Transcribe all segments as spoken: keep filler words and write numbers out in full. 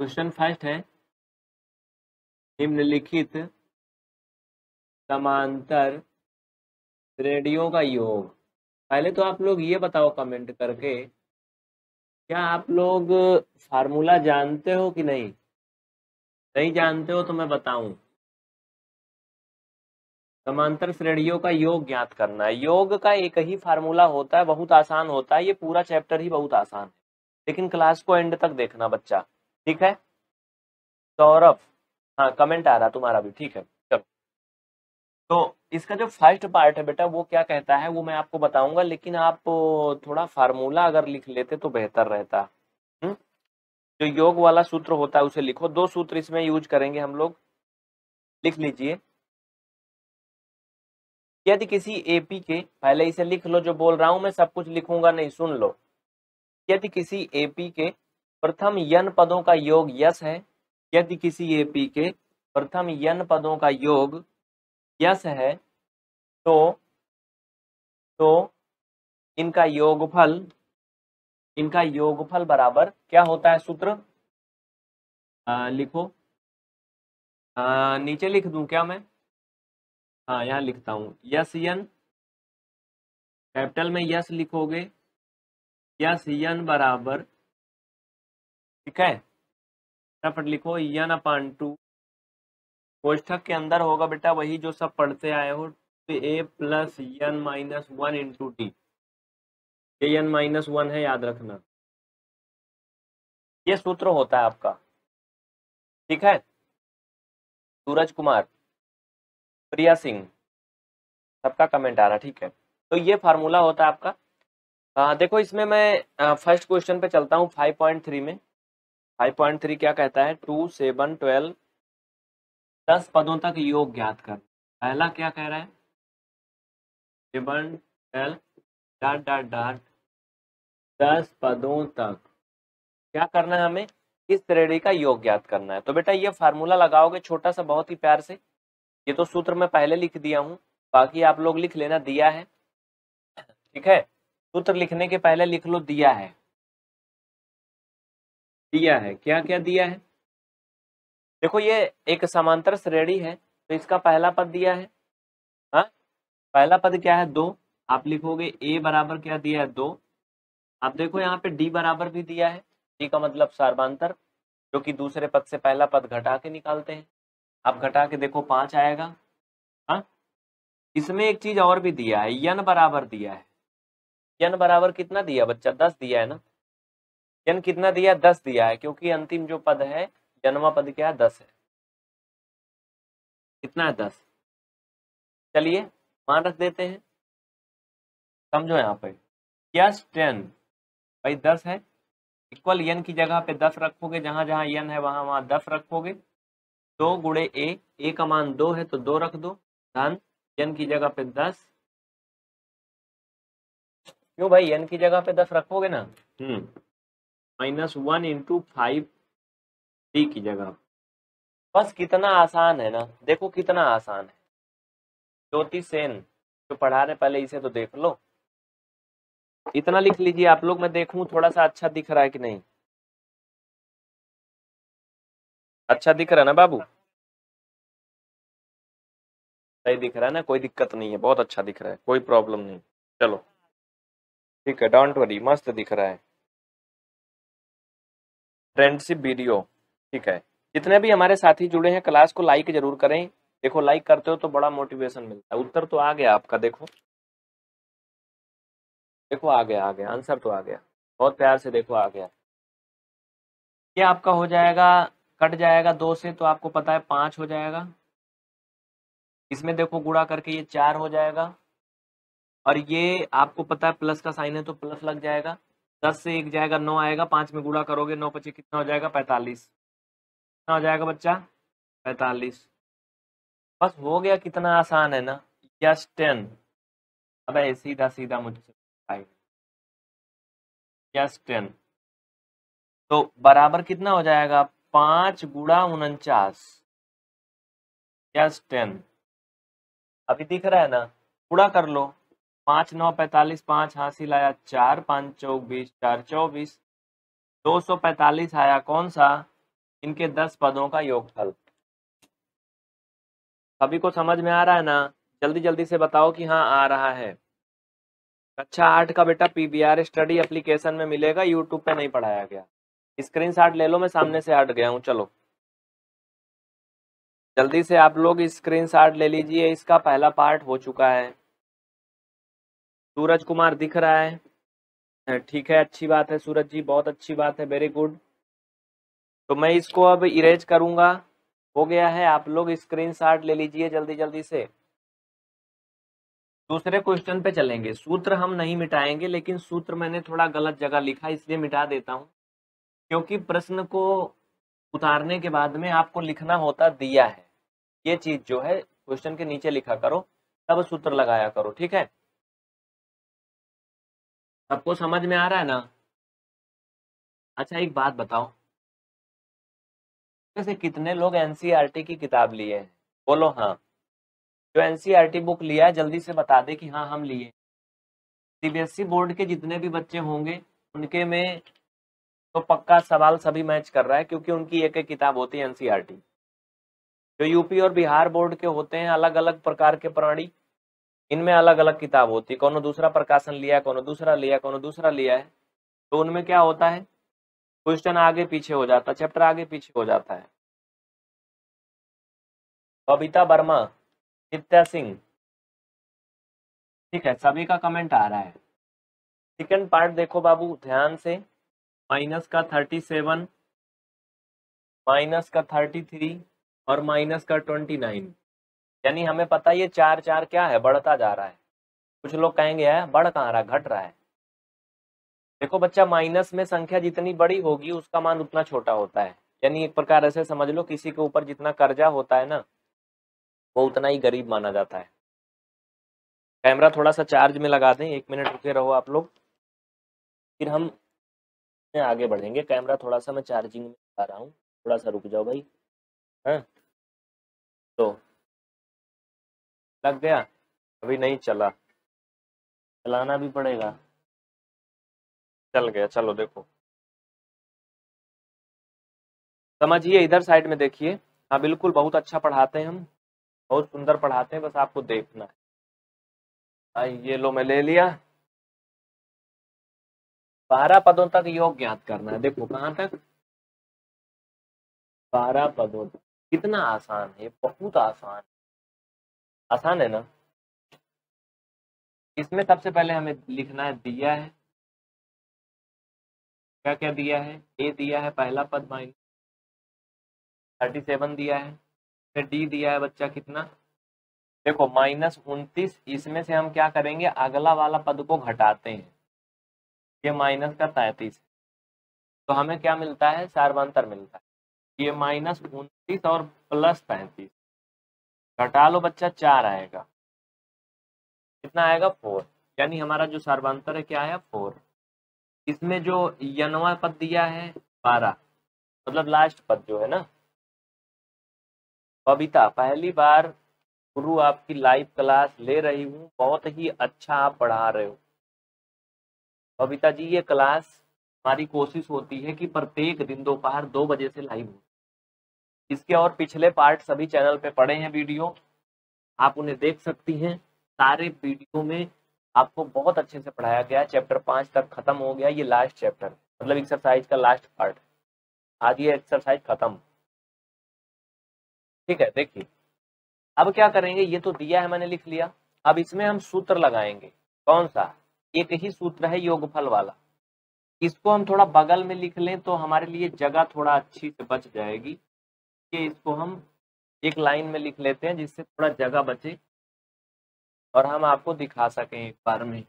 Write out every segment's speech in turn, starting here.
Question first है, निम्नलिखित समांतर श्रेणियों का योग। पहले तो आप लोग ये बताओ कमेंट करके, क्या आप लोग फार्मूला जानते हो कि नहीं? नहीं जानते हो तो मैं बताऊं। समांतर श्रेणियों का योग ज्ञात करना है। योग का एक ही फार्मूला होता है, बहुत आसान होता है, ये पूरा चैप्टर ही बहुत आसान है, लेकिन क्लास को एंड तक देखना बच्चा, ठीक है। सौरभ, हाँ कमेंट आ रहा तुम्हारा भी, ठीक है। चलो तो इसका जो फर्स्ट पार्ट है बेटा वो क्या कहता है वो मैं आपको बताऊंगा, लेकिन आप थोड़ा फार्मूला अगर लिख लेते तो बेहतर रहता। हुँ? जो योग वाला सूत्र होता है उसे लिखो। दो सूत्र इसमें यूज करेंगे हम लोग, लिख लीजिए। यदि किसी एपी के, पहले इसे लिख लो, जो बोल रहा हूं मैं सब कुछ लिखूंगा नहीं, सुन लो। यदि किसी एपी के प्रथम यन पदों का योग यस है, यदि किसी एपी के प्रथम यन पदों का योग यस है, तो तो इनका योगफल, इनका योगफल बराबर क्या होता है सूत्र? आ, लिखो, आ, नीचे लिख दूं क्या मैं? हाँ यहाँ लिखता हूँ, यस यन, कैपिटल में यस लिखोगे, यस यन बराबर, ठीक है, फटाफट लिखो, यन अपान टू, कोष्ठक के अंदर होगा बेटा वही जो सब पढ़ते आए हो, ए प्लस यन माइनस वन इंटू टी, ये यन माइनस वन है, याद रखना, ये सूत्र होता है आपका, ठीक है। सूरज कुमार, प्रिया सिंह, सबका कमेंट आ रहा, ठीक है। तो ये फार्मूला होता है आपका। आ, देखो इसमें मैं फर्स्ट क्वेश्चन पे चलता हूँ, फाइव पॉइंट थ्री में। फाइव पॉइंट थ्री क्या कहता है? टू सेवन ट्वेल्व दस पदों तक योग ज्ञात कर। पहला क्या कह रहा है? Seven twelve dot dot dot दस पदों तक क्या करना है हमें? इस श्रेणी का योग ज्ञात करना है। तो बेटा ये फार्मूला लगाओगे छोटा सा, बहुत ही प्यार से, ये तो सूत्र मैं पहले लिख दिया हूँ, बाकी आप लोग लिख लेना दिया है, ठीक है। सूत्र लिखने के पहले लिख लो दिया है, दिया है, क्या क्या दिया है? देखो ये एक समांतर श्रेणी है, तो इसका पहला पद दिया है, हाँ पहला पद क्या है? दो, आप लिखोगे ए बराबर क्या दिया है? दो। आप देखो यहाँ पे डी बराबर भी दिया है, डी का मतलब सर्वांतर, जो कि दूसरे पद से पहला पद घटा के निकालते हैं, आप घटा के देखो पाँच आएगा, हाँ। इसमें एक चीज और भी दिया है, यन बराबर दिया है, यन बराबर कितना दिया बच्चा? दस दिया है ना, यन कितना दिया? दस दिया है, क्योंकि अंतिम जो पद है जन्मा पद क्या है? दस है, कितना है? दस। चलिए मान रख देते हैं, समझो यहाँ पे यस टेन, भाई दस है, इक्वल यन की जगह पे दस रखोगे, जहाँ जहाँ यन है वहाँ वहाँ दस रखोगे, दो गुड़े ए, ए का मान दो है तो दो रख दो, धन यन की जगह पे दस, क्यों भाई यन की जगह पे दस रखोगे ना, हम्म, minus one into five d की जगह। बस कितना आसान है ना, देखो कितना आसान है। ज्योति सेन जो पढ़ा रहे पहले इसे तो देख लो, इतना लिख लीजिए आप लोग, मैं देखूं थोड़ा सा अच्छा दिख रहा है कि नहीं, अच्छा दिख रहा है ना बाबू? सही दिख रहा है ना, कोई दिक्कत नहीं है, बहुत अच्छा दिख रहा है, कोई प्रॉब्लम नहीं, चलो ठीक है, डोंट वरी, मस्त दिख रहा है। फ्रेंडशिप वीडियो, ठीक है, जितने भी हमारे साथी जुड़े हैं क्लास को लाइक जरूर करें, देखो लाइक करते हो तो बड़ा मोटिवेशन मिलता है। उत्तर तो आ गया आपका, देखो देखो आ गया, आ गया आंसर तो आ गया, बहुत प्यार से देखो आ गया। ये आपका हो जाएगा, कट जाएगा दो से, तो आपको पता है पाँच हो जाएगा, इसमें देखो गुणा करके ये चार हो जाएगा, और ये आपको पता है प्लस का साइन है तो प्लस लग जाएगा, दस से एक जाएगा नौ आएगा, पाँच में गुणा करोगे नौ पच्चीस कितना हो जाएगा? पैंतालीस, कितना हो जाएगा बच्चा? पैंतालीस। बस हो गया, कितना आसान है ना, यस टेन। अब सीधा सीधा मुझसे यस टेन, तो बराबर कितना हो जाएगा? पाँच गुणा उनचास, यस टेन, अभी दिख रहा है ना, गुणा कर लो, पाँच नौ पैंतालीस, पाँच हासिल आया चार, पाँच चौबीस, चार चौबीस, दो सौ पैंतालीस आया कौन सा? इनके दस पदों का योगफल। सभी को समझ में आ रहा है ना? जल्दी जल्दी से बताओ कि हाँ आ रहा है। कक्षा आठ का बेटा पीवीआर स्टडी एप्लीकेशन में मिलेगा, यूट्यूब पे नहीं पढ़ाया गया। स्क्रीनशॉट ले लो, मैं सामने से हट गया हूँ। चलो जल्दी से आप लोग स्क्रीनशॉट ले लीजिए। इसका पहला पार्ट हो चुका है। सूरज कुमार दिख रहा है, ठीक है, अच्छी बात है सूरज जी, बहुत अच्छी बात है, वेरी गुड। तो मैं इसको अब इरेज करूंगा। हो गया है, आप लोग स्क्रीनशॉट ले लीजिए जल्दी जल्दी से। दूसरे क्वेश्चन पे चलेंगे। सूत्र हम नहीं मिटाएंगे, लेकिन सूत्र मैंने थोड़ा गलत जगह लिखा, इसलिए मिटा देता हूँ, क्योंकि प्रश्न को उतारने के बाद में आपको लिखना होता दिया है, ये चीज जो है क्वेश्चन के नीचे लिखा करो, तब सूत्र लगाया करो, ठीक है। सबको समझ में आ रहा है ना? अच्छा एक बात बताओ, जैसे कितने लोग एनसीईआरटी की किताब लिए हैं? बोलो हाँ। जो एनसीईआरटी बुक लिया है जल्दी से बता दे कि हाँ हम लिए। सीबीएसई बोर्ड के जितने भी बच्चे होंगे उनके में तो पक्का सवाल सभी मैच कर रहा है, क्योंकि उनकी एक एक किताब होती है एनसीईआरटी। जो यूपी और बिहार बोर्ड के होते हैं अलग अलग प्रकार के प्राणी, इनमें अलग अलग किताब होती है। कौन दूसरा प्रकाशन लिया है, कौन दूसरा लिया है, कौन दूसरा लिया है, तो उनमें क्या होता है, क्वेश्चन आगे पीछे हो जाता है, चैप्टर आगे पीछे हो जाता है। बबीता वर्मा, नित्या सिंह, ठीक है, सभी का कमेंट आ रहा है। सेकंड पार्ट देखो बाबू ध्यान से। माइनस का थर्टी सेवन, माइनस का थर्टी थ्री और माइनस का ट्वेंटी नाइन, यानी हमें पता ये चार चार क्या है, बढ़ता जा रहा है। कुछ लोग कहेंगे है बढ़ कहाँ रहा, घट रहा है। देखो बच्चा, माइनस में संख्या जितनी बड़ी होगी उसका मान उतना छोटा होता है, यानी एक प्रकार ऐसे समझ लो किसी के ऊपर जितना कर्जा होता है ना, वो उतना ही गरीब माना जाता है। कैमरा थोड़ा सा चार्ज में लगा दें, एक मिनट रुके रहो आप लोग, फिर हम आगे बढ़ेंगे। कैमरा थोड़ा सा मैं चार्जिंग में लगा रहा हूँ, थोड़ा सा रुक जाओ भाई। हाँ तो लग गया, अभी नहीं चला, चलाना भी पड़ेगा। चल गया, चलो देखो समझिए, इधर साइड में देखिए। हाँ बिल्कुल, बहुत अच्छा पढ़ाते हैं हम, बहुत सुंदर पढ़ाते हैं, बस आपको देखना है। ये लो मैं ले लिया। बारह पदों तक योग ज्ञात करना है। देखो कहाँ तक, बारह पदों तक। कितना आसान है, बहुत आसान आसान है ना। इसमें सबसे पहले हमें लिखना है दिया है, क्या क्या दिया है, ए दिया है पहला पद माइनस थर्टी सेवन दिया है, फिर डी दिया है बच्चा कितना, देखो माइनस उनतीस। इसमें से हम क्या करेंगे, अगला वाला पद को घटाते हैं, ये माइनस का तैंतीस, तो हमें क्या मिलता है, सार्वांतर मिलता है। ये माइनस उनतीस और प्लस पैंतीस, घटा लो बच्चा, चार आएगा, कितना आएगा, फोर, यानी हमारा जो सर्वांतर है क्या आया, फोर। इसमें जो यनवा पद दिया है बारह, मतलब लास्ट पद जो है ना। बबीता, पहली बार गुरु आपकी लाइव क्लास ले रही हूँ, बहुत ही अच्छा आप पढ़ा रहे हो। बबीता जी ये क्लास हमारी कोशिश होती है कि प्रत्येक दिन दोपहर दो बजे से लाइव हो। इसके और पिछले पार्ट सभी चैनल पे पड़े हैं वीडियो, आप उन्हें देख सकती हैं। सारे वीडियो में आपको बहुत अच्छे से पढ़ाया गया है। चैप्टर पाँच तक खत्म हो गया, ये लास्ट चैप्टर मतलब एक्सरसाइज का लास्ट पार्ट, आज ये एक्सरसाइज खत्म, ठीक है। देखिए अब क्या करेंगे, ये तो दिया है मैंने लिख लिया, अब इसमें हम सूत्र लगाएंगे। कौन सा, एक ही सूत्र है योगफल वाला, इसको हम थोड़ा बगल में लिख लें तो हमारे लिए जगह थोड़ा अच्छी से बच जाएगी। ये इसको हम एक लाइन में लिख लेते हैं जिससे थोड़ा जगह बचे और हम आपको दिखा सकें एक बार में।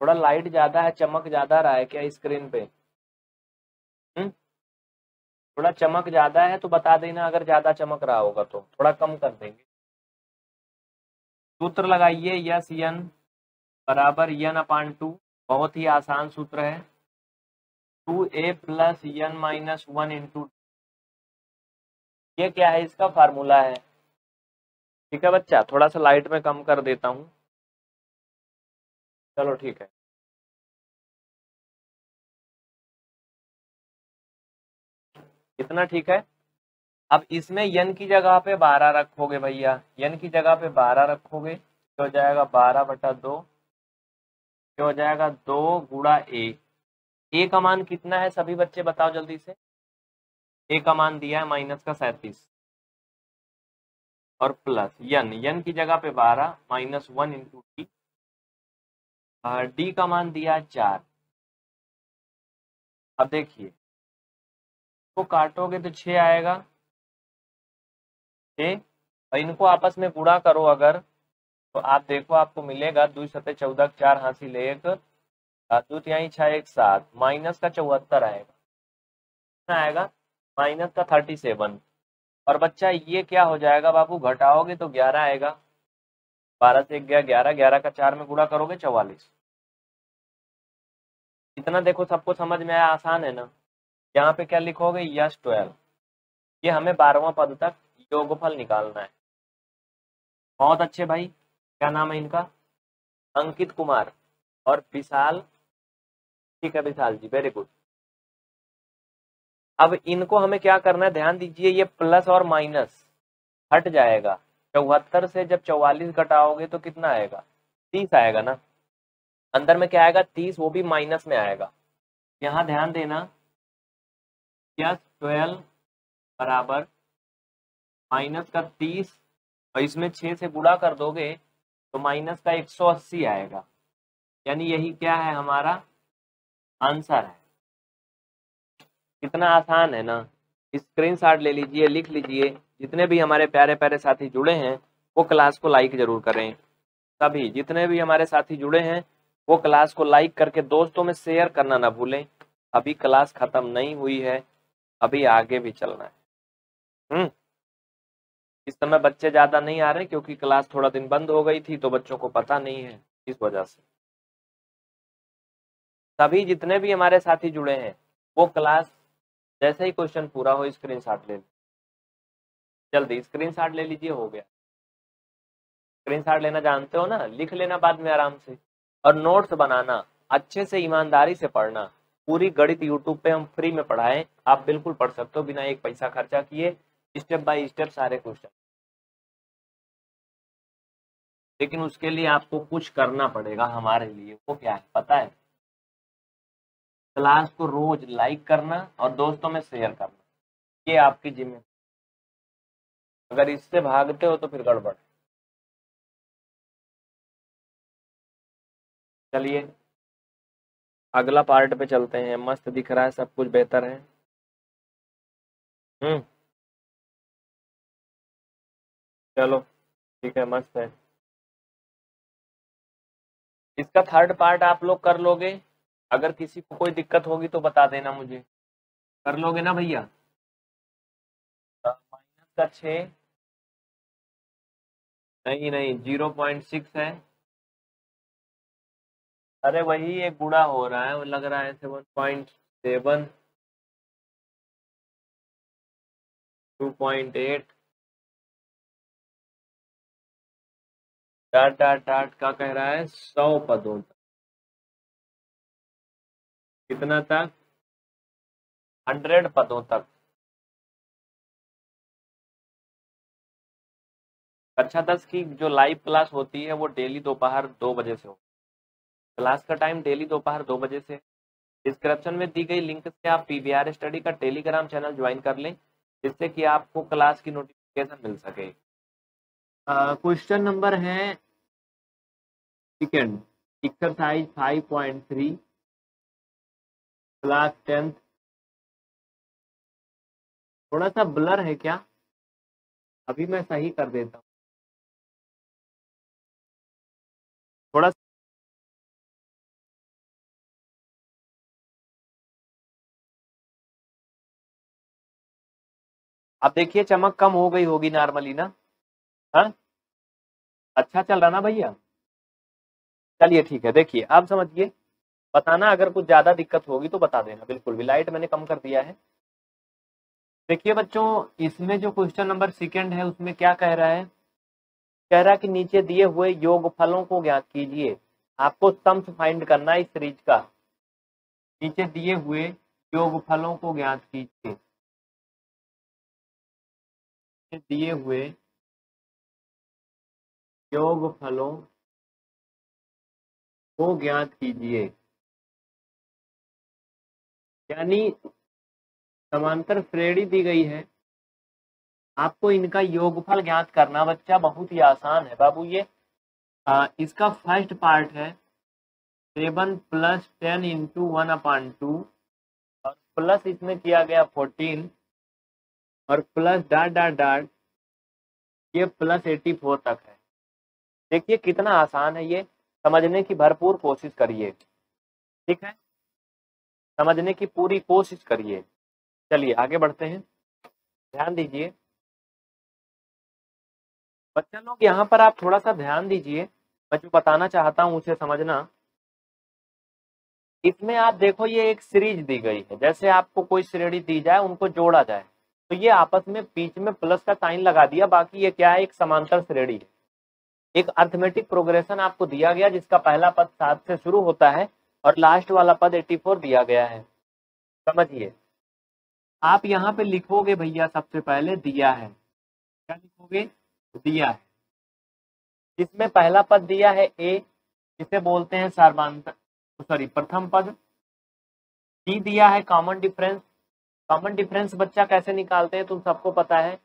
थोड़ा लाइट ज्यादा है, चमक ज्यादा रहा है क्या स्क्रीन पे, हम्म थोड़ा चमक ज्यादा है तो बता देना, अगर ज्यादा चमक रहा होगा तो थोड़ा कम कर देंगे। सूत्र लगाइए, यस यन बराबर यन अपान टू, बहुत ही आसान सूत्र है। टू ए प्लस यन माइनस वन इंटू, ये क्या है, इसका फार्मूला है, ठीक है बच्चा। थोड़ा सा लाइट में कम कर देता हूँ, चलो ठीक है। इतना ठीक है। अब इसमें यन की जगह पे बारह रखोगे भैया, यन की जगह पे बारह रखोगे तो हो जाएगा बारह बटा दो, तो हो जाएगा दो गुड़ा ए। ए का मान कितना है सभी बच्चे बताओ जल्दी से। ए का मान दिया है माइनस का सैंतीस और प्लस यन, यन की जगह पे बारह minus one into D. D का मान दिया चार। अब देखिए इसको काटोगे तो छः आएगा, छः, और इनको आपस में गुणा करो अगर तो आप देखो आपको मिलेगा दो सत्ते चौदह, चार हासिल एक, दो तिहाई छः, एक सात, माइनस का चौहत्तर आएगा, कितना आएगा माइनस का थर्टी सेवन। और बच्चा ये क्या हो जाएगा बाबू, घटाओगे तो ग्यारह आएगा, बारह से एक गया ग्यारह, ग्यारह का चार में गुणा करोगे चौवालीस। इतना देखो सबको समझ में आया, आसान है ना। यहाँ पे क्या लिखोगे यस ट्वेल्व, ये हमें बारहवां पद तक योगफल निकालना है। बहुत अच्छे भाई, क्या नाम है इनका, अंकित कुमार और विशाल, ठीक है विशाल जी, वेरी गुड। अब इनको हमें क्या करना है, ध्यान दीजिए ये प्लस और माइनस हट जाएगा, चौहत्तर से जब चौवालीस घटाओगे तो कितना आएगा तीस आएगा ना, अंदर में क्या आएगा तीस, वो भी माइनस में आएगा। यहाँ ध्यान देना प्लस ट्वेल्व बराबर माइनस का तीस और इसमें छः से गुणा कर दोगे तो माइनस का एक सौ अस्सी आएगा, यानी यही क्या है हमारा आंसर है। कितना आसान है ना, स्क्रीनशॉट ले लीजिए, लिख लीजिए। जितने भी हमारे प्यारे प्यारे साथी जुड़े हैं वो क्लास को लाइक जरूर करें, सभी जितने भी हमारे साथी जुड़े हैं वो क्लास को लाइक करके दोस्तों में शेयर करना ना भूलें। अभी क्लास खत्म नहीं हुई है, अभी आगे भी चलना है। हम्म इस समय बच्चे ज़्यादा नहीं आ रहे क्योंकि क्लास थोड़ा दिन बंद हो गई थी तो बच्चों को पता नहीं है, इस वजह से सभी जितने भी हमारे साथी जुड़े हैं वो क्लास जैसे ही क्वेश्चन पूरा हो स्क्रीनशॉट ले लें, जल्दी स्क्रीनशॉट ले लीजिए। हो गया, स्क्रीनशॉट लेना जानते हो ना, लिख लेना बाद में आराम से, और नोट्स बनाना, अच्छे से ईमानदारी से पढ़ना। पूरी गणित यूट्यूब पे हम फ्री में पढ़ाएं, आप बिल्कुल पढ़ सकते हो बिना एक पैसा खर्चा किए, स्टेप बाय स्टेप सारे क्वेश्चन। लेकिन उसके लिए आपको कुछ करना पड़ेगा हमारे लिए, वो क्या है पता है, क्लास को रोज लाइक करना और दोस्तों में शेयर करना, ये आपकी जिम्मेदारी। अगर इससे भागते हो तो फिर गड़बड़। चलिए अगला पार्ट पे चलते हैं, मस्त दिख रहा है सब कुछ, बेहतर है। हम्म चलो ठीक है, मस्त है। इसका थर्ड पार्ट आप लोग कर लोगे, अगर किसी को कोई दिक्कत होगी तो बता देना मुझे, कर लोगे ना भैया। माइनस का छः, नहीं नहीं जीरो पॉइंट सिक्स है, अरे वही एक गुणा हो रहा है, वो लग रहा है seven point seven, two point eight, dot dot dot का कह रहा है सौ पदों तक, कितना तक हंड्रेड पदों तक। कक्षा दस की जो लाइव क्लास होती है वो डेली दोपहर दो बजे से हो, क्लास का टाइम डेली दोपहर दो बजे से। डिस्क्रिप्शन में दी गई लिंक से आप पीवीआर स्टडी का टेलीग्राम चैनल ज्वाइन कर लें, जिससे कि आपको क्लास की नोटिफिकेशन मिल सके। क्वेश्चन नंबर है second, exercise five point three, class tenth. थोड़ा सा ब्लर है क्या, अभी मैं सही कर देता हूँ, थोड़ा आप देखिए चमक कम हो गई होगी नॉर्मली ना। हाँ अच्छा चल रहा ना भैया, चलिए ठीक है। देखिए आप समझिए, बताना अगर कुछ ज़्यादा दिक्कत होगी तो बता देना, बिल्कुल भी। लाइट मैंने कम कर दिया है। देखिए बच्चों, इसमें जो क्वेश्चन नंबर सेकंड है उसमें क्या कह रहा है, कह रहा है कि नीचे दिए हुए योगफलों को ज्ञात कीजिए। आपको सम्स फाइंड करना है इस सीरीज का। नीचे दिए हुए योगफलों को ज्ञात कीजिए, दिए हुए योग फलों को ज्ञात कीजिए। यानी समांतर श्रेणी दी गई है, आपको इनका योगफल ज्ञात करना बच्चा बहुत ही आसान है बाबू। ये आ, इसका फर्स्ट पार्ट है seven plus ten into one upon two और प्लस इसमें किया गया फोर्टीन और प्लस डॉट डॉट डॉट ये प्लस एटी फोर तक है। देखिए कितना आसान है, ये समझने की भरपूर कोशिश करिए, ठीक है, समझने की पूरी कोशिश करिए। चलिए आगे बढ़ते हैं, ध्यान दीजिए बच्चा लोग, यहाँ पर आप थोड़ा सा ध्यान दीजिए, मैं जो बताना चाहता हूँ उसे समझना। इसमें आप देखो ये एक सीरीज दी गई है, जैसे आपको कोई श्रेणी दी जाए उनको जोड़ा जाए तो ये आपस में बीच में प्लस का साइन लगा दिया, बाकी ये क्या है, एक समांतर श्रेणी है। एक अर्थमेटिक प्रोग्रेशन आपको दिया गया जिसका पहला पद सात से शुरू होता है और लास्ट वाला पद चौरासी दिया गया है। समझिए आप यहाँ पे लिखोगे भैया, सबसे पहले दिया है, क्या लिखोगे, दिया है, जिसमें पहला पद दिया है ए, जिसे बोलते हैं सर्वांतर सॉरी प्रथम पद। डी दिया है कॉमन डिफरेंस, कॉमन डिफरेंस बच्चा कैसे निकालते हैं तुम सबको पता है,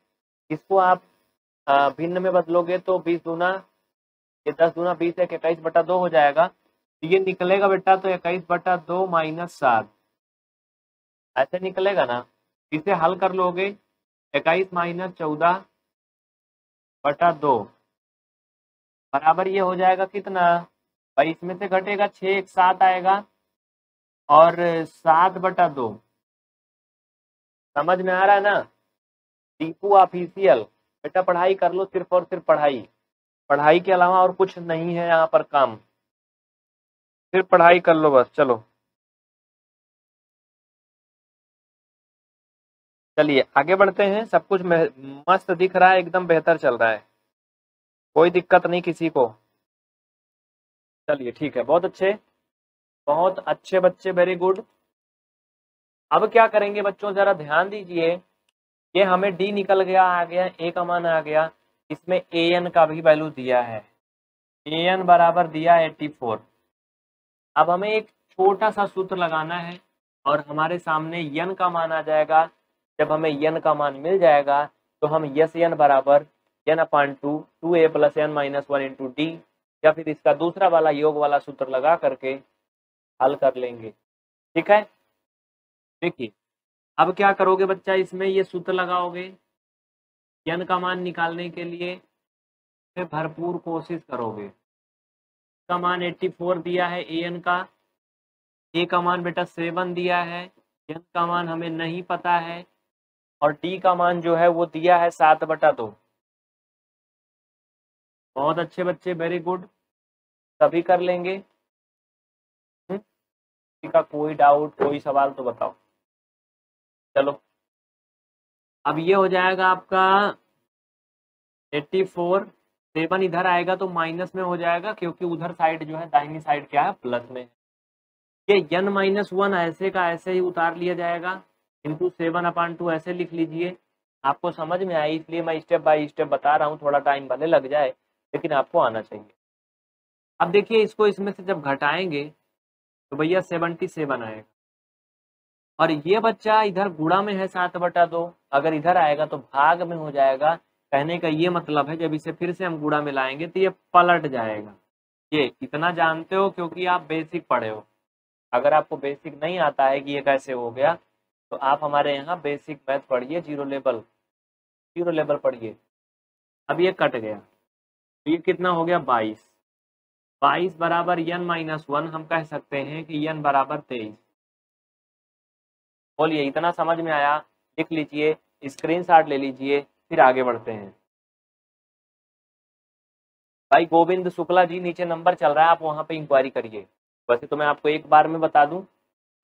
इसको आप भिन्न में बदलोगे तो बीस दूना ये दस दूना बीस एक इक्कीस बटा दो हो जाएगा, ये निकलेगा बेटा तो इक्कीस बटा दो माइनस सात ऐसे निकलेगा ना। इसे हल कर लोगे इक्कीस माइनस चौदह बटा दो बराबर ये हो जाएगा कितना भाई, इसमें से घटेगा छः एक सात आएगा और सात बटा दो। समझ में आ रहा है ना दीपू ऑफिशियल, बेटा पढ़ाई कर लो, सिर्फ और सिर्फ पढ़ाई, पढ़ाई के अलावा और कुछ नहीं है यहाँ पर काम, सिर्फ पढ़ाई कर लो बस। चलो चलिए आगे बढ़ते हैं, सब कुछ मस्त दिख रहा है, एकदम बेहतर चल रहा है, कोई दिक्कत नहीं किसी को। चलिए ठीक है, बहुत अच्छे बहुत अच्छे बच्चे, वेरी गुड। अब क्या करेंगे बच्चों, जरा ध्यान दीजिए, ये हमें डी निकल गया आ गया, ए का मान आ गया, इसमें ए एन का भी वैल्यू दिया है, ए एन बराबर दिया चौरासी। अब हमें एक छोटा सा सूत्र लगाना है और हमारे सामने यन का मान आ जाएगा, जब हमें यन का मान मिल जाएगा तो हम यस यन बराबर यन अपॉन टू टू ए plus N minus one into d या फिर इसका दूसरा वाला योग वाला सूत्र लगा करके हल कर लेंगे, ठीक है। देखिए अब क्या करोगे बच्चा, इसमें ये सूत्र लगाओगे यन का मान निकालने के लिए, फिर भरपूर कोशिश करोगे। इसका मान चौरासी दिया है ए एन का, ए का मान बेटा सेवन दिया है, यन का मान हमें नहीं पता है और डी का मान जो है वो दिया है सात बटा दो। बहुत अच्छे बच्चे, वेरी गुड, सभी कर लेंगे, किसी का कोई डाउट कोई सवाल तो बताओ। चलो अब ये हो जाएगा आपका चौरासी, सेवन इधर आएगा तो माइनस में हो जाएगा क्योंकि उधर साइड जो है दाहिनी साइड क्या है, प्लस में है। ये यन माइनस वन ऐसे का ऐसे ही उतार लिया जाएगा, इंटू सेवन अपॉन टू ऐसे लिख लीजिए। आपको समझ में आई, इसलिए मैं स्टेप बाय स्टेप बता रहा हूँ, थोड़ा टाइम भले लग जाए लेकिन आपको आना चाहिए। अब देखिए इसको इसमें से जब घटाएंगे तो भैया सेवेंटी सेवन आएगा और ये बच्चा इधर गुणा में है सात बटा दो, अगर इधर आएगा तो भाग में हो जाएगा। कहने का ये मतलब है जब इसे फिर से हम गुणा में लाएंगे तो ये पलट जाएगा। ये इतना जानते हो क्योंकि आप बेसिक पढ़े हो, अगर आपको बेसिक नहीं आता है कि ये कैसे हो गया तो आप हमारे यहाँ बेसिक मैथ पढ़िए, जीरो लेवल जीरो लेवल पढ़िए। अब ये कट गया तो ये कितना हो गया बाईस, बाईस बराबर यन माइनस वन, हम कह सकते हैं कि यन बराबर तेईस। बोलिए इतना समझ में आया, लिख लीजिए, स्क्रीनशॉट ले लीजिए, फिर आगे बढ़ते हैं। भाई गोविंद शुक्ला जी नीचे नंबर चल रहा है, आप वहाँ पे इंक्वायरी करिए। वैसे तो मैं आपको एक बार में बता दूँ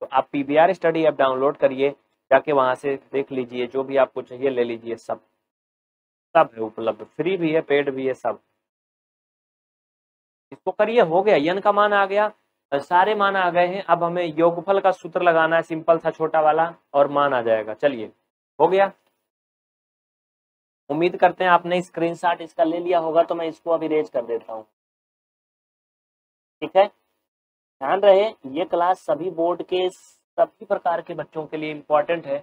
तो आप P V R study app download करिए, जाके वहाँ से देख लीजिए, जो भी आपको चाहिए ले लीजिए, सब सब है उपलब्ध, फ्री भी है पेड भी है सब। इसको करिए, हो गया, यन का मान आ गया, सारे मान आ गए हैं। अब हमें योगफल का सूत्र लगाना है, सिंपल सा छोटा वाला, और मान आ जाएगा। चलिए हो गया। उम्मीद करते हैं आपने स्क्रीनशॉट इसका ले लिया होगा, तो मैं इसको अभी रेज कर देता हूँ। ठीक है, ध्यान रहे ये क्लास सभी बोर्ड के सभी प्रकार के बच्चों के लिए इम्पोर्टेंट है,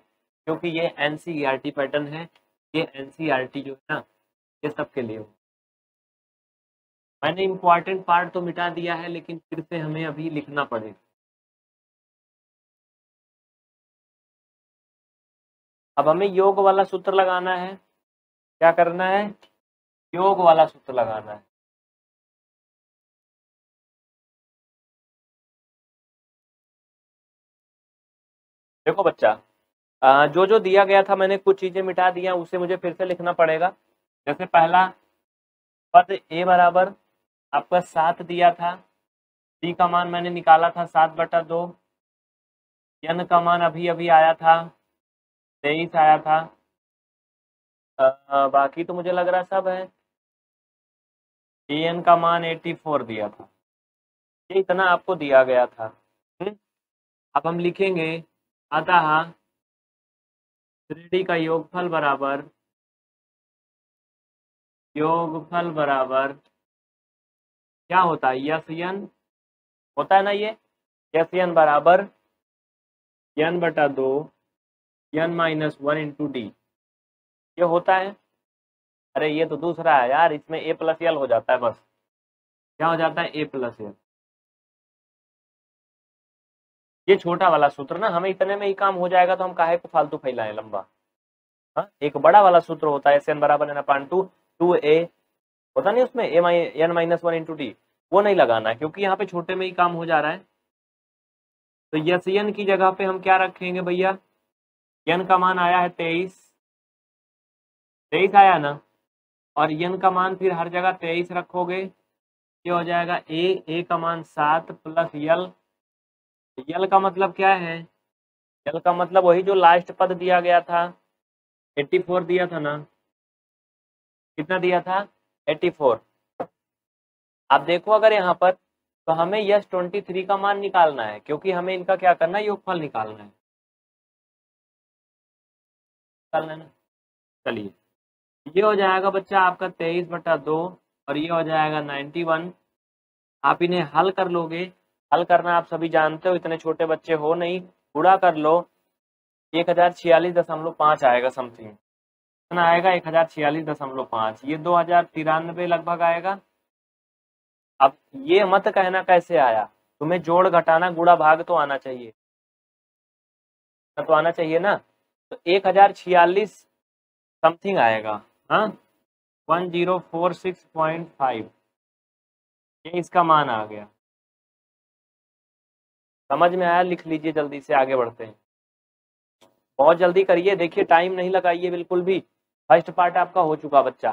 क्योंकि ये एनसीईआरटी पैटर्न है, ये एनसीईआरटी जो है ना ये सब के लिए हो। मैंने इम्पोर्टेंट पार्ट तो मिटा दिया है, लेकिन फिर से हमें अभी लिखना पड़ेगा। अब हमें योग वाला सूत्र लगाना है, क्या करना है, योग वाला सूत्र लगाना है। देखो बच्चा, जो जो दिया गया था मैंने कुछ चीजें मिटा दिया, उसे मुझे फिर से लिखना पड़ेगा। जैसे पहला पद ए बराबर आपका सात दिया था, सी का मान मैंने निकाला था सात बटा दो, एन का मान अभी अभी आया था तेईस आया था, आ, आ, बाकी तो मुझे लग रहा सब है। ए एन का मान चौरासी दिया था, ये इतना आपको दिया गया था। हुँ? अब हम लिखेंगे अतः श्रेणी का योगफल बराबर योगफल बराबर क्या होता है, यस एन होता है ना, ये यस एन बराबर एन बटा दो n minus one into D, ये होता है। अरे ये तो दूसरा है यार, इसमें ए प्लस एल हो जाता है, बस क्या हो जाता है ए प्लस एल। ये छोटा वाला सूत्र ना, हमें इतने में ही काम हो जाएगा, तो हम काहे को फालतू फैलाएं लंबा। हाँ, एक बड़ा वाला सूत्र होता है एस एन बराबर N upon two two a, होता नहीं उसमें ए माइ n minus one into d, वो नहीं लगाना है क्योंकि यहाँ पे छोटे में ही काम हो जा रहा है। तो यस एन की जगह पे हम क्या रखेंगे भैया, एन का मान आया है तेईस, तेईस आया ना, और एन का मान फिर हर जगह तेईस रखोगे, ये हो जाएगा ए, ए का मान सात प्लस यल, यल का मतलब क्या है, यल का मतलब वही जो लास्ट पद दिया गया था, चौरासी दिया था ना, कितना दिया था चौरासी। आप देखो अगर यहाँ पर, तो हमें यस तेईस का मान निकालना है, क्योंकि हमें इनका क्या करना है, योगफल निकालना है, निकालना है ना। चलिए, ये हो जाएगा बच्चा आपका तेईस बटा दो, और ये हो जाएगा इक्यानवे। आप इन्हें हल कर लोगे, हल करना आप सभी जानते हो, इतने छोटे बच्चे हो नहीं, पूरा कर लो, एक हजार छियालीस दशमलव पाँच आएगा समथिंग, इतना आएगा एक हजार छियालीस दशमलव पाँच, ये दो हजार तिरानवे लगभग आएगा। अब ये मत कहना कैसे आया, तुम्हें जोड़ घटाना गुणा भाग तो आना चाहिए, तो आना चाहिए ना, तो एक हजार छियालीस समथिंग आएगा। हाँ, one zero four six point five, ये इसका मान आ गया। समझ में आया, लिख लीजिए, जल्दी से आगे बढ़ते हैं, बहुत जल्दी करिए, देखिए टाइम नहीं लगाइए बिल्कुल भी। फर्स्ट पार्ट आपका हो चुका बच्चा।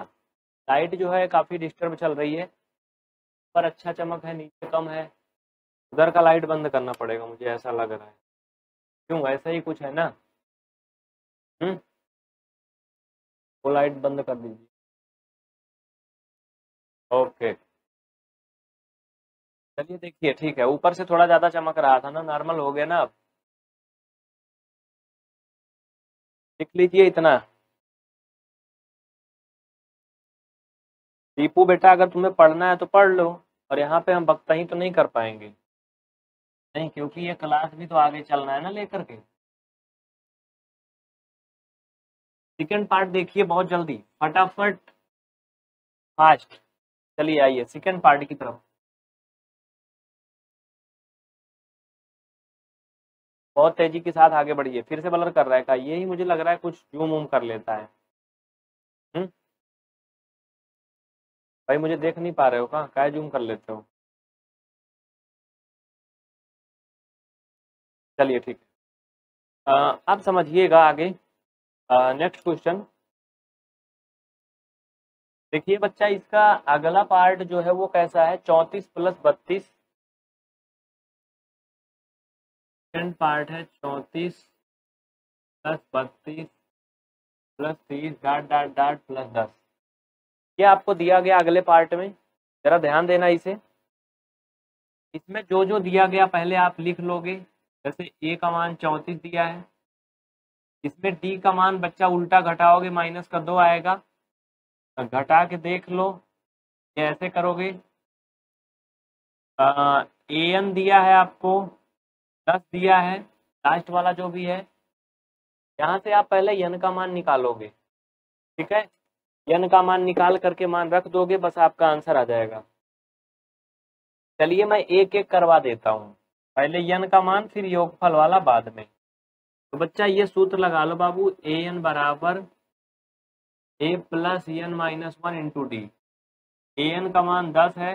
लाइट जो है काफ़ी डिस्टर्ब चल रही है, पर अच्छा चमक है, नीचे कम है, उधर का लाइट बंद करना पड़ेगा मुझे ऐसा लग रहा है, क्यों ऐसा ही कुछ है ना। हम्म, वो लाइट बंद कर दीजिए, ओके। चलिए देखिए, ठीक है, ऊपर से थोड़ा ज्यादा चमक रहा था ना, नॉर्मल हो गया ना। अब लिख लीजिए इतना। दीपू बेटा, अगर तुम्हें पढ़ना है तो पढ़ लो, और यहाँ पे हम वक्त ही तो नहीं कर पाएंगे, नहीं, क्योंकि ये क्लास भी तो आगे चलना है ना लेकर के। सेकेंड पार्ट देखिए, बहुत जल्दी फटाफट फास्ट, चलिए आइए सेकेंड पार्ट की तरफ। बहुत तेजी के साथ आगे बढ़िए। फिर से बलर कर रहा है का, यही मुझे लग रहा है कुछ जूम वूम कर लेता है। हम्म, भाई मुझे देख नहीं पा रहे हो का, क्या जूम कर लेते हो। चलिए ठीक है, आप समझिएगा आगे। नेक्स्ट क्वेश्चन देखिए बच्चा, इसका अगला पार्ट जो है वो कैसा है, चौंतीस प्लस बत्तीस। सेकेंड पार्ट है चौंतीस प्लस बत्तीस प्लस तीस डाट डाट डाट प्लस दस, ये आपको दिया गया अगले पार्ट में। जरा ध्यान देना इसे, इसमें जो जो दिया गया पहले आप लिख लोगे। जैसे ए का मान चौंतीस दिया है, इसमें डी का मान बच्चा उल्टा घटाओगे माइनस का दो आएगा, घटा के देख लो। ये ऐसे करोगे, ए एन दिया है आपको, दस दिया है, लास्ट वाला जो भी है, यहाँ से आप पहले यन का मान निकालोगे, ठीक है। यन का मान निकाल करके मान रख दोगे, बस आपका आंसर आ जाएगा। चलिए मैं एक एक करवा देता हूँ, पहले यन का मान फिर योगफल वाला बाद में। तो बच्चा ये सूत्र लगा लो बाबू, ए एन बराबर ए plus N minus one into D. A N का मान दस है,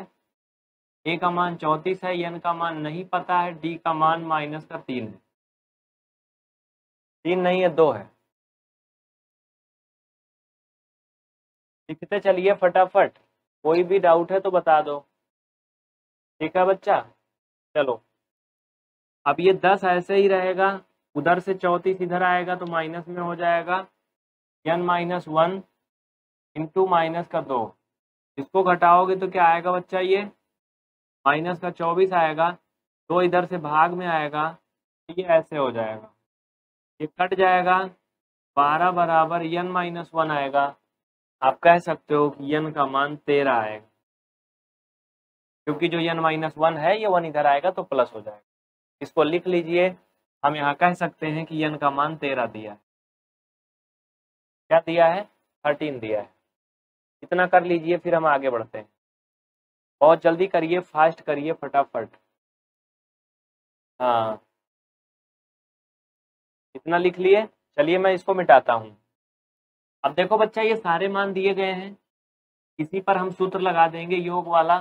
ए का मान चौंतीस है, एन का मान नहीं पता है, डी का मान माइनस का तीन है, तीन नहीं है दो है। लिखते चलिए फटाफट, कोई भी डाउट है तो बता दो, ठीक है बच्चा। चलो अब ये दस ऐसे ही रहेगा, उधर से चौंतीस इधर आएगा तो माइनस में हो जाएगा, n minus one into minus का दो। इसको घटाओगे तो क्या आएगा बच्चा, ये माइनस का चौबीस आएगा, दो इधर से भाग में आएगा, ये ऐसे हो जाएगा, ये कट जाएगा, बारह बराबर एन माइनस वन आएगा। आप कह सकते हो कि एन का मान तेरह आएगा, क्योंकि जो एन माइनस वन है ये वन इधर आएगा तो प्लस हो जाएगा। इसको लिख लीजिए, हम यहाँ कह सकते हैं कि एन का मान तेरह दिया है, क्या दिया है, थर्टीन दिया है। इतना कर लीजिए, फिर हम आगे बढ़ते हैं। बहुत जल्दी करिए, फास्ट करिए, फटाफट। हाँ इतना लिख लिए। चलिए मैं इसको मिटाता हूँ। अब देखो बच्चा, ये सारे मान दिए गए हैं, इसी पर हम सूत्र लगा देंगे योग वाला,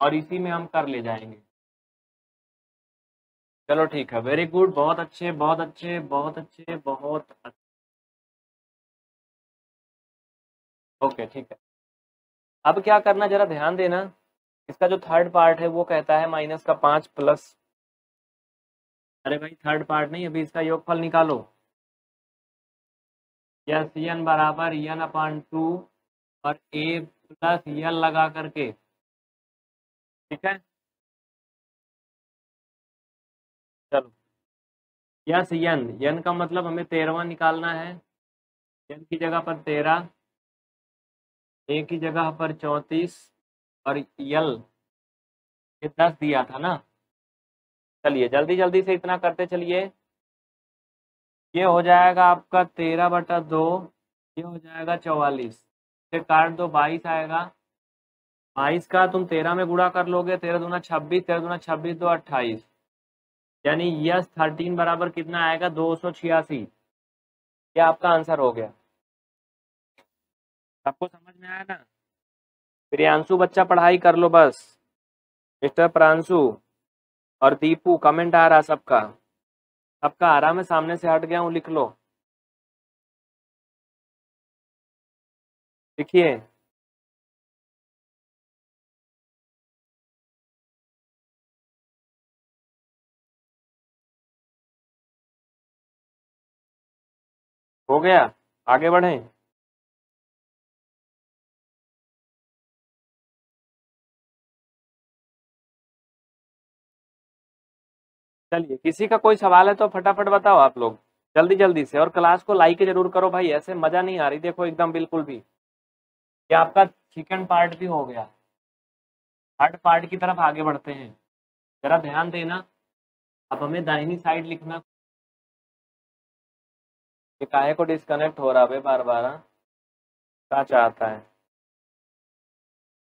और इसी में हम कर ले जाएंगे। चलो ठीक है, वेरी गुड, बहुत अच्छे बहुत अच्छे बहुत अच्छे बहुत अच्छे, ओके okay, ठीक है। अब क्या करना, जरा ध्यान देना, इसका जो थर्ड पार्ट है वो कहता है माइनस का पाँच प्लस, अरे भाई थर्ड पार्ट नहीं, अभी इसका योगफल निकालो। यस एन बराबर एन अपॉन टू और ए प्लस एन लगा करके, ठीक है। चलो यस एन, एन का मतलब हमें तेरहवां निकालना है, एन की जगह पर तेरह, ए की जगह पर चौंतीस और यल ये दस दिया था ना। चलिए जल्दी जल्दी से इतना करते चलिए। ये हो जाएगा आपका तेरह बटा दो, ये हो जाएगा चौवालीस, से काट दो बाईस आएगा, बाईस का तुम तेरह में गुणा कर लोगे, तेरह दूना छब्बीस, तेरह दूना छब्बीस दो अट्ठाईस, यानी यस थर्टीन बराबर कितना आएगा, दो सौ छियासी। यह आपका आंसर हो गया। आपको समझ में आया ना। प्रियांशु बच्चा पढ़ाई कर लो बस, मिस्टर प्रांशु और दीपू, कमेंट आ रहा सबका, सबका आ रहा, मैं सामने से हट गया हूँ, लिख लो, लिखिए। हो गया, आगे बढ़ें। चलिए किसी का कोई सवाल है तो फटाफट बताओ आप लोग, जल्दी जल्दी से, और क्लास को लाइक जरूर करो भाई, ऐसे मजा नहीं आ रही देखो एकदम बिल्कुल भी। ये आपका सेकंड पार्ट भी हो गया, थर्ड पार्ट की तरफ आगे बढ़ते हैं। जरा ध्यान देना, अब हमें दाहिनी साइड लिखना। ये काहे को डिस्कनेक्ट हो रहा है बार बार, क्या चाहता है।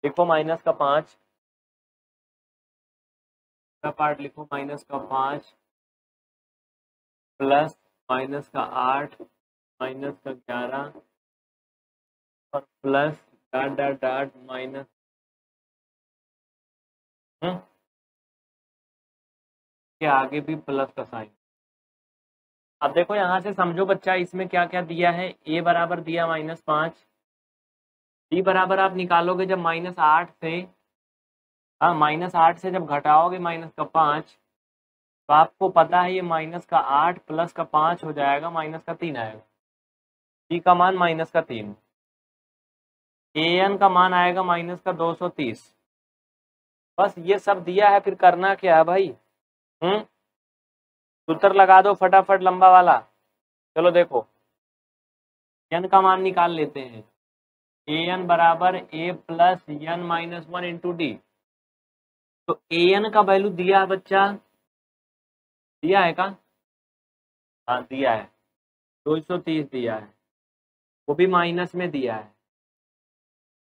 देखो माइनस का पाँच, पार्ट लिखो, माइनस का पाँच प्लस माइनस का आठ माइनस का ग्यारह और plus dot dot dot minus, के आगे भी प्लस का साइन। अब देखो यहाँ से समझो बच्चा, इसमें क्या क्या दिया है। ए बराबर दिया माइनस पाँच, डी बराबर आप निकालोगे जब माइनस आठ से, हाँ माइनस आठ से जब घटाओगे माइनस का पाँच, तो आपको पता है ये माइनस का आठ प्लस का पाँच हो जाएगा, माइनस का तीन आएगा। डी का मान माइनस का तीन, ए एन का मान आएगा माइनस का दो सौ तीस। बस ये सब दिया है, फिर करना क्या है भाई, हम्म सूत्र लगा दो फटाफट लंबा वाला। चलो देखो, एन का मान निकाल लेते हैं, एन बराबर ए plus N minus one into D. तो एन का वैल्यू दिया है बच्चा, दिया है का, हाँ दिया है दो सौ तीस दिया है, वो भी माइनस में दिया है।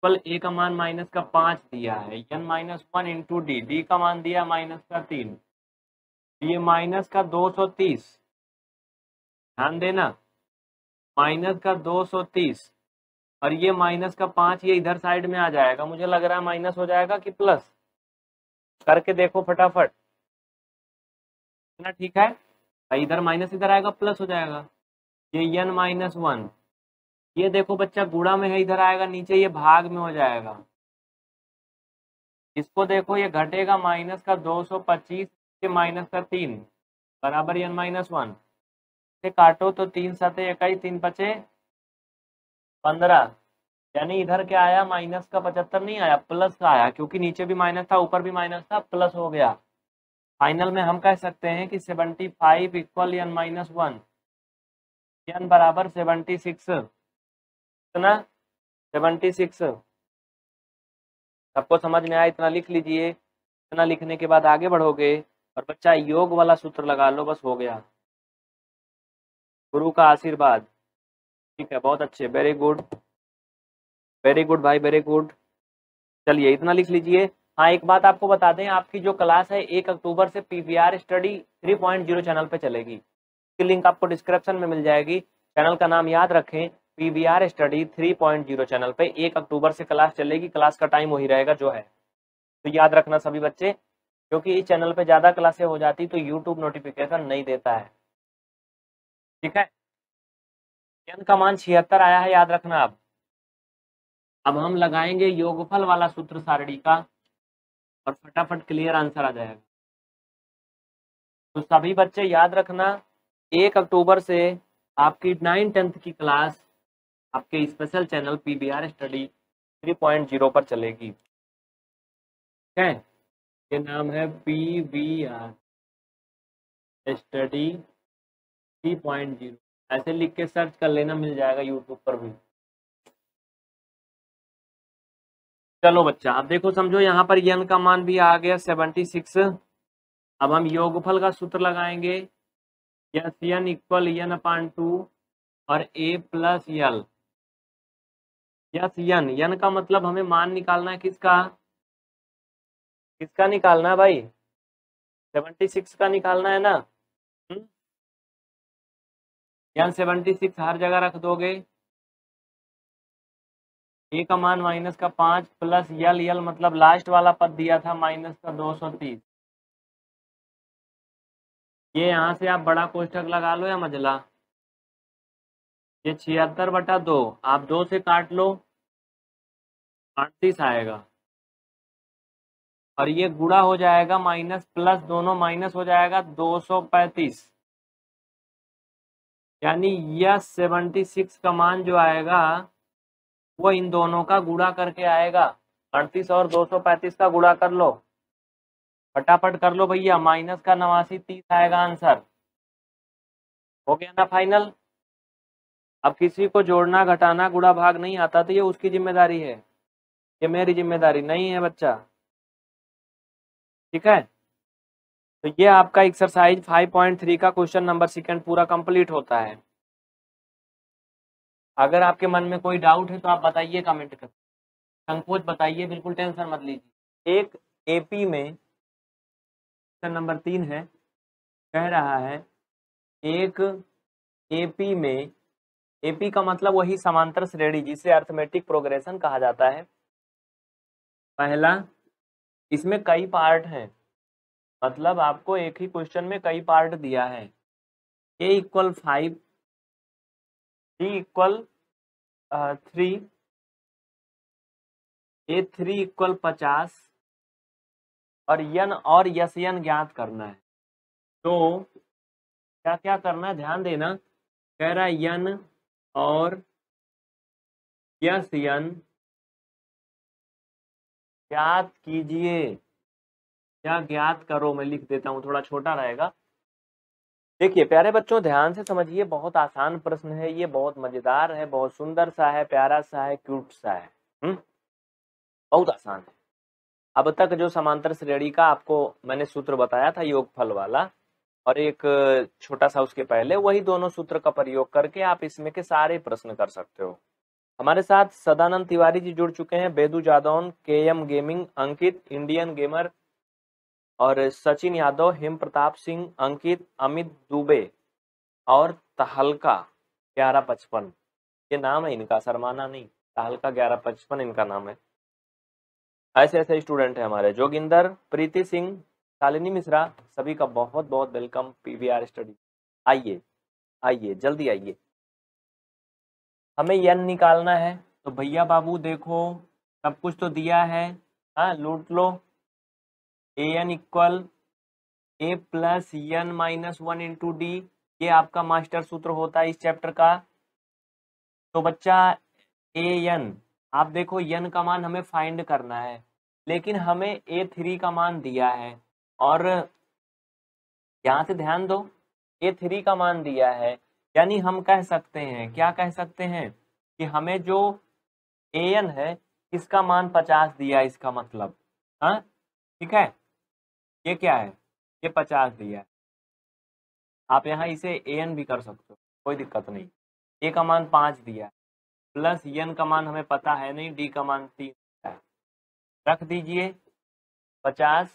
पल ए का मान माइनस का पाँच दिया है, N minus one into D, D का मान दिया माइनस का तीन, ये माइनस का दो सौ तीस, ध्यान देना माइनस का दो सौ तीस, और ये माइनस का पाँच ये इधर साइड में आ जाएगा। मुझे लग रहा है माइनस हो जाएगा कि प्लस, करके देखो फटाफट ना, ठीक है इधर माइनस इधर आएगा प्लस हो जाएगा, ये एन माइनस वन, ये देखो बच्चा गुणा में है इधर आएगा नीचे, ये भाग में हो जाएगा। इसको देखो ये घटेगा माइनस का दो सौ पच्चीस के माइनस का तीन बराबर एन माइनस वन से काटो तो तीन साते इक्कीस, तीन बचे पंद्रह, यानी इधर क्या आया माइनस का पचहत्तर नहीं आया प्लस का आया, क्योंकि नीचे भी माइनस था ऊपर भी माइनस था प्लस हो गया। फाइनल में हम कह सकते हैं कि seventy five equal n minus one, n बराबर सेवेंटी सिक्स, इतना सेवेंटी सिक्स। सबको समझ में आया, इतना लिख लीजिए, इतना लिखने के बाद आगे बढ़ोगे और बच्चा योग वाला सूत्र लगा लो, बस हो गया। गुरु का आशीर्वाद, ठीक है, बहुत अच्छे, वेरी गुड वेरी गुड भाई वेरी गुड। चलिए इतना लिख लीजिए। हाँ एक बात आपको बता दें, आपकी जो क्लास है एक अक्टूबर से PVR study three point zero channel पे चलेगी, इसकी लिंक आपको डिस्क्रिप्शन में मिल जाएगी। चैनल का नाम याद रखें, PVR study three point zero channel पे एक अक्टूबर से क्लास चलेगी, क्लास का टाइम वही रहेगा जो है, तो याद रखना सभी बच्चे, क्योंकि इस चैनल पे ज़्यादा क्लासें हो जाती तो यूट्यूब नोटिफिकेशन नहीं देता है, ठीक है। एन का मान छिहत्तर आया है, याद रखना आप। अब हम लगाएंगे योगफल वाला सूत्र सारणी का और फटाफट क्लियर आंसर आ जाएगा। तो सभी बच्चे याद रखना, एक अक्टूबर से आपकी नाइन टेंथ की क्लास आपके special channel PVR study three point zero पर चलेगी, ठीक है। ये नाम है PVR study three point zero, ऐसे लिख के सर्च कर लेना, मिल जाएगा यूट्यूब पर भी। चलो बच्चा आप देखो समझो, यहाँ पर एन का मान भी आ गया सेवेंटी सिक्स। अब हम योगफल का सूत्र लगाएंगे, S N equal N upon two और a plus l. S n, n का मतलब हमें मान निकालना है, किसका किसका निकालना है भाई, सेवेंटी सिक्स का निकालना है ना। एन सेवेंटी सिक्स हर जगह रख दोगे, ए का मान माइनस का पाँच प्लस यल, यल मतलब लास्ट वाला पद दिया था माइनस का दो सौ तीस। ये यहाँ से आप बड़ा कोष्ठक लगा लो या मजला, ये छिहत्तर बटा दो आप दो से काट लो, अड़तीस आएगा, और ये गुणा हो जाएगा माइनस प्लस दोनों माइनस हो जाएगा दो सौ पैंतीस, यानी यह सेवेंटी सिक्स का मान जो आएगा वो इन दोनों का गुणा करके आएगा, अड़तीस और दो सौ पैंतीस का गुणा कर लो, फटाफट कर लो भैया, माइनस का नवासी, तीस आएगा आंसर। हो गया ना फाइनल। अब किसी को जोड़ना घटाना गुणा भाग नहीं आता तो ये उसकी जिम्मेदारी है, ये मेरी जिम्मेदारी नहीं है बच्चा, ठीक है। तो ये आपका एक्सरसाइज फाइव पॉइंट थ्री का क्वेश्चन नंबर सेकंड पूरा कंप्लीट होता है। अगर आपके मन में कोई डाउट है तो आप बताइए, कमेंट कर, संकोच बताइए, बिल्कुल टेंशन मत लीजिए। एक एपी में नंबर तीन है, कह रहा है एक एपी में, एपी का मतलब वही समांतर श्रेणी जिसे अर्थमेटिक प्रोग्रेशन कहा जाता है। पहला, इसमें कई पार्ट हैं, मतलब आपको एक ही क्वेश्चन में कई पार्ट दिया है। A equal five, d equal three, a three equal पचास, और यन और यस यन ज्ञात करना है। तो क्या क्या करना है ध्यान देना, कह रहा है यन और यस यन ज्ञात कीजिए, क्या ज्ञात करो, मैं लिख देता हूँ थोड़ा छोटा रहेगा। देखिए प्यारे बच्चों, ध्यान से समझिए, बहुत आसान प्रश्न है ये, बहुत मजेदार है, बहुत सुंदर सा है, प्यारा सा है, क्यूट सा है, हुँ? बहुत आसान है। अब तक जो समांतर श्रेणी का आपको मैंने सूत्र बताया था, योगफल वाला और एक छोटा सा उसके पहले, वही दोनों सूत्र का प्रयोग करके आप इसमें के सारे प्रश्न कर सकते हो। हमारे साथ सदानंद तिवारी जी जुड़ चुके हैं, Bedu Jadaun, KM gaming, Ankit, Indian gamer और सचिन यादव, हिम प्रताप सिंह, अंकित, अमित दुबे और तहलका ग्यारह पचपन, ये नाम है इनका, शर्माना नहीं, तहलका ग्यारह पचपन इनका नाम है। ऐसे ऐसे स्टूडेंट है हमारे, जोगिंदर, प्रीति सिंह, शालिनी मिश्रा, सभी का बहुत बहुत वेलकम पीवीआर स्टडी। आइए आइए जल्दी आइए, हमें यन निकालना है, तो भैया बाबू देखो सब कुछ तो दिया है, हाँ लूट लो। A N equal A plus N minus one into D, ये आपका मास्टर सूत्र होता है इस चैप्टर का। तो बच्चा ए एन, आप देखो यन का मान हमें फाइंड करना है, लेकिन हमें ए थ्री का मान दिया है, और यहाँ से ध्यान दो, ए थ्री का मान दिया है, यानी हम कह सकते हैं, क्या कह सकते हैं कि हमें जो ए एन है इसका मान पचास दिया, इसका मतलब, हाँ ठीक है, ये क्या है, ये पचास दिया है। आप यहाँ इसे ए एन भी कर सकते हो, कोई दिक्कत नहीं। ए का मान पाँच दिया है, प्लस यन का मान हमें पता है नहीं, डी का मान तीन है, रख दीजिए पचास,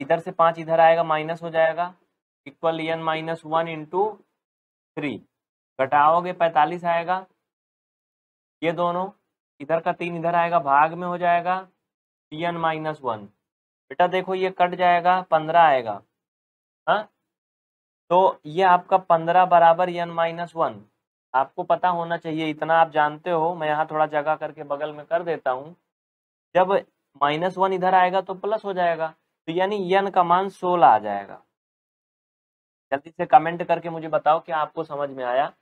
इधर से पाँच इधर आएगा माइनस हो जाएगा, equal n minus one into three, घटाओगे पैंतालीस आएगा, ये दोनों इधर का तीन इधर आएगा भाग में हो जाएगा यन माइनस वन। बेटा देखो ये कट जाएगा, पंद्रह आएगा, हाँ तो ये आपका पंद्रह बराबर यन माइनस वन, आपको पता होना चाहिए, इतना आप जानते हो। मैं यहाँ थोड़ा जगह करके बगल में कर देता हूँ, जब माइनस वन इधर आएगा तो प्लस हो जाएगा, तो यानी यन का मान सोलह आ जाएगा। जल्दी से कमेंट करके मुझे बताओ कि आपको समझ में आया,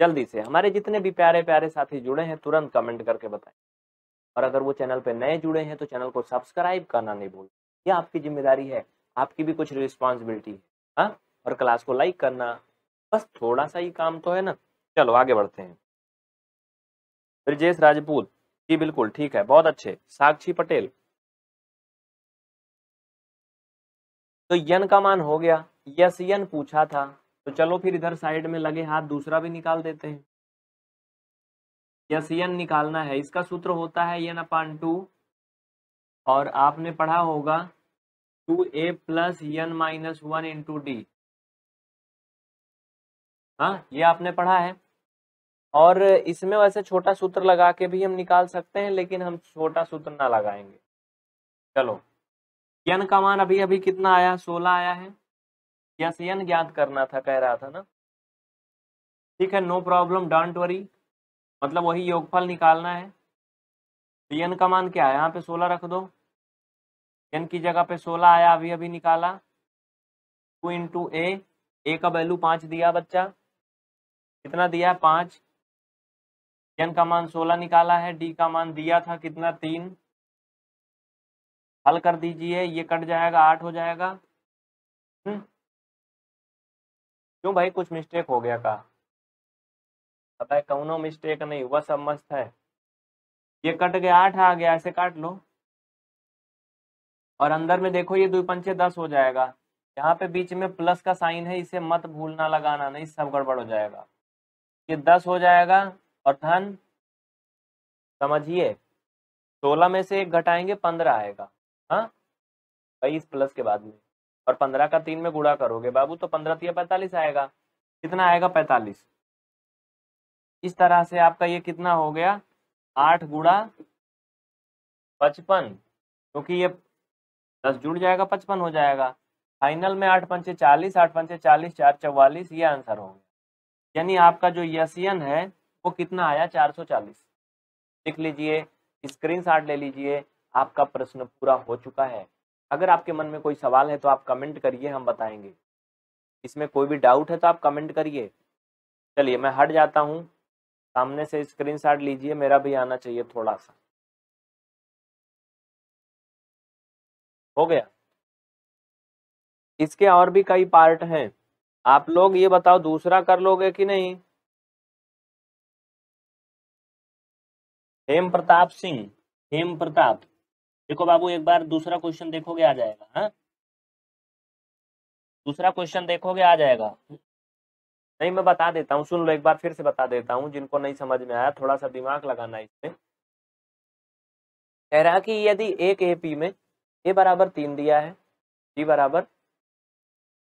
जल्दी से। हमारे जितने भी प्यारे प्यारे साथी जुड़े हैं तुरंत कमेंट करके बताएं, और अगर वो चैनल पर नए जुड़े हैं तो चैनल को सब्सक्राइब करना नहीं भूलें, यह आपकी जिम्मेदारी है, आपकी भी कुछ रिस्पॉन्सिबिलिटी है, हाँ, और क्लास को लाइक करना, बस थोड़ा सा ही काम तो है ना। चलो आगे बढ़ते हैं। ब्रजेश राजपूत जी बिल्कुल ठीक है, बहुत अच्छे। साक्षी पटेल, तो यन का मान हो गया, यस यन पूछा था, तो चलो फिर इधर साइड में लगे हाथ दूसरा भी निकाल देते हैं। यस यन निकालना है, इसका सूत्र होता है यन अपान टू, और आपने पढ़ा होगा टू ए प्लस यन माइनस वन इंटू डी, हाँ ये आपने पढ़ा है। और इसमें वैसे छोटा सूत्र लगा के भी हम निकाल सकते हैं, लेकिन हम छोटा सूत्र ना लगाएंगे। चलो यन का मान अभी अभी कितना आया, सोलह आया है, यस यन ज्ञात करना था, कह रहा था ना, ठीक है नो प्रॉब्लम, डोंट वरी, मतलब वही योगफल निकालना है। तो यन का मान क्या है, यहाँ पे सोलह रख दो, यन की जगह पे सोलह आया, अभी अभी निकाला, टू इंटू ए, ए का वैल्यू पाँच दिया बच्चा, कितना दिया, पाँच, यन का मान सोलह निकाला है, डी का मान दिया था कितना, तीन, हल कर दीजिए, ये कट जाएगा, आठ हो जाएगा। क्यों भाई, कुछ मिस्टेक हो गया का, अब है कौनो मिस्टेक नहीं, वह सब मस्त है, ये कट गया, आठ आ गया, ऐसे काट लो, और अंदर में देखो ये दो पंचे दस हो जाएगा, यहाँ पे बीच में प्लस का साइन है, इसे मत भूलना लगाना, नहीं सब गड़बड़ हो जाएगा, ये दस हो जाएगा, और धन समझिए सोलह में से एक घटाएंगे पंद्रह आएगा, हाँ भाई इस प्लस के बाद में, और पंद्रह का तीन में गुणा करोगे बाबू तो पंद्रह तीन पैंतालीस आएगा, कितना आएगा पैंतालीस। इस तरह से आपका ये कितना हो गया, आठ गुणा पचपन, क्योंकि ये दस जुड़ जाएगा पचपन हो जाएगा, फाइनल में आठ पंचे चालीस, आठ पंचे चालीस, चार चौवालीस, ये आंसर हो गया। यानी आपका जो यसियन है वो कितना आया, चार सौ चालीस। लिख लीजिए, स्क्रीनशॉट ले लीजिए, आपका प्रश्न पूरा हो चुका है। अगर आपके मन में कोई सवाल है तो आप कमेंट करिए, हम बताएंगे, इसमें कोई भी डाउट है तो आप कमेंट करिए। चलिए मैं हट जाता हूँ, सामने से स्क्रीनशॉट लीजिए, मेरा भी आना चाहिए थोड़ा सा, हो गया। इसके और भी कई पार्ट हैं, आप लोग ये बताओ दूसरा कर लोगे कि नहीं। हेम प्रताप सिंह, हेम प्रताप, देखो बाबू एक बार दूसरा क्वेश्चन देखोगे आ जाएगा। हाँ दूसरा क्वेश्चन देखोगे आ जाएगा। नहीं मैं बता देता हूँ, सुन लो एक बार फिर से बता देता हूँ जिनको नहीं समझ में आया, थोड़ा सा दिमाग लगाना इसमें। कह रहा कि यदि एक एपी में ए बराबर तीन दिया है, डी बराबर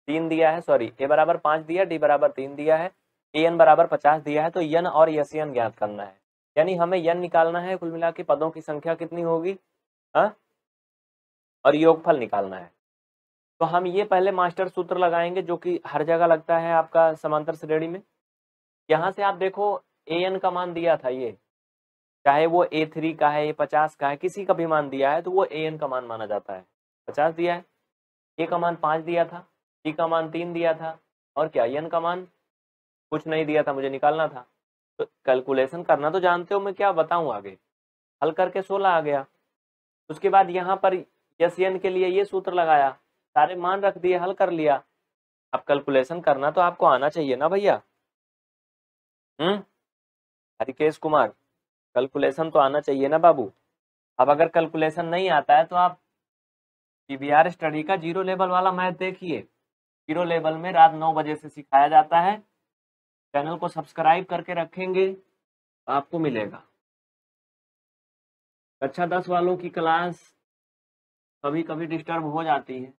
तीन दिया है, सॉरी ए बराबर पाँच दिया, डी बराबर तीन दिया है, ए एन बराबर पचास दिया है, तो यन और यस एन ज्ञात करना है। यानी हमें यन निकालना है, कुल मिला के पदों की संख्या कितनी होगी, हाँ, और योगफल निकालना है। तो हम ये पहले मास्टर सूत्र लगाएंगे जो कि हर जगह लगता है आपका समांतर श्रेणी में। यहाँ से आप देखो ए एन का मान दिया था, ये चाहे वो ए थ्री का है, ए पचास का है, किसी का भी मान दिया है तो वो ए एन का मान माना जाता है। पचास दिया है, ए का मान पाँच दिया था, टी का मान तीन दिया था, और क्या एन का मान कुछ नहीं दिया था, मुझे निकालना था। तो कैलकुलेशन करना तो जानते हो, मैं क्या बताऊँ आगे। हल करके सोलह आ गया। उसके बाद यहाँ पर यस एन के लिए ये सूत्र लगाया, सारे मान रख दिए, हल कर लिया। अब कैलकुलेशन करना तो आपको आना चाहिए ना भैया। हम्म हरिकेश कुमार, कैलकुलेशन तो आना चाहिए ना बाबू। अब अगर कैलकुलेशन नहीं आता है तो आप पीवीआर स्टडी का जीरो लेवल वाला मैथ देखिए। जीरो लेवल में रात नौ बजे से सिखाया जाता है। चैनल को सब्सक्राइब करके रखेंगे तो आपको मिलेगा। कक्षा दस वालों की क्लास कभी कभी डिस्टर्ब हो जाती है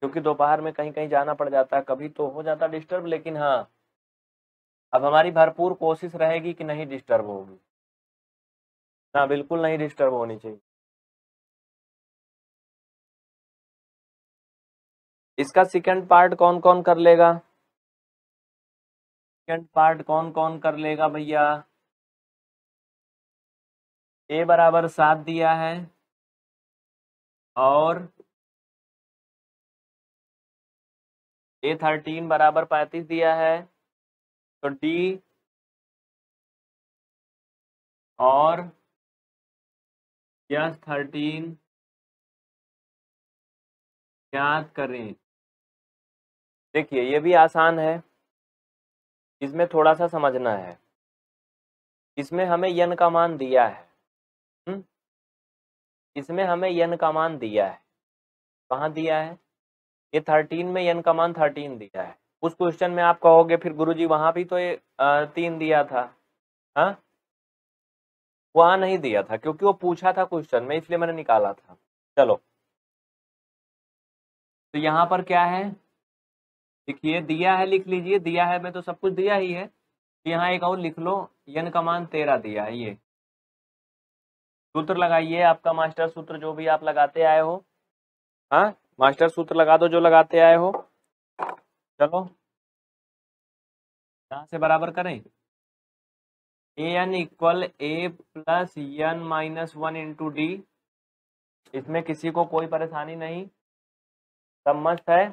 क्योंकि दोपहर में कहीं कहीं जाना पड़ जाता है, कभी तो हो जाता डिस्टर्ब, लेकिन हाँ अब हमारी भरपूर कोशिश रहेगी कि नहीं डिस्टर्ब होगी ना, बिल्कुल नहीं डिस्टर्ब होनी चाहिए। इसका सेकंड पार्ट कौन कौन कर लेगा, सेकंड पार्ट कौन कौन कर लेगा भैया। ए बराबर सात दिया है और ए थर्टीन बराबर पैंतीस दिया है, तो डी और यस थर्टीन ज्ञात करें। देखिए ये भी आसान है, इसमें थोड़ा सा समझना है। इसमें हमें यन का मान दिया है, हुँ? इसमें हमें यन का मान दिया है, कहाँ दिया है, ये थर्टीन में यन का मान थर्टीन दिया है। उस क्वेश्चन में आप कहोगे फिर गुरुजी वहाँ भी तो ये तीन दिया था, हाँ वहाँ नहीं दिया था क्योंकि वो पूछा था क्वेश्चन में, इसलिए मैंने निकाला था। चलो तो यहाँ पर क्या है देखिए, दिया है, लिख लीजिए, दिया है मैं तो सब कुछ दिया ही है। तो यहाँ एक और लिख लो, यन का मान तेरह दिया है। ये सूत्र लगाइए आपका मास्टर सूत्र जो भी आप लगाते आए हो, हाँ मास्टर सूत्र लगा दो जो लगाते आए हो। चलो यहाँ से बराबर करें, A N equal A plus N minus one into D. इसमें किसी को कोई परेशानी नहीं, सब मस्त है।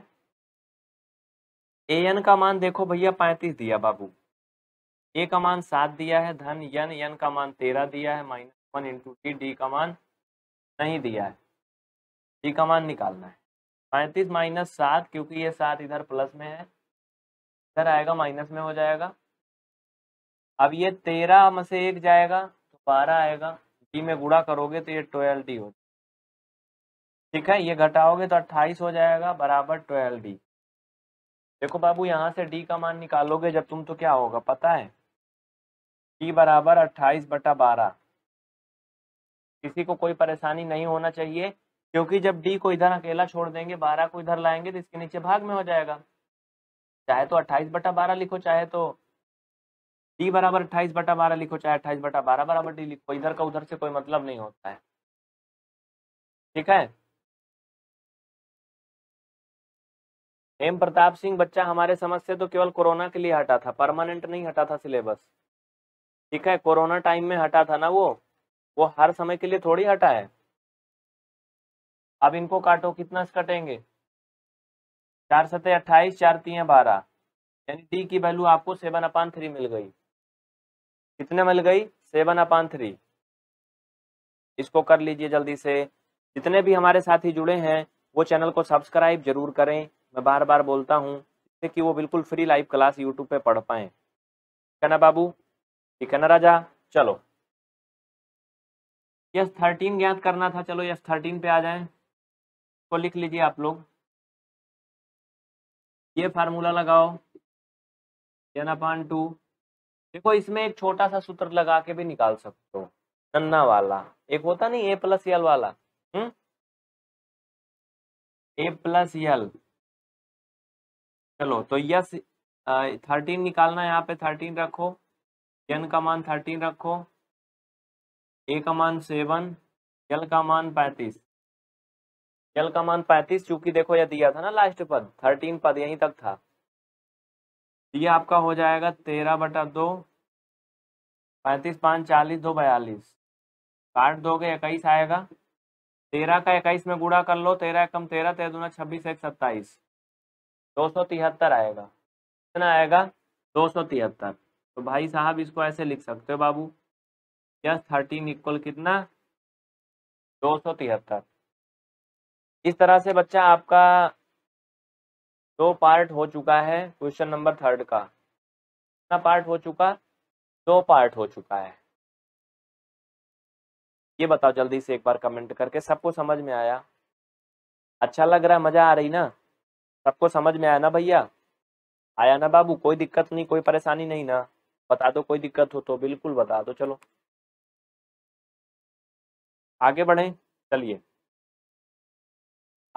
ए एन का मान देखो भैया पैंतीस दिया बाबू, ए का मान सात दिया है धन एन, एन का मान तेरह दिया है minus one into D, D का मान नहीं दिया है, डी का मान निकालना है। पैंतीस माइनस सात, क्योंकि ये सात इधर प्लस में है, इधर आएगा माइनस में हो जाएगा। अब ये तेरह में से एक जाएगा तो बारह आएगा, डी में गुणा करोगे तो ये ट्वेल्व डी हो जाएगा, ठीक है। ये घटाओगे तो अट्ठाईस हो जाएगा बराबर ट्वेल्व डी। देखो बाबू यहाँ से डी का मान निकालोगे जब तुम, तो क्या होगा पता है, डी बराबर अट्ठाईस बटा बारह। किसी को कोई परेशानी नहीं होना चाहिए क्योंकि जब डी को इधर अकेला छोड़ देंगे, बारह को इधर लाएंगे तो इसके नीचे भाग में हो जाएगा। चाहे तो अट्ठाईस बटा बारह लिखो, चाहे तो डी बराबर अट्ठाईस बटा बारह लिखो, चाहे अट्ठाईस बटा बारह बराबर डी लिखो, इधर का उधर से कोई मतलब नहीं होता है, ठीक है। एम प्रताप सिंह बच्चा, हमारे समझ से तो केवल कोरोना के लिए हटा था, परमानेंट नहीं हटा था सिलेबस, ठीक है। कोरोना टाइम में हटा था ना, वो वो हर समय के लिए थोड़ी हटा है। अब इनको काटो, कितना से कटेंगे, चार सते अट्ठाईस, चार तीन बारह, यानी डी की वैल्यू आपको सेवन अपान थ्री मिल गई। कितने मिल गई, सेवन अपान थ्री। इसको कर लीजिए जल्दी से। जितने भी हमारे साथी जुड़े हैं वो चैनल को सब्सक्राइब जरूर करें, मैं बार बार बोलता हूँ कि वो बिल्कुल फ्री लाइव क्लास यूट्यूब पे पढ़ पाएँ। ठीक है ना बाबू, ठीक है ना राजा। चलो यस थर्टीन ज्ञात करना था, चलो यस थर्टीन पे आ जाएं। इसको लिख लीजिए आप लोग, ये फार्मूला लगाओ n अपॉन टू। देखो इसमें एक छोटा सा सूत्र लगा के भी निकाल सकते हो, नन्ना वाला एक होता नहीं ए प्लस एल वाला, हम्म ए प्लस एल। चलो तो यस थर्टीन निकालना है, यहाँ पे थर्टीन रखो, n का मान थर्टीन रखो, ए का मान सेवन, एल का मान पैंतीस, एल का मान पैंतीस। चूंकि देखो यह दिया था ना लास्ट पद, थर्टीन पद यहीं तक था। ये आपका हो जाएगा तेरह बटा दो, पैंतीस पाँच चालीस, दो बयालीस, काट दोगे इक्कीस आएगा। तेरह का इक्कीस में गुणा कर लो, तेरह कम तेरह, तेरह दूना छब्बीस, एक सत्ताईस, दो सौ तिहत्तर आएगा। कितना आएगा? दो सौ तिहत्तर। तो भाई साहब इसको ऐसे लिख सकते हो बाबू, यस थर्टीन इक्वल कितना? दो सौ तिहत्तर। इस तरह से बच्चा आपका दो पार्ट हो चुका है क्वेश्चन नंबर थर्ड का। कितना पार्ट हो चुका? दो पार्ट हो चुका है। ये बताओ जल्दी से एक बार कमेंट करके, सबको समझ में आया? अच्छा लग रहा है? मजा आ रही ना? सबको समझ में आया ना भैया? आया ना बाबू? कोई दिक्कत नहीं, कोई परेशानी नहीं ना? बता दो कोई दिक्कत हो तो, बिल्कुल बता दो। चलो आगे बढ़ें। चलिए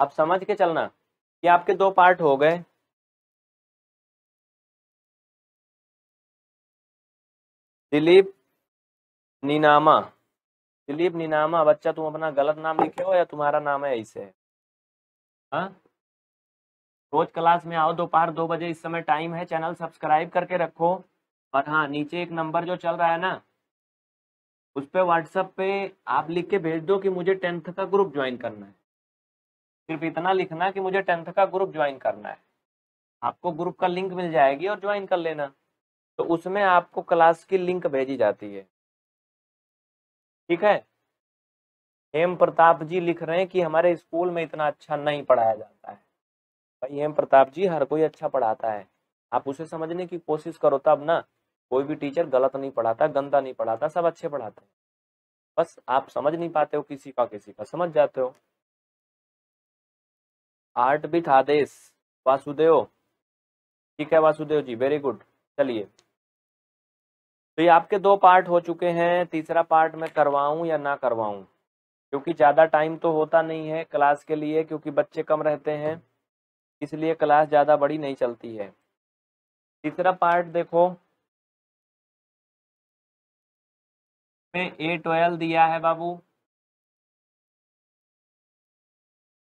आप समझ के चलना कि आपके दो पार्ट हो गए। दिलीप नीनामा, दिलीप नीनामा बच्चा तुम अपना गलत नाम लिखे हो या तुम्हारा नाम है ऐसे? हाँ रोज क्लास में आओ दोपहर दो बजे, इस समय टाइम है। चैनल सब्सक्राइब करके रखो, और हाँ नीचे एक नंबर जो चल रहा है ना उस पर व्हाट्सएप पे आप लिख के भेज दो कि मुझे टेंथ का ग्रुप ज्वाइन करना है। सिर्फ इतना लिखना कि मुझे टेंथ का ग्रुप ज्वाइन करना है, आपको ग्रुप का लिंक मिल जाएगी और ज्वाइन कर लेना। तो उसमें आपको क्लास की लिंक भेजी जाती है, ठीक है। हेम प्रताप जी लिख रहे हैं कि हमारे स्कूल में इतना अच्छा नहीं पढ़ाया जाता है। भाई हेम प्रताप जी, हर कोई अच्छा पढ़ाता है, आप उसे समझने की कोशिश करो तब ना। कोई भी टीचर गलत नहीं पढ़ाता, गंदा नहीं पढ़ाता, सब अच्छे पढ़ाते हैं। बस आप समझ नहीं पाते हो किसी का, किसी का समझ जाते हो। आठ बिट आदेश वासुदेव, ठीक है वासुदेव जी, वेरी गुड। चलिए तो ये आपके दो पार्ट हो चुके हैं। तीसरा पार्ट मैं करवाऊं या ना करवाऊं? क्योंकि ज़्यादा टाइम तो होता नहीं है क्लास के लिए, क्योंकि बच्चे कम रहते हैं, इसलिए क्लास ज़्यादा बड़ी नहीं चलती है। तीसरा पार्ट देखो, में ए ट्वेल्व दिया है बाबू,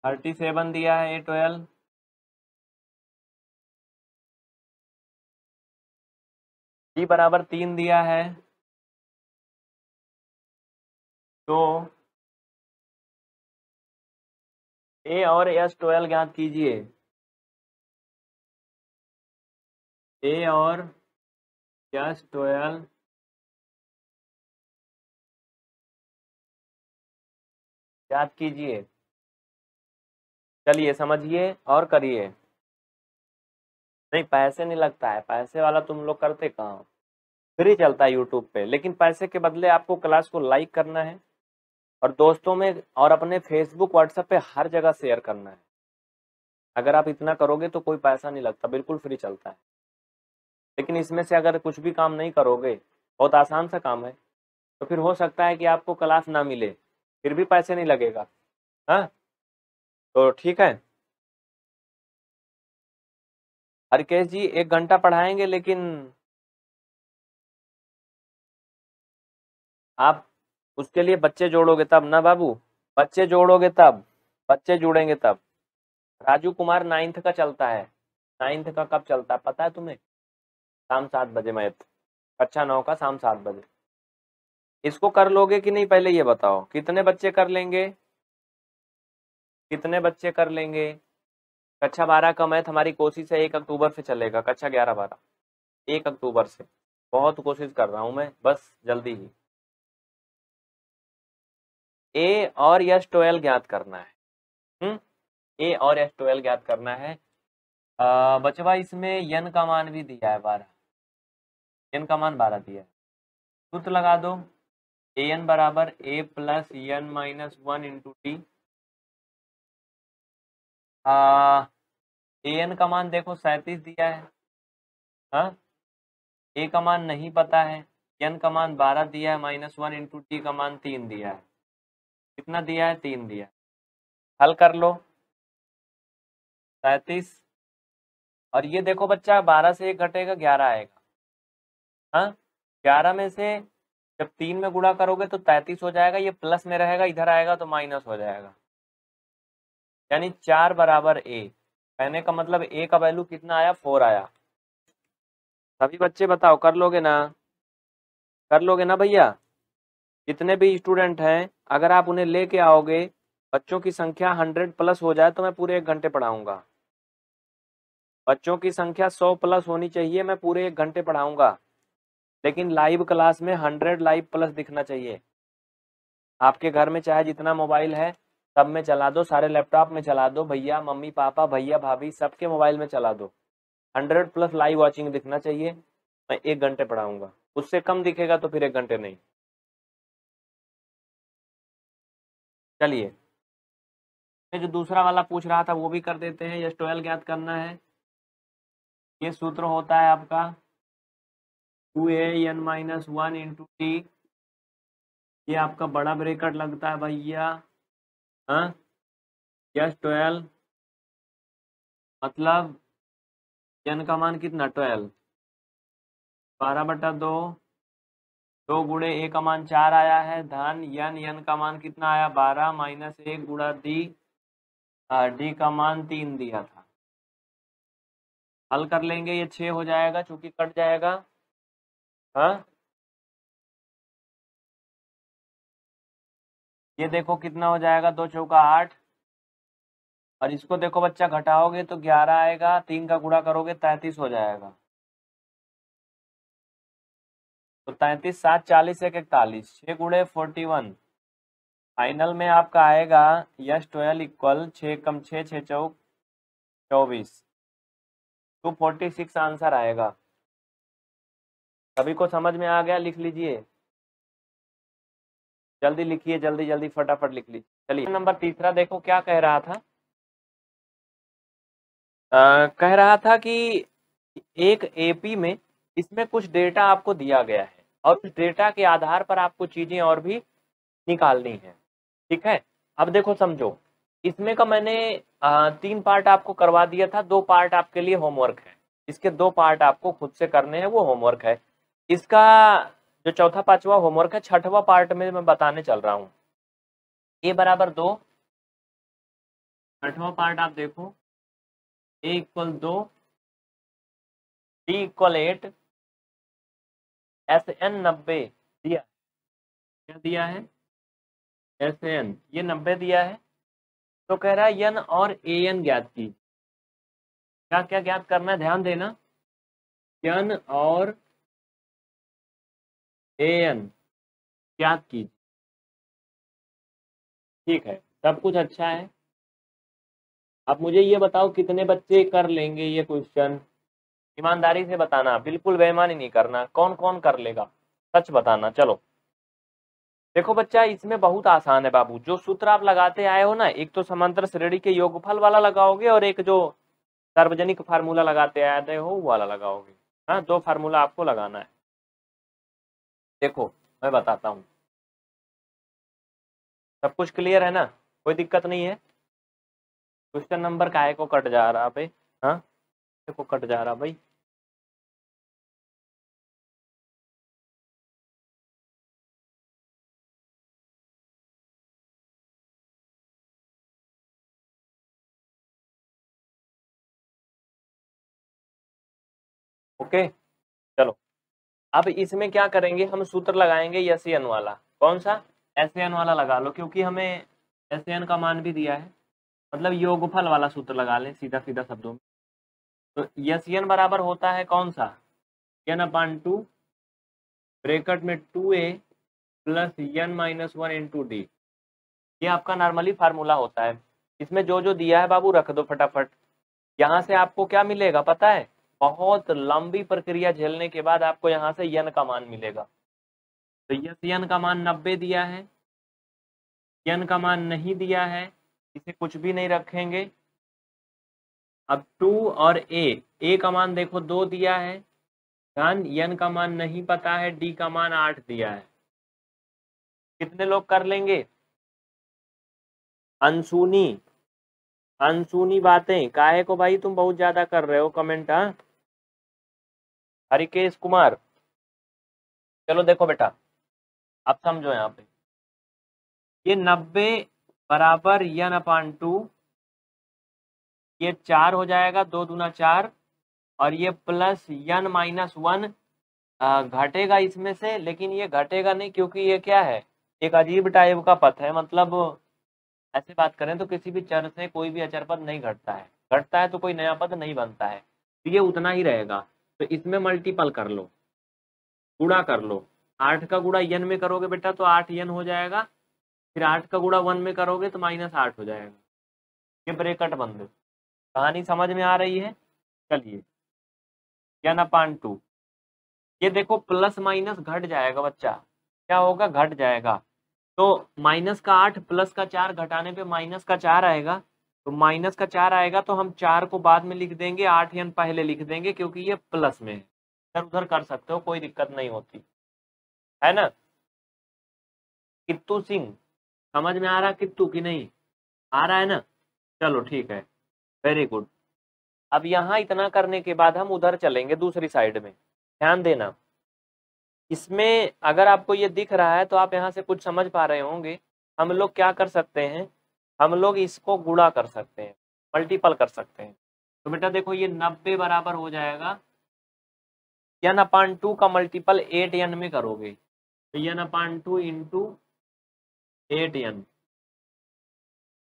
थर्टी सेवन दिया है ए ट्वेल्व, जी बराबर तीन दिया है। तो ए और एस ट्वेल्व ज्ञात कीजिए, ए और एस ट्वेल्व। याद कीजिए, चलिए समझिए और करिए। नहीं पैसे नहीं लगता है, पैसे वाला तुम लोग करते कहाँ हो, फ्री चलता है यूट्यूब पे। लेकिन पैसे के बदले आपको क्लास को लाइक करना है, और दोस्तों में और अपने फेसबुक व्हाट्सएप पे हर जगह शेयर करना है। अगर आप इतना करोगे तो कोई पैसा नहीं लगता, बिल्कुल फ्री चलता है। लेकिन इसमें से अगर कुछ भी काम नहीं करोगे, बहुत आसान सा काम है, तो फिर हो सकता है कि आपको क्लास ना मिले, फिर भी पैसे नहीं लगेगा। हाँ तो ठीक है। हरकेश जी एक घंटा पढ़ाएंगे, लेकिन आप उसके लिए बच्चे जोड़ोगे तब ना बाबू, बच्चे जोड़ोगे तब, बच्चे जुड़ेंगे तब। राजू कुमार नाइन्थ का चलता है, नाइन्थ का कब चलता है पता है तुम्हें? शाम सात बजे मैथ, कक्षा नौ का शाम सात बजे। इसको कर लोगे कि नहीं पहले ये बताओ, कितने बच्चे कर लेंगे, कितने बच्चे कर लेंगे? कक्षा बारह का मैथ हमारी कोशिश है एक अक्टूबर से चलेगा, कक्षा ग्यारह बारह एक अक्टूबर से। बहुत कोशिश कर रहा हूँ मैं, बस जल्दी ही। ए और एस ट्वेल्व ज्ञात करना है, हम्म ए और एस ट्वेल्व ज्ञात करना है। बचवा इसमें यन का मान भी दिया है बारह, यन का मान बारह दिया है। सूत्र लगा दो, ए एन बराबर ए plus N minus one into T. A N का मान देखो सैंतीस दिया है, हाँ ए का मान नहीं पता है, यन का मान बारह दिया है, माइनस वन इंटू टी का मान तीन दिया है। कितना दिया है? तीन दिया है। हल कर लो सैंतीस, और ये देखो बच्चा बारह से एक घटेगा ग्यारह आएगा, हाँ ग्यारह में से जब तीन में गुणा करोगे तो तैंतीस हो जाएगा, ये प्लस में रहेगा, इधर आएगा तो माइनस हो जाएगा, यानी चार बराबर ए। कहने का मतलब ए का वैल्यू कितना आया? फोर आया। सभी बच्चे बताओ कर लोगे ना, कर लोगे ना भैया? जितने भी स्टूडेंट हैं अगर आप उन्हें लेके आओगे, बच्चों की संख्या हंड्रेड प्लस हो जाए तो मैं पूरे एक घंटे पढ़ाऊंगा। बच्चों की संख्या सौ प्लस होनी चाहिए, मैं पूरे एक घंटे पढ़ाऊंगा, लेकिन लाइव क्लास में हंड्रेड लाइव प्लस दिखना चाहिए। आपके घर में चाहे जितना मोबाइल है सब में चला दो, सारे लैपटॉप में चला दो, भैया मम्मी पापा भैया भाभी सबके मोबाइल में चला दो, हंड्रेड प्लस लाइव वॉचिंग दिखना चाहिए। मैं एक घंटे पढ़ाऊंगा, उससे कम दिखेगा तो फिर एक घंटे नहीं। चलिए जो दूसरा वाला पूछ रहा था वो भी कर देते हैं। यस ट्वेल्व ज्ञात करना है। ये सूत्र होता है आपका two a n minus one into t, ये आपका बड़ा ब्रेकेट लगता है भैया, हाँ यस ट्वेल्व मतलब एन का मान कितना? ट्वेल्व, बारह बटा दो, दो गुड़े ए का मान चार आया है, धन एन, एन का मान कितना आया? बारह, माइनस एक गुड़ा डी, डी का मान तीन दिया था। हल कर लेंगे, ये छः हो जाएगा चूंकि कट जाएगा, हाँ ये देखो कितना हो जाएगा, दो चौका आठ, और इसको देखो बच्चा घटाओगे तो ग्यारह आएगा, तीन का गुणा करोगे तैंतीस हो जाएगा, तो तैंतीस सात चालीस एक इकतालीस, छः गुड़े फोर्टी वन। फाइनल में आपका आएगा यश ट्वेल्व इक्वल छः कम छः छः चौक चौबीस, टू फोर्टी सिक्स आंसर आएगा। सभी को समझ में आ गया? लिख लीजिए, जल्दी लिखिए, जल्दी जल्दी फटाफट लिख लीजिए। चलिए नंबर तीसरा देखो क्या कह रहा था। आ, कह रहा था कि एक एपी में इसमें कुछ डेटा आपको दिया गया है और उस डेटा के आधार पर आपको चीजें और भी निकालनी है, ठीक है। अब देखो समझो, इसमें का मैंने आ, तीन पार्ट आपको करवा दिया था, दो पार्ट आपके लिए होमवर्क है, इसके दो पार्ट आपको खुद से करने हैं, वो होमवर्क है। इसका जो चौथा पांचवा होमवर्क है, छठवां पार्ट में मैं बताने चल रहा हूँ। ए बराबर दो, छठवां पार्ट आप देखो, ए इक्वल दो, d equal eight, S n नब्बे दिया, क्या दिया है? एस एन ये नब्बे दिया है। तो कह रहा है यन और ए एन ज्ञात की, क्या क्या ज्ञात करना है ध्यान देना, यन और ए एन ज्ञात की, ठीक है सब कुछ अच्छा है। अब मुझे ये बताओ कितने बच्चे कर लेंगे ये क्वेश्चन? ईमानदारी से बताना, बिल्कुल बेईमानी नहीं करना। कौन कौन कर लेगा सच बताना। चलो देखो बच्चा, इसमें बहुत आसान है बाबू। जो सूत्र आप लगाते आए हो ना, एक तो समांतर श्रेणी के योगफल वाला लगाओगे और एक जो सार्वजनिक फार्मूला लगाते आए हो वो वाला लगाओगे, हाँ दो फार्मूला आपको लगाना है। देखो मैं बताता हूँ, सब कुछ क्लियर है ना, कोई दिक्कत नहीं है। क्वेश्चन नंबर काहे को कट जा रहा भाई, हाँ काहे को कट जा रहा भाई? ओके okay, चलो अब इसमें क्या करेंगे, हम सूत्र लगाएंगे एस एन वाला। कौन सा? एस एन वाला लगा लो, क्योंकि हमें एस एन का मान भी दिया है, मतलब योगफल वाला सूत्र लगा लें सीधा सीधा शब्दों में। तो एस एन बराबर होता है कौन सा? एन अपान टू ब्रेकेट में टू ए plus N minus one into D, ये आपका नॉर्मली फार्मूला होता है। इसमें जो जो दिया है बाबू रख दो फटाफट, यहाँ से आपको क्या मिलेगा पता है, बहुत लंबी प्रक्रिया झेलने के बाद आपको यहाँ से यन का मान मिलेगा। तो यस यन का मान नब्बे दिया है, यन का मान नहीं दिया है, इसे कुछ भी नहीं रखेंगे। अब टू और ए, ए का मान देखो दो दिया है, ध्यान, यन का मान नहीं पता है, डी का मान आठ दिया है। कितने लोग कर लेंगे? अनसुनी अनसुनी बातें काहे को भाई, तुम बहुत ज्यादा कर रहे हो कमेंट। हाँ हरिकेश कुमार, चलो देखो बेटा अब समझो, यहाँ पे ये नब्बे बराबर यन अपान टू, ये चार हो जाएगा, दो दूना चार, और ये प्लस यन माइनस वन घटेगा इसमें से, लेकिन ये घटेगा नहीं क्योंकि ये क्या है, एक अजीब टाइप का पथ है। मतलब ऐसे बात करें तो किसी भी चर से कोई भी अचर पद नहीं घटता है, घटता है तो कोई नया पद नहीं बनता है, तो ये उतना ही रहेगा। तो इसमें मल्टीपल कर लो, गुणा कर लो, आठ का गुणा यन में करोगे बेटा तो आठ यन हो जाएगा, फिर आठ का गुणा वन में करोगे तो माइनस आठ हो जाएगा। ये ब्रेकट बन दो, कहानी समझ में आ रही है? चलिए यन अपान टू, ये देखो प्लस माइनस घट जाएगा बच्चा, क्या होगा, घट जाएगा। तो माइनस का आठ प्लस का चार घटाने पे माइनस का चार आएगा, तो माइनस का चार आएगा तो हम चार को बाद में लिख देंगे, आठ यन पहले लिख देंगे क्योंकि ये प्लस में है, इधर उधर कर सकते हो, कोई दिक्कत नहीं होती है ना। कित्तू सिंह, समझ में आ रहा कित्तू कि नहीं आ रहा है ना, चलो ठीक है, वेरी गुड। अब यहाँ इतना करने के बाद हम उधर चलेंगे दूसरी साइड में, ध्यान देना। इसमें अगर आपको ये दिख रहा है तो आप यहाँ से कुछ समझ पा रहे होंगे। हम लोग क्या कर सकते हैं, हम लोग इसको गुणा कर सकते हैं, मल्टीपल कर सकते हैं। तो बेटा देखो ये नब्बे बराबर हो जाएगा, यन अपान टू का मल्टीपल एट यन में करोगे तो n upon two into eight n,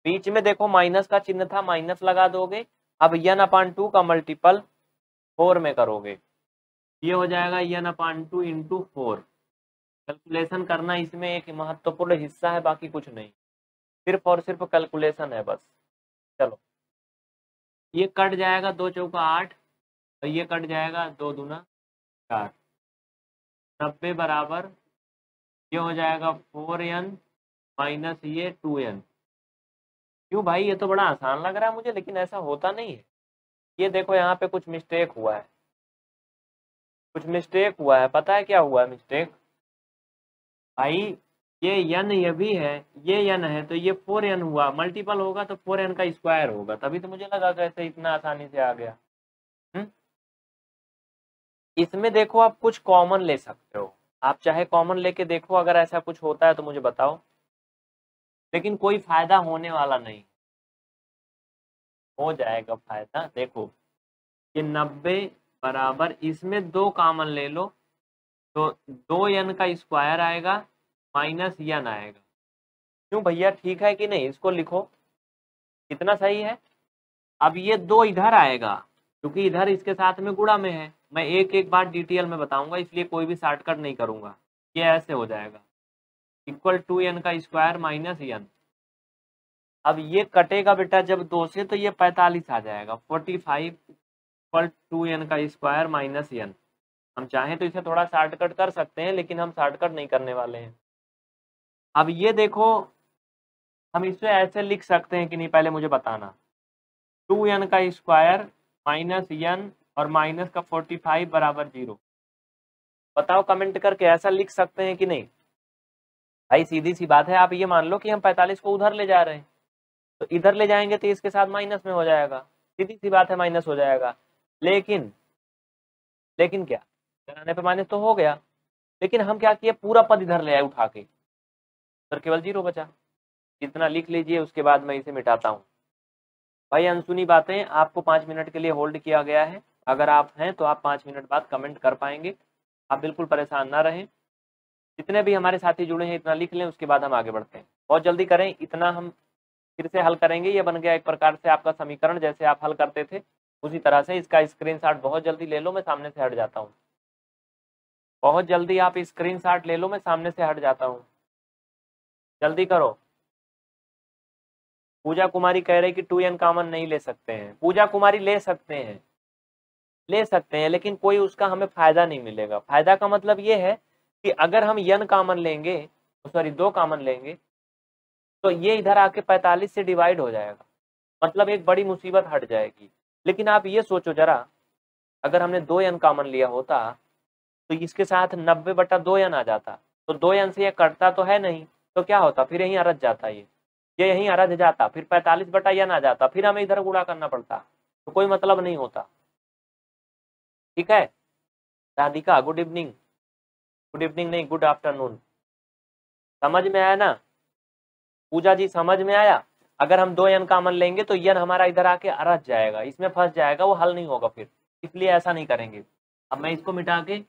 बीच में देखो माइनस का चिन्ह था, माइनस लगा दोगे। अब यन अपान टू का मल्टीपल फोर में करोगे, ये हो जाएगा n upon two into four. Calculation करना इसमें एक महत्वपूर्ण हिस्सा है, बाकी कुछ नहीं, सिर्फ और सिर्फ कैलकुलेशन है बस। चलो ये कट जाएगा, दो चौका आठ और ये कट जाएगा, दो दूना चार, नब्बे बराबर ये हो जाएगा फोर एन माइनस ये टू एन। क्यों भाई, ये तो बड़ा आसान लग रहा है मुझे, लेकिन ऐसा होता नहीं है। ये देखो यहाँ पे कुछ मिस्टेक हुआ है, कुछ मिस्टेक हुआ है, पता है क्या हुआ है मिस्टेक भाई, ये यन ये भी है, ये यन है तो ये फोर एन हुआ, मल्टीपल होगा तो फोर एन का स्क्वायर होगा, तभी तो मुझे लगा कैसे इतना आसानी से आ गया। हुँ? इसमें देखो आप कुछ कॉमन ले सकते हो, आप चाहे कॉमन लेके देखो, अगर ऐसा कुछ होता है तो मुझे बताओ, लेकिन कोई फायदा होने वाला नहीं हो जाएगा फायदा। देखो ये नब्बे बराबर, इसमें दो कॉमन ले लो तो दो यन का स्क्वायर आएगा माइनस यन आएगा। क्यों भैया, ठीक है कि नहीं, इसको लिखो कितना सही है। अब ये दो इधर आएगा क्योंकि इधर इसके साथ में गुणा में है, मैं एक एक बार डिटेल में बताऊंगा, इसलिए कोई भी शॉर्टकट नहीं करूंगा। ये ऐसे हो जाएगा इक्वल टू यन का स्क्वायर माइनस यन। अब ये कटेगा बेटा जब दो से तो ये पैंतालीस आ जाएगा, फोर्टी फाइव टू एन का स्क्वायर माइनस एन। हम चाहें तो इसे थोड़ा शॉर्टकट कर सकते हैं, लेकिन हम शॉर्टकट नहीं करने वाले हैं। अब ये देखो हम इसे ऐसे लिख सकते हैं कि नहीं, पहले मुझे बताना, टू एन का स्क्वायर माइनस एन और माइनस का फोर्टी फाइव बराबर जीरो। बताओ कमेंट करके ऐसा लिख सकते हैं कि नहीं भाई। सीधी सी बात है, आप ये मान लो कि हम पैंतालीस को उधर ले जा रहे हैं, तो इधर ले जाएंगे तो इसके साथ माइनस में हो जाएगा, सीधी सी बात है माइनस हो जाएगा। लेकिन लेकिन क्या, कराने पे माइनस तो हो गया, लेकिन हम क्या किए, पूरा पद इधर ले आए उठा के, सर केवल जीरो बचा। इतना लिख लीजिए, उसके बाद मैं इसे मिटाता हूँ। भाई अनसुनी बातें, आपको पाँच मिनट के लिए होल्ड किया गया है, अगर आप हैं तो आप पाँच मिनट बाद कमेंट कर पाएंगे, आप बिल्कुल परेशान ना रहें। जितने भी हमारे साथी जुड़े हैं इतना लिख लें, उसके बाद हम आगे बढ़ते हैं, बहुत जल्दी करें, इतना हम फिर से हल करेंगे। ये बन गया एक प्रकार से आपका समीकरण, जैसे आप हल करते थे उसी तरह से। इसका स्क्रीनशॉट बहुत जल्दी ले लो, मैं सामने से हट जाता हूँ। बहुत जल्दी आप स्क्रीनशॉट ले लो, मैं सामने से हट जाता हूँ, जल्दी करो। पूजा कुमारी कह रही कि टू एन कॉमन नहीं ले सकते हैं। पूजा कुमारी ले सकते हैं, ले सकते हैं, लेकिन कोई उसका हमें फायदा नहीं मिलेगा। फायदा का मतलब ये है कि अगर हम एन कॉमन लेंगे, सॉरी दो कॉमन लेंगे, तो ये इधर आके पैंतालीस से डिवाइड हो जाएगा, मतलब एक बड़ी मुसीबत हट जाएगी। लेकिन आप ये सोचो जरा, अगर हमने दो एन कॉमन लिया होता तो इसके साथ नब्बे बटा दो एन आ जाता, तो दो एन से ये कटता तो है नहीं, तो क्या होता, फिर यहीं अरज जाता, ये ये यहीं अरज जाता, फिर पैंतालीस बटा एन आ जाता, फिर हमें इधर गुणा करना पड़ता, तो कोई मतलब नहीं होता। ठीक है Radhika, good evening, good evening नहीं, गुड आफ्टरनून। समझ में आया ना पूजा जी, समझ में आया? अगर हम दो एन कॉमन लेंगे तो एन हमारा इधर आके अरज जाएगा, इसमें फंस जाएगा, वो हल नहीं होगा फिर, इसलिए ऐसा नहीं करेंगे। अब मैं इसको मिटा के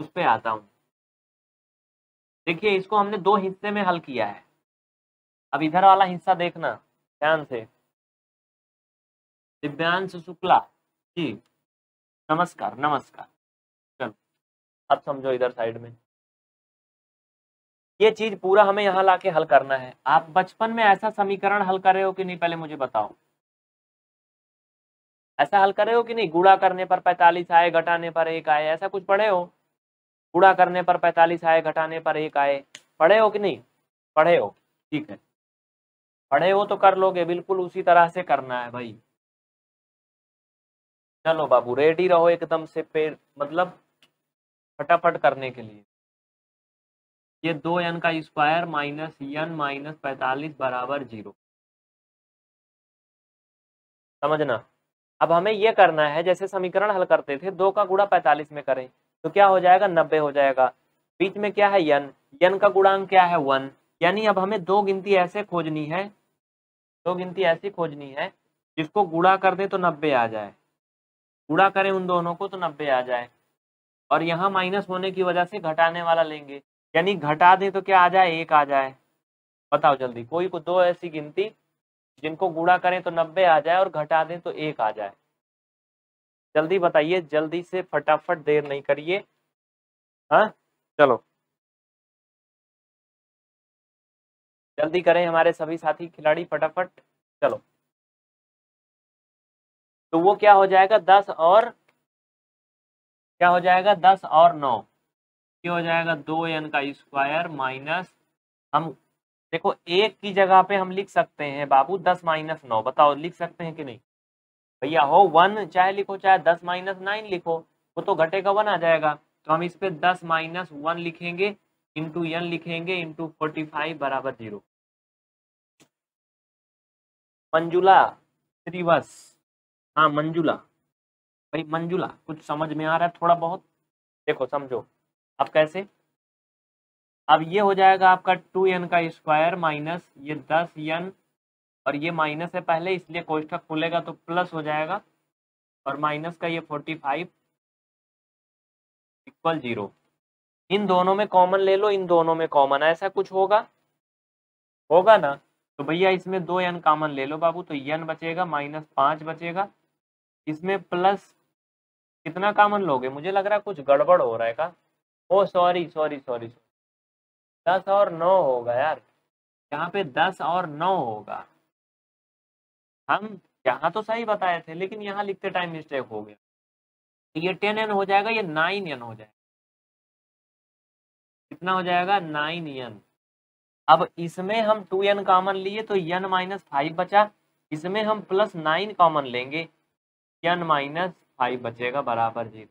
उस पे आता हूं। देखिए इसको हमने दो हिस्से में हल किया है। अब इधर वाला हिस्सा देखना ध्यान से। दिव्यांश शुक्ला जी नमस्कार, नमस्कार। चलो अब समझो इधर साइड में, ये चीज पूरा हमें यहाँ लाके हल करना है। आप बचपन में ऐसा समीकरण हल कर रहे हो कि नहीं, पहले मुझे बताओ, ऐसा हल कर रहे हो कि नहीं? गुणा करने पर पैंतालीस आए, घटाने पर एक आए, ऐसा कुछ पढ़े हो? गुणा करने पर पैंतालीस आए, घटाने पर एक आए, पढ़े हो कि नहीं पढ़े हो? ठीक है पढ़े हो तो कर लोगे, बिल्कुल उसी तरह से करना है भाई। चलो बाबू रेडी रहो एकदम से, पेड़ मतलब फटाफट करने के लिए। ये दो एन का स्क्वायर माइनस एन माइनस पैंतालीस बराबर जीरो, समझना। अब हमें ये करना है जैसे समीकरण हल करते थे, दो का गुणा पैंतालीस में करें तो क्या हो जाएगा, नब्बे हो जाएगा। बीच में क्या है एन, एन का गुणांक क्या है वन, यानी अब हमें दो गिनती ऐसे खोजनी है, दो गिनती ऐसी खोजनी है जिसको गुणा कर दें तो नब्बे आ जाए, गुणा करें उन दोनों को तो नब्बे आ जाए, और यहाँ माइनस होने की वजह से घटाने वाला लेंगे, यानी घटा दें तो क्या आ जाए, एक आ जाए। बताओ जल्दी कोई को दो ऐसी गिनती जिनको गुणा करें तो नब्बे आ जाए और घटा दें तो एक आ जाए। जल्दी बताइए, जल्दी से फटाफट, देर नहीं करिए। हाँ चलो जल्दी करें हमारे सभी साथी खिलाड़ी फटाफट। चलो तो वो क्या हो जाएगा, दस और क्या हो जाएगा, दस और नौ, ये हो जाएगा दो एन का स्क्वायर माइनस, हम देखो एक की जगह पे हम लिख सकते हैं बाबू दस माइनस नौ, बताओ लिख सकते हैं कि नहीं भैया? हो वन चाहे लिखो, चाहे दस माइनस नाइन लिखो, वो तो घटेगा वन आ जाएगा। तो हम इस पे दस माइनस वन लिखेंगे इंटू एन लिखेंगे इंटू फोर्टी फाइव बराबर जीरो। मंजुला श्रीवस, हाँ मंजुला, भाई मंजुला कुछ समझ में आ रहा है थोड़ा बहुत? देखो समझो अब कैसे। अब ये हो जाएगा आपका टू एन का स्क्वायर माइनस ये दस एन, और ये माइनस है पहले इसलिए कोष्ठक खुलेगा तो प्लस हो जाएगा, और माइनस का ये फोर्टी फाइव इक्वल जीरो। इन दोनों में कॉमन ले लो, इन दोनों में कॉमन, ऐसा कुछ होगा होगा ना? तो भैया इसमें दो एन कॉमन ले लो बाबू, तो एन बचेगा माइनस पाँच बचेगा, इसमें प्लस कितना कॉमन लोगे? मुझे लग रहा है कुछ गड़बड़ हो रहा है का, ओ सॉरी सॉरी सॉरी, दस और नौ होगा यार, यहाँ पे दस और नौ होगा। हम यहाँ तो सही बताए थे लेकिन यहाँ लिखते टाइम मिस्टेक हो गया। ये टेन एन हो जाएगा, ये नाइन एन हो जाएगा, कितना हो जाएगा, नाइन एन। अब इसमें हम टू एन कॉमन लिए तो एन माइनस फाइव बचा, इसमें हम प्लस नाइन कॉमन लेंगे, एन माइनस फाइव बचेगा बराबर जीरो।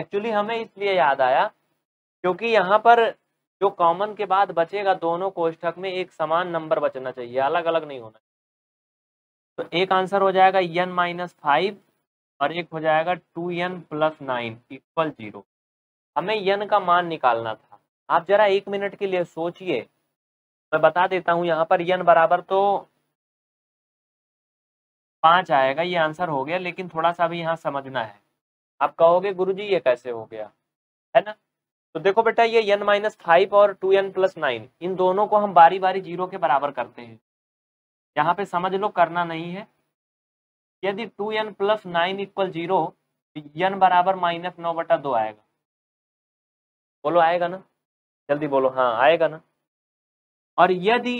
एक्चुअली हमें इसलिए याद आया क्योंकि यहाँ पर जो कॉमन के बाद बचेगा दोनों कोष्ठक में एक समान नंबर बचना चाहिए, अलग अलग नहीं होना चाहिए। तो एक आंसर हो जाएगा एन माइनस फाइव और एक हो जाएगा two n plus nine equal zero. हमें एन का मान निकालना था। आप जरा एक मिनट के लिए सोचिए, मैं बता देता हूँ। यहाँ पर एन बराबर तो पाँच आएगा, ये आंसर हो गया, लेकिन थोड़ा सा भी यहाँ समझना है। आप कहोगे गुरुजी ये कैसे हो गया, है ना? तो देखो बेटा, ये एन माइनस फाइव और टू एन प्लस नाइन, इन दोनों को हम बारी बारी जीरो के बराबर करते हैं। यहाँ पे समझ लो, करना नहीं है। यदि two n plus nine equal zero, n बराबर माइनस नौ बटा दो आएगा। बोलो आएगा ना, जल्दी बोलो, हाँ आएगा ना। और यदि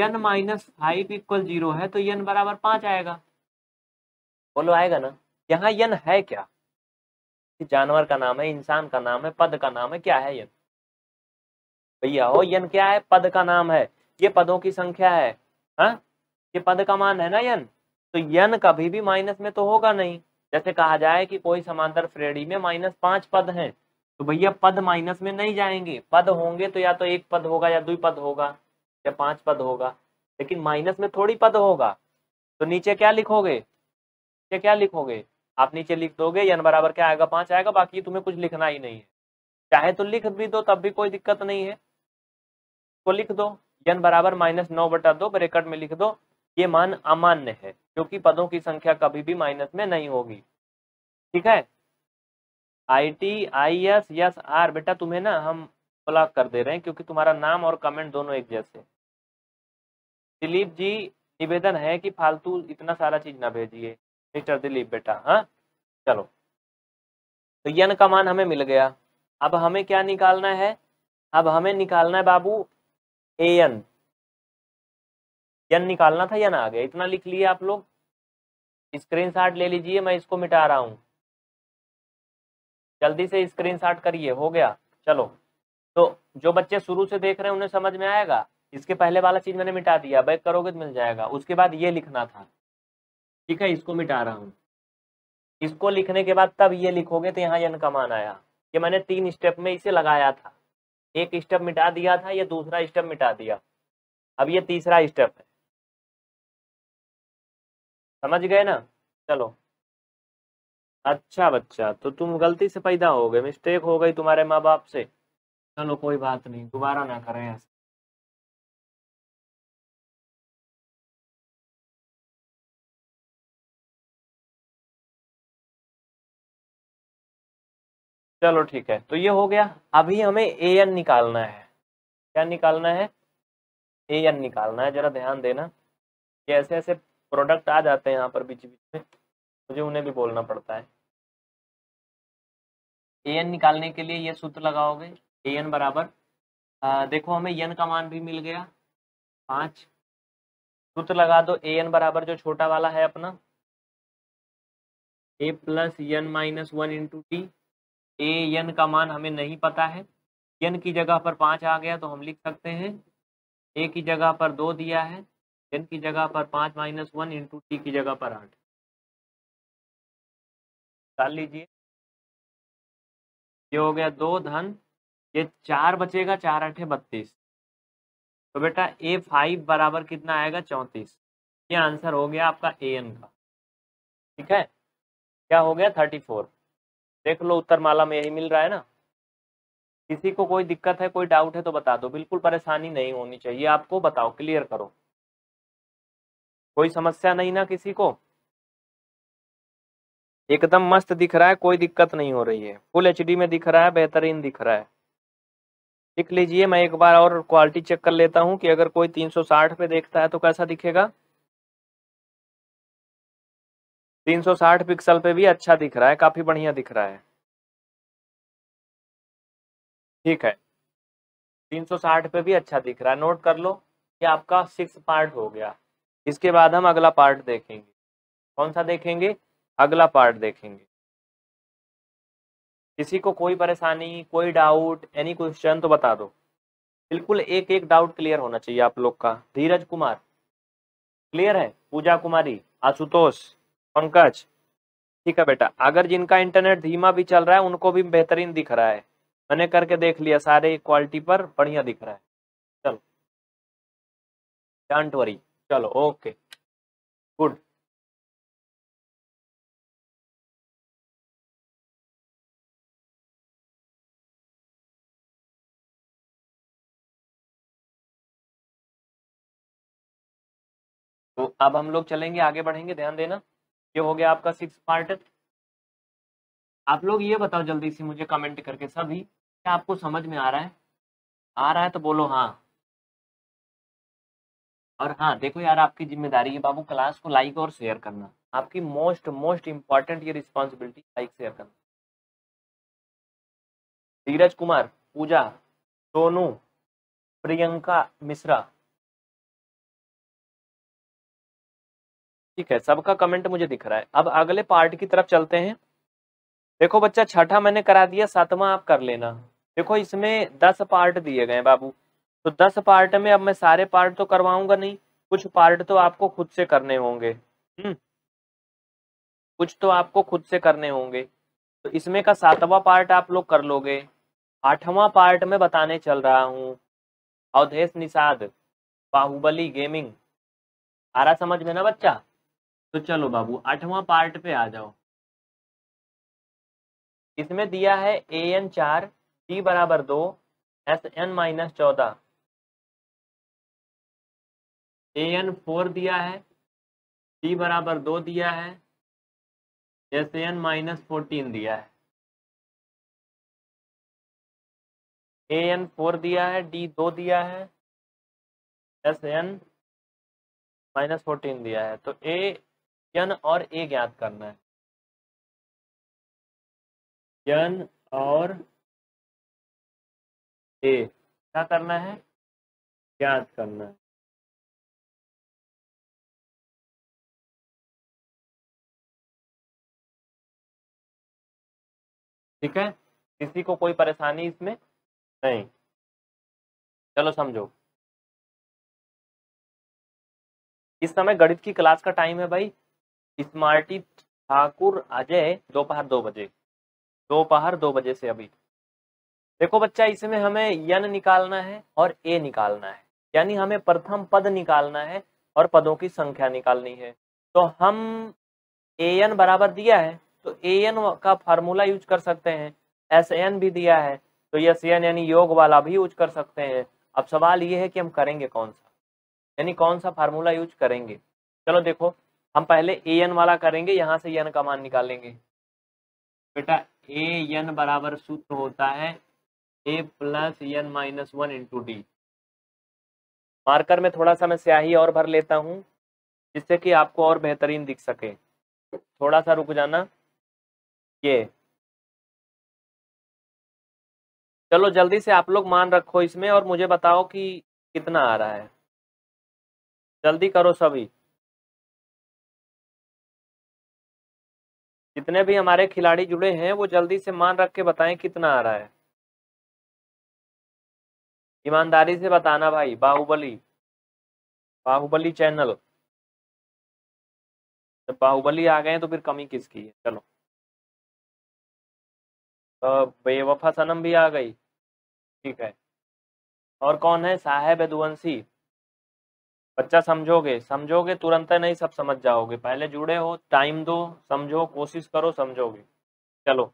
n minus five equal zero है तो n बराबर पांच आएगा। बोलो आएगा ना। यहाँ n है क्या? जानवर का नाम है, इंसान का नाम है, पद का नाम है, क्या है n? भैया हो n क्या है? पद का नाम है। ये पदों की संख्या है, हा? ये पद का मान है ना n। तो n कभी भी माइनस में तो होगा नहीं। जैसे कहा जाए कि कोई समांतर श्रेणी में माइनस पांच पद हैं तो भैया पद माइनस में नहीं जाएंगे। पद होंगे तो या तो एक पद होगा या दो पद होगा या पांच पद होगा, लेकिन माइनस में थोड़ी पद होगा। तो नीचे क्या लिखोगे? क्या क्या लिखोगे आप? नीचे लिख दोगे n बराबर क्या आएगा? पांच आएगा। बाकी तुम्हें कुछ लिखना ही नहीं है। चाहे तो लिख भी दो, तब भी कोई दिक्कत नहीं है। तो लिख दो n बराबर माइनस नौ बटा दो, ब्रेकेट में लिख दो ये मान अमान्य है क्योंकि पदों की संख्या कभी भी माइनस में नहीं होगी। ठीक है। I T I S S R बेटा तुम्हें ना हम ब्लॉक कर दे रहे हैं क्योंकि तुम्हारा नाम और कमेंट दोनों एक जैसे। दिलीप जी निवेदन है कि फालतू इतना सारा चीज ना भेजिए मिस्टर दिलीप बेटा। हाँ चलो, तो यन का मान हमें मिल गया। अब हमें क्या निकालना है? अब हमें निकालना है बाबू ए एन। यन निकालना था, यन आ गया। इतना लिख लिए आप लोग, स्क्रीनशॉट ले लीजिए। मैं इसको मिटा रहा हूँ, जल्दी से स्क्रीनशॉट करिए। हो गया। चलो, तो जो बच्चे शुरू से देख रहे हैं उन्हें समझ में आएगा। इसके पहले वाला चीज मैंने मिटा दिया, बैक करोगे तो मिल जाएगा। उसके बाद ये लिखना था, ठीक है, इसको मिटा रहा हूँ। इसको लिखने के बाद तब ये लिखोगे तो यहाँ n का मान आया। ये मैंने तीन स्टेप में इसे लगाया था। एक स्टेप मिटा दिया था, ये दूसरा स्टेप मिटा दिया, अब ये तीसरा स्टेप है। समझ गए ना? चलो अच्छा बच्चा, तो तुम गलती से पैदा हो गए, मिस्टेक हो गई तुम्हारे माँ बाप से। चलो कोई बात नहीं, दोबारा ना करें ऐसा। चलो ठीक है, तो ये हो गया। अभी हमें ए एन निकालना है। क्या निकालना है? ए एन निकालना है। जरा ध्यान देना, ये ऐसे ऐसे प्रोडक्ट आ जाते हैं यहाँ पर बीच बीच में, मुझे उन्हें भी बोलना पड़ता है। ए एन निकालने के लिए ये सूत्र लगाओगे, ए एन बराबर आ, देखो हमें एन का मान भी मिल गया पाँच। सूत्र लगा दो, ए एन बराबर जो छोटा वाला है अपना, ए plus N minus one into T. A N का मान हमें नहीं पता है, एन की जगह पर पाँच आ गया तो हम लिख सकते हैं। ए की जगह पर दो दिया है, एन की जगह पर पाँच माइनस वन इंटू टी की जगह पर आठ। डाल लीजिए, ये हो गया दो धन ये चार बचेगा, चार आठे बत्तीस। तो बेटा ए फाइव बराबर कितना आएगा? चौंतीस। ये आंसर हो गया आपका ए एन का। ठीक है, क्या हो गया? Thirty four. देख लो उत्तरमाला में यही मिल रहा है ना। किसी को कोई दिक्कत है, कोई डाउट है तो बता दो, बिल्कुल परेशानी नहीं होनी चाहिए आपको। बताओ, क्लियर करो, कोई समस्या नहीं ना किसी को? एकदम मस्त दिख रहा है, कोई दिक्कत नहीं हो रही है, फुल एच डी में दिख रहा है, बेहतरीन दिख रहा है। लिख लीजिए, मैं एक बार और क्वालिटी चेक कर लेता हूं कि अगर कोई तीन सौ साठ पे देखता है तो कैसा दिखेगा। तीन सौ साठ पिक्सल पे भी अच्छा दिख रहा है, काफी बढ़िया दिख रहा है। ठीक है, तीन सौ साठ पे भी अच्छा दिख रहा है। नोट कर लो, ये आपका सिक्स पार्ट हो गया। इसके बाद हम अगला पार्ट देखेंगे। कौन सा देखेंगे? अगला पार्ट देखेंगे। किसी को कोई परेशानी, कोई डाउट, एनी क्वेश्चन तो बता दो, बिल्कुल एक एक डाउट क्लियर होना चाहिए आप लोग का। धीरज कुमार क्लियर है, पूजा कुमारी, आशुतोष, पंकज, ठीक है बेटा। अगर जिनका इंटरनेट धीमा भी चल रहा है उनको भी बेहतरीन दिख रहा है। मैंने करके देख लिया, सारे क्वालिटी पर बढ़िया दिख रहा है। चलो डोंट वरी, चलो ओके गुड। तो अब हम लोग चलेंगे, आगे बढ़ेंगे, ध्यान देना। ये हो गया आपका सिक्स पार्ट। आप लोग ये बताओ जल्दी से मुझे कमेंट करके सभी, क्या आपको समझ में आ रहा है? आ रहा है तो बोलो हाँ। और हाँ देखो यार, आपकी जिम्मेदारी है बाबू क्लास को लाइक और शेयर करना। आपकी मोस्ट मोस्ट इम्पॉर्टेंट ये रिस्पॉन्सिबिलिटी, लाइक शेयर करना। धीरज कुमार, पूजा, सोनू, प्रियंका मिश्रा, ठीक है, सबका कमेंट मुझे दिख रहा है। अब अगले पार्ट की तरफ चलते हैं। देखो बच्चा, छठा मैंने करा दिया, सातवां आप कर लेना। देखो इसमें दस पार्ट दिए गए बाबू, तो दस पार्ट में अब मैं सारे पार्ट तो करवाऊंगा नहीं, कुछ पार्ट तो आपको खुद से करने होंगे, कुछ तो आपको खुद से करने होंगे। तो इसमें का सातवां पार्ट आप लोग कर लोगे। आठवां पार्ट में बताने चल रहा हूँ अवधेश निषाद, बाहुबली गेमिंग, आ रहा समझ में ना बच्चा? तो चलो बाबू आठवां पार्ट पे आ जाओ। इसमें दिया है ए एन चार, टी बराबर दो, एस एन माइनस चौदह, ए एन फोर दिया है, टी बराबर दो दिया है, एस एन माइनस फोर्टीन दिया है, ए एन फोर दिया है, डी दो दिया है, एस एन माइनस फोर्टीन दिया है। तो ए एन और ए ज्ञात करना है, एन और ए क्या करना है, ज्ञात करना है। ठीक है, किसी को कोई परेशानी इसमें नहीं? चलो समझो, इस समय गणित की क्लास का टाइम है भाई। स्मार्टी ठाकुर अजय, दोपहर दो बजे, दोपहर दो बजे से अभी। देखो बच्चा, इसमें हमें यन निकालना है और ए निकालना है, यानी हमें प्रथम पद निकालना है और पदों की संख्या निकालनी है। तो हम ए एन बराबर दिया है, तो ए एन का फार्मूला यूज कर सकते हैं, एस एन भी दिया है तो एस एन यानी योग वाला भी यूज कर सकते हैं। अब सवाल ये है कि हम करेंगे कौन सा, यानी कौन सा फार्मूला यूज करेंगे। चलो देखो, हम पहले ए एन वाला करेंगे, यहाँ से एन का मान निकालेंगे। बेटा ए एन बराबर सूत्र होता है a plus N minus one into d. Marker में थोड़ा सा मैं स्याही और भर लेता हूँ जिससे कि आपको और बेहतरीन दिख सके, थोड़ा सा रुक जाना। ये चलो जल्दी से आप लोग मान रखो इसमें और मुझे बताओ कि कितना आ रहा है, जल्दी करो सभी, जितने भी हमारे खिलाड़ी जुड़े हैं वो जल्दी से मान रख के बताएं कितना आ रहा है, ईमानदारी से बताना भाई। बाहुबली, बाहुबली चैनल, जब बाहुबली आ गए तो फिर कमी किसकी है। चलो तो बेवफा सनम भी आ गई, ठीक है। और कौन है, साहेब दुवंसी। बच्चा समझोगे, समझोगे तुरंत नहीं, सब समझ जाओगे, पहले जुड़े हो, टाइम दो, समझो, कोशिश करो, समझोगे। चलो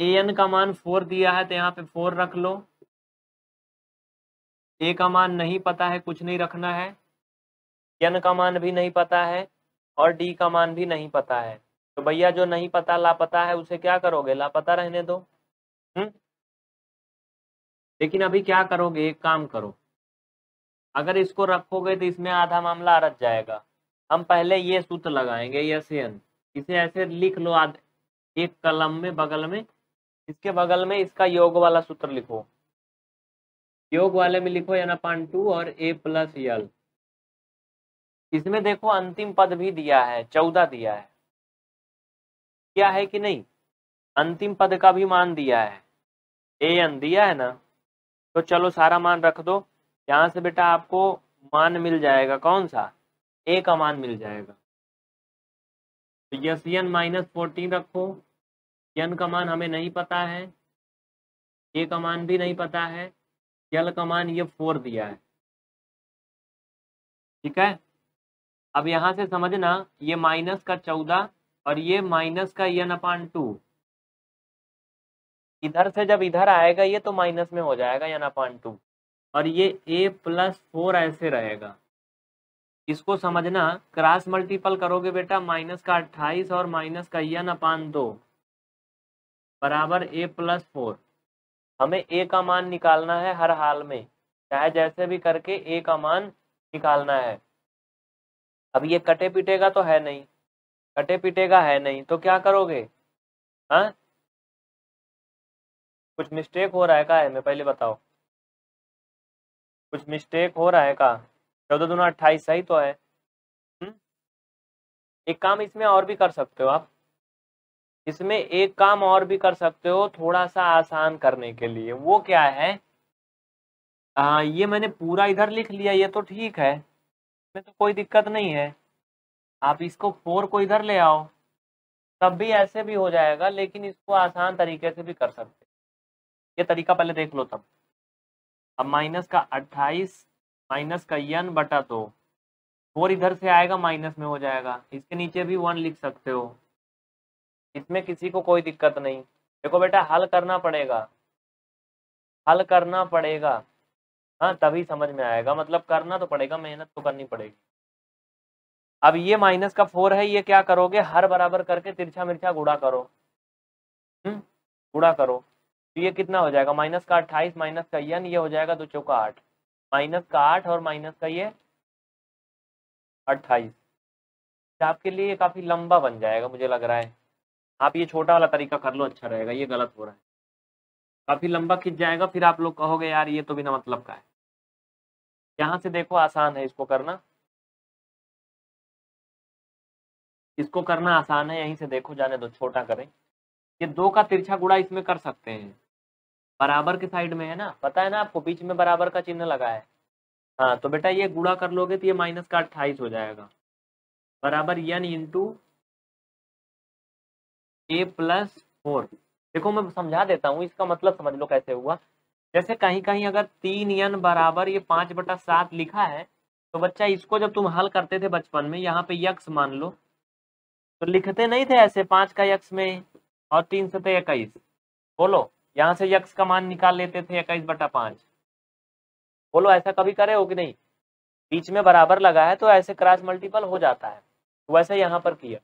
ए एन का मान फोर दिया है तो यहाँ पे फोर रख लो, ए का मान नहीं पता है, कुछ नहीं रखना है, एन का मान भी नहीं पता है और डी का मान भी नहीं पता है। तो भैया जो नहीं पता, लापता है, उसे क्या करोगे, लापता रहने दो। हम्म, लेकिन अभी क्या करोगे, एक काम करो, अगर इसको रखोगे तो इसमें आधा मामला रच जाएगा। हम पहले ये सूत्र लगाएंगे, एस एन, इसे ऐसे लिख लो, आधे एक कलम में, बगल में, इसके बगल में इसका योग वाला सूत्र लिखो, योग वाले में लिखो एन अपान टू और ए प्लस एल। इसमें देखो अंतिम पद भी दिया है, चौदह दिया है, क्या है कि नहीं, अंतिम पद का भी मान दिया है, ए एन दिया है ना। तो चलो सारा मान रख दो, यहाँ से बेटा आपको मान मिल जाएगा, कौन सा, ए का मान मिल जाएगा। तो यस एन माइनस फोर्टीन रखो, एन का मान हमें नहीं पता है, ए का मान भी नहीं पता है, एल का मान ये फोर दिया है, ठीक है। अब यहाँ से समझना, ये माइनस का चौदह और ये माइनस का एन अपान टू, इधर से जब इधर आएगा ये तो माइनस में हो जाएगा एन अपान टू, और ये ए प्लस फोर ऐसे रहेगा। इसको समझना, क्रॉस मल्टीपल करोगे बेटा, माइनस का अट्ठाईस और माइनस का एन अपान दो बराबर ए प्लस फोर। हमें ए का मान निकालना है हर हाल में, चाहे जैसे भी करके ए का मान निकालना है। अब ये कटे पिटेगा तो है नहीं, कटे पिटेगा है नहीं, तो क्या करोगे, हाँ कुछ मिस्टेक हो रहा है का, है मैं पहले बताओ, कुछ मिस्टेक हो रहा है का, चौदह दूना अट्ठाईस सही तो है, एक काम इसमें और भी कर सकते हो आप, इसमें एक काम और भी कर सकते हो थोड़ा सा आसान करने के लिए। वो क्या है, आ, ये मैंने पूरा इधर लिख लिया, ये तो ठीक है, इसमें तो कोई दिक्कत नहीं है। आप इसको फोर को इधर ले आओ, तब भी ऐसे भी हो जाएगा, लेकिन इसको आसान तरीके से भी कर सकते। ये तरीका पहले देख लो तब। अब माइनस का अट्ठाईस माइनस का यन बटा दो, फोर इधर से आएगा माइनस में हो जाएगा, इसके नीचे भी वन लिख सकते हो, इसमें किसी को कोई दिक्कत नहीं। देखो बेटा हल करना पड़ेगा, हल करना पड़ेगा, हाँ तभी समझ में आएगा, मतलब करना तो पड़ेगा, मेहनत तो करनी पड़ेगी। अब ये माइनस का फोर है, ये क्या करोगे, हर बराबर करके तिरछा मिर्चा गुणा करो, हम्म गुणा करो, तो ये कितना हो जाएगा, माइनस का अट्ठाईस माइनस का यन, ये हो जाएगा दो चौका आठ, माइनस का आठ और माइनस का ये अट्ठाईस। आपके लिए ये काफी लंबा बन जाएगा मुझे लग रहा है, आप ये छोटा वाला तरीका कर लो, अच्छा रहेगा, ये गलत हो रहा है, काफी लंबा खिंच जाएगा, फिर आप लोग कहोगे यार ये तो बिना मतलब का है। यहाँ से देखो आसान है इसको करना, इसको करना आसान है, यहीं से देखो, जाने दो, छोटा करें। ये दो का तिरछा गुणा इसमें कर सकते हैं, बराबर के साइड में है ना, पता है ना आपको, बीच में बराबर का चिन्ह लगा है, हाँ तो बेटा ये गुणा कर लोगे तो ये माइनस का अट्ठाईस हो जाएगा, बराबर n into a plus four. देखो मैं समझा देता हूँ, इसका मतलब समझ लो कैसे हुआ। जैसे कहीं कहीं अगर तीन यन बराबर ये पाँच बटा सात लिखा है, तो बच्चा इसको जब तुम हल करते थे बचपन में, यहाँ पे यक्स मान लो, तो लिखते नहीं थे ऐसे, पाँच का यक्स में और तीन सतह इक्कीस, बोलो यहाँ से यक्स का मान निकाल लेते थे, इक्कीस बटा पाँच, बोलो ऐसा कभी करे हो कि नहीं, बीच में बराबर लगा है तो ऐसे क्रॉस मल्टीपल हो जाता है, तो वैसे यहाँ पर किया,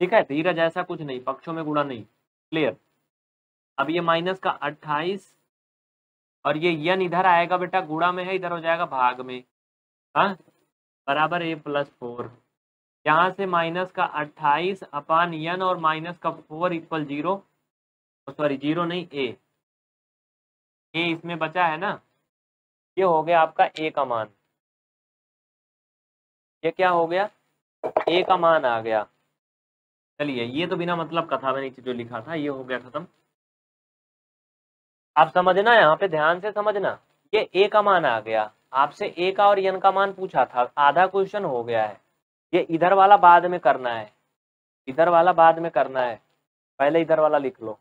ठीक है धीरज, ऐसा कुछ नहीं, पक्षों में गुणा नहीं, क्लियर। अब ये माइनस का अट्ठाईस और ये यन इधर आएगा बेटा, गुणा में है, इधर हो जाएगा भाग में, हाँ बराबर ए प्लस फोर। यहाँ से माइनस का अट्ठाईस अपान यन और माइनस का four equal zero, sorry zero नहीं ए, ए इसमें बचा है ना, ये हो गया आपका ए का मान, ये क्या हो गया, ए का मान आ गया। चलिए ये तो बिना मतलब का था, मैंने नीचे जो लिखा था ये हो गया खत्म। आप समझना, यहाँ पे ध्यान से समझना, ये ए का मान आ गया, आपसे ए का और यन का मान पूछा था, आधा क्वेश्चन हो गया है, ये इधर वाला बाद में करना है, इधर वाला बाद में करना है, पहले इधर वाला लिख लो।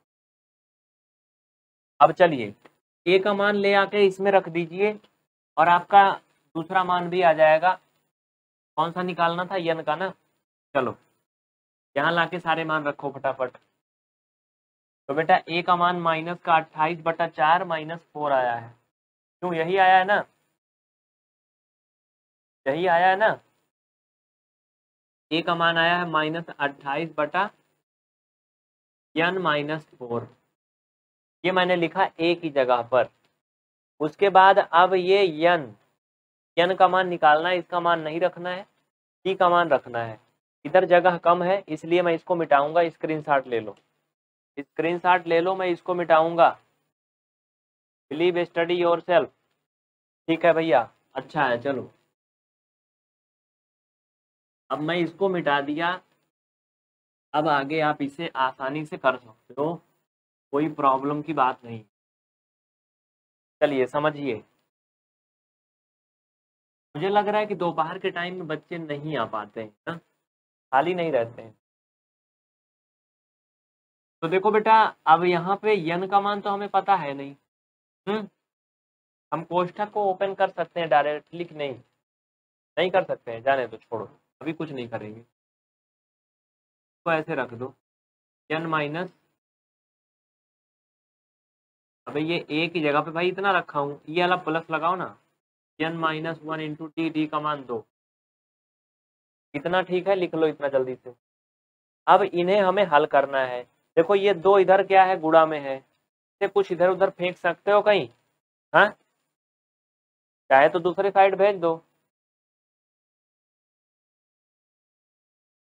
अब चलिए ए का मान ले आके इसमें रख दीजिए और आपका दूसरा मान भी आ जाएगा, कौन सा निकालना था, यन का ना, चलो यहाँ लाके सारे मान रखो फटाफट। तो बेटा ए का मान माइनस का अट्ठाईस बटा चार माइनस फोर आया है, क्यों यही आया है ना, यही आया है ना, ए का मान आया है माइनस अट्ठाईस बटा यन माइनस फोर, ये मैंने लिखा ए की जगह पर। उसके बाद अब ये यन, यन का मान निकालना है, इसका मान नहीं रखना है, टी का मान रखना है, इधर जगह कम है इसलिए मैं इसको मिटाऊंगा, स्क्रीनशॉट ले लो, स्क्रीनशॉट ले लो, मैं इसको मिटाऊंगा, बिलीव स्टडी योरसेल्फ, ठीक है भैया, अच्छा है चलो। अब मैं इसको मिटा दिया, अब आगे आप इसे आसानी से कर सकते हो, कोई प्रॉब्लम की बात नहीं। चलिए समझिए, मुझे लग रहा है कि दोपहर के टाइम में बच्चे नहीं आ पाते हैं ना, खाली नहीं रहते हैं। तो देखो बेटा अब यहाँ पे यन का मान तो हमें पता है नहीं, हम्म हम कोष्ठक को ओपन कर सकते हैं डायरेक्टली, नहीं नहीं कर सकते हैं, जाने तो छोड़ो, अभी कुछ नहीं करेंगे, तो ऐसे रख दो यन माइनस, अबे ये ए की जगह पे भाई इतना रखा हूँ, ये वाला प्लस लगाओ ना, n minus one into T, T का मान दो, इतना ठीक है, लिख लो इतना जल्दी से। अब इन्हें हमें हल करना है, देखो ये दो इधर क्या है, गुणा में है, इसे कुछ इधर उधर फेंक सकते हो कहीं, हाँ चाहे तो दूसरी साइड भेज दो।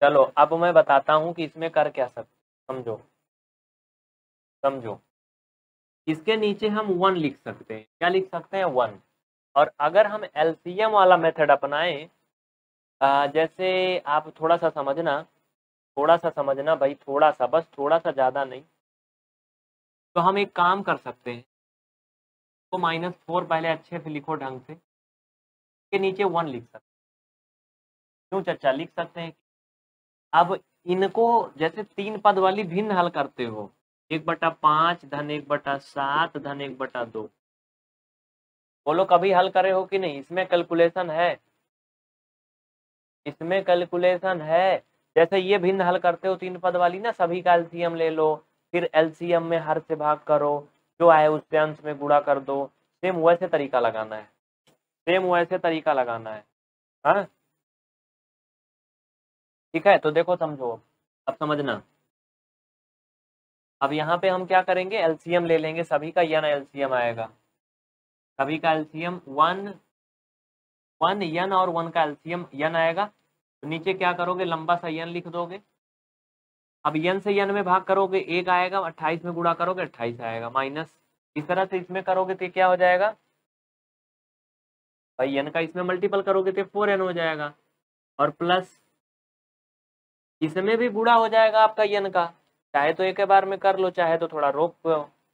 चलो अब मैं बताता हूँ कि इसमें कर क्या सकते, समझो समझो, इसके नीचे हम वन लिख सकते हैं, क्या लिख सकते हैं, वन, और अगर हम एलसीएम वाला मेथड अपनाएं जैसे आप थोड़ा सा समझना थोड़ा सा समझना भाई थोड़ा सा, बस थोड़ा सा, ज़्यादा नहीं। तो हम एक काम कर सकते हैं, तो माइनस फोर पहले अच्छे से लिखो ढंग से, के नीचे वन लिख सकते क्यों चर्चा लिख सकते हैं। अब इनको जैसे तीन पद वाली भिन्न हल करते हो, एक बटा पाँच धन एक बटा सात धन एक बटा दो, बोलो कभी हल करे हो कि नहीं? इसमें कैलकुलेशन है, इसमें कैलकुलेशन है। जैसे ये भिन्न हल करते हो तीन पद वाली ना, सभी का एलसीएम ले लो, फिर एलसीएम में हर से भाग करो, जो आए उससे अंश में गुणा कर दो। सेम वैसे तरीका लगाना है, सेम वैसे तरीका लगाना है, हाँ ठीक है। तो देखो समझो, अब समझना, अब यहाँ पे हम क्या करेंगे, एलसीएम ले लेंगे सभी का, यन एलसीएम आएगा सभी का, एलसीएम वन वन यन और वन का एलसीएम यन आएगा। तो नीचे क्या करोगे, लंबा सा यन लिख दोगे। अब यन से यन में भाग करोगे एक आएगा, अट्ठाईस में गुणा करोगे अट्ठाईस आएगा, माइनस इस तरह से इसमें करोगे तो क्या हो जाएगा भाई, यन का इसमें मल्टीपल करोगे तो फोर एन हो जाएगा, और प्लस इसमें भी गुणा हो जाएगा आपका यन का, चाहे तो एक बार में कर लो, चाहे तो थोड़ा रोक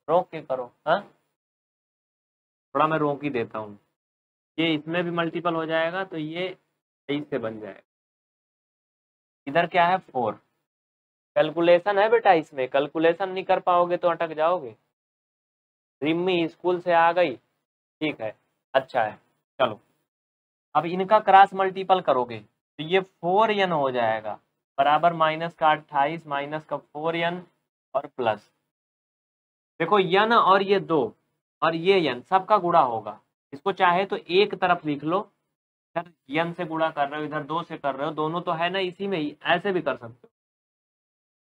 रोक के करो, हाँ थोड़ा मैं रोक ही देता हूँ। ये इसमें भी मल्टीपल हो जाएगा तो ये तेईस से बन जाएगा। इधर क्या है, फोर। कैलकुलेशन है बेटा, इसमें कैलकुलेशन नहीं कर पाओगे तो अटक जाओगे। रिम्मी स्कूल से आ गई, ठीक है, अच्छा है, चलो। अब इनका क्रॉस मल्टीपल करोगे तो ये फोर एन हो जाएगा, बराबर माइनस का अट्ठाईस माइनस का फोर एन और प्लस, देखो एन और ये दो और ये एन सबका गुणा होगा। इसको चाहे तो एक तरफ लिख लो, इधर एन से गुणा कर रहे हो, इधर दो से कर रहे हो, दोनों तो है ना इसी में ही, ऐसे भी कर सकते हो।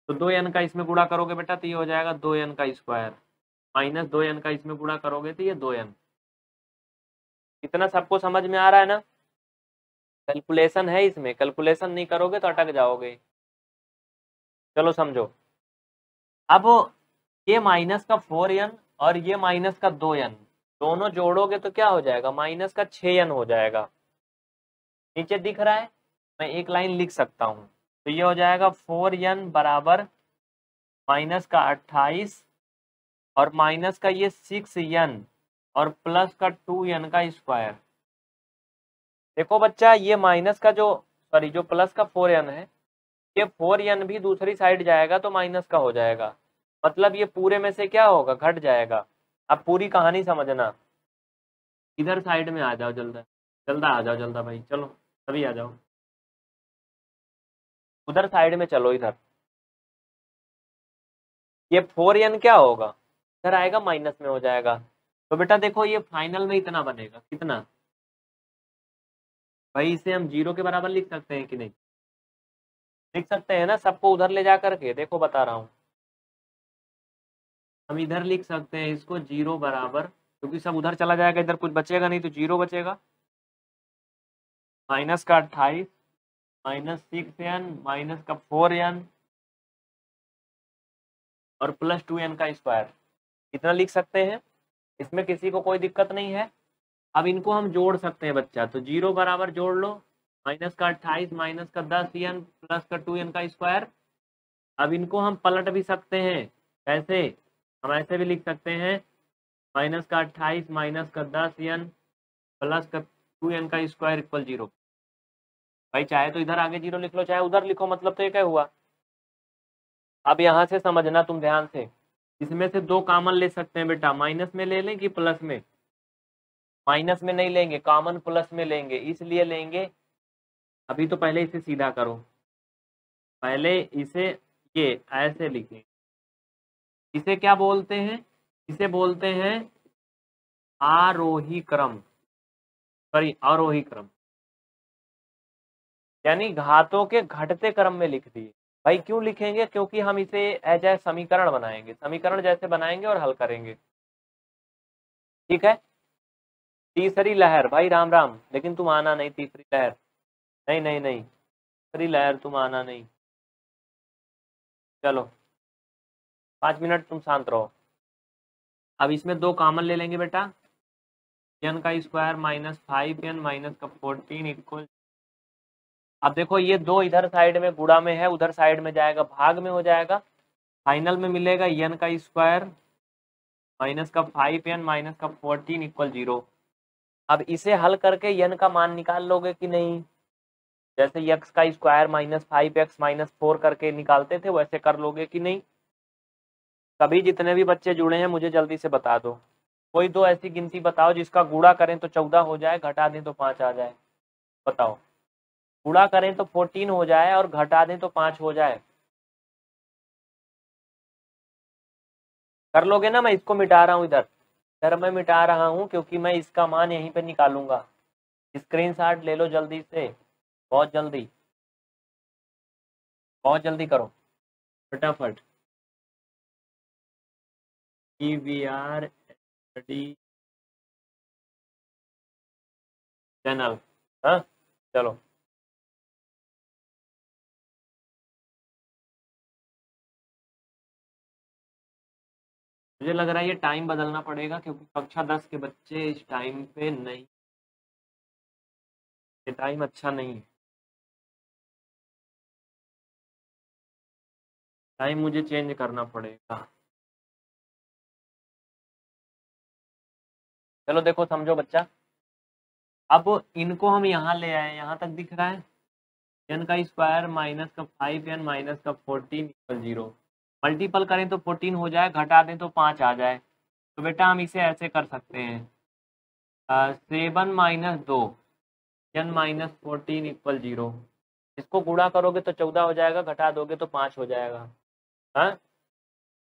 तो दो एन का इसमें गुणा करोगे बेटा तो ये हो जाएगा दो एन का स्क्वायर, माइनस दो एन का इसमें गुणा करोगे तो ये दो एन। इतना सबको समझ में आ रहा है ना, कैलकुलेशन है इसमें, कैलकुलेशन नहीं करोगे तो अटक जाओगे। चलो समझो, अब ये माइनस का फोर एन और ये माइनस का दो एन दोनों जोड़ोगे तो क्या हो जाएगा, माइनस का छः एन हो जाएगा। नीचे दिख रहा है, मैं एक लाइन लिख सकता हूँ, तो ये हो जाएगा फोर एन बराबर माइनस का अट्ठाईस और माइनस का ये सिक्स एन और प्लस का टू एन का स्क्वायर। देखो बच्चा, ये माइनस का जो सॉरी जो प्लस का फोर एन है, ये फोर एन भी दूसरी साइड जाएगा तो माइनस का हो जाएगा, मतलब ये पूरे में से क्या होगा, घट जाएगा। अब पूरी कहानी समझना, इधर साइड में आ जाओ, जल्दा जल्दा आ जाओ, जल्दा भाई चलो तभी आ जाओ, उधर साइड में चलो। इधर ये फोर एन क्या होगा, इधर आएगा माइनस में हो जाएगा। तो बेटा देखो ये फाइनल में इतना बनेगा, कितना भाई, इसे हम जीरो के बराबर लिख सकते हैं कि नहीं, लिख सकते हैं ना, सबको उधर ले जा करके, देखो बता रहा हूँ, हम इधर लिख सकते हैं इसको जीरो बराबर, क्योंकि सब उधर चला जाएगा, इधर कुछ बचेगा नहीं तो जीरो बचेगा, माइनस का अट्ठाईस माइनस सिक्स एन माइनस का फोर एन और प्लस टू एन का स्क्वायर। इतना लिख सकते हैं, इसमें किसी को कोई दिक्कत नहीं है। अब इनको हम जोड़ सकते हैं बच्चा, तो जीरो बराबर जोड़ लो, माइनस का अट्ठाईस माइनस का दस एन प्लस का टू एन का स्क्वायर। अब इनको हम पलट भी सकते हैं, कैसे, हम ऐसे भी लिख सकते हैं, माइनस का अट्ठाईस माइनस का दस एन प्लस का टू एन का स्क्वायर इक्वल जीरो। भाई चाहे तो इधर आगे जीरो लिख लो, चाहे उधर लिखो, मतलब तो ये क्या हुआ। अब यहाँ से समझना तुम ध्यान से, इसमें से दो कॉमन ले सकते हैं बेटा, माइनस में ले लें कि प्लस में, माइनस में नहीं लेंगे, कॉमन प्लस में लेंगे, इसलिए लेंगे। अभी तो पहले इसे सीधा करो, पहले इसे ये ऐसे लिखें, इसे क्या बोलते हैं, इसे बोलते हैं आरोही क्रम, सॉरी अवरोही क्रम, यानी घातों के घटते क्रम में लिख दिए। भाई क्यों लिखेंगे, क्योंकि हम इसे एज ए समीकरण बनाएंगे, समीकरण जैसे बनाएंगे और हल करेंगे, ठीक है। तीसरी लहर, भाई राम राम, लेकिन तुम आना नहीं, तीसरी लहर नहीं नहीं नहीं तीसरी लहर तुम आना नहीं, चलो पाँच मिनट तुम शांत रहो। अब इसमें दो कॉमन ले लेंगे बेटा, एन का square minus five n minus का फोर्टीन इक्वल, अब देखो ये दो इधर साइड में गुड़ा में है, उधर साइड में जाएगा भाग में हो जाएगा, फाइनल में मिलेगा एन का स्क्वायर माइनस का फाइव एन माइनस का फोर्टीन इक्वल जीरो। अब इसे हल करके एन का मान निकाल लोगे कि नहीं, जैसे एक्स का square minus five x minus four करके निकालते थे वैसे कर लोगे कि नहीं। कभी जितने भी बच्चे जुड़े हैं मुझे जल्दी से बता दो, कोई दो ऐसी गिनती बताओ जिसका गुणा करें तो चौदह हो जाए, घटा दें तो पाँच आ जाए। बताओ, गुणा करें तो फोर्टीन हो जाए और घटा दें तो पाँच हो जाए। कर लोगे ना। मैं इसको मिटा रहा हूँ, इधर इधर मैं मिटा रहा हूँ क्योंकि मैं इसका मान यहीं पे निकालूंगा। स्क्रीनशॉट ले लो जल्दी से, बहुत जल्दी बहुत जल्दी करो फटाफट। पीवीआर स्टडी चैनल, हाँ चलो मुझे लग रहा है ये टाइम बदलना पड़ेगा क्योंकि कक्षा दस के बच्चे इस टाइम पे नहीं, ये टाइम अच्छा नहीं है। टाइम मुझे चेंज करना पड़ेगा। चलो देखो समझो बच्चा, अब इनको हम यहाँ ले आए, यहाँ तक दिख रहा है एन का स्क्वायर माइनस का फाइव एन माइनस का फोर्टीन इक्वल जीरो। मल्टीपल करें तो फोर्टीन हो जाए, घटा दें तो पाँच आ जाए। तो बेटा हम इसे ऐसे कर सकते हैं, सेवन माइनस दो n minus fourteen equal zero. इसको गुणा करोगे तो चौदह हो जाएगा, घटा दोगे तो पाँच हो जाएगा। हाँ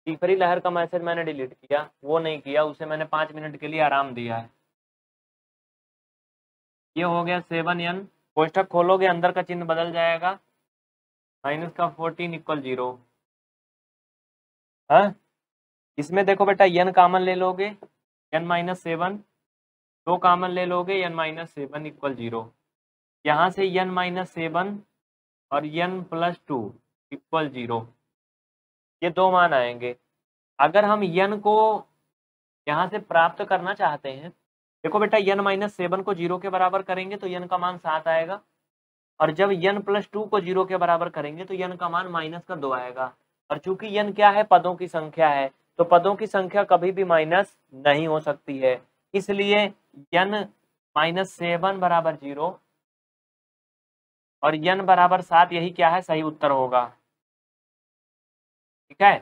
तीसरी लहर का मैसेज मैंने डिलीट किया, वो नहीं किया, उसे मैंने पाँच मिनट के लिए आराम दिया है। ये हो गया सेवन एन, कोष्ठक खोलोगे अंदर का चिन्ह बदल जाएगा, माइनस का फोर्टीन इक्वल जीरो। हाँ इसमें देखो बेटा एन कामन ले लोगे, एन माइनस सेवन, दो कामन ले लोगे, n minus seven equal zero. यहाँ से एन माइनस सेवन और n plus two equal zero, ये दो मान आएंगे। अगर हम यन को यहाँ से प्राप्त करना चाहते हैं, देखो बेटा यन माइनस सेवन को जीरो के बराबर करेंगे तो यन का मान सात आएगा, और जब यन प्लस टू को जीरो के बराबर करेंगे तो यन का मान माइनस का दो आएगा। और चूंकि यन क्या है, पदों की संख्या है, तो पदों की संख्या कभी भी माइनस नहीं हो सकती है, इसलिए यन माइनस सेवन बराबर जीरो और यन बराबर सात, यही क्या है सही उत्तर होगा। ठीक है,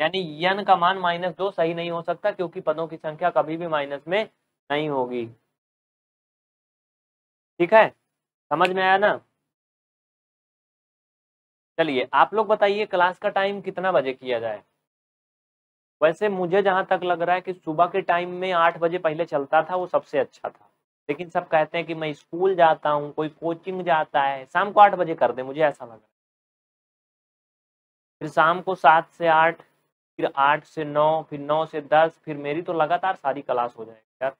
यानी यन का मान माइनस दो सही नहीं हो सकता क्योंकि पदों की संख्या कभी भी माइनस में नहीं होगी। ठीक है, समझ में आया ना। चलिए आप लोग बताइए क्लास का टाइम कितना बजे किया जाए। वैसे मुझे जहां तक लग रहा है कि सुबह के टाइम में आठ बजे पहले चलता था, वो सबसे अच्छा था, लेकिन सब कहते हैं कि मैं स्कूल जाता हूँ, कोई कोचिंग जाता है, शाम को आठ बजे कर दे, मुझे ऐसा लग रहा है। फिर शाम को सात से आठ, फिर आठ से नौ, फिर नौ से दस, फिर मेरी तो लगातार सारी क्लास हो जाएगी यार,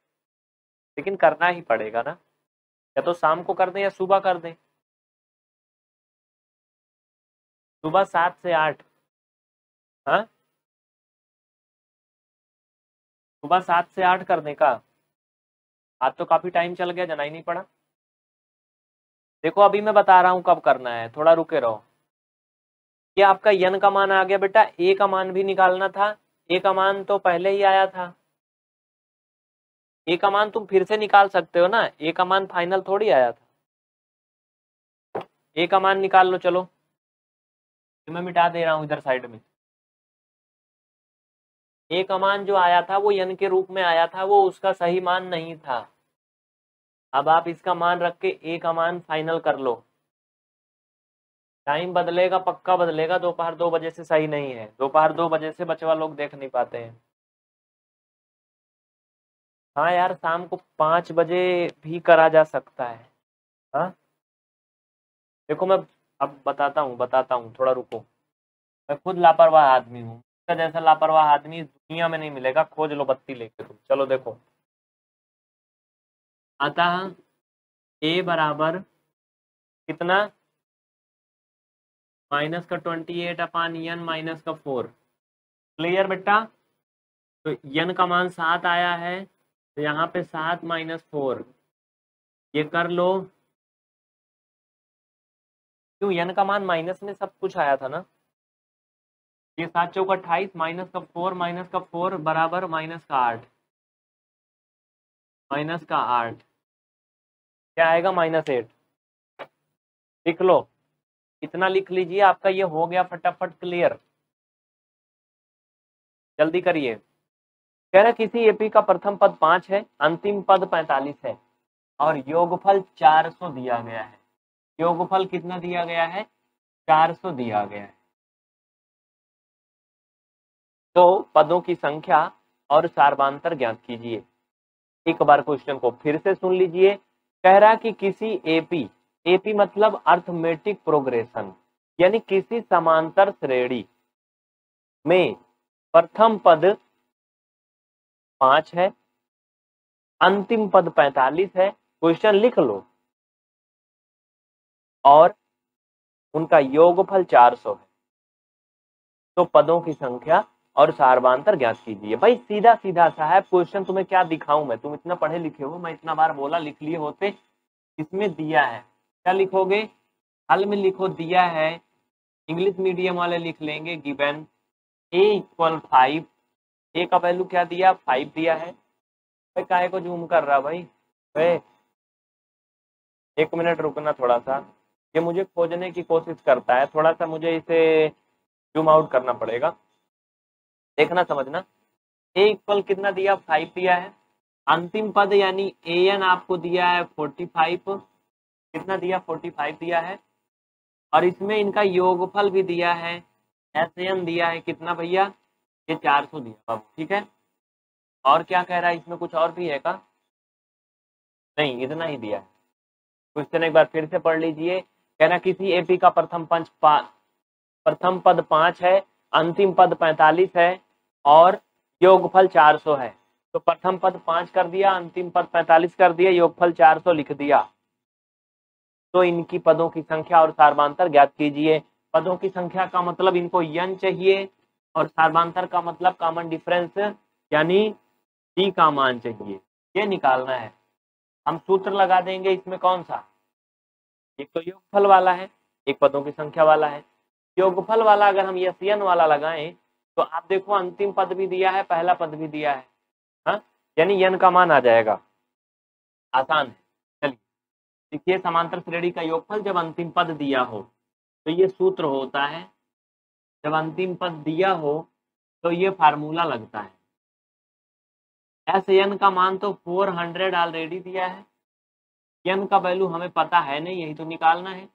लेकिन करना ही पड़ेगा ना, या तो शाम को कर दें या सुबह कर दें। सुबह सात से आठ, हाँ सुबह सात से आठ करने का। आज तो काफ़ी टाइम चल गया, जाना ही नहीं पड़ा। देखो अभी मैं बता रहा हूँ कब करना है, थोड़ा रुके रहो। ये आपका यन का मान आ गया बेटा, ए का मान भी निकालना था, ए का मान तो पहले ही आया था। ए का मान तुम फिर से निकाल सकते हो ना, ए का मान फाइनल थोड़ी आया था। ए का मान निकाल लो, चलो मैं मिटा दे रहा हूं इधर साइड में। ए का मान जो आया था वो यन के रूप में आया था, वो उसका सही मान नहीं था। अब आप इसका मान रख के ए का मान फाइनल कर लो। टाइम बदलेगा, पक्का बदलेगा, दोपहर दो बजे से सही नहीं है, दोपहर दो बजे से बच्चवा लोग देख नहीं पाते हैं। हाँ यार शाम को पाँच बजे भी करा जा सकता है। हाँ देखो मैं अब बताता हूँ बताता हूँ थोड़ा रुको। मैं खुद लापरवाह आदमी हूँ, जैसा लापरवाह आदमी दुनिया में नहीं मिलेगा, खोज लो बत्ती लेके तुम। चलो देखो, अतः ए बराबर कितना, माइनस का twenty eight upon n minus का फोर। क्लियर बेटा, तो यन का मान सात आया है तो यहाँ पे सात माइनस फोर, ये कर लो क्यों, n का मान माइनस में सब कुछ आया था ना। ये सात चौका अट्ठाईस माइनस का फोर माइनस का फोर बराबर माइनस का आठ, माइनस का आठ क्या आएगा, माइनस एट। लिख लो, इतना लिख लीजिए, आपका ये हो गया फटाफट क्लियर। जल्दी करिए। कह रहा किसी एपी का प्रथम पद पांच है, अंतिम पद पैंतालीस है और योगफल चार सौ दिया गया है। योगफल कितना दिया गया है, चार सौ दिया गया है। तो पदों की संख्या और सार्वांतर ज्ञात कीजिए। एक बार क्वेश्चन को फिर से सुन लीजिए। कह रहा कि किसी एपी, एपी मतलब अर्थमेटिक प्रोग्रेशन, यानी किसी समांतर श्रेणी में प्रथम पद पांच है, अंतिम पद पैंतालीस है। क्वेश्चन लिख लो, और उनका योगफल चार सौ है। तो पदों की संख्या और सार्वांतर ज्ञात कीजिए। भाई सीधा सीधा सा है क्वेश्चन, तुम्हें क्या दिखाऊं मैं, तुम इतना पढ़े लिखे हो, मैं इतना बार बोला लिख लिए होते। इसमें दिया है, क्या लिखोगे, हल में लिखो दिया है, इंग्लिश मीडियम वाले लिख लेंगे, given a equal five, a का वैल्यू क्या दिया, फाइव दिया है। भाई काहे को जूम कर रहा भाई, भाई एक मिनट रुकना, थोड़ा सा ये मुझे खोजने की कोशिश करता है, थोड़ा सा मुझे इसे जूम आउट करना पड़ेगा। देखना समझना, ए इक्वल कितना दिया, फाइव दिया है। अंतिम पद यानी ए एन आपको दिया है फोर्टी फाइव, कितना दिया, फोर्टी फाइव दिया है। और इसमें इनका योगफल भी दिया है, एस एन दिया है कितना भैया, ये चार सौ दिया, ठीक है। और क्या कह रहा है, इसमें कुछ और भी है का, नहीं इतना ही दिया है। क्वेश्चन एक बार फिर से पढ़ लीजिए। कहना किसी एपी का प्रथम पंच प्रथम पद पांच है, अंतिम पद पैंतालीस है और योगफल चार सौ है। तो प्रथम पद पांच कर दिया, अंतिम पद पैंतालीस कर दिया, योगफल चार सौ लिख दिया। तो इनकी पदों की संख्या और सार्वांतर ज्ञात कीजिए। पदों की संख्या का मतलब इनको n चाहिए और सार्वांतर का मतलब कॉमन डिफरेंस, यानी d का मान चाहिए। ये निकालना है, हम सूत्र लगा देंगे। इसमें कौन सा, एक तो योगफल वाला है, एक पदों की संख्या वाला है। योगफल वाला अगर हम एसियन वाला लगाएं तो आप देखो अंतिम पद भी दिया है, पहला पद भी दिया है, हाँ यानी यन का मान आ जाएगा। आसान है। चलिए देखिए, समांतर श्रेणी का योगफल जब अंतिम पद दिया हो तो ये सूत्र होता है, जब अंतिम पद दिया हो तो ये फार्मूला लगता है। एस एन का मान तो फोर हंड्रेड ऑलरेडी दिया है, यन का वैल्यू हमें पता है नहीं, यही तो निकालना है।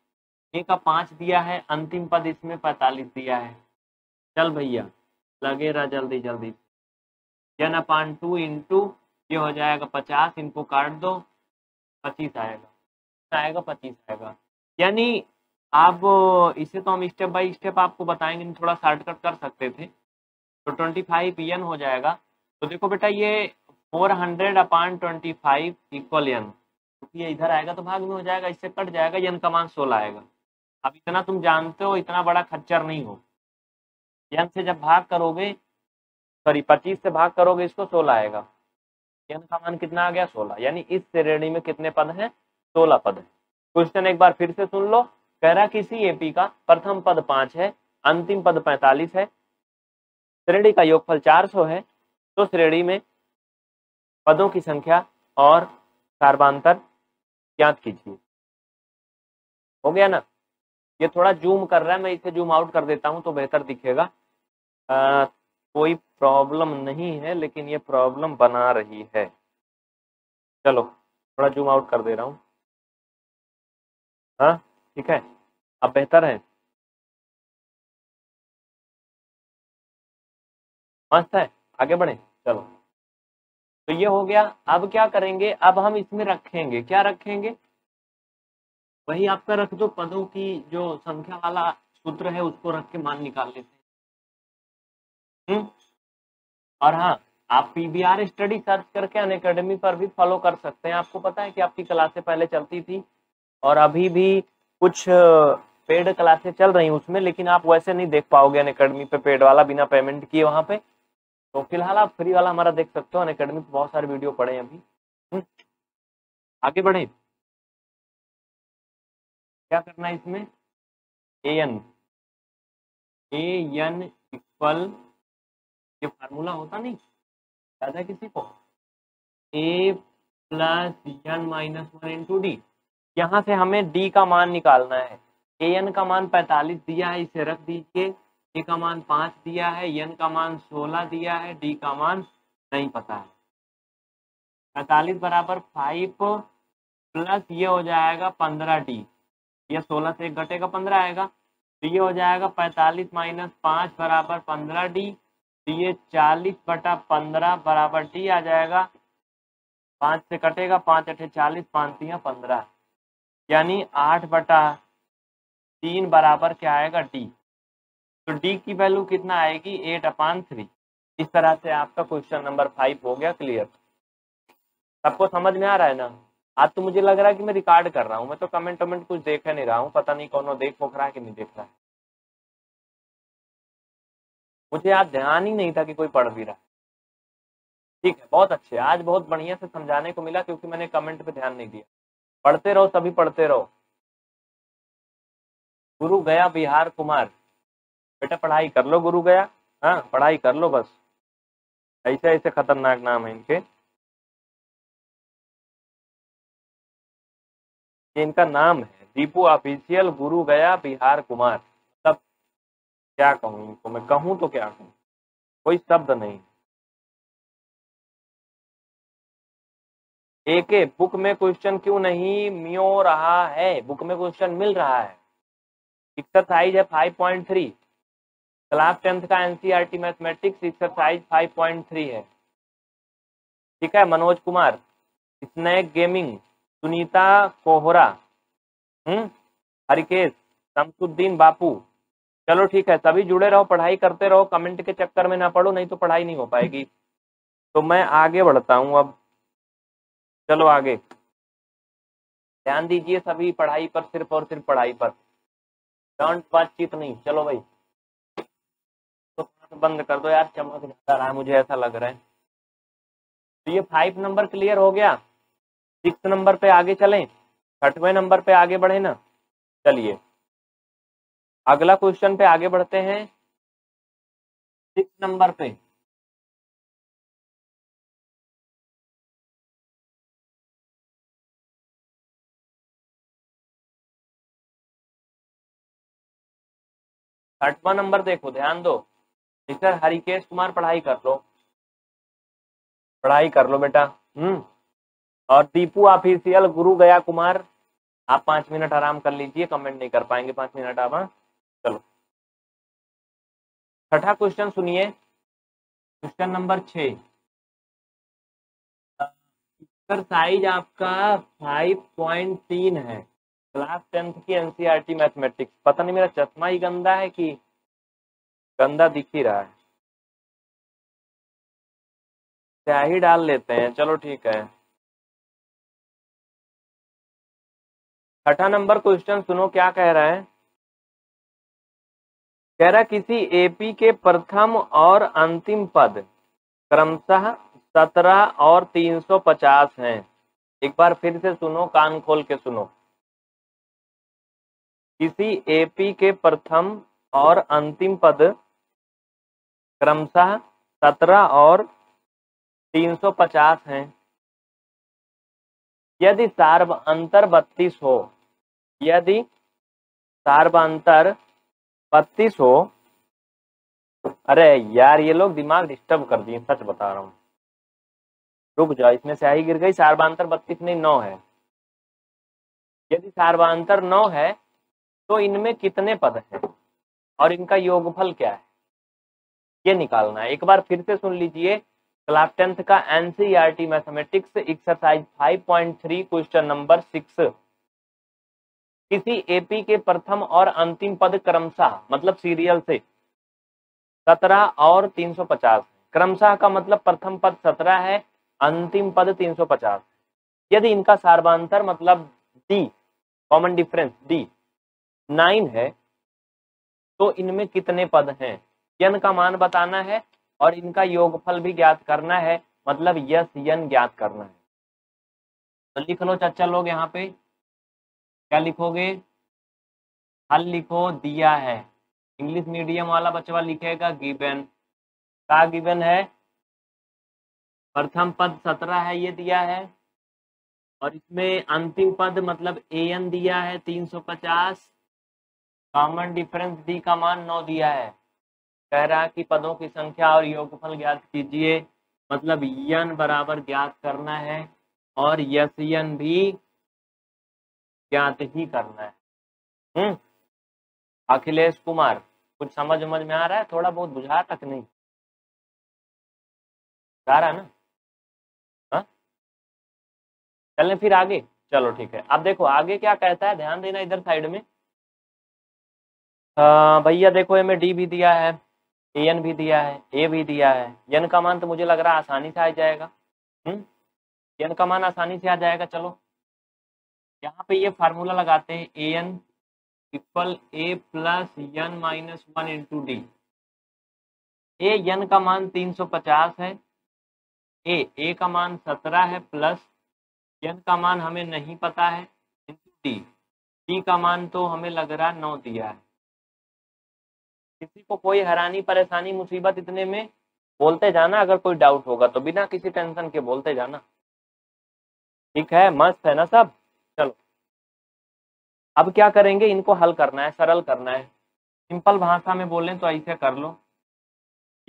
ए का पाँच दिया है, अंतिम पद इसमें पैंतालीस दिया है। चल भैया लगे रहा जल्दी जल्दी। यन अपान टू इंटू ये हो जाएगा पचास, इनको काट दो, पच्चीस आएगा, आएगा पच्चीस आएगा। यानी आप इसे तो हम स्टेप बाय स्टेप आपको बताएंगे, थोड़ा शॉर्टकट कर सकते थे। तो ट्वेंटी फाइव यन हो जाएगा। तो देखो बेटा ये four hundred upon twenty five equal n, ये इधर आएगा तो भाग में हो जाएगा, इससे कट जाएगा, यन का मान सोलह आएगा। अब इतना तुम जानते हो, इतना बड़ा खच्चर नहीं हो। यन से जब भाग करोगे, सॉरी पच्चीस से भाग करोगे इसको, सोलह आएगा। यन का मान कितना आ गया, सोलह। यानी इस श्रेणी में कितने पद हैं, सोलह पद हैं। क्वेश्चन एक बार फिर से सुन लो। कह रहा किसी एपी का प्रथम पद पांच है, अंतिम पद पैंतालीस है, श्रेणी का योगफल चार सौ है। तो श्रेणी में पदों की संख्या और सार्वांतर ज्ञात कीजिए। हो गया ना। ये थोड़ा जूम कर रहा है, मैं इसे जूम आउट कर देता हूं तो बेहतर दिखेगा। आ, कोई प्रॉब्लम नहीं है, लेकिन ये प्रॉब्लम बना रही है। चलो थोड़ा जूम आउट कर दे रहा हूं। हाँ ठीक है, अब बेहतर है, मस्त है, आगे बढ़े। चलो तो ये हो गया। अब क्या करेंगे, अब हम इसमें रखेंगे, क्या रखेंगे, वही आपका रख दो, पदों की जो संख्या वाला सूत्र है उसको रख के मान निकाल लेते हैं। और हाँ, आप पीवीआर स्टडी सर्च करके अनअकैडमी पर भी फॉलो कर सकते हैं। आपको पता है कि आपकी क्लासें पहले चलती थी और अभी भी कुछ पेड क्लासें चल रही हैं उसमें, लेकिन आप वैसे नहीं देख पाओगे अनअकैडमी पे पेड वाला बिना पेमेंट किए वहाँ पे। तो फिलहाल आप फ्री वाला हमारा देख सकते हो। अनअकैडमी पे बहुत सारे वीडियो पड़े हैं अभी। आगे बढ़े, क्या करना है इसमें, a N A N equal ये फार्मूला होता नहीं ज्यादा किसी को, a plus N minus one into D. यहाँ से हमें डी का मान निकालना है। ए एन का मान पैंतालीस दिया है, इसे रख दीजिए। ए का मान पाँच दिया है, एन का मान सोलह दिया है, डी का मान नहीं पता है। पैंतालीस बराबर फाइव प्लस ये हो जाएगा पंद्रह डी, ये सोलह से एक घटेगा पंद्रह आएगा, तो ये हो जाएगा पैंतालीस माइनस पाँच बराबर पंद्रह डी, तो ये चालीस बटा पंद्रह बराबर डी आ जाएगा। पाँच से कटेगा, पाँच अठे चालीस, पाँच तीन पंद्रह, यानी आठ बटा तीन बराबर क्या आएगा डी। तो डी की वैल्यू कितना आएगी, एट अपान थ्री। इस तरह से आपका क्वेश्चन नंबर फाइव हो गया क्लियर। सबको समझ में आ रहा है ना? आज तो मुझे लग रहा है कि मैं रिकॉर्ड कर रहा हूँ, मैं तो कमेंट वमेंट कुछ देख नहीं रहा हूँ, पता नहीं कौन देख पोख रहा है कि नहीं देख रहा है। मुझे आज ध्यान ही नहीं था कि कोई पढ़ भी रहा है। ठीक है, बहुत अच्छे, आज बहुत बढ़िया से समझाने को मिला क्योंकि मैंने कमेंट पे ध्यान नहीं दिया। पढ़ते रहो, सभी पढ़ते रहो। गुरु गया बिहार कुमार, बेटा पढ़ाई कर लो गुरु गया, हाँ पढ़ाई कर लो बस। ऐसे ऐसे खतरनाक नाम है इनके, ये इनका नाम है दीपू ऑफिशियल गुरु गया बिहार कुमार। सब क्या कहूँ इनको मैं, कहूँ तो क्या कहूँ, कोई शब्द नहीं। एके बुक में क्वेश्चन क्यों नहीं मियो रहा है, बुक में क्वेश्चन मिल रहा है। एक्सरसाइज है five point three, class tenth का NCERT mathematics exercise five point three है। ठीक है, मनोज कुमार, स्नैक गेमिंग, सुनीता कोहरा, हम्म हरिकेश, शमसुद्दीन बापू। चलो ठीक है, सभी जुड़े रहो, पढ़ाई करते रहो, कमेंट के चक्कर में ना पढ़ो, नहीं तो पढ़ाई नहीं हो पाएगी। तो मैं आगे बढ़ता हूँ अब, चलो आगे। ध्यान दीजिए सभी पढ़ाई पर, सिर्फ और सिर्फ पढ़ाई पर, डॉन्ट बातचीत नहीं। चलो भाई तो बंद कर दो यार, चमक जाता रहा है मुझे ऐसा लग रहा है। तो ये फाइव नंबर क्लियर हो गया। सिक्स नंबर पे आगे चलें, छठवें नंबर पे आगे बढ़े ना। चलिए अगला क्वेश्चन पे आगे बढ़ते हैं, सिक्स नंबर पे। छठवां नंबर देखो, ध्यान दो। सर हरिकेश कुमार पढ़ाई कर लो, पढ़ाई कर लो बेटा, हम्म और दीपू ऑफिशियल गुरु गया कुमार, आप पाँच मिनट आराम कर लीजिए, कमेंट नहीं कर पाएंगे, पाँच मिनट आप। हाँ चलो छठा क्वेश्चन सुनिए, क्वेश्चन नंबर छः। एक्सरसाइज आपका फाइव पॉइंट तीन है, क्लास टेंथ की एनसीईआरटी मैथमेटिक्स। पता नहीं मेरा चश्मा ही गंदा है कि गंदा दिख ही रहा है, स्याही डाल लेते हैं, चलो ठीक है। छठा नंबर क्वेश्चन सुनो क्या कह रहा है। कह रहा किसी एपी के प्रथम और अंतिम पद क्रमशः सत्रह और तीन सौ पचास हैं। एक बार फिर से सुनो, कान खोल के सुनो। किसी एपी के प्रथम और अंतिम पद क्रमशः सत्रह और तीन सौ पचास हैं। यदि सार्वांतर बत्तीस हो, यदि सार्वांतर बत्तीस हो, अरे यार ये लोग दिमाग डिस्टर्ब कर दिए, सच बता रहा हूँ। रुक जाओ, इसमें स्याही गिर गई। सार्वांतर बत्तीस नहीं, नौ है। यदि सार्वांतर नौ है तो इनमें कितने पद हैं और इनका योगफल क्या है, ये निकालना है। एक बार फिर से सुन लीजिए, क्लास टेंथ का NCERT mathematics exercise five point three question number six. किसी एपी के प्रथम और अंतिम पद क्रमशः मतलब सीरियल से सत्रह और तीन सौ पचास। क्रमशः का मतलब प्रथम पद सत्रह है, अंतिम पद तीन सौ पचास। यदि इनका सार्वांतर मतलब d, common difference d nine है, तो इनमें कितने पद हैं, यन का मान बताना है और इनका योगफल भी ज्ञात करना है, मतलब यस यन ज्ञात करना है। तो लिख लो चाचा लोग, यहाँ पे क्या लिखोगे, हल लिखो दिया है। इंग्लिश मीडियम वाला बच्चा लिखेगा गिवन, का गिवन है प्रथम पद सत्रह है ये दिया है और इसमें अंतिम पद मतलब एन दिया है तीन सौ पचास, कॉमन डिफरेंस डी का मान नौ दिया है। कह रहा कि पदों की संख्या और योगफल ज्ञात कीजिए, मतलब यन बराबर ज्ञात करना है और यस यन भी ज्ञात ही करना है। हम्म, अखिलेश कुमार कुछ समझ समझ में आ रहा है? थोड़ा बहुत बुझा तक नहीं आ रहा ना? हाँ चलें फिर आगे, चलो ठीक है। अब देखो आगे क्या कहता है, ध्यान देना इधर साइड में भैया। देखो एम डी भी दिया है, ए एन भी दिया है, ए भी दिया है। एन का मान तो मुझे लग रहा है आसानी से आ जाएगा। हम्म, एन का मान आसानी से आ जाएगा। चलो यहाँ पे ये फार्मूला लगाते हैं, a N equal A plus N minus one into D. A N का मान तीन सौ पचास है, ए ए का मान सत्रह है, प्लस एन का मान हमें नहीं पता है, इंटू डी। डी का मान तो हमें लग रहा है नौ दिया है। किसी को कोई हैरानी परेशानी मुसीबत इतने में बोलते जाना, अगर कोई डाउट होगा तो बिना किसी टेंशन के बोलते जाना, ठीक है? मस्त है ना सब? चलो अब क्या करेंगे, इनको हल करना है, सरल करना है। सिंपल भाषा में बोलें तो ऐसे कर लो,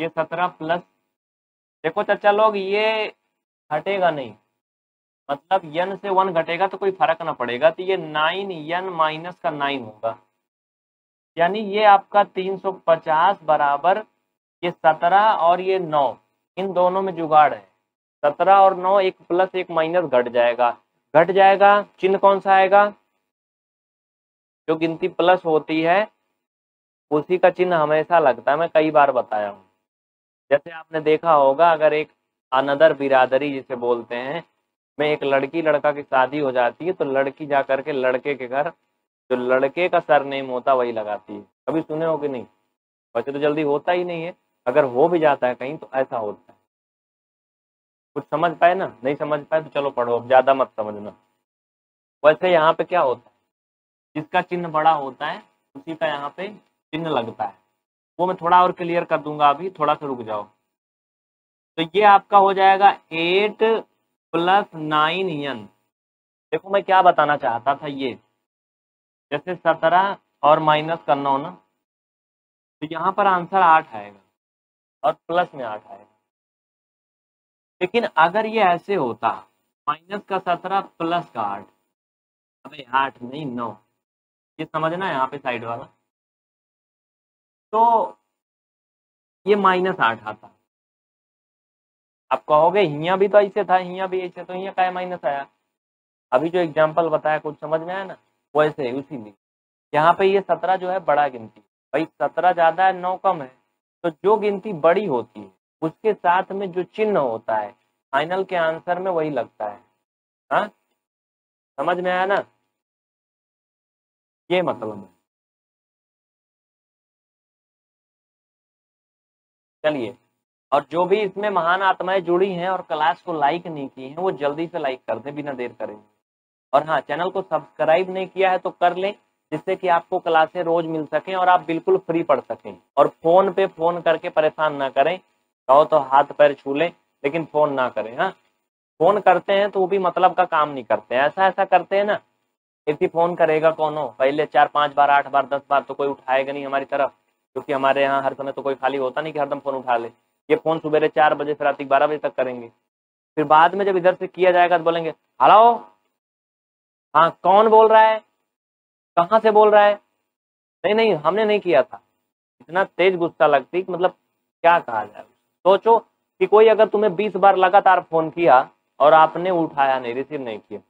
ये सत्रह प्लस, देखो चाचा लोग ये घटेगा नहीं, मतलब यन से वन घटेगा तो कोई फर्क ना पड़ेगा, तो ये नाइन यन माइनस का नाइन होगा, यानी ये आपका तीन सौ पचास बराबर ये सत्रह और ये नौ, इन दोनों में जुगाड़ है। सत्रह और नौ एक प्लस एक माइनस घट जाएगा, घट जाएगा चिन्ह कौन सा आएगा, जो गिनती प्लस होती है उसी का चिन्ह हमेशा लगता है, मैं कई बार बताया हूँ। जैसे आपने देखा होगा, अगर एक अनदर बिरादरी जिसे बोलते हैं, में एक लड़की लड़का की शादी हो जाती है तो लड़की जा करके लड़के के घर जो लड़के का सरनेम होता वही लगाती है। कभी सुने हो कि नहीं? वैसे तो जल्दी होता ही नहीं है, अगर हो भी जाता है कहीं तो ऐसा होता है। कुछ समझ पाए ना? नहीं समझ पाए तो चलो पढ़ो, अब ज़्यादा मत समझना। वैसे यहाँ पे क्या होता है, जिसका चिन्ह बड़ा होता है उसी का यहाँ पे चिन्ह लगता है। वो मैं थोड़ा और क्लियर कर दूंगा, अभी थोड़ा सा रुक जाओ। तो ये आपका हो जाएगा एट प्लस नाइन यन। देखो मैं क्या बताना चाहता था, ये जैसे सत्रह और माइनस करना हो ना, तो यहाँ पर आंसर आठ आएगा और प्लस में आठ आएगा। लेकिन अगर ये ऐसे होता, माइनस का सत्रह प्लस का आठ, अबे आठ नहीं नौ, ये समझना यहाँ पे साइड वाला, तो ये माइनस आठ आता। आप कहोगे हिया भी तो ऐसे था, हिया भी ऐसे, तो हिया का माइनस आया। अभी जो एग्जाम्पल बताया कुछ समझ में आया ना, वैसे उसी में यहाँ पे ये सत्रह जो है बड़ा गिनती, भाई सत्रह ज्यादा है नौ कम है, तो जो गिनती बड़ी होती है उसके साथ में जो चिन्ह होता है फाइनल के आंसर में वही लगता है। हाँ समझ में आया ना, ये मतलब है। चलिए, और जो भी इसमें महान आत्माएं जुड़ी हैं और क्लास को लाइक नहीं की है वो जल्दी से लाइक कर दें, बिना देर करेंगे। और हाँ, चैनल को सब्सक्राइब नहीं किया है तो कर लें, जिससे कि आपको क्लासें रोज मिल सकें और आप बिल्कुल फ्री पढ़ सकें। और फोन पे फोन करके परेशान ना करें, कहो तो हाथ पैर छू लें लेकिन फोन ना करें। हाँ, फोन करते हैं तो वो भी मतलब का काम नहीं करते हैं, ऐसा ऐसा करते हैं ना, इसी फोन करेगा कौन हो, पहले चार पांच बार आठ बार दस बार तो कोई उठाएगा नहीं हमारी तरफ, क्योंकि हमारे यहाँ हर समय तो कोई खाली होता नहीं कि हरदम फोन उठा ले। ये फोन सुबह चार बजे से रात बारह बजे तक करेंगे, फिर बाद में जब इधर से किया जाएगा तो बोलेंगे हेलो, हाँ कौन बोल रहा है, कहाँ से बोल रहा है, नहीं नहीं हमने नहीं किया था। इतना तेज गुस्सा लगती, मतलब क्या कहा जाए। सोचो कि कोई अगर तुम्हें बीस बार लगातार फोन किया और आपने उठाया नहीं, रिसीव नहीं किया,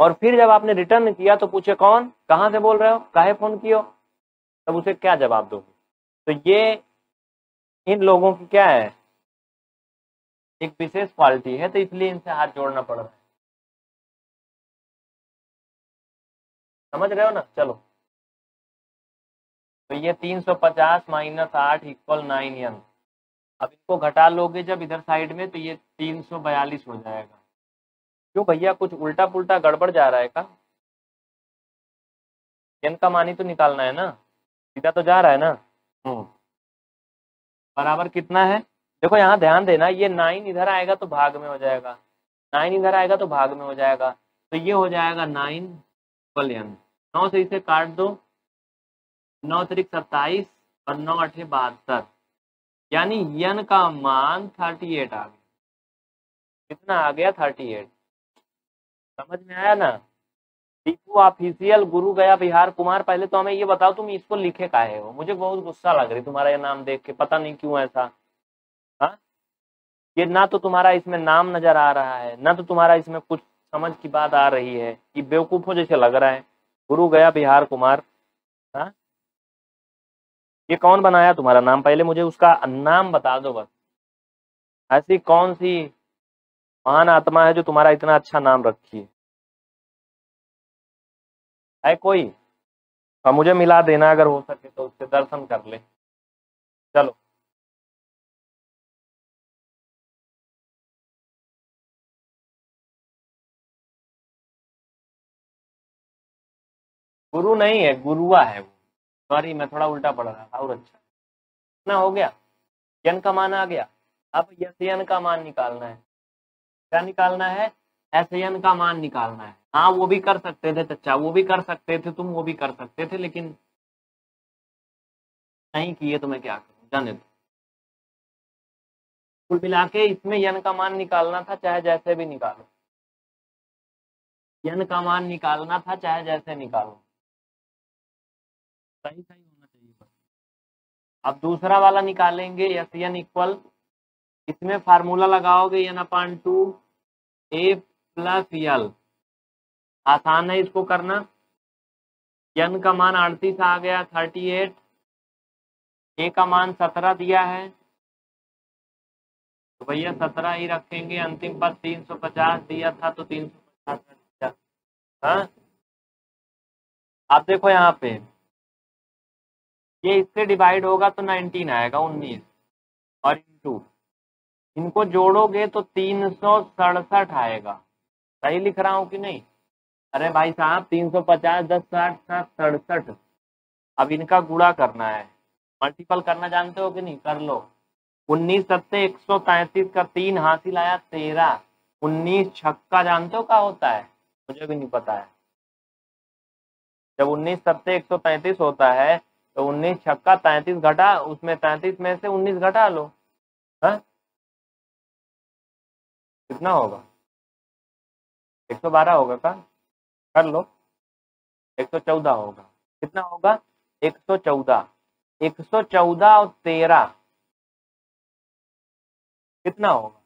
और फिर जब आपने रिटर्न किया तो पूछे कौन, कहाँ से बोल रहे हो, काहे फोन किया, तब उसे क्या जवाब दोगे? तो ये इन लोगों की क्या है, एक विशेष क्वालिटी है, तो इसलिए इनसे हाथ जोड़ना पड़ रहा है। समझ रहे हो ना? चलो, तो ये तीन सौ पचास माइनस आठ इक्वल नाइन यन। अब इनको घटा लोगे जब इधर साइड में तो ये तीन सौ बयालीस हो जाएगा। क्यों भैया कुछ उल्टा पुल्टा गड़बड़ जा रहा है क्या? n का मान ही तो निकालना है ना, सीधा तो जा रहा है ना। बराबर कितना है, देखो यहाँ ध्यान देना, ये नाइन इधर आएगा तो भाग में हो जाएगा, नाइन इधर आएगा तो भाग में हो जाएगा, तो ये हो जाएगा नाइन इक्वल एन। नौ से इसे काट दो, नौ तरीक सत्ताईस और नौ अठे बहत्तर, यानी एन का मान थर्टी एट आ गया। कितना आ गया, थर्टी एट। समझ में आया ना। दीपू ऑफिशियल गुरु गया बिहार कुमार, पहले तो हमें ये बताओ तुम इसको लिखे काहे हो, मुझे बहुत गुस्सा लग रही तुम्हारा ये नाम देख के, पता नहीं क्यों ऐसा। हाँ, ये ना तो तुम्हारा इसमें नाम नजर आ रहा है, ना तो तुम्हारा इसमें कुछ समझ की बात आ रही है, ये बेवकूफों जैसे लग रहा है। गुरु गया बिहार कुमार, हाँ ये कौन बनाया तुम्हारा नाम, पहले मुझे उसका नाम बता दो बस। ऐसी कौन सी महान आत्मा है जो तुम्हारा इतना अच्छा नाम रखी है, है कोई? और मुझे मिला देना अगर हो सके तो, उससे दर्शन कर ले। चलो गुरु नहीं है, गुरुआ है वो, सॉरी मैं थोड़ा उल्टा पढ़ रहा था। और अच्छा ना हो गया, यन का मान आ गया। अब यस यन का मान निकालना है, क्या निकालना है, एस यन का मान निकालना है। हाँ वो भी कर सकते थे चचा, वो भी कर सकते थे, तुम वो भी कर सकते थे, लेकिन नहीं किए तो मैं क्या करूँ, जाने दो। कुल मिला के इसमें यन का मान निकालना था, चाहे जैसे भी निकालो, यन का मान निकालना था चाहे जैसे निकालो, सही सही होना चाहिए। अब दूसरा वाला निकालेंगे, एस यन इक्वल, इसमें फार्मूला लगाओगे यन अपान टू ए प्लस यल। आसान है इसको करना, यन का मान अड़तीस आ गया, थर्टी एट, ए का मान सत्रह दिया है तो भैया सत्रह ही रखेंगे। अंतिम पद तीन सौ पचास दिया था तो तीन सौ पचास। हाँ आप देखो यहाँ पे ये इससे डिवाइड होगा तो नाइनटीन आएगा, उन्नीस, और इनटू इनको जोड़ोगे तो तीन सौ सड़सठ आएगा। सही लिख रहा हूँ कि नहीं? अरे भाई साहब तीन सौ पचास दस साठ सात सड़सठ, अब इनका गुणा करना है, मल्टीपल करना जानते हो कि नहीं, कर लो। उन्नीस सत्ते एक सौ तैंतीस का तीन हासिल आया तेरह, उन्नीस छक्का जानते हो क्या होता है, मुझे भी नहीं पता है। जब उन्नीस सत्ते एक सौ तैंतीस होता है तो उन्नीस छक्का तैंतीस घटा, उसमें तैंतीस में से उन्नीस घटा लो, हाँ कितना होगा, एक सौ बारह होगा का, कर लो एक सौ चौदह होगा। कितना होगा, एक सौ चौदह, एक सौ चौदह और तेरह कितना होगा,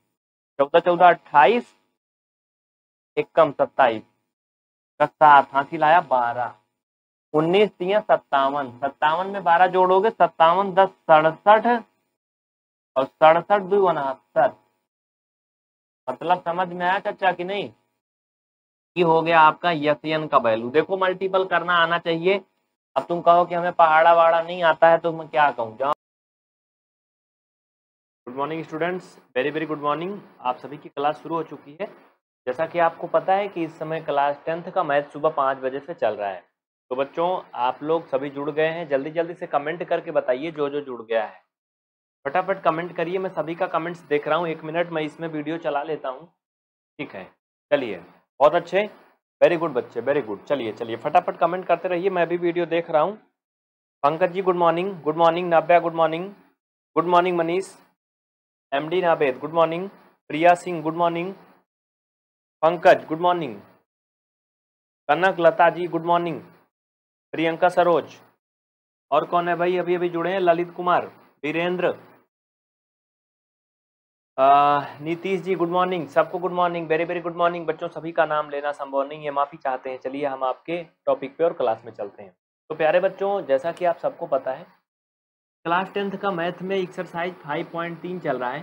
चौदह चौदह अट्ठाईस, एक कम सत्ताईस का सात हासिल आया बारह, उन्नीस तीन सत्तावन, सत्तावन में बारह जोड़ोगे, सत्तावन दस सड़सठ और सड़सठ दो उनहत्तर। मतलब समझ में आया चाचा कि नहीं? हो गया आपका यस एन का वैल्यू। देखो मल्टीपल करना आना चाहिए। अब तुम कहो कि हमें पहाड़ा वाड़ा नहीं आता है तो मैं क्या कहूँ, जाओ। Good morning students, very very good morning. आप सभी की क्लास शुरू हो चुकी है। जैसा कि आपको पता है कि इस समय क्लास टेंथ का मैथ सुबह पाँच बजे से चल रहा है, तो बच्चों आप लोग सभी जुड़ गए हैं। जल्दी जल्दी से कमेंट करके बताइए जो जो जुड़ गया है, फटाफट कमेंट करिए। मैं सभी का कमेंट्स देख रहा हूँ। एक मिनट मैं इसमें वीडियो चला लेता हूँ, ठीक है? चलिए, बहुत अच्छे, वेरी गुड बच्चे, वेरी गुड। चलिए चलिए फटाफट कमेंट करते रहिए, मैं भी वीडियो देख रहा हूँ। Pankaj ji good morning, good morning Navya, good morning, good morning Manish, MD Naved good morning, Priya Singh good morning, Pankaj good morning, Kanak Lata ji good morning, Priyanka Saroj, और कौन है भाई अभी अभी जुड़े हैं, ललित कुमार, वीरेंद्र, नीतीश जी गुड मॉर्निंग। सबको good morning, very very good morning. बच्चों सभी का नाम लेना संभव नहीं है, माफ़ी चाहते हैं। चलिए हम आपके टॉपिक पे और क्लास में चलते हैं। तो प्यारे बच्चों, जैसा कि आप सबको पता है क्लास टेंथ का मैथ में एक्सरसाइज फाइव पॉइंट तीन चल रहा है,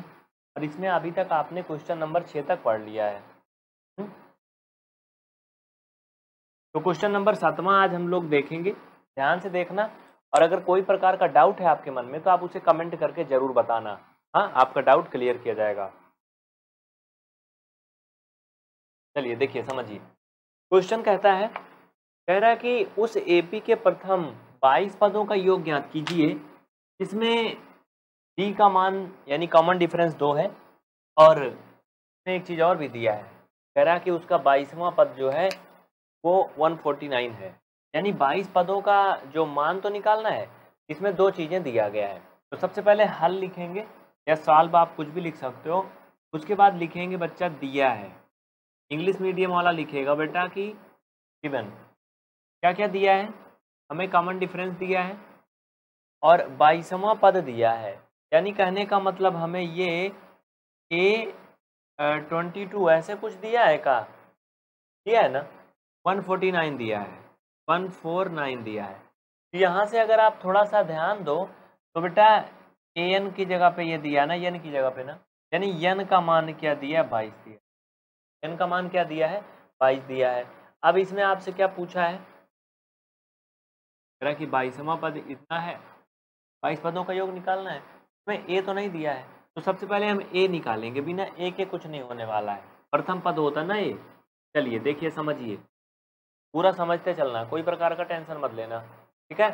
और इसमें अभी तक आपने क्वेश्चन नंबर छः तक पढ़ लिया है। तो क्वेश्चन नंबर सातवां आज हम लोग देखेंगे, ध्यान से देखना। और अगर कोई प्रकार का डाउट है आपके मन में तो आप उसे कमेंट करके ज़रूर बताना, हाँ आपका डाउट क्लियर किया जाएगा। चलिए देखिए समझिए, क्वेश्चन कहता है कह रहा है कि उस एपी के प्रथम बाईस पदों का योग ज्ञात कीजिए जिसमें डी का मान यानी कॉमन डिफरेंस दो है, और इसमें एक चीज़ और भी दिया है, कह रहा है कि उसका बाईसवां पद जो है वो एक सौ उनचास है। यानी बाईस पदों का जो मान तो निकालना है, इसमें दो चीज़ें दिया गया है। तो सबसे पहले हल लिखेंगे या सॉल्व, आप कुछ भी लिख सकते हो। उसके बाद लिखेंगे बच्चा दिया है, इंग्लिश मीडियम वाला लिखेगा बेटा कि गिवन क्या क्या दिया है, हमें कॉमन डिफरेंस दिया है और बाईसवां पद दिया है। यानी कहने का मतलब हमें ये ए ट्वेंटी टू ऐसे कुछ दिया है का, दिया है ना, वन फोर्टी नाइन दिया है, वन फोर नाइन दिया है। यहाँ से अगर आप थोड़ा सा ध्यान दो तो बेटा ए एन की जगह पे ये दिया ना, यन की जगह पे ना, यानी यन का मान क्या दिया है, बाईस दिया है। यन का मान क्या दिया है, बाईस दिया है। अब इसमें आपसे क्या पूछा है, कह रहा कि बाईसवां पद इतना है, बाईस पदों का योग निकालना है, इसमें ए तो नहीं दिया है। तो सबसे पहले हम ए निकालेंगे, बिना ए के कुछ नहीं होने वाला है, प्रथम पद होता ना ए। चलिए देखिए, समझिए, पूरा समझते चलना, कोई प्रकार का टेंशन मत लेना, ठीक है।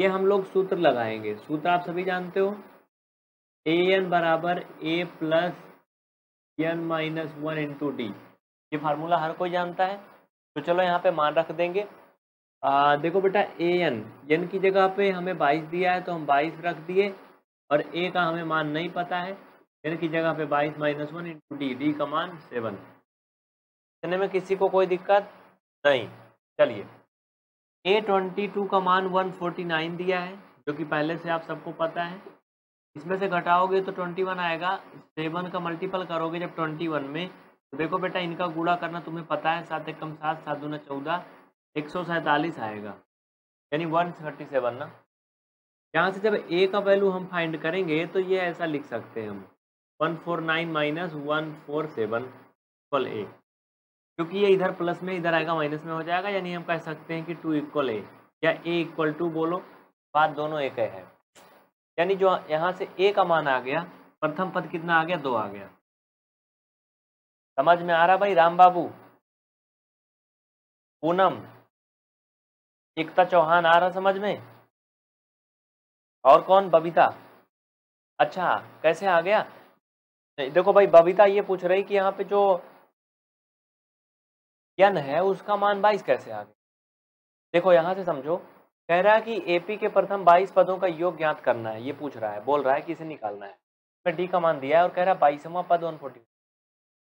ये हम लोग सूत्र लगाएंगे, सूत्र आप सभी जानते हो, ए एन बराबर ए plus N minus one into D. ये फार्मूला हर कोई जानता है, तो चलो यहाँ पे मान रख देंगे। आ, देखो बेटा ए एन, एन की जगह पे हमें बाईस दिया है तो हम बाईस रख दिए, और ए का हमें मान नहीं पता है, एन की जगह पे बाईस minus one into D, D का मान सेवन। इतने में किसी को कोई दिक्कत नहीं। चलिए ए ट्वेंटी टू का मान एक सौ उनचास दिया है, जो कि पहले से आप सबको पता है। इसमें से घटाओगे तो इक्कीस आएगा, सेवन का मल्टीपल करोगे जब इक्कीस में, तो देखो बेटा इनका गुणा करना तुम्हें पता है, सात एक कम सात, सात दूना चौदह, एक सौ सैंतालीस आएगा, यानी एक सौ सैंतीस ना। यहाँ से जब ए का वैल्यू हम फाइंड करेंगे तो ये ऐसा लिख सकते हैं हम, एक सौ उनचास माइनस एक सौ सैंतालीस इक्वल ए, क्योंकि ये इधर प्लस में इधर आएगा माइनस में हो जाएगा, यानी हम कह सकते हैं कि टू इक्वल ए या ए इक्वल टू बोलो, बात दोनों एक है। यानी जो यहाँ से ए का मान आ गया, प्रथम पद कितना आ गया, दो आ गया। समझ में आ रहा भाई राम बाबू, पूनम, एकता चौहान, आ रहा समझ में? और कौन, बबीता, अच्छा कैसे आ गया? देखो भाई बबीता ये पूछ रही कि यहाँ पे जो यन है उसका मान बाईस कैसे आ गया। देखो यहाँ से समझो, कह रहा है कि एपी के प्रथम बाईस पदों का योग ज्ञात करना है, ये पूछ रहा है, बोल रहा है कि इसे निकालना है। इसमें डी का मान दिया है और कह रहा है बाईसवां पद एक सौ चालीस,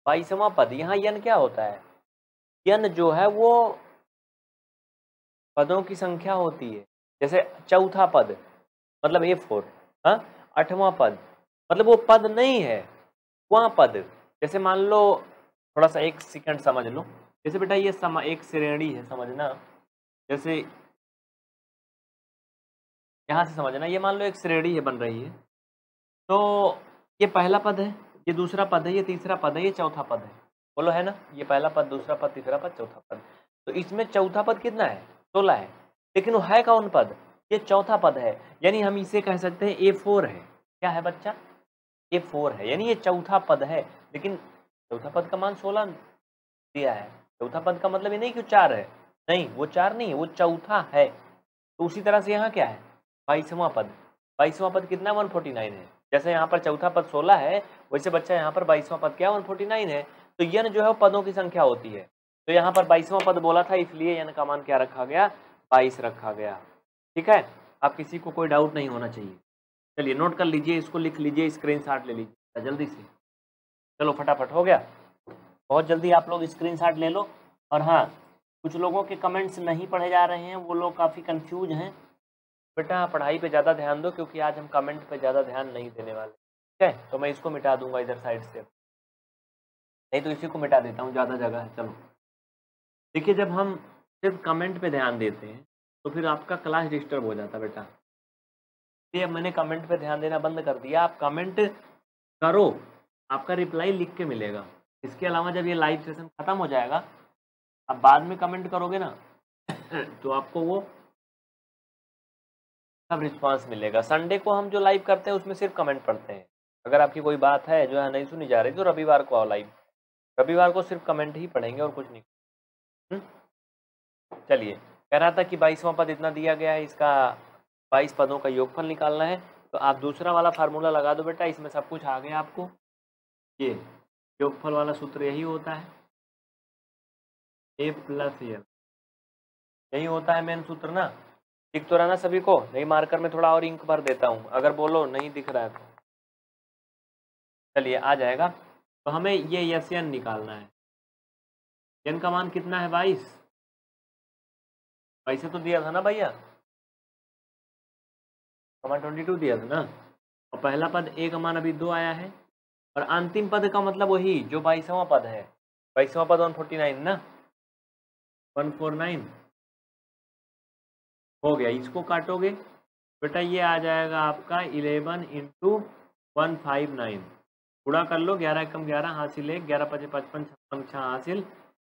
बाईसवां पद, यहाँ यन क्या होता है, यन जो है वो पदों की संख्या होती है, जैसे चौथा पद मतलब ए फोर, हाँ, आठवां पद मतलब वो पद नहीं है, वहाँ पद, जैसे मान लो, थोड़ा सा एक सेकेंड समझ लो, जैसे बेटा ये समा एक श्रेणी है, समझना, जैसे यहाँ से समझना, ये मान लो एक श्रेणी है बन रही है, तो ये पहला पद है, ये दूसरा पद है, ये तीसरा पद है, ये चौथा पद है, बोलो है ना, ये पहला पद, दूसरा पद, तीसरा पद, चौथा पद। तो इसमें चौथा पद कितना है, सोलह है, लेकिन वो है कौन पद, ये चौथा पद है, यानी हम इसे कह सकते हैं ए फोर है। क्या है बच्चा, ए फोर है, यानी ये चौथा पद है, लेकिन चौथा पद का मान सोलह दिया है। चौथा पद का मतलब ये नहीं कि चार है, नहीं वो चार नहीं है, वो चौथा है। तो उसी तरह से यहाँ क्या है, बाईसवां पद, बाईसवां पद कितना, एक सौ उनचास है। जैसे यहाँ पर चौथा पद सोलह है, वैसे बच्चा यहाँ पर बाईसवां पद क्या है, एक सौ उनचास है। तो यन जो है वो पदों की संख्या होती है, तो यहाँ पर बाईसवां पद बोला था, इसलिए यन का मान क्या रखा गया, बाईस रखा गया। ठीक है, आप किसी को कोई डाउट नहीं होना चाहिए। चलिए नोट कर लीजिए, इसको लिख लीजिए, स्क्रीनशॉट ले लीजिए जल्दी से, चलो फटाफट हो गया, बहुत जल्दी आप लोग स्क्रीनशॉट ले लो। और हाँ, कुछ लोगों के कमेंट्स नहीं पढ़े जा रहे हैं, वो लोग काफ़ी कंफ्यूज हैं, बेटा पढ़ाई पे ज़्यादा ध्यान दो, क्योंकि आज हम कमेंट पे ज़्यादा ध्यान नहीं देने वाले, ठीक है। तो मैं इसको मिटा दूंगा इधर साइड से, नहीं तो इसी को मिटा देता हूँ, ज़्यादा जगह है। चलो देखिए, जब हम सिर्फ कमेंट पर ध्यान देते हैं तो फिर आपका क्लास डिस्टर्ब हो जाता बेटा, इसलिए अब मैंने कमेंट पर ध्यान देना बंद कर दिया। आप कमेंट करो, आपका रिप्लाई लिख के मिलेगा। इसके अलावा जब ये लाइव सेशन खत्म हो जाएगा, आप बाद में कमेंट करोगे ना तो आपको वो सब रिस्पांस मिलेगा। संडे को हम जो लाइव करते हैं उसमें सिर्फ कमेंट पढ़ते हैं, अगर आपकी कोई बात है जो है नहीं सुनी जा रही तो रविवार को आओ लाइव, रविवार को सिर्फ कमेंट ही पढ़ेंगे और कुछ नहीं। चलिए, कह रहा था कि बाईसवां पद इतना दिया गया है, इसका बाईस पदों का योगफल निकालना है, तो आप दूसरा वाला फार्मूला लगा दो बेटा, इसमें सब कुछ आ गया आपको। ये योगफल वाला सूत्र यही होता है, ए प्लस एल, यही होता है मेन सूत्र ना। दिख तो रहा ना सभी को? नहीं, मार्कर में थोड़ा और इंक भर देता हूँ अगर बोलो नहीं दिख रहा है तो। चलिए आ जाएगा। तो हमें ये यस एन निकालना है। एन का मान कितना है? बाईस। पैसे तो दिया था ना भैया, मान ट्वेंटी टू दिया था ना। और पहला पद ए का मान अभी दो आया है, और अंतिम पद का मतलब वही जो बाईसवां पद है। बाईसवां पद वन फोर्टी नाइन ना, वन फोर नाइन हो गया। इसको काटोगे बेटा, ये आ जाएगा आपका eleven into one five nine. पूरा कर लो, ग्यारह एकम ग्यारह हासिल एक, ग्यारह पचे पचपन, छप्पन छः हासिल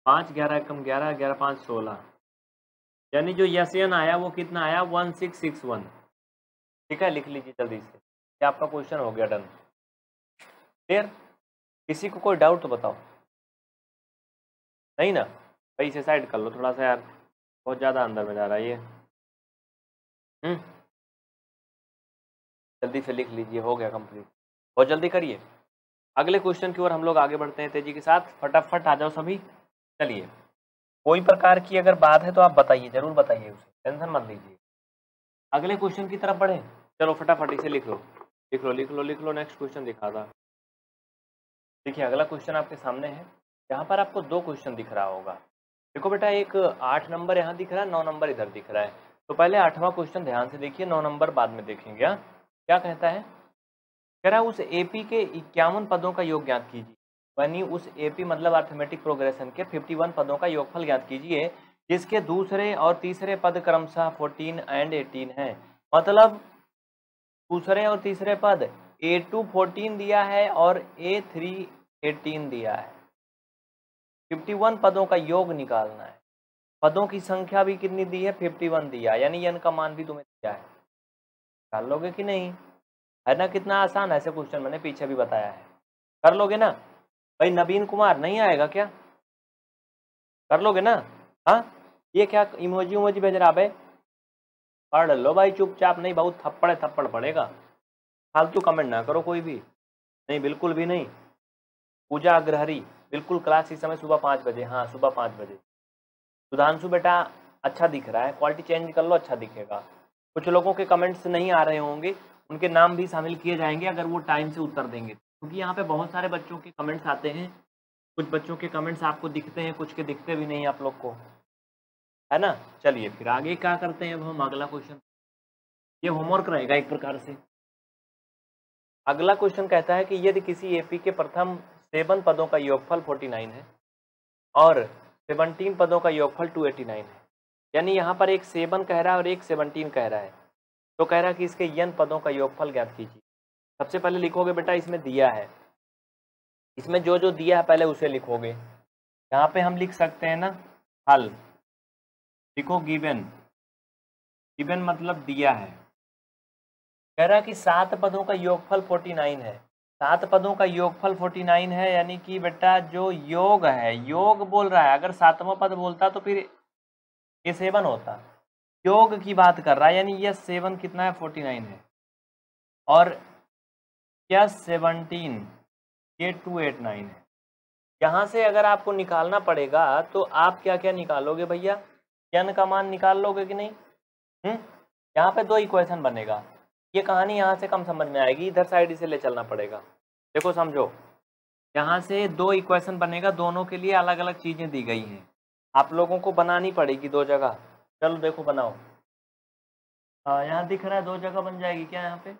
पाँच, ग्यारह एकम ग्यारह, ग्यारह पाँच सोलह। यानी जो यसन आया वो कितना आया? One six six one. ठीक है, लिख लीजिए जल्दी से, ये आपका क्वेश्चन हो गया डन। क्लियर? किसी को कोई डाउट तो बताओ, नहीं ना भाई? इसे साइड कर लो थोड़ा सा यार, बहुत ज़्यादा अंदर में जा रहा है ये। हम्म जल्दी से लिख लीजिए, हो गया कंप्लीट, बहुत जल्दी करिए। अगले क्वेश्चन की ओर हम लोग आगे बढ़ते हैं तेजी के साथ, फटाफट आ जाओ सभी। चलिए, कोई प्रकार की अगर बात है तो आप बताइए, जरूर बताइए, उसे टेंशन मत लीजिए। अगले क्वेश्चन की तरफ बढ़े, चलो फटाफट इसे लिख लो, लिख लो लिख लो लिख लो। नेक्स्ट क्वेश्चन दिखा था, देखिए अगला क्वेश्चन आपके सामने है। यहाँ पर आपको दो क्वेश्चन दिख रहा होगा। देखो बेटा, एक आठ नंबर यहाँ दिख रहा है, नौ नंबर इधर दिख रहा है। तो पहले आठवां क्वेश्चन ध्यान से देखिए, नौ नंबर बाद में देखेंगे। हाँ, क्या कहता है? कह रहा है उस एपी के इक्यावन पदों का योग ज्ञात कीजिए, यानी उस एपी मतलब अर्थमेटिक प्रोग्रेशन के इक्यावन पदों का योगफल ज्ञात कीजिए, जिसके दूसरे और तीसरे पद क्रमशः चौदह एंड अठारह हैं। मतलब दूसरे और तीसरे पद ए टू चौदह दिया है और ए थ्री अठारह दिया है। इक्यावन पदों का योग निकालना है। पदों की संख्या भी कितनी दी है? इक्यावन दिया, यानी n का मान भी तुम्हें दिया है। कर लोगे कि नहीं? है ना, कितना आसान है, ऐसे क्वेश्चन मैंने पीछे भी बताया है। कर लोगे ना भाई? नवीन कुमार नहीं आएगा क्या? कर लोगे ना? हाँ, ये क्या इमोजी उमोजी भेज रहा है? पढ़ लो भाई चुपचाप, नहीं बहुत थप्पड़ है, थप्पड़ पड़ेगा। फालतू कमेंट ना करो कोई भी, नहीं बिल्कुल भी नहीं। पूजा अग्रहरी, बिल्कुल क्लास इस समय सुबह पाँच बजे, हाँ सुबह पाँच बजे। सुधांशु बेटा अच्छा दिख रहा है, क्वालिटी चेंज कर लो, अच्छा दिखेगा। कुछ लोगों के कमेंट्स नहीं आ रहे होंगे, उनके नाम भी शामिल किए जाएंगे अगर वो टाइम से उत्तर देंगे, क्योंकि यहाँ पे बहुत सारे बच्चों के कमेंट्स आते हैं। कुछ बच्चों के कमेंट्स आपको दिखते हैं, कुछ के दिखते भी नहीं आप लोग को, है ना। चलिए फिर आगे क्या करते हैं, अब हम अगला क्वेश्चन, ये होमवर्क रहेगा एक प्रकार से। अगला क्वेश्चन कहता है कि यदि किसी एपी के प्रथम सेवन पदों का योगफल फोर्टी नाइन है और सेवनटीन पदों का योगफल टू एटी नाइन है, यानी यहाँ पर एक सेवन कह रहा है और एक सेवनटीन कह रहा है, तो कह रहा है कि इसके n पदों का योगफल ज्ञात कीजिए। सबसे पहले लिखोगे बेटा, इसमें दिया है, इसमें जो जो दिया है पहले उसे लिखोगे। यहाँ पे हम लिख सकते हैं ना हल, लिखो गिवन। गिवन मतलब दिया है। कह रहा है कि सात पदों का योगफल फोर्टी नाइन है, सात पदों का योगफल फोर्टी नाइन है, यानी कि बेटा जो योग है, योग बोल रहा है, अगर सातवां पद बोलता तो फिर ये सेवन होता, योग की बात कर रहा है, यानी यह सेवन कितना है? फोर्टी नाइन है, और यह सेवनटीन, ये टू एटी नाइन है। यहाँ से अगर आपको निकालना पड़ेगा तो आप क्या क्या निकालोगे भैया? n का मान निकाल लोगे कि नहीं? हम्म यहाँ पे दो इक्वेशन बनेगा, ये कहानी यहाँ से कम समझ में आएगी, इधर साइड इसे ले चलना पड़ेगा। देखो समझो, यहाँ से दो इक्वेशन बनेगा, दोनों के लिए अलग अलग चीज़ें दी गई हैं, आप लोगों को बनानी पड़ेगी दो जगह। चलो देखो बनाओ, हाँ यहाँ दिख रहा है दो जगह बन जाएगी क्या? यहाँ पे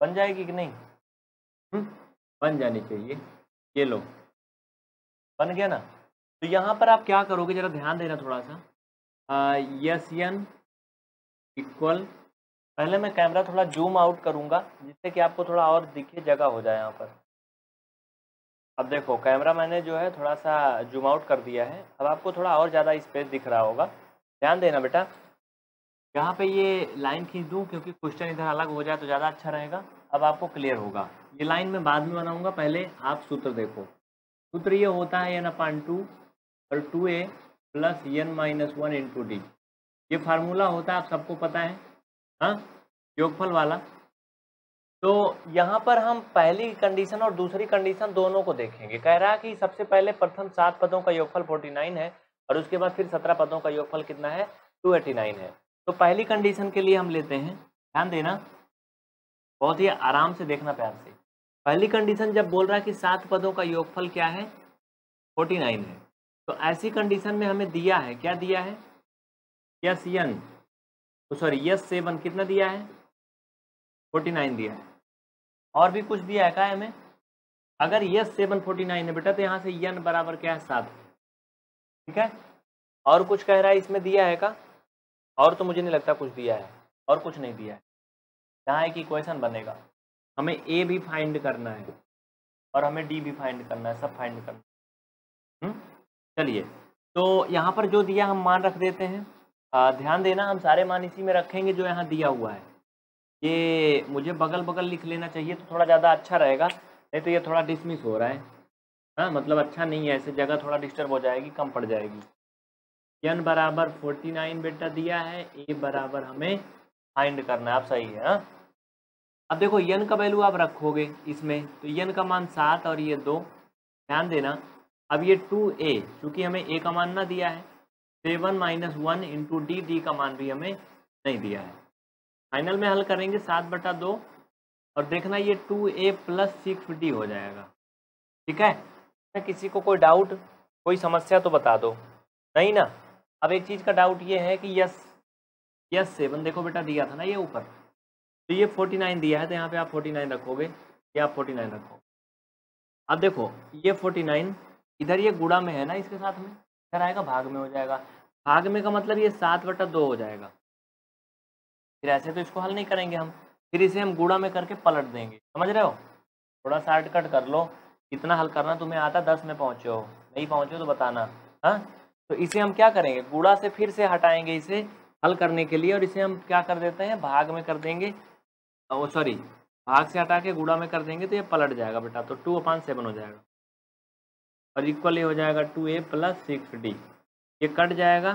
बन जाएगी कि नहीं? हुँ? बन जानी चाहिए। ये लो, बन गया ना। तो यहाँ पर आप क्या करोगे, जरा ध्यान देना थोड़ा सा। यस एन इक्वल, पहले मैं कैमरा थोड़ा जूम आउट करूंगा जिससे कि आपको थोड़ा और दिखे, जगह हो जाए यहाँ पर। अब देखो कैमरा मैंने जो है थोड़ा सा जूम आउट कर दिया है, अब आपको थोड़ा और ज़्यादा स्पेस दिख रहा होगा, ध्यान देना बेटा। यहाँ पे ये लाइन खींच दूँ क्योंकि क्वेश्चन इधर अलग हो जाए तो ज़्यादा अच्छा रहेगा। अब आपको क्लियर होगा, ये लाइन मैं बाद में बनाऊँगा, पहले आप सूत्र देखो। सूत्र ये होता है एन अपान टू और टू ए plus N minus one into D, ये फार्मूला होता है, आप सबको पता है, हाँ, योगफल वाला। तो यहाँ पर हम पहली कंडीशन और दूसरी कंडीशन दोनों को देखेंगे। कह रहा है कि सबसे पहले प्रथम सात पदों का योगफल उनचास है और उसके बाद फिर सत्रह पदों का योगफल कितना है, दो सौ नवासी है। तो पहली कंडीशन के लिए हम लेते हैं, ध्यान देना, बहुत ही आराम से देखना, प्यार से। पहली कंडीशन जब बोल रहा है कि सात पदों का योगफल क्या है, उनचास है, तो ऐसी कंडीशन में हमें दिया है, क्या दिया है, यस एन, तो सॉरी यस सेवन कितना दिया है, उनचास दिया है। और भी कुछ दिया है क्या हमें, अगर यस सेवन उनचास है बेटा तो यहाँ से एन बराबर क्या है, सात, ठीक है। और कुछ कह रहा है इसमें दिया है क्या, और तो मुझे नहीं लगता कुछ दिया है, और कुछ नहीं दिया है। यहाँ एक इक्वेशन बनेगा, हमें ए भी फाइंड करना है और हमें डी भी फाइंड करना है, सब फाइंड करना है। हुँ? चलिए, तो यहाँ पर जो दिया हम मान रख देते हैं, आ, ध्यान देना, हम सारे मान इसी में रखेंगे जो यहाँ दिया हुआ है। ये मुझे बगल बगल लिख लेना चाहिए तो थोड़ा ज़्यादा अच्छा रहेगा, नहीं तो ये थोड़ा डिसमिस हो रहा है, हाँ, मतलब अच्छा नहीं है, ऐसे जगह थोड़ा डिस्टर्ब हो जाएगी, कम पड़ जाएगी। एन बराबर फोर्टी नाइन बेटा दिया है, ए बराबर हमें फाइंड करना है, आप सही है, हाँ। अब देखो एन का वैल्यू आप रखोगे इसमें, तो एन का मान सात और ये दो, ध्यान देना। अब ये टू ए, चूँकि हमें ए का मान ना दिया है, seven minus one into D, D का मान भी हमें नहीं दिया है। फाइनल में हल करेंगे सात बटा दो और देखना ये टू ए प्लस सिक्स डी हो जाएगा, ठीक है। तो किसी को कोई डाउट, कोई समस्या तो बता दो, नहीं ना। अब एक चीज़ का डाउट ये है कि यस यस सेवन देखो बेटा दिया था ना ये ऊपर, तो ये फोर्टी नाइन दिया है, तो यहाँ पर आप फोर्टी नाइन रखोगे या आप फोर्टी नाइन रखोगे। अब देखो ये फोर्टी नाइन इधर, ये गुड़ा में है ना, इसके साथ में इधर आएगा, भाग में हो जाएगा। भाग में का मतलब ये सात बटा दो हो जाएगा। फिर ऐसे तो इसको हल नहीं करेंगे हम, फिर इसे हम गुड़ा में करके पलट देंगे, समझ रहे हो। थोड़ा शॉर्टकट कर लो, कितना हल करना तुम्हें आता, दस में पहुँचे हो, नहीं पहुँचे तो बताना, हाँ। तो इसे हम क्या करेंगे, गुड़ा से फिर से हटाएंगे इसे हल करने के लिए, और इसे हम क्या कर देते हैं, भाग में कर देंगे, ओ सॉरी, भाग से हटा के गुड़ा में कर देंगे, तो ये पलट जाएगा बेटा, तो टू अपान सेवन हो जाएगा और इक्वल ये हो जाएगा टू ए प्लस सिक्स डी, ये कट जाएगा,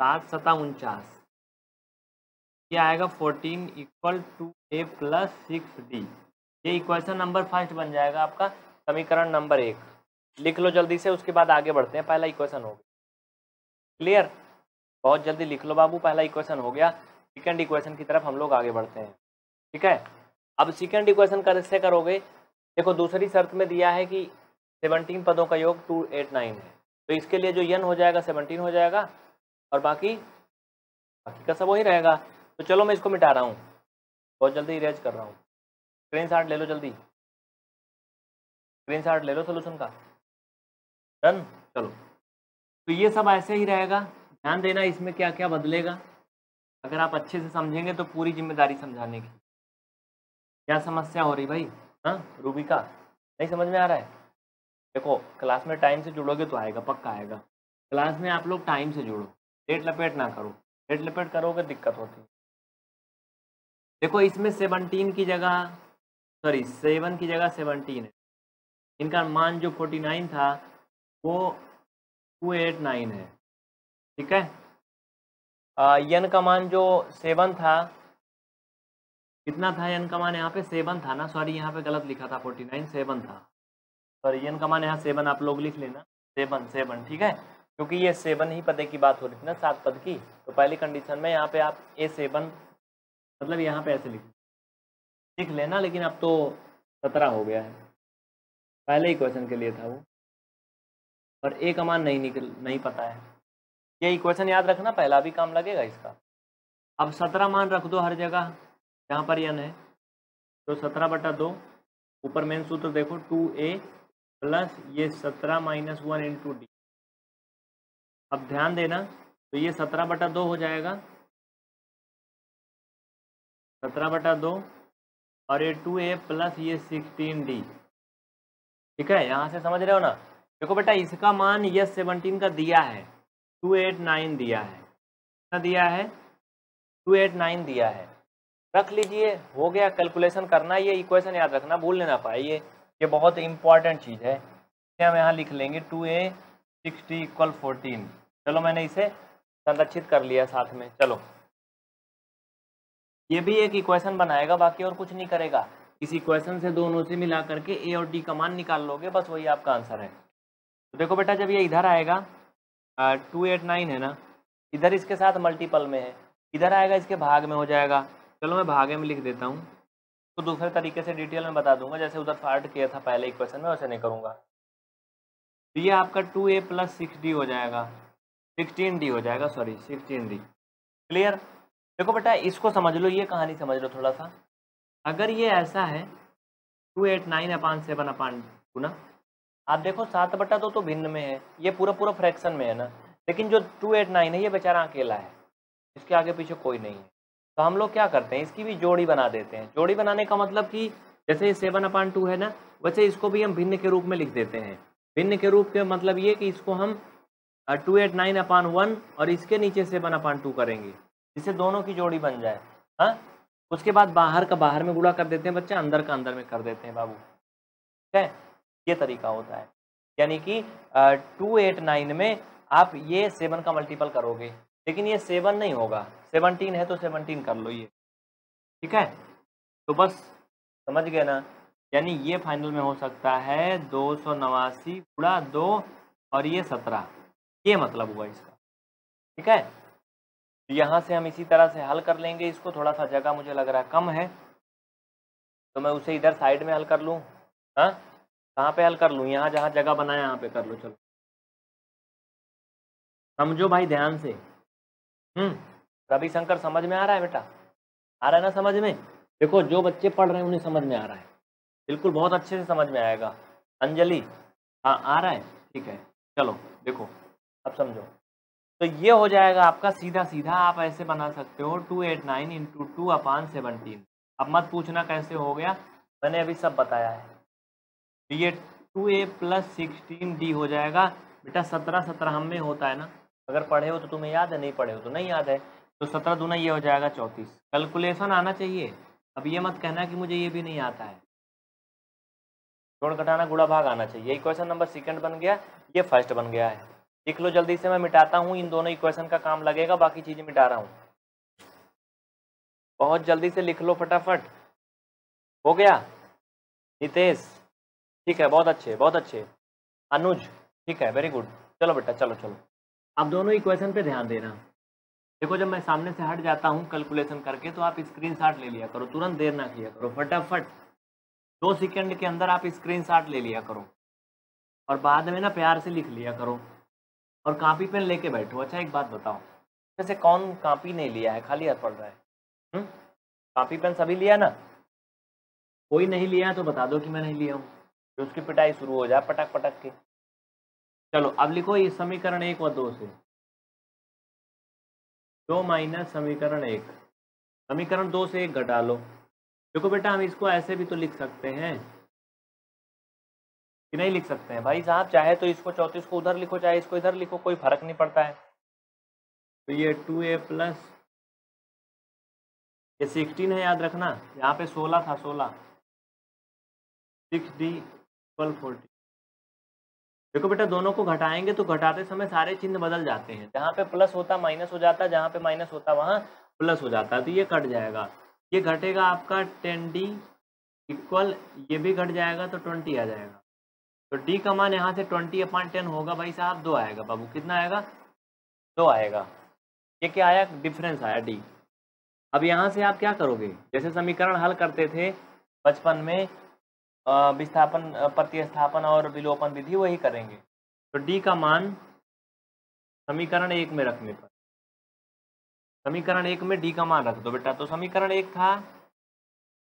सात सता उनचास, ये आएगा फोर्टीन इक्वल टू ए प्लस सिक्स डी। ये इक्वेशन नंबर फर्स्ट बन जाएगा आपका, समीकरण नंबर एक, लिख लो जल्दी से, उसके बाद आगे बढ़ते हैं। पहला इक्वेशन हो गया, क्लियर, बहुत जल्दी लिख लो बाबू, पहला इक्वेशन हो गया। सेकेंड इक्वेशन की तरफ हम लोग आगे बढ़ते हैं, ठीक है। अब सेकेंड इक्वेशन कैसे करोगे, देखो दूसरी शर्त में दिया है कि सत्रह पदों का योग दो सौ नवासी है, तो इसके लिए जो यन हो जाएगा सत्रह हो जाएगा और बाकी बाकी का सब वही रहेगा। तो चलो मैं इसको मिटा रहा हूँ, बहुत जल्दी इरेज कर रहा हूँ, स्क्रीन शॉट ले लो जल्दी, स्क्रीन शॉट ले लो सोल्यूशन का, डन। चलो, तो ये सब ऐसे ही रहेगा, ध्यान देना इसमें क्या क्या बदलेगा। अगर आप अच्छे से समझेंगे तो पूरी जिम्मेदारी समझाने की। क्या समस्या हो रही भाई, हाँ, रूबिका नहीं समझ में आ रहा है। देखो क्लास में टाइम से जुड़ोगे तो आएगा, पक्का आएगा। क्लास में आप लोग टाइम से जुड़ो, डेट लपेट ना करो, डेट लपेट करोगे दिक्कत होती है। देखो इसमें सेवनटीन की जगह, सॉरी सेवन की जगह सेवनटीन है, इनका मान जो फोर्टी नाइन था वो टू एट नाइन है, ठीक है। यन का मान जो सेवन था, कितना था एन का मान, यहाँ पे सेवन था ना, सॉरी यहाँ पे गलत लिखा था, फोर्टी नाइन सेवन था, सॉरी एन का मान यहाँ सेवन, आप लोग लिख लेना सेवन सेवन, ठीक है, क्योंकि ये सेवन ही पदे की बात हो रही थी ना, सात पद की। तो पहली कंडीशन में यहाँ पे आप ए सेवन, मतलब यहाँ पे ऐसे लिख लिख लेना, लेकिन अब तो सत्रह हो गया है, पहले इक्वेशन के लिए था वो, और ए का मान नहीं निकल नहीं पता है। ये इक्वेशन याद रखना, पहला भी काम लगेगा इसका। अब सत्रह मान रख दो हर जगह जहाँ पर एन है, तो सत्रह बटा दो, ऊपर मेन सूत्र देखो टू ए प्लस ये सत्रह माइनस वन इंटू डी। अब ध्यान देना, तो ये सत्रह बटा दो हो जाएगा, सत्रह बटा दो और ये टू ए प्लस ये सिक्सटीन डी, ठीक है, यहाँ से समझ रहे हो ना। देखो बेटा इसका मान ये सेवनटीन का दिया है, टू एट नाइन दिया है, कितना दिया है, टू एट नाइन दिया है, रख लीजिए, हो गया। कैलकुलेशन करना, ये इक्वेशन याद रखना, भूल ना पाइए, ये बहुत इंपॉर्टेंट चीज़ है। हम यहाँ लिख लेंगे two a sixty equal fourteen. चलो मैंने इसे संरक्षित कर लिया साथ में। चलो ये भी एक इक्वेशन बनाएगा, बाकी और कुछ नहीं करेगा। इस इक्वेशन से दोनों से मिला करके ए और डी का मान निकाल लोगे, बस वही आपका आंसर है। तो देखो बेटा जब ये इधर आएगा टू एट नाइन है ना, इधर इसके साथ मल्टीपल में है, इधर आएगा इसके भाग में हो जाएगा। चलो मैं भागे में लिख देता हूँ, तो दूसरे तरीके से डिटेल में बता दूंगा, जैसे उधर पार्ट किया था पहले इक्वेशन में वैसे नहीं करूँगा। तो ये आपका टू ए प्लस सिक्स डी हो जाएगा, सिक्सटीन डी हो जाएगा, सॉरी सिक्सटीन डी। क्लियर? देखो बेटा इसको समझ लो, ये कहानी समझ लो थोड़ा सा। अगर ये ऐसा है two eight nine upon seven upon two ना, आप देखो सात बटा दो तो भिन्न में है, ये पूरा पूरा फ्रैक्शन में है ना, लेकिन जो टू एट नाइन है ये बेचारा अकेला है, इसके आगे पीछे कोई नहीं है। तो हम लोग क्या करते हैं, इसकी भी जोड़ी बना देते हैं। जोड़ी बनाने का मतलब कि जैसे ये सेवन अपान टू है ना, वैसे इसको भी हम भिन्न के रूप में लिख देते हैं। भिन्न के रूप के मतलब ये कि इसको हम two eight nine upon one और इसके नीचे सेवन अपान टू करेंगे, जिससे दोनों की जोड़ी बन जाए। हाँ, उसके बाद बाहर का बाहर में गुणा कर देते हैं बच्चा, अंदर का अंदर में कर देते हैं बाबू। ठीक है, ये तरीका होता है। यानी कि टू एट नाइन में आप ये सेवन का मल्टीपल करोगे, लेकिन ये सेवन नहीं होगा, सेवनटीन है तो सेवनटीन कर लो ये। ठीक है, तो बस समझ गए ना। यानी ये फाइनल में हो सकता है दो सौ नवासी गुणा दो और ये सत्रह, ये मतलब हुआ इसका। ठीक है, यहाँ से हम इसी तरह से हल कर लेंगे इसको। थोड़ा सा जगह मुझे लग रहा है कम है, तो मैं उसे इधर साइड में हल कर लूँ। हाँ, कहाँ पे हल कर लूँ? यहाँ जहाँ जगह बनाया यहाँ पे कर लूँ। चलो समझो भाई ध्यान से। हम्म, रविशंकर समझ में आ रहा है बेटा? आ रहा है ना समझ में? देखो जो बच्चे पढ़ रहे हैं उन्हें समझ में आ रहा है, बिल्कुल बहुत अच्छे से समझ में आएगा। अंजलि, हाँ आ रहा है, ठीक है। चलो देखो अब समझो, तो ये हो जाएगा आपका सीधा सीधा। आप ऐसे बना सकते हो two eight nine into two upon seventeen. अब मत पूछना कैसे हो गया, मैंने अभी सब बताया है। तो ये टू ए प्लस सिक्सटीन डी हो जाएगा बेटा। सत्रह सत्रह हम में होता है ना, अगर पढ़े हो तो तुम्हें याद है, नहीं पढ़े हो तो नहीं याद है। तो सत्रह दूना ये हो जाएगा चौंतीस। कैलकुलेशन आना चाहिए, अब ये मत कहना कि मुझे ये भी नहीं आता है। जोड़ घटाना गुणा भाग आना चाहिए। इक्वेशन नंबर सेकेंड बन गया, ये फर्स्ट बन गया है। लिख लो जल्दी से, मैं मिटाता हूँ। इन दोनों इक्वेशन का काम लगेगा, बाकी चीजें मिटा रहा हूँ। बहुत जल्दी से लिख लो फटाफट। हो गया नितेश? ठीक है, बहुत अच्छे बहुत अच्छे। अनुज, ठीक है, वेरी गुड। चलो बेटा चलो चलो, आप दोनों इक्वेशन पे ध्यान देना। देखो जब मैं सामने से हट जाता हूँ कैलकुलेशन करके, तो आप स्क्रीनशॉट ले लिया करो, तुरंत देर ना किया करो, फटाफट दो सेकेंड के अंदर आप स्क्रीनशॉट ले लिया करो, और बाद में ना प्यार से लिख लिया करो, और कापी पेन लेके बैठो। अच्छा एक बात बताओ, जैसे कौन कापी नहीं लिया है, खाली हाथ पढ़ रहा है? हुँ? कापी पेन सभी लिया ना? कोई नहीं लिया तो बता दो कि मैं नहीं लिया हूँ, तो उसकी पिटाई शुरू हो जाए पटक पटक के। चलो अब लिखो ये समीकरण एक और दो से, दो माइनस समीकरण एक, समीकरण दो से एक घटा लो। देखो बेटा हम इसको ऐसे भी तो लिख सकते हैं कि नहीं लिख सकते हैं भाई साहब? चाहे तो इसको चौंतीस को उधर लिखो, चाहे इसको इधर लिखो, कोई फर्क नहीं पड़ता है। तो ये टू ए प्लस ये सिक्सटीन है, याद रखना, यहाँ पे सोलह था, सोलह सिक्स डी इक्वल फोर्टी। देखो बेटा दोनों को घटाएंगे तो घटाते समय सारे चिन्ह बदल जाते हैं, जहाँ पे प्लस होता माइनस हो जाता, जहाँ पे माइनस होता वहाँ प्लस हो जाता। तो ये कट जाएगा, ये घटेगा आपका टेन डी इक्वल, ये भी घट जाएगा तो ट्वेंटी आ जाएगा। तो डी का मान यहाँ से ट्वेंटी अपॉन टेन होगा भाई साहब, दो आएगा बाबू। कितना आएगा? दो आएगा। ये क्या आया? डिफरेंस आया डी। अब यहाँ से आप क्या करोगे, जैसे समीकरण हल करते थे बचपन में विस्थापन प्रतिस्थापन और विलोपन विधि, वही करेंगे। तो डी का मान समीकरण एक में रखने पर, समीकरण एक में डी का मान रख दो बेटा। तो समीकरण एक था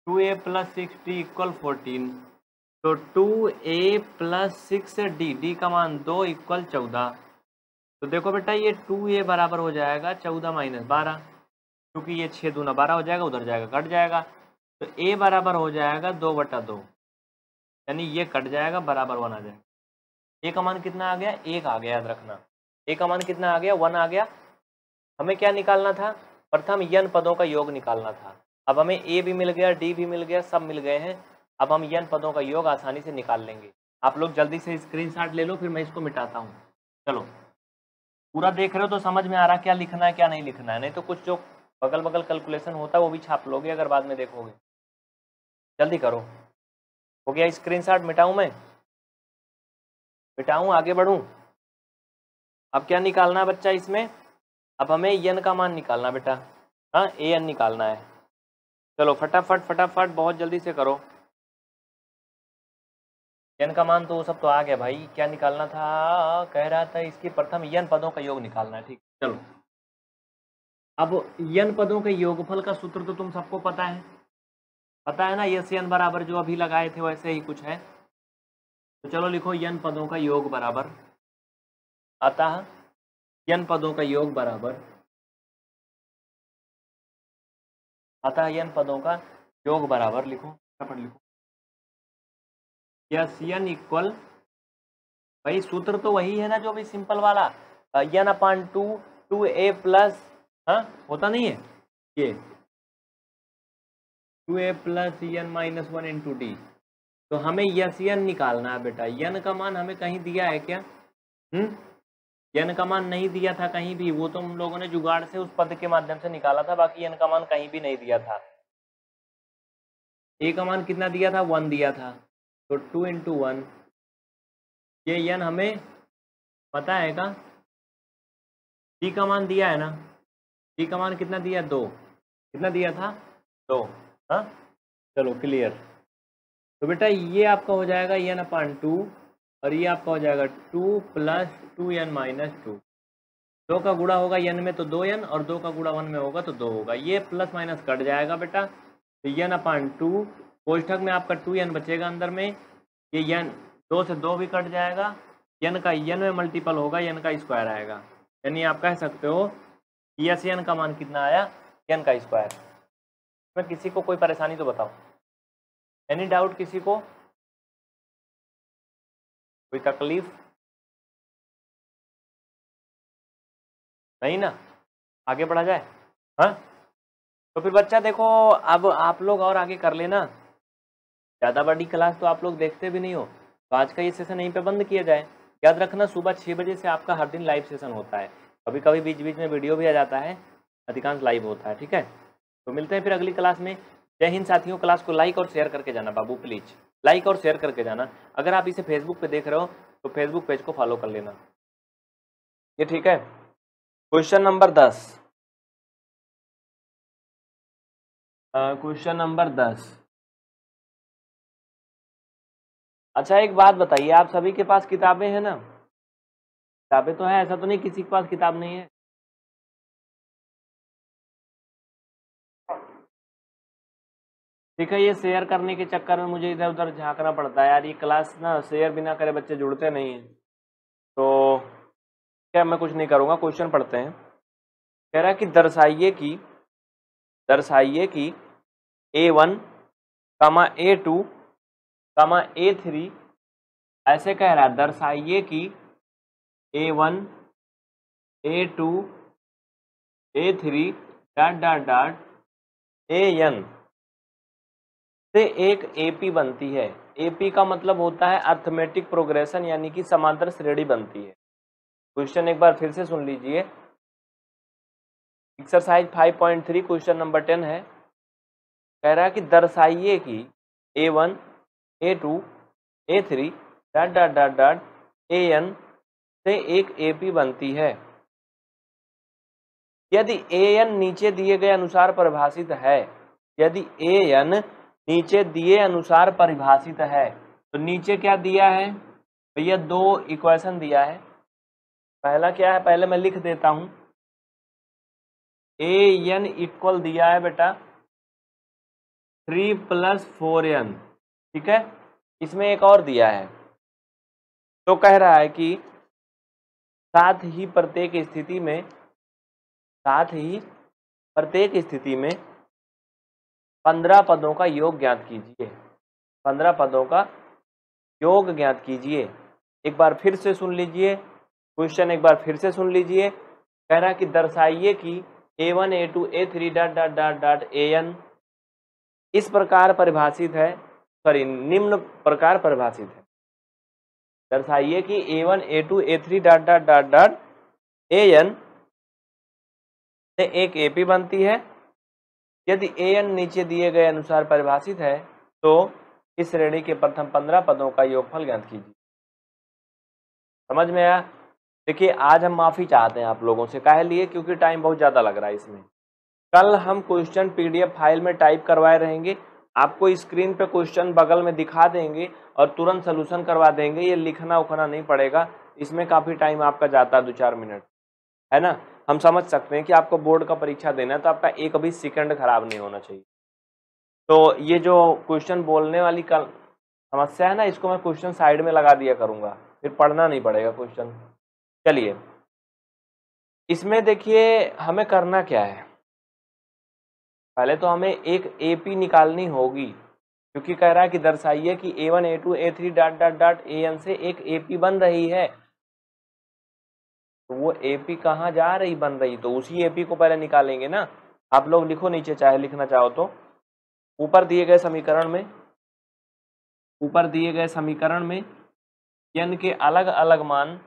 टू ए plus six D equal fourteen, तो टू ए प्लस सिक्स डी, डी का मान दो इक्वल चौदह। तो देखो बेटा ये टू ए बराबर हो जाएगा चौदह माइनस बारह, क्योंकि ये छः दूना बारह हो जाएगा, उधर जाएगा कट जाएगा। तो ए बराबर हो जाएगा दो बटा दो, यानी ये कट जाएगा, बराबर वन आ जाएगा। ए का मान कितना आ गया? एक आ गया, याद रखना। ए का मान कितना आ गया? वन आ गया। हमें क्या निकालना था? प्रथम यन पदों का योग निकालना था। अब हमें ए भी मिल गया, डी भी मिल गया, सब मिल गए हैं। अब हम यन पदों का योग आसानी से निकाल लेंगे। आप लोग जल्दी से स्क्रीनशॉट ले लो, फिर मैं इसको मिटाता हूँ। चलो पूरा देख रहे हो तो समझ में आ रहा क्या लिखना है क्या नहीं लिखना है, नहीं तो कुछ जो बगल बगल कैलकुलेशन होता है वो भी छाप लोगे अगर बाद में देखोगे। जल्दी करो, हो गया। स्क्रीनशॉट मिटाऊं मैं, मिटाऊं, आगे बढ़ूं। अब क्या निकालना है बच्चा इसमें? अब हमें एन का मान निकालना बेटा, हाँ ए एन निकालना है। चलो फटाफट फटाफट बहुत जल्दी से करो। एन का मान तो वो सब तो आ गया भाई, क्या निकालना था? कह रहा था इसकी प्रथम एन पदों का योग निकालना है, ठीक। चलो अब एन पदों के योगफल का सूत्र तो तुम सबको पता है, पता है ना? एस एन बराबर जो अभी लगाए थे वैसे ही कुछ है। तो चलो लिखो एन पदों का योग बराबर, अतः एन पदों का योग बराबर, अतः एन पदों का योग बराबर लिखो, फटाफट लिखो एन इक्वल। भाई सूत्र तो वही है ना जो भी सिंपल वाला, एन अपान टू टू ए प्लस, हाँ होता नहीं है ये टू ए plus N minus one into D. तो हमें यस एन निकालना है बेटा। एन का मान हमें कहीं दिया है क्या? हम्म एन का मान नहीं दिया था कहीं भी, वो तो हम लोगों ने जुगाड़ से उस पद के माध्यम से निकाला था, बाकी एन का मान कहीं भी नहीं दिया था। ए का मान कितना दिया था? वन दिया था। तो टू इंटू वन, ये एन हमें पता है का? टी का मान दिया है ना, टी का मान कितना दिया? दो। कितना दिया था? दो। हाँ चलो क्लियर। तो बेटा ये आपका हो जाएगा एन अपान टू और ये आपका हो जाएगा two plus two N minus two. दो का गुणा होगा एन में तो दो एन, और दो का गुणा वन में होगा तो दो होगा। ये प्लस माइनस कट जाएगा बेटा। तो एन अपान टू, कोष्ठक में आपका टू एन बचेगा अंदर में, ये एन दो से दो भी कट जाएगा, एन का एन में मल्टीपल होगा, एन का स्क्वायर आएगा। यानी आप कह सकते हो यस एन का मान कितना आया? एन का स्क्वायर। इसमें किसी को कोई परेशानी तो बताओ, एनी डाउट? किसी को कोई तकलीफ नहीं ना? आगे बढ़ा जाए। हाँ तो फिर बच्चा देखो, अब आप लोग और आगे कर लेना, ज़्यादा बड़ी क्लास तो आप लोग देखते भी नहीं हो। तो आज का ये सेशन यहीं पे बंद किया जाए। याद रखना सुबह छः बजे से आपका हर दिन लाइव सेशन होता है, कभी कभी बीच बीच में वीडियो भी आ जाता है, अधिकांश लाइव होता है, ठीक है? तो मिलते हैं फिर अगली क्लास में। जय हिंद साथियों। क्लास को लाइक और शेयर करके जाना बाबू, प्लीज़ लाइक और शेयर करके जाना। अगर आप इसे फेसबुक पर देख रहे हो तो फेसबुक पेज को फॉलो कर लेना, ये ठीक है। क्वेश्चन नंबर दस, क्वेश्चन नंबर दस। अच्छा एक बात बताइए, आप सभी के पास किताबें हैं ना? किताबें तो हैं, ऐसा तो नहीं किसी के पास किताब नहीं है। ठीक है, ये शेयर करने के चक्कर में मुझे इधर उधर झांकना पड़ता है यार, ये क्लास ना शेयर बिना करे बच्चे जुड़ते नहीं हैं। तो क्या मैं कुछ नहीं करूँगा, क्वेश्चन पढ़ते हैं। कह रहा है कि दर्शाइए कि दर्शाइए कि A one comma A two comma A three, ऐसे कह रहा है दर्शाइए कि A one A two A three dot dot dot A N से एक एपी बनती है। एपी का मतलब होता है अर्थमेटिक प्रोग्रेशन, यानी कि समांतर श्रेणी बनती है। क्वेश्चन एक बार फिर से सुन लीजिए, exercise five point three question number ten है। कह रहा है कि दर्शाइए कि A one A two A three dot dot dot dot A N से एक ए पी बनती है यदि ए एन नीचे दिए गए अनुसार परिभाषित है। यदि ए एन नीचे दिए अनुसार परिभाषित है, तो नीचे क्या दिया है भैया? तो दो इक्वेशन दिया है। पहला क्या है, पहले मैं लिख देता हूँ, ए एन इक्वल दिया है बेटा थ्री प्लस फोर एन, ठीक है? इसमें एक और दिया है, तो कह रहा है कि साथ ही प्रत्येक स्थिति में साथ ही प्रत्येक स्थिति में पंद्रह पदों का योग ज्ञात कीजिए। पंद्रह पदों का योग ज्ञात कीजिए। एक बार फिर से सुन लीजिए क्वेश्चन, एक बार फिर से सुन लीजिए। कह रहा है कि दर्शाइए कि A one A two A three dot dot dot dot A N इस प्रकार परिभाषित है, सॉरी निम्न प्रकार परिभाषित है। दर्शाइए कि A one, A two, A three dot dot dot dot N से एक एपी बनती है। यदि एन नीचे दिए गए अनुसार परिभाषित है तो इस श्रेणी के प्रथम पंद्रह पदों का योगफल ज्ञात कीजिए। समझ में आया? देखिए आज हम माफ़ी चाहते हैं आप लोगों से, काहे लिए? क्योंकि टाइम बहुत ज़्यादा लग रहा है इसमें। कल हम क्वेश्चन पीडीएफ फाइल में टाइप करवाए रहेंगे, आपको स्क्रीन पे क्वेश्चन बगल में दिखा देंगे और तुरंत सलूशन करवा देंगे, ये लिखना उखना नहीं पड़ेगा, इसमें काफ़ी टाइम आपका जाता है, दो चार मिनट, है ना। हम समझ सकते हैं कि आपको बोर्ड का परीक्षा देना है तो आपका एक भी सेकेंड खराब नहीं होना चाहिए। तो ये जो क्वेश्चन बोलने वाली कल समस्या है ना, इसको मैं क्वेश्चन साइड में लगा दिया करूँगा, फिर पढ़ना नहीं पड़ेगा क्वेश्चन। चलिए इसमें देखिए हमें करना क्या है, पहले तो हमें एक एपी निकालनी होगी, क्योंकि कह रहा है कि दर्शाइए कि A one, A two, A three dot dot dot N से एक एपी बन रही है। तो वो एपी कहाँ जा रही बन रही, तो उसी एपी को पहले निकालेंगे ना। आप लोग लिखो नीचे, चाहे लिखना चाहो तो ऊपर दिए गए समीकरण में, ऊपर दिए गए समीकरण में एन के अलग अलग मान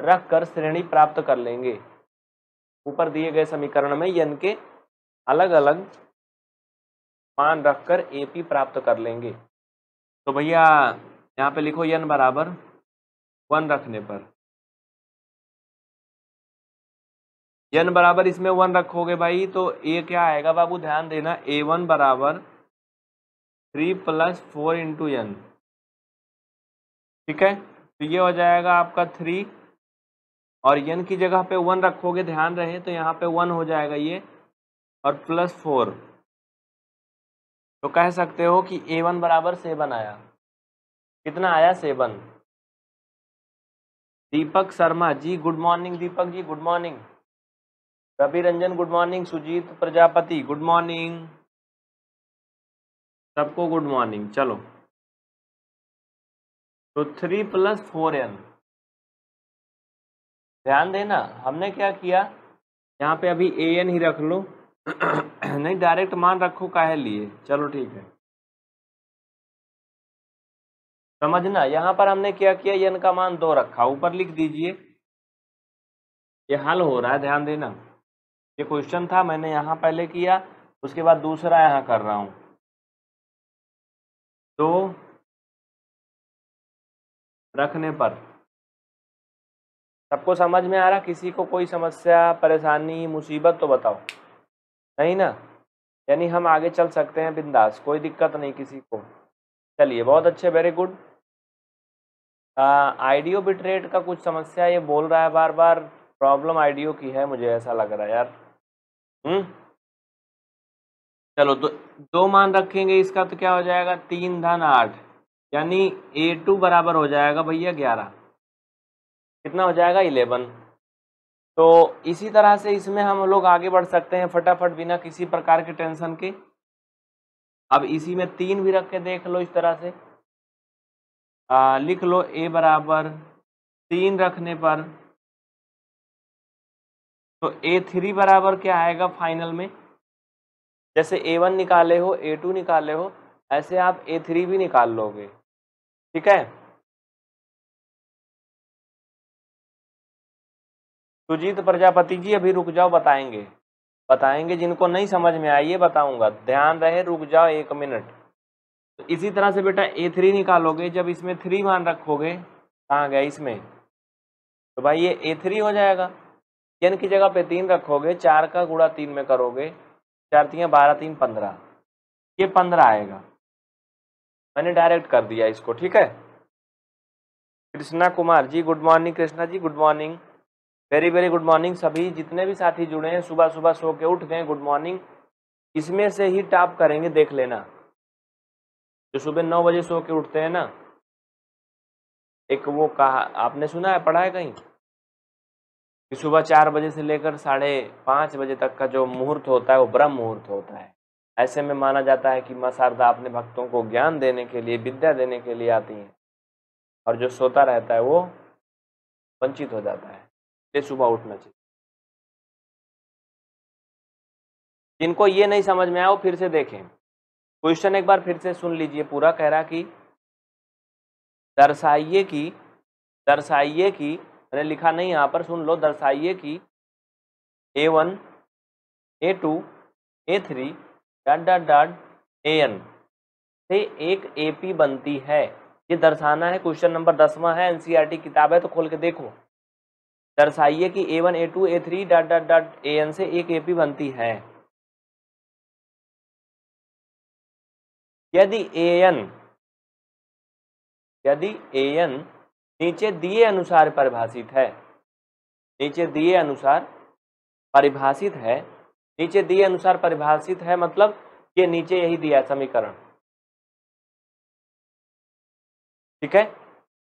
रख कर श्रेणी प्राप्त कर लेंगे। ऊपर दिए गए समीकरण में एन के अलग अलग मान रखकर एपी प्राप्त कर लेंगे। तो भैया यहाँ पे लिखो एन बराबर वन रखने पर, एन बराबर इसमें वन रखोगे भाई तो ए क्या आएगा बाबू, ध्यान देना, ए वन बराबर three plus four into N, ठीक है। तो ये हो जाएगा आपका थ्री, और एन की जगह पे वन रखोगे, ध्यान रहे, तो यहाँ पे वन हो जाएगा ये, और प्लस फोर, तो कह सकते हो कि ए वन बराबर सेवन आया। कितना आया? Seven. Deepak Sharma ji good morning, Deepak ji good morning, Ravi Ranjan good morning, Sujit Prajapati good morning, सबको गुड मॉर्निंग। चलो तो थ्री प्लस फोर एन, ध्यान देना हमने क्या किया, यहाँ पे अभी ए एन ही रख लो, नहीं डायरेक्ट मान रखो काहे लिए, चलो ठीक है, समझना। यहाँ पर हमने क्या किया, एन का मान दो रखा, ऊपर लिख दीजिए, ये हल हो रहा है, ध्यान देना। ये क्वेश्चन था, मैंने यहाँ पहले किया, उसके बाद दूसरा यहाँ कर रहा हूँ। तो रखने पर सबको समझ में आ रहा, किसी को कोई समस्या, परेशानी, मुसीबत तो बताओ, नहीं ना, यानी हम आगे चल सकते हैं बिंदास, कोई दिक्कत नहीं किसी को। चलिए बहुत अच्छे, वेरी गुड। आइडियो बिटरेट का कुछ समस्या, ये बोल रहा है बार बार, प्रॉब्लम आइडियो की है मुझे ऐसा लग रहा है यार। हम्म चलो तो दो मान रखेंगे इसका, तो क्या हो जाएगा, तीन धन आठ, यानी ए टू बराबर हो जाएगा भैया ग्यारह, कितना हो जाएगा, इलेवन। तो इसी तरह से इसमें हम लोग आगे बढ़ सकते हैं फटाफट बिना किसी प्रकार के टेंशन के। अब इसी में तीन भी रख के देख लो, इस तरह से आ, लिख लो ए बराबर तीन रखने पर, तो ए थ्री बराबर क्या आएगा फाइनल में, जैसे ए वन निकाले हो, ए टू निकाले हो, ऐसे आप ए थ्री भी निकाल लोगे, ठीक है। सुजीत प्रजापति जी अभी रुक जाओ, बताएंगे बताएंगे जिनको नहीं समझ में आई है बताऊंगा, ध्यान रहे, रुक जाओ एक मिनट। तो इसी तरह से बेटा ए थ्री निकालोगे, जब इसमें थ्री मान रखोगे, कहाँ गया इसमें, तो भाई ये ए थ्री हो जाएगा, एन की जगह पे तीन रखोगे, चार का गुणा तीन में करोगे, चार तीन बारह, तीन पंद्रह, ये पंद्रह आएगा। मैंने डायरेक्ट कर दिया इसको, ठीक है। Krishna Kumar ji good morning, Krishna ji good morning, very very good morning. सभी जितने भी साथी जुड़े हैं, सुबह सुबह सो के उठ गए, गुड मॉर्निंग। इसमें से ही टॉप करेंगे, देख लेना, जो सुबह नौ बजे सो के उठते हैं ना, एक वो कहा आपने सुना है, पढ़ा है कहीं कि सुबह चार बजे से लेकर साढ़े पाँच बजे तक का जो मुहूर्त होता है वो ब्रह्म मुहूर्त होता है। ऐसे में माना जाता है कि माँ शारदा अपने भक्तों को ज्ञान देने के लिए, विद्या देने के लिए आती हैं, और जो सोता रहता है वो वंचित हो जाता है, सुबह उठना चाहिए। जिनको ये नहीं समझ में आया वो फिर से देखें क्वेश्चन, एक बार फिर से सुन लीजिए पूरा। कह रहा कि दर्शाइए कि दर्शाइए कि मैंने लिखा नहीं यहाँ पर, सुन लो, दर्शाइए कि A one A two A three dot dot dot A N से एक ए पी बनती है। ये दर्शाना है, क्वेश्चन नंबर दसवां है, एनसीईआरटी किताब है तो खोल के देखो। दर्शाइए कि A one A two A three dot dot dot A N से एक ए पी बनती है। यदि ए एन यदि ए एन नीचे दिए अनुसार परिभाषित है नीचे दिए अनुसार परिभाषित है नीचे दिए अनुसार परिभाषित है मतलब ये नीचे यही दिया समीकरण, ठीक है।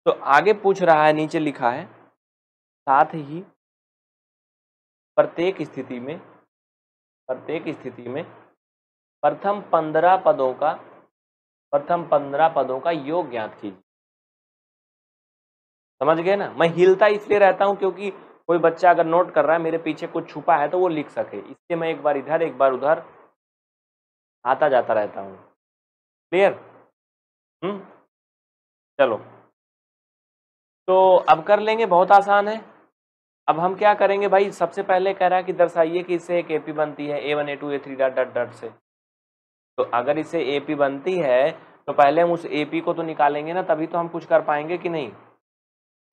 तो आगे पूछ रहा है, नीचे लिखा है साथ ही प्रत्येक स्थिति में प्रत्येक स्थिति में प्रथम पंद्रह पदों का प्रथम पंद्रह पदों का योग ज्ञात कीजिए। समझ गए ना, मैं हिलता इसलिए रहता हूं क्योंकि कोई बच्चा अगर नोट कर रहा है, मेरे पीछे कुछ छुपा है तो वो लिख सके, इसलिए मैं एक बार इधर एक बार उधर आता जाता रहता हूं। क्लियर? हम्म, चलो तो अब कर लेंगे, बहुत आसान है। अब हम क्या करेंगे भाई, सबसे पहले कह रहा है कि दर्शाइए कि इससे एक एपी बनती है A one A two A three dot dot dot से। तो अगर इससे एपी बनती है तो पहले हम उस एपी को तो निकालेंगे ना, तभी तो हम कुछ कर पाएंगे कि नहीं।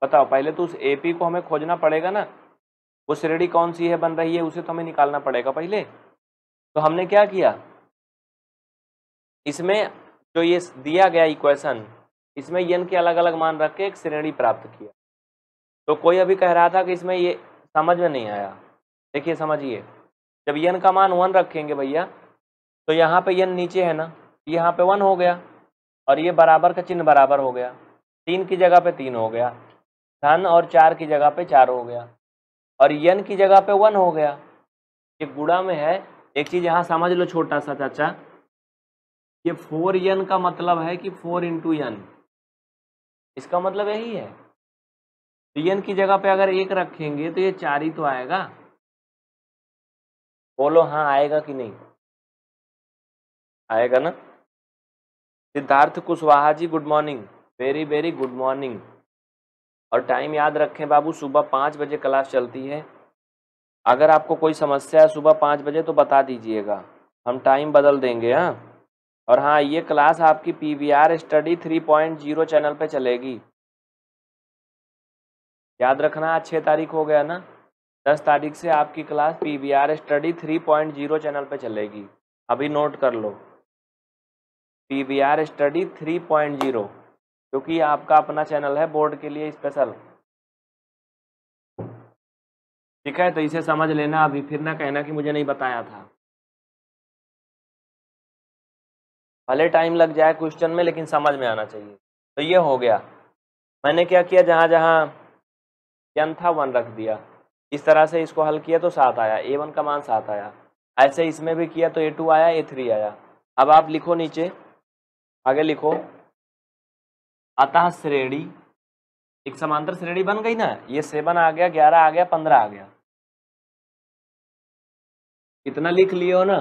बताओ, पहले तो उस एपी को हमें खोजना पड़ेगा ना, वो श्रेणी कौन सी है बन रही है उसे तो हमें निकालना पड़ेगा पहले। तो हमने क्या किया, इसमें जो ये दिया गया इक्वेशन, इसमें यन के अलग अलग मान रख के एक श्रेणी प्राप्त किया। तो कोई अभी कह रहा था कि इसमें ये समझ में नहीं आया, देखिए समझिए, जब यन का मान वन रखेंगे भैया तो यहाँ पे यन नीचे है ना, यहाँ पे वन हो गया और ये बराबर का चिन्ह बराबर हो गया, तीन की जगह पे तीन हो गया धन, और चार की जगह पे चार हो गया, और यन की जगह पे वन हो गया। एक गुड़ा में है, एक चीज़ यहाँ समझ लो छोटा सा चाचा, ये फोर यन का मतलब है कि फोर इंटू यन, इसका मतलब यही है। तो यन की जगह पे अगर एक रखेंगे तो ये चार ही तो आएगा, बोलो हाँ आएगा कि नहीं आएगा ना। Siddharth Kushwaha ji good morning, very very good morning. और टाइम याद रखें बाबू, सुबह पाँच बजे क्लास चलती है। अगर आपको कोई समस्या है सुबह पाँच बजे तो बता दीजिएगा, हम टाइम बदल देंगे। हाँ, और हाँ ये क्लास आपकी PVR study three point zero channel पे चलेगी, याद रखना। आज छः तारीख हो गया ना, दस तारीख से आपकी class PVR study three point zero channel पे चलेगी। अभी नोट कर लो, PVR study three point zero, क्योंकि आपका अपना चैनल है बोर्ड के लिए स्पेशल, ठीक है। तो इसे समझ लेना, अभी फिर ना कहना कि मुझे नहीं बताया था। भले टाइम लग जाए क्वेश्चन में लेकिन समझ में आना चाहिए। तो ये हो गया, मैंने क्या किया, जहाँ जहाँ यन था वन रख दिया, इस तरह से इसको हल किया तो सात आया, ए वन का मान सात आया। ऐसे इसमें भी किया तो ए टू आया, ए थ्री आया। अब आप लिखो नीचे, आगे लिखो, अतः श्रेणी, एक समांतर श्रेणी बन गई ना, ये सेवन आ गया, ग्यारह आ गया, पंद्रह आ गया। इतना लिख लिए हो ना,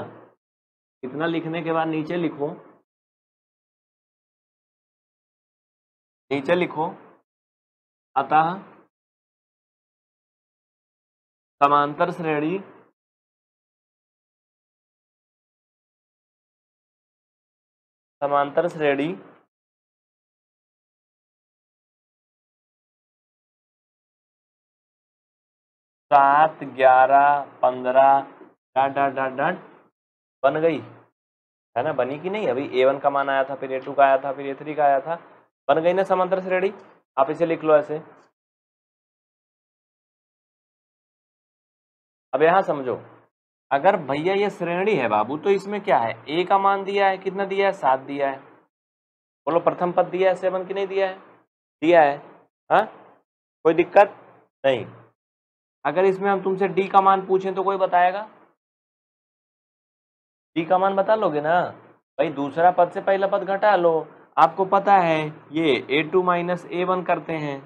इतना लिखने के बाद नीचे लिखो नीचे लिखो अतः समांतर श्रेणी समांतर श्रेणी सात ग्यारह पंद्रह डॉट डॉट डॉट डॉट बन गई है ना, बनी कि नहीं। अभी ए वन का मान आया था, फिर ए टू का आया था, फिर ए थ्री का आया था, बन गई ना समांतर श्रेणी। आप इसे लिख लो ऐसे। अब यहाँ समझो, अगर भैया ये श्रेणी है बाबू तो इसमें क्या है, ए का मान दिया है, कितना दिया है, सात दिया है। बोलो प्रथम पद दिया है सेवन की नहीं दिया है, दिया है। हाँ कोई दिक्कत नहीं। अगर इसमें हम तुमसे डी का मान पूछें तो कोई बताएगा, डी का मान बता लोगे ना भाई, दूसरा पद से पहला पद घटा लो। आपको पता है ये A two minus A one करते हैं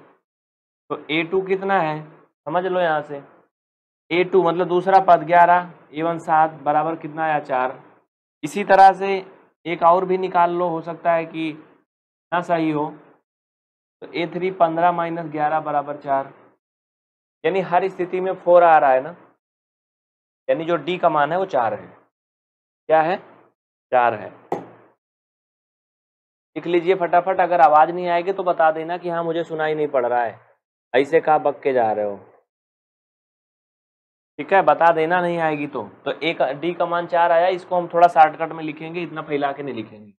तो ए टू कितना है, समझ लो यहाँ से, ए टू मतलब दूसरा पद ग्यारह, ए वन सात, बराबर कितना आया, चार। इसी तरह से एक और भी निकाल लो, हो सकता है कि ना सही हो, तो ए थ्री पंद्रह माइनस ग्यारह बराबर चार, यानी हर स्थिति में फोर आ रहा है ना, यानी जो डी का मान है वो चार है। क्या है? चार है। लिख लीजिए फटाफट, अगर आवाज नहीं आएगी तो बता देना कि हाँ मुझे सुनाई नहीं पड़ रहा है, ऐसे कहाँ बक के जा रहे हो, ठीक है? बता देना नहीं आएगी तो। तो एक डी का मान चार आया, इसको हम थोड़ा शॉर्टकट में लिखेंगे, इतना फैला के नहीं लिखेंगे।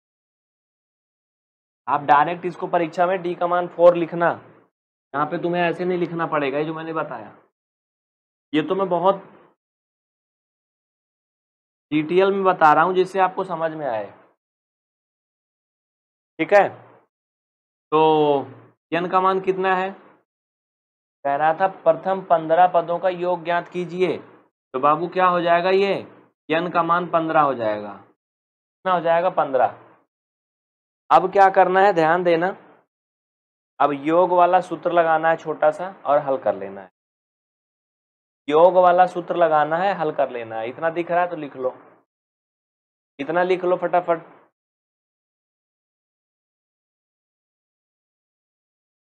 आप डायरेक्ट इसको परीक्षा में डी का मान फोर लिखना, यहाँ पे तुम्हें ऐसे नहीं लिखना पड़ेगा, ये जो मैंने बताया। ये तो मैं बहुत डिटेल में बता रहा हूँ जिससे आपको समझ में आए, ठीक है? तो यन का मान कितना है? कह रहा था प्रथम पंद्रह पदों का योग ज्ञात कीजिए, तो बाबू क्या हो जाएगा, ये यन का मान पंद्रह हो जाएगा। कितना हो जाएगा? पंद्रह। अब क्या करना है, ध्यान देना, अब योग वाला सूत्र लगाना है छोटा सा और हल कर लेना है। योग वाला सूत्र लगाना है, हल कर लेना है। इतना दिख रहा है तो लिख लो, इतना लिख लो फटाफट।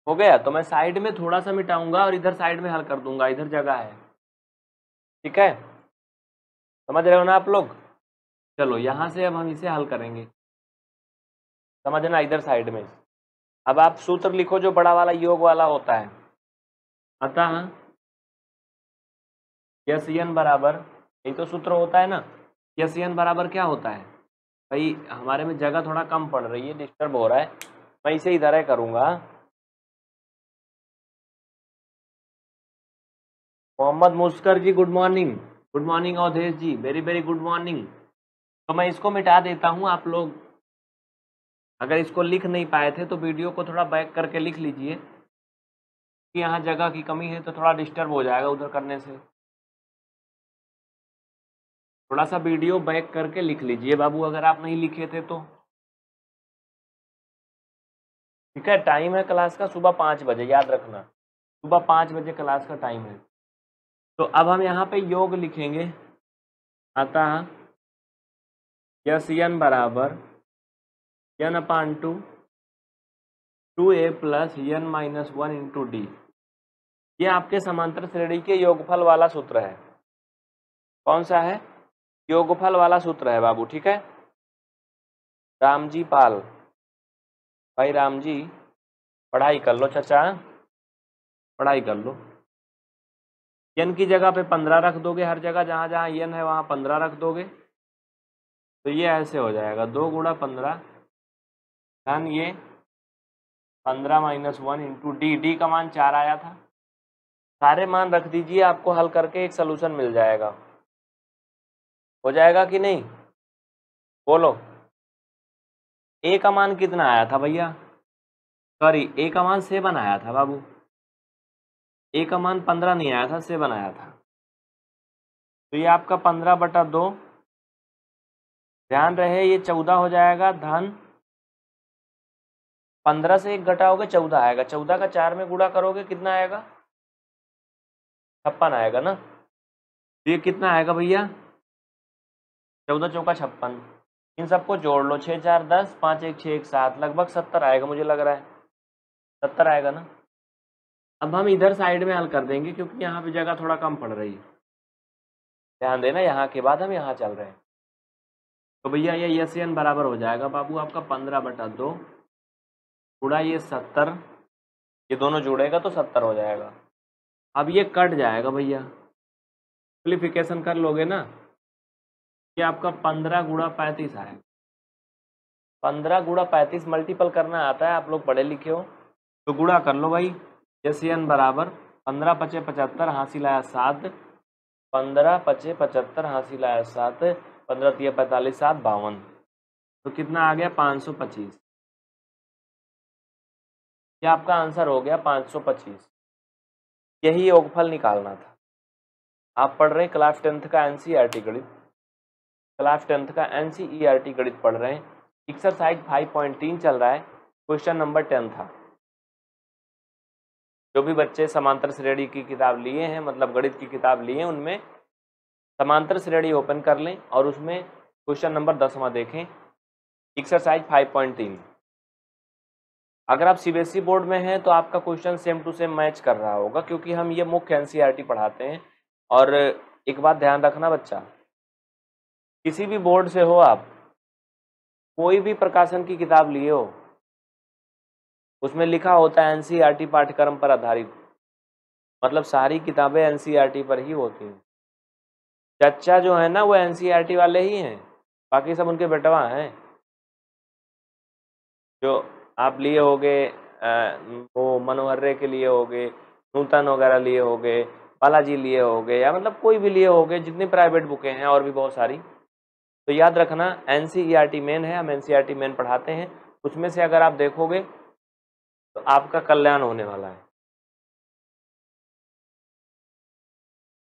हो गया? तो मैं साइड में थोड़ा सा मिटाऊंगा और इधर साइड में हल कर दूंगा, इधर जगह है, ठीक है? समझ रहे हो ना आप लोग? चलो यहां से अब हम इसे हल करेंगे, समझना, इधर साइड में। अब आप सूत्र लिखो जो बड़ा वाला योग वाला होता है। अतः यस एन बराबर, यही तो सूत्र होता है ना, यस एन बराबर क्या होता है? भाई हमारे में जगह थोड़ा कम पड़ रही है, डिस्टर्ब हो रहा है, मैं इसे इधर ही करूँगा। Mohammad Muskar ji good morning, good morning Awadhesh ji, very very good morning. तो मैं इसको मिटा देता हूँ, आप लोग अगर इसको लिख नहीं पाए थे तो वीडियो को थोड़ा बैक करके लिख लीजिए, कि यहाँ जगह की कमी है तो थोड़ा डिस्टर्ब हो जाएगा उधर करने से। थोड़ा सा वीडियो बैक करके लिख लीजिए बाबू, अगर आप नहीं लिखे थे तो, ठीक है? टाइम है क्लास का सुबह पाँच बजे, याद रखना सुबह पाँच बजे क्लास का टाइम है। तो अब हम यहाँ पे योग लिखेंगे। अतः यस एन बराबर एन अपान टू टू ए plus N minus one into D, ये आपके समांतर श्रेणी के योगफल वाला सूत्र है। कौन सा है? योगफल वाला सूत्र है बाबू, ठीक है? रामजी पाल, भाई रामजी पढ़ाई कर लो चाचा, पढ़ाई कर लो। यन की जगह पे पंद्रह रख दोगे, हर जगह जहाँ जहाँ यन है वहाँ पंद्रह रख दोगे, तो ये ऐसे हो जाएगा दो गुणा पंद्रह धन ये पंद्रह minus one into D. D का मान चार आया था, सारे मान रख दीजिए, आपको हल करके एक सलूशन मिल जाएगा। हो जाएगा कि नहीं, बोलो? ए का मान कितना आया था भैया, सॉरी ए का मान सेवन आया था बाबू, ए का मान पंद्रह नहीं आया था, सेवन आया था। तो ये आपका पंद्रह बटा दो, ध्यान रहे ये चौदह हो जाएगा धन, पंद्रह से एक घटाओगे चौदह आएगा, चौदह का चार में गुणा करोगे कितना आएगा, छप्पन आएगा ना। तो ये कितना आएगा भैया, चौदह चौका छप्पन, इन सबको जोड़ लो, छः चार दस, पाँच एक छः एक सात, लगभग सत्तर आएगा, मुझे लग रहा है सत्तर आएगा ना। अब हम इधर साइड में हल कर देंगे क्योंकि यहाँ पे जगह थोड़ा कम पड़ रही है, ध्यान देना। यहाँ के बाद हम यहाँ चल रहे हैं। तो भैया ये यस एन बराबर हो जाएगा बाबू आपका पंद्रह बटा दो गुणा ये सत्तर, ये दोनों जुड़ेगा तो सत्तर हो जाएगा। अब ये कट जाएगा भैया, सिंप्लीफिकेशन कर लोगे ना, ये आपका पंद्रह गुणा पैंतीस आए। पंद्रह गुणा पैंतीस मल्टीपल करना आता है, आप लोग पढ़े लिखे हो तो गुणा कर लो भाई। जैसे एन बराबर पंद्रह पचे पचहत्तर, हासिल आया सात, पंद्रह पचे पचहत्तर, हासिल आया सात, पंद्रह तीन पैंतालीस, सात बावन, तो कितना आ गया पाँच सौ पच्चीस। ये आपका आंसर हो गया पाँच सौ पच्चीस। यही योगफल निकालना था। आप पढ़ रहे हैं क्लास टेंथ का एनसीईआरटी गणित, क्लास टेंथ का एनसीईआरटी गणित पढ़ रहे हैं। एक्सरसाइज फाइव पॉइंट तीन चल रहा है, क्वेश्चन नंबर टेन था। जो भी बच्चे समांतर श्रेणी की किताब लिए हैं, मतलब गणित की किताब लिए हैं, उनमें समांतर श्रेणी ओपन कर लें और उसमें क्वेश्चन नंबर दसवां देखें, एक्सरसाइज फाइव पॉइंट तीन। अगर आप सीबीएसई बोर्ड में हैं तो आपका question same to same match कर रहा होगा, क्योंकि हम ये मुख्य एनसीईआरटी पढ़ाते हैं। और एक बात ध्यान रखना बच्चा, किसी भी बोर्ड से हो आप, कोई भी प्रकाशन की किताब लिए हो, उसमें लिखा होता है एनसीईआरटी पाठ्यक्रम पर आधारित, मतलब सारी किताबें एनसीईआरटी पर ही होती हैं। चच्चा जो है ना वो एनसीईआरटी वाले ही हैं, बाकी सब उनके बेटवा हैं। जो आप लिए होगे वो मनोहर्रे के लिए होगे, नूतन वगैरह लिए होगे, बालाजी लिए होगे, या मतलब कोई भी लिए होगे, जितनी प्राइवेट बुकें हैं और भी बहुत सारी। तो याद रखना एनसीईआरटी मेन है, हम एनसीईआरटी मेन पढ़ाते हैं, उसमें से अगर आप देखोगे तो आपका कल्याण होने वाला है।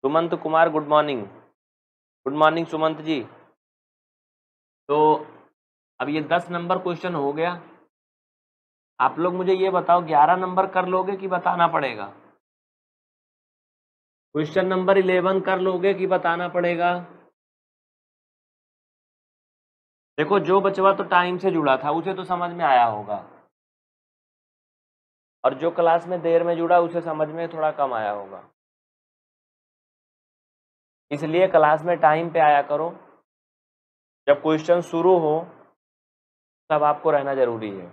Sumant Kumar good morning, good morning Sumant ji. तो अब ये दस नंबर क्वेश्चन हो गया। आप लोग मुझे ये बताओ ग्यारह नंबर कर लोगे कि बताना पड़ेगा? क्वेश्चन नंबर इलेवन कर लोगे कि बताना पड़ेगा? देखो जो बचवा तो टाइम से जुड़ा था उसे तो समझ में आया होगा, और जो क्लास में देर में जुड़ा उसे समझ में थोड़ा कम आया होगा। इसलिए क्लास में टाइम पे आया करो, जब क्वेश्चन शुरू हो तब आपको रहना जरूरी है,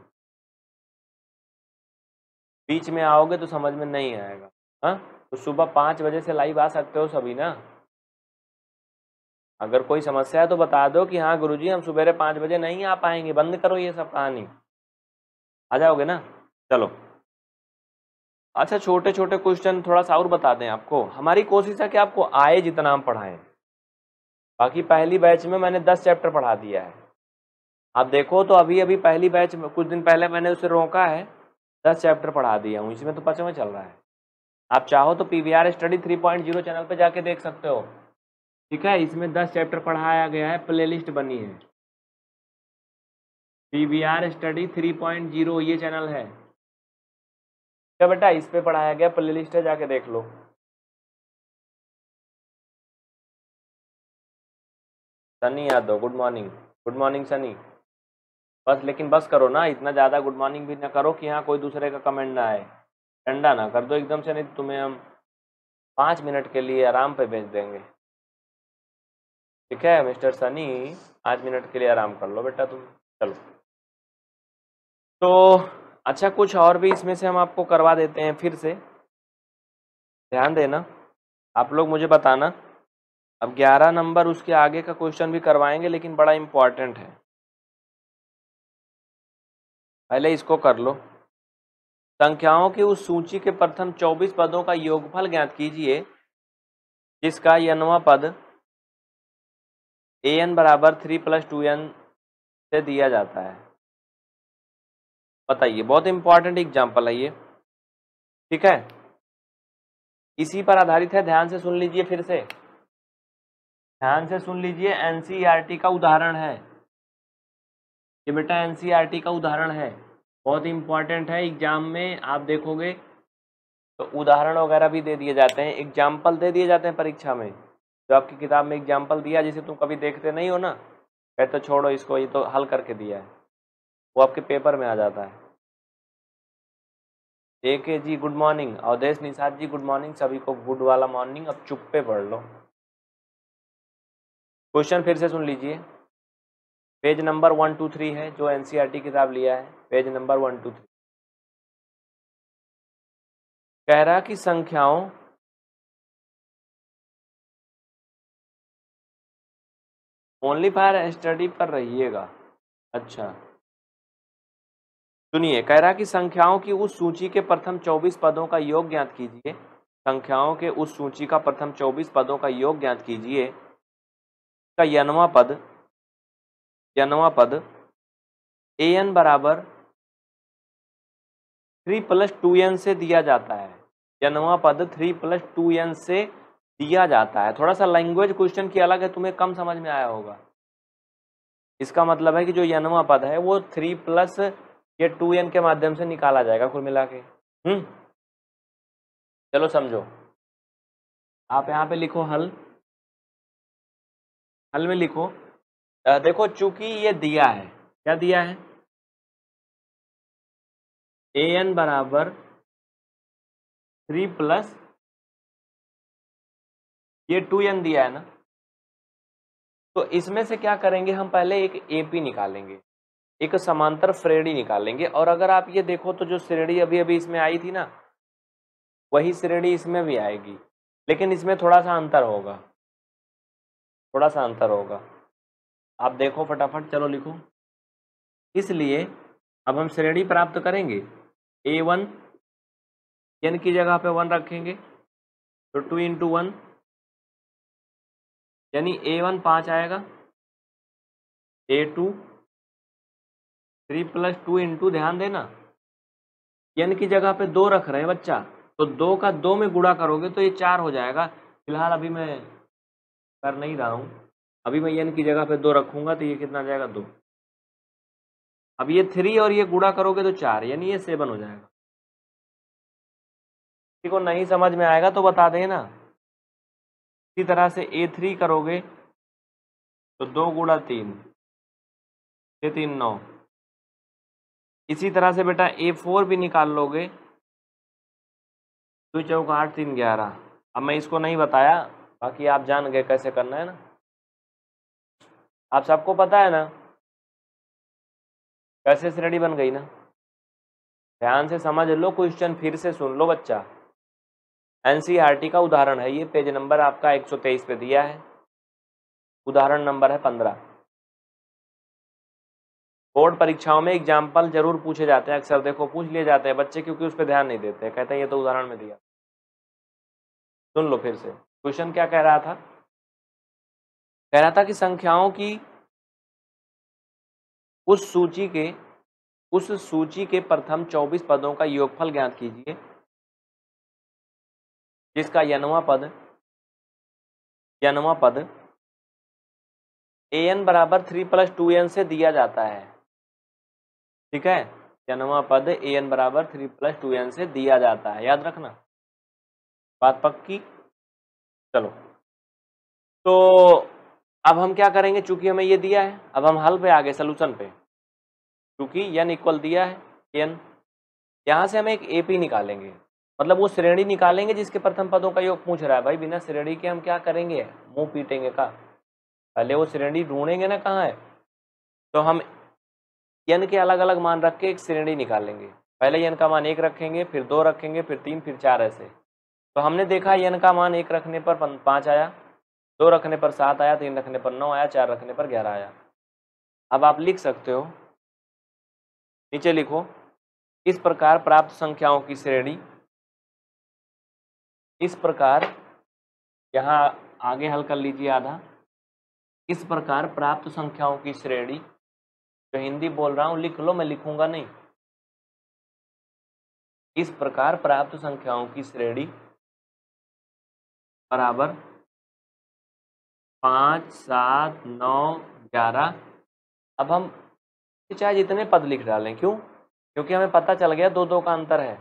बीच में आओगे तो समझ में नहीं आएगा। हाँ, तो सुबह पाँच बजे से लाइव आ सकते हो सभी ना? अगर कोई समस्या है तो बता दो कि हाँ गुरुजी हम सुबह पाँच बजे नहीं आ पाएंगे, बंद करो ये सब कहानी, आ जाओगे ना? चलो अच्छा, छोटे छोटे क्वेश्चन थोड़ा सा और बता दें आपको। हमारी कोशिश है कि आपको आए जितना हम पढ़ाएं। बाकी पहली बैच में मैंने दस चैप्टर पढ़ा दिया है, आप देखो तो अभी अभी पहली बैच में कुछ दिन पहले मैंने उसे रोका है, दस चैप्टर पढ़ा दिया हूँ, इसमें तो पांचवा चल रहा है। आप चाहो तो PVR study three point zero channel पर जाके देख सकते हो, ठीक है? इसमें दस चैप्टर पढ़ाया गया है, प्लेलिस्ट बनी है, PVR study three point zero ये चैनल है क्या बेटा? इस पे पढ़ाया गया, प्लेलिस्ट है, जाके देख लो। Sunny Yadav good morning, good morning Sunny. बस लेकिन बस करो ना, इतना ज़्यादा गुड मॉर्निंग भी ना करो कि हाँ कोई दूसरे का कमेंट ना आए, ठंडा ना कर दो एकदम से, नहीं तुम्हें हम पाँच मिनट के लिए आराम पे भेज देंगे, ठीक है मिस्टर सनी? पाँच मिनट के लिए आराम कर लो बेटा तुम, चलो। तो अच्छा कुछ और भी इसमें से हम आपको करवा देते हैं फिर से, ध्यान देना आप लोग, मुझे बताना। अब ग्यारह नंबर उसके आगे का क्वेश्चन भी करवाएंगे, लेकिन बड़ा इम्पॉर्टेंट है, पहले इसको कर लो। संख्याओं की उस सूची के प्रथम चौबीस पदों का योगफल ज्ञात कीजिए जिसका nवां पद an बराबर थ्री प्लस टू एन से दिया जाता है। बताइए, बहुत इंपॉर्टेंट एग्जाम्पल है ये, ठीक है? इसी पर आधारित है, ध्यान से सुन लीजिए, फिर से ध्यान से सुन लीजिए। एनसीईआरटी का उदाहरण है ये बेटा, एनसीईआरटी का उदाहरण है, बहुत इंपॉर्टेंट है। एग्जाम में आप देखोगे तो उदाहरण वगैरह भी दे दिए जाते हैं, एग्जाम्पल दे दिए जाते हैं परीक्षा में। जो आपकी किताब में एग्जाम्पल दिया जिसे तुम कभी देखते नहीं हो ना, कहते छोड़ो इसको, ये तो हल करके दिया है, वो आपके पेपर में आ जाता है। A K ji good morning, Awadhesh Nishad ji good morning, सभी को गुड वाला मॉर्निंग। अब चुप्पे पढ़ लो, क्वेश्चन फिर से सुन लीजिए। Page number one two three है, जो एनसीईआरटी किताब लिया है page number one two three. कह रहा कि संख्याओं ओनली फॉर स्टडी पर रहिएगा। अच्छा सुनिए, कह रहा कि संख्याओं की उस सूची के प्रथम चौबीस पदों का योग ज्ञात कीजिए, संख्याओं के उस सूची का प्रथम चौबीस पदों का योग ज्ञात कीजिए का nवां पद nवां पद an बराबर थ्री प्लस टू एन से दिया जाता है। nवां पद थ्री प्लस टू एन से दिया जाता है। थोड़ा सा लैंग्वेज क्वेश्चन की अलग है, तुम्हें कम समझ में आया होगा। इसका मतलब है कि जो nवां पद है वो थ्री प्लस ये टू एन के माध्यम से निकाला जाएगा कुल मिला के। हम्म, चलो समझो, आप यहाँ पे लिखो हल, हल में लिखो। देखो चूंकि ये दिया है, क्या दिया है? ए एन बराबर थ्री प्लस ये टू एन दिया है ना, तो इसमें से क्या करेंगे हम, पहले एक एपी निकालेंगे, एक समांतर श्रेणी निकालेंगे। और अगर आप ये देखो तो जो श्रेणी अभी अभी इसमें आई थी ना, वही श्रेणी इसमें भी आएगी, लेकिन इसमें थोड़ा सा अंतर होगा, थोड़ा सा अंतर होगा। आप देखो फटाफट, चलो लिखो। इसलिए अब हम श्रेणी प्राप्त करेंगे, ए वन एन की जगह पे वन रखेंगे तो टू इंटू वन यानी ए वन पाँच आएगा, A two three plus two into, ध्यान देना एन की जगह पे दो रख रहे हैं बच्चा, तो दो का दो में गुणा करोगे तो ये चार हो जाएगा। फिलहाल अभी मैं कर नहीं रहा हूँ, अभी मैं एन की जगह पे दो रखूँगा तो ये कितना आ जाएगा, दो। अब ये थ्री और ये गुणा करोगे तो चार, यानी ये सेवन हो जाएगा। किसी को नहीं समझ में आएगा तो बता देना। इसी तरह से ए थ्री करोगे तो दो गुणा तीन, ये तीन नौ। इसी तरह से बेटा ए फोर भी निकाल लोगे, दो चौक आठ तीन ग्यारह। अब मैं इसको नहीं बताया, बाकी आप जान गए कैसे करना है ना, आप सबको पता है ना कैसे श्रेणी बन गई ना। ध्यान से समझ लो, क्वेश्चन फिर से सुन लो बच्चा। एनसीईआरटी का उदाहरण है ये, पेज नंबर आपका एक सौ तेईस पे दिया है, उदाहरण नंबर है पंद्रह। बोर्ड परीक्षाओं में एग्जाम्पल जरूर पूछे जाते हैं, अक्सर देखो पूछ लिए जाते हैं बच्चे, क्योंकि उस पर ध्यान नहीं देते, कहते हैं ये तो उदाहरण में दिया। सुन लो फिर से, क्वेश्चन क्या कह रहा था, कह रहा था कि संख्याओं की उस सूची के उस सूची के प्रथम चौबीस पदों का योगफल ज्ञात कीजिए जिसका यनवा पद यनवा पद एन बराबर थ्री प्लस टू एन से दिया जाता है। ठीक है, यनवा पद एन बराबर थ्री प्लस टू एन से दिया जाता है, याद रखना, बात पक्की। चलो तो अब हम क्या करेंगे, चूंकि हमें ये दिया है, अब हम हल पे आ गए, सोल्यूशन पे, चूंकि n इक्वल दिया है n, यहाँ से हम एक ए पी निकालेंगे, मतलब वो श्रेणी निकालेंगे जिसके प्रथम पदों का योग पूछ रहा है। भाई बिना श्रेणी के हम क्या करेंगे, मुंह पीटेंगे का, पहले वो श्रेणी ढूंढेंगे ना कहाँ है। तो हम n के अलग अलग मान रख के एक श्रेणी निकालेंगे, पहले n का मान एक रखेंगे, फिर दो रखेंगे, फिर तीन, फिर चार, ऐसे। तो हमने देखा n का मान एक रखने पर पाँच आया, दो रखने पर सात आया, तीन रखने पर नौ आया, चार रखने पर ग्यारह आया। अब आप लिख सकते हो, नीचे लिखो, इस प्रकार प्राप्त संख्याओं की श्रेणी, इस प्रकार, यहाँ आगे हल कर लीजिए आधा, इस प्रकार प्राप्त संख्याओं की श्रेणी, जो हिंदी बोल रहा हूँ लिख लो, मैं लिखूंगा नहीं, इस प्रकार प्राप्त संख्याओं की श्रेणी बराबर पाँच सात नौ ग्यारह। अब हम चाहे जितने पद लिख डालें, क्यों, क्योंकि हमें पता चल गया दो दो का अंतर है,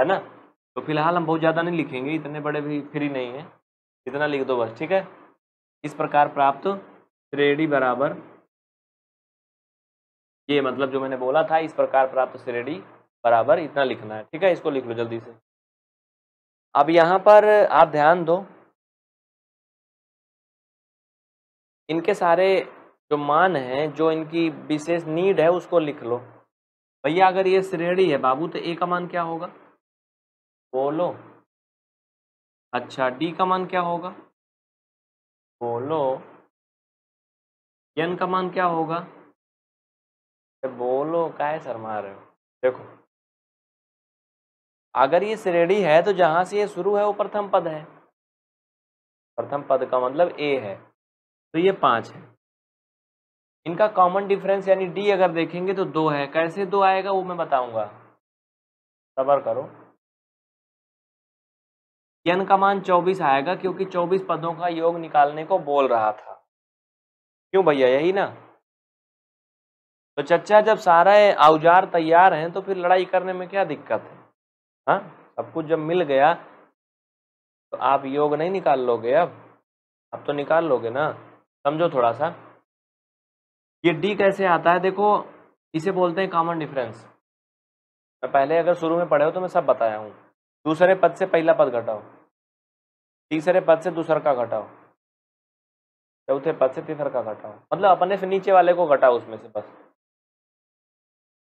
है ना। तो फिलहाल हम बहुत ज़्यादा नहीं लिखेंगे, इतने बड़े भी फ्री नहीं है, इतना लिख दो बस, ठीक है। इस प्रकार प्राप्त श्रेणी बराबर, ये मतलब जो मैंने बोला था, इस प्रकार प्राप्त श्रेणी बराबर, इतना लिखना है, ठीक है, इसको लिख लो जल्दी से। अब यहाँ पर आप ध्यान दो, इनके सारे जो मान हैं, जो इनकी विशेष नीड है, उसको लिख लो। भैया अगर ये श्रेणी है बाबू तो ए का मान क्या होगा, बोलो। अच्छा, डी का मान क्या होगा, बोलो। एन का मान क्या होगा, बोलो, काहे शर्मा रहे हो। देखो अगर ये श्रेणी है तो जहाँ से ये शुरू है वो प्रथम पद है, प्रथम पद का मतलब ए है, तो ये पाँच है। इनका कॉमन डिफरेंस यानी डी अगर देखेंगे तो दो है, कैसे दो आएगा वो मैं बताऊंगा, सब्र करो। एन का मान चौबीस आएगा, क्योंकि चौबीस पदों का योग निकालने को बोल रहा था, क्यों भैया, यही ना। तो चच्चा जब सारे औजार तैयार हैं तो फिर लड़ाई करने में क्या दिक्कत है, हाँ, सब कुछ जब मिल गया तो आप योग नहीं निकाल लोगे, अब अब तो निकाल लोगे ना, समझो थोड़ा सा। ये डी कैसे आता है, देखो इसे बोलते हैं कॉमन डिफरेंस। मैं पहले अगर शुरू में पढ़े हो तो मैं सब बताया हूँ। दूसरे पद से पहला पद घटाओ, तीसरे पद से दूसरा का घटाओ, चौथे पद से तीसरा का घटाओ, मतलब अपने से नीचे वाले को घटाओ उसमें से। बस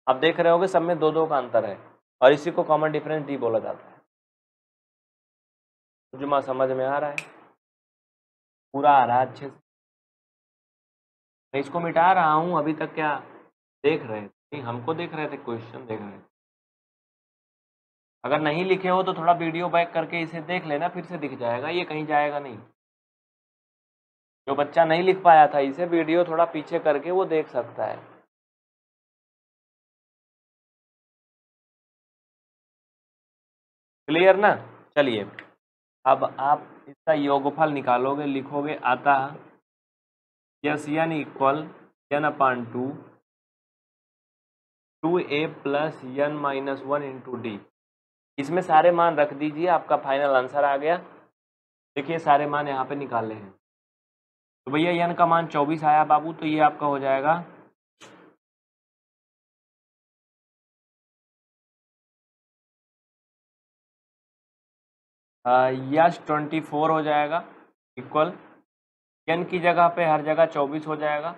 आप देख रहे होगे सब में दो दो का अंतर है और इसी को कॉमन डिफरेंस डी बोला जाता है। जुमा समझ में आ रहा है? पूरा आ रहा है अच्छे से? मैं इसको मिटा रहा हूँ। अभी तक क्या देख रहे थे? हमको देख रहे थे, क्वेश्चन देख रहे थे। अगर नहीं लिखे हो तो थोड़ा वीडियो बैक करके इसे देख लेना, फिर से दिख जाएगा, ये कहीं जाएगा नहीं। जो बच्चा नहीं लिख पाया था इसे वीडियो थोड़ा पीछे करके वो देख सकता है। क्लियर ना? चलिए अब आप इसका योगफल निकालोगे, लिखोगे आता S N equal N upon two two ए plus N minus one into D. इसमें सारे मान रख दीजिए, आपका फाइनल आंसर आ गया। देखिए सारे मान यहाँ पे निकाले हैं। तो भैया एन का मान चौबीस आया बाबू, तो ये आपका हो जाएगा यस ट्वेंटी फोर हो जाएगा इक्वल एन की जगह पे हर जगह चौबीस हो जाएगा।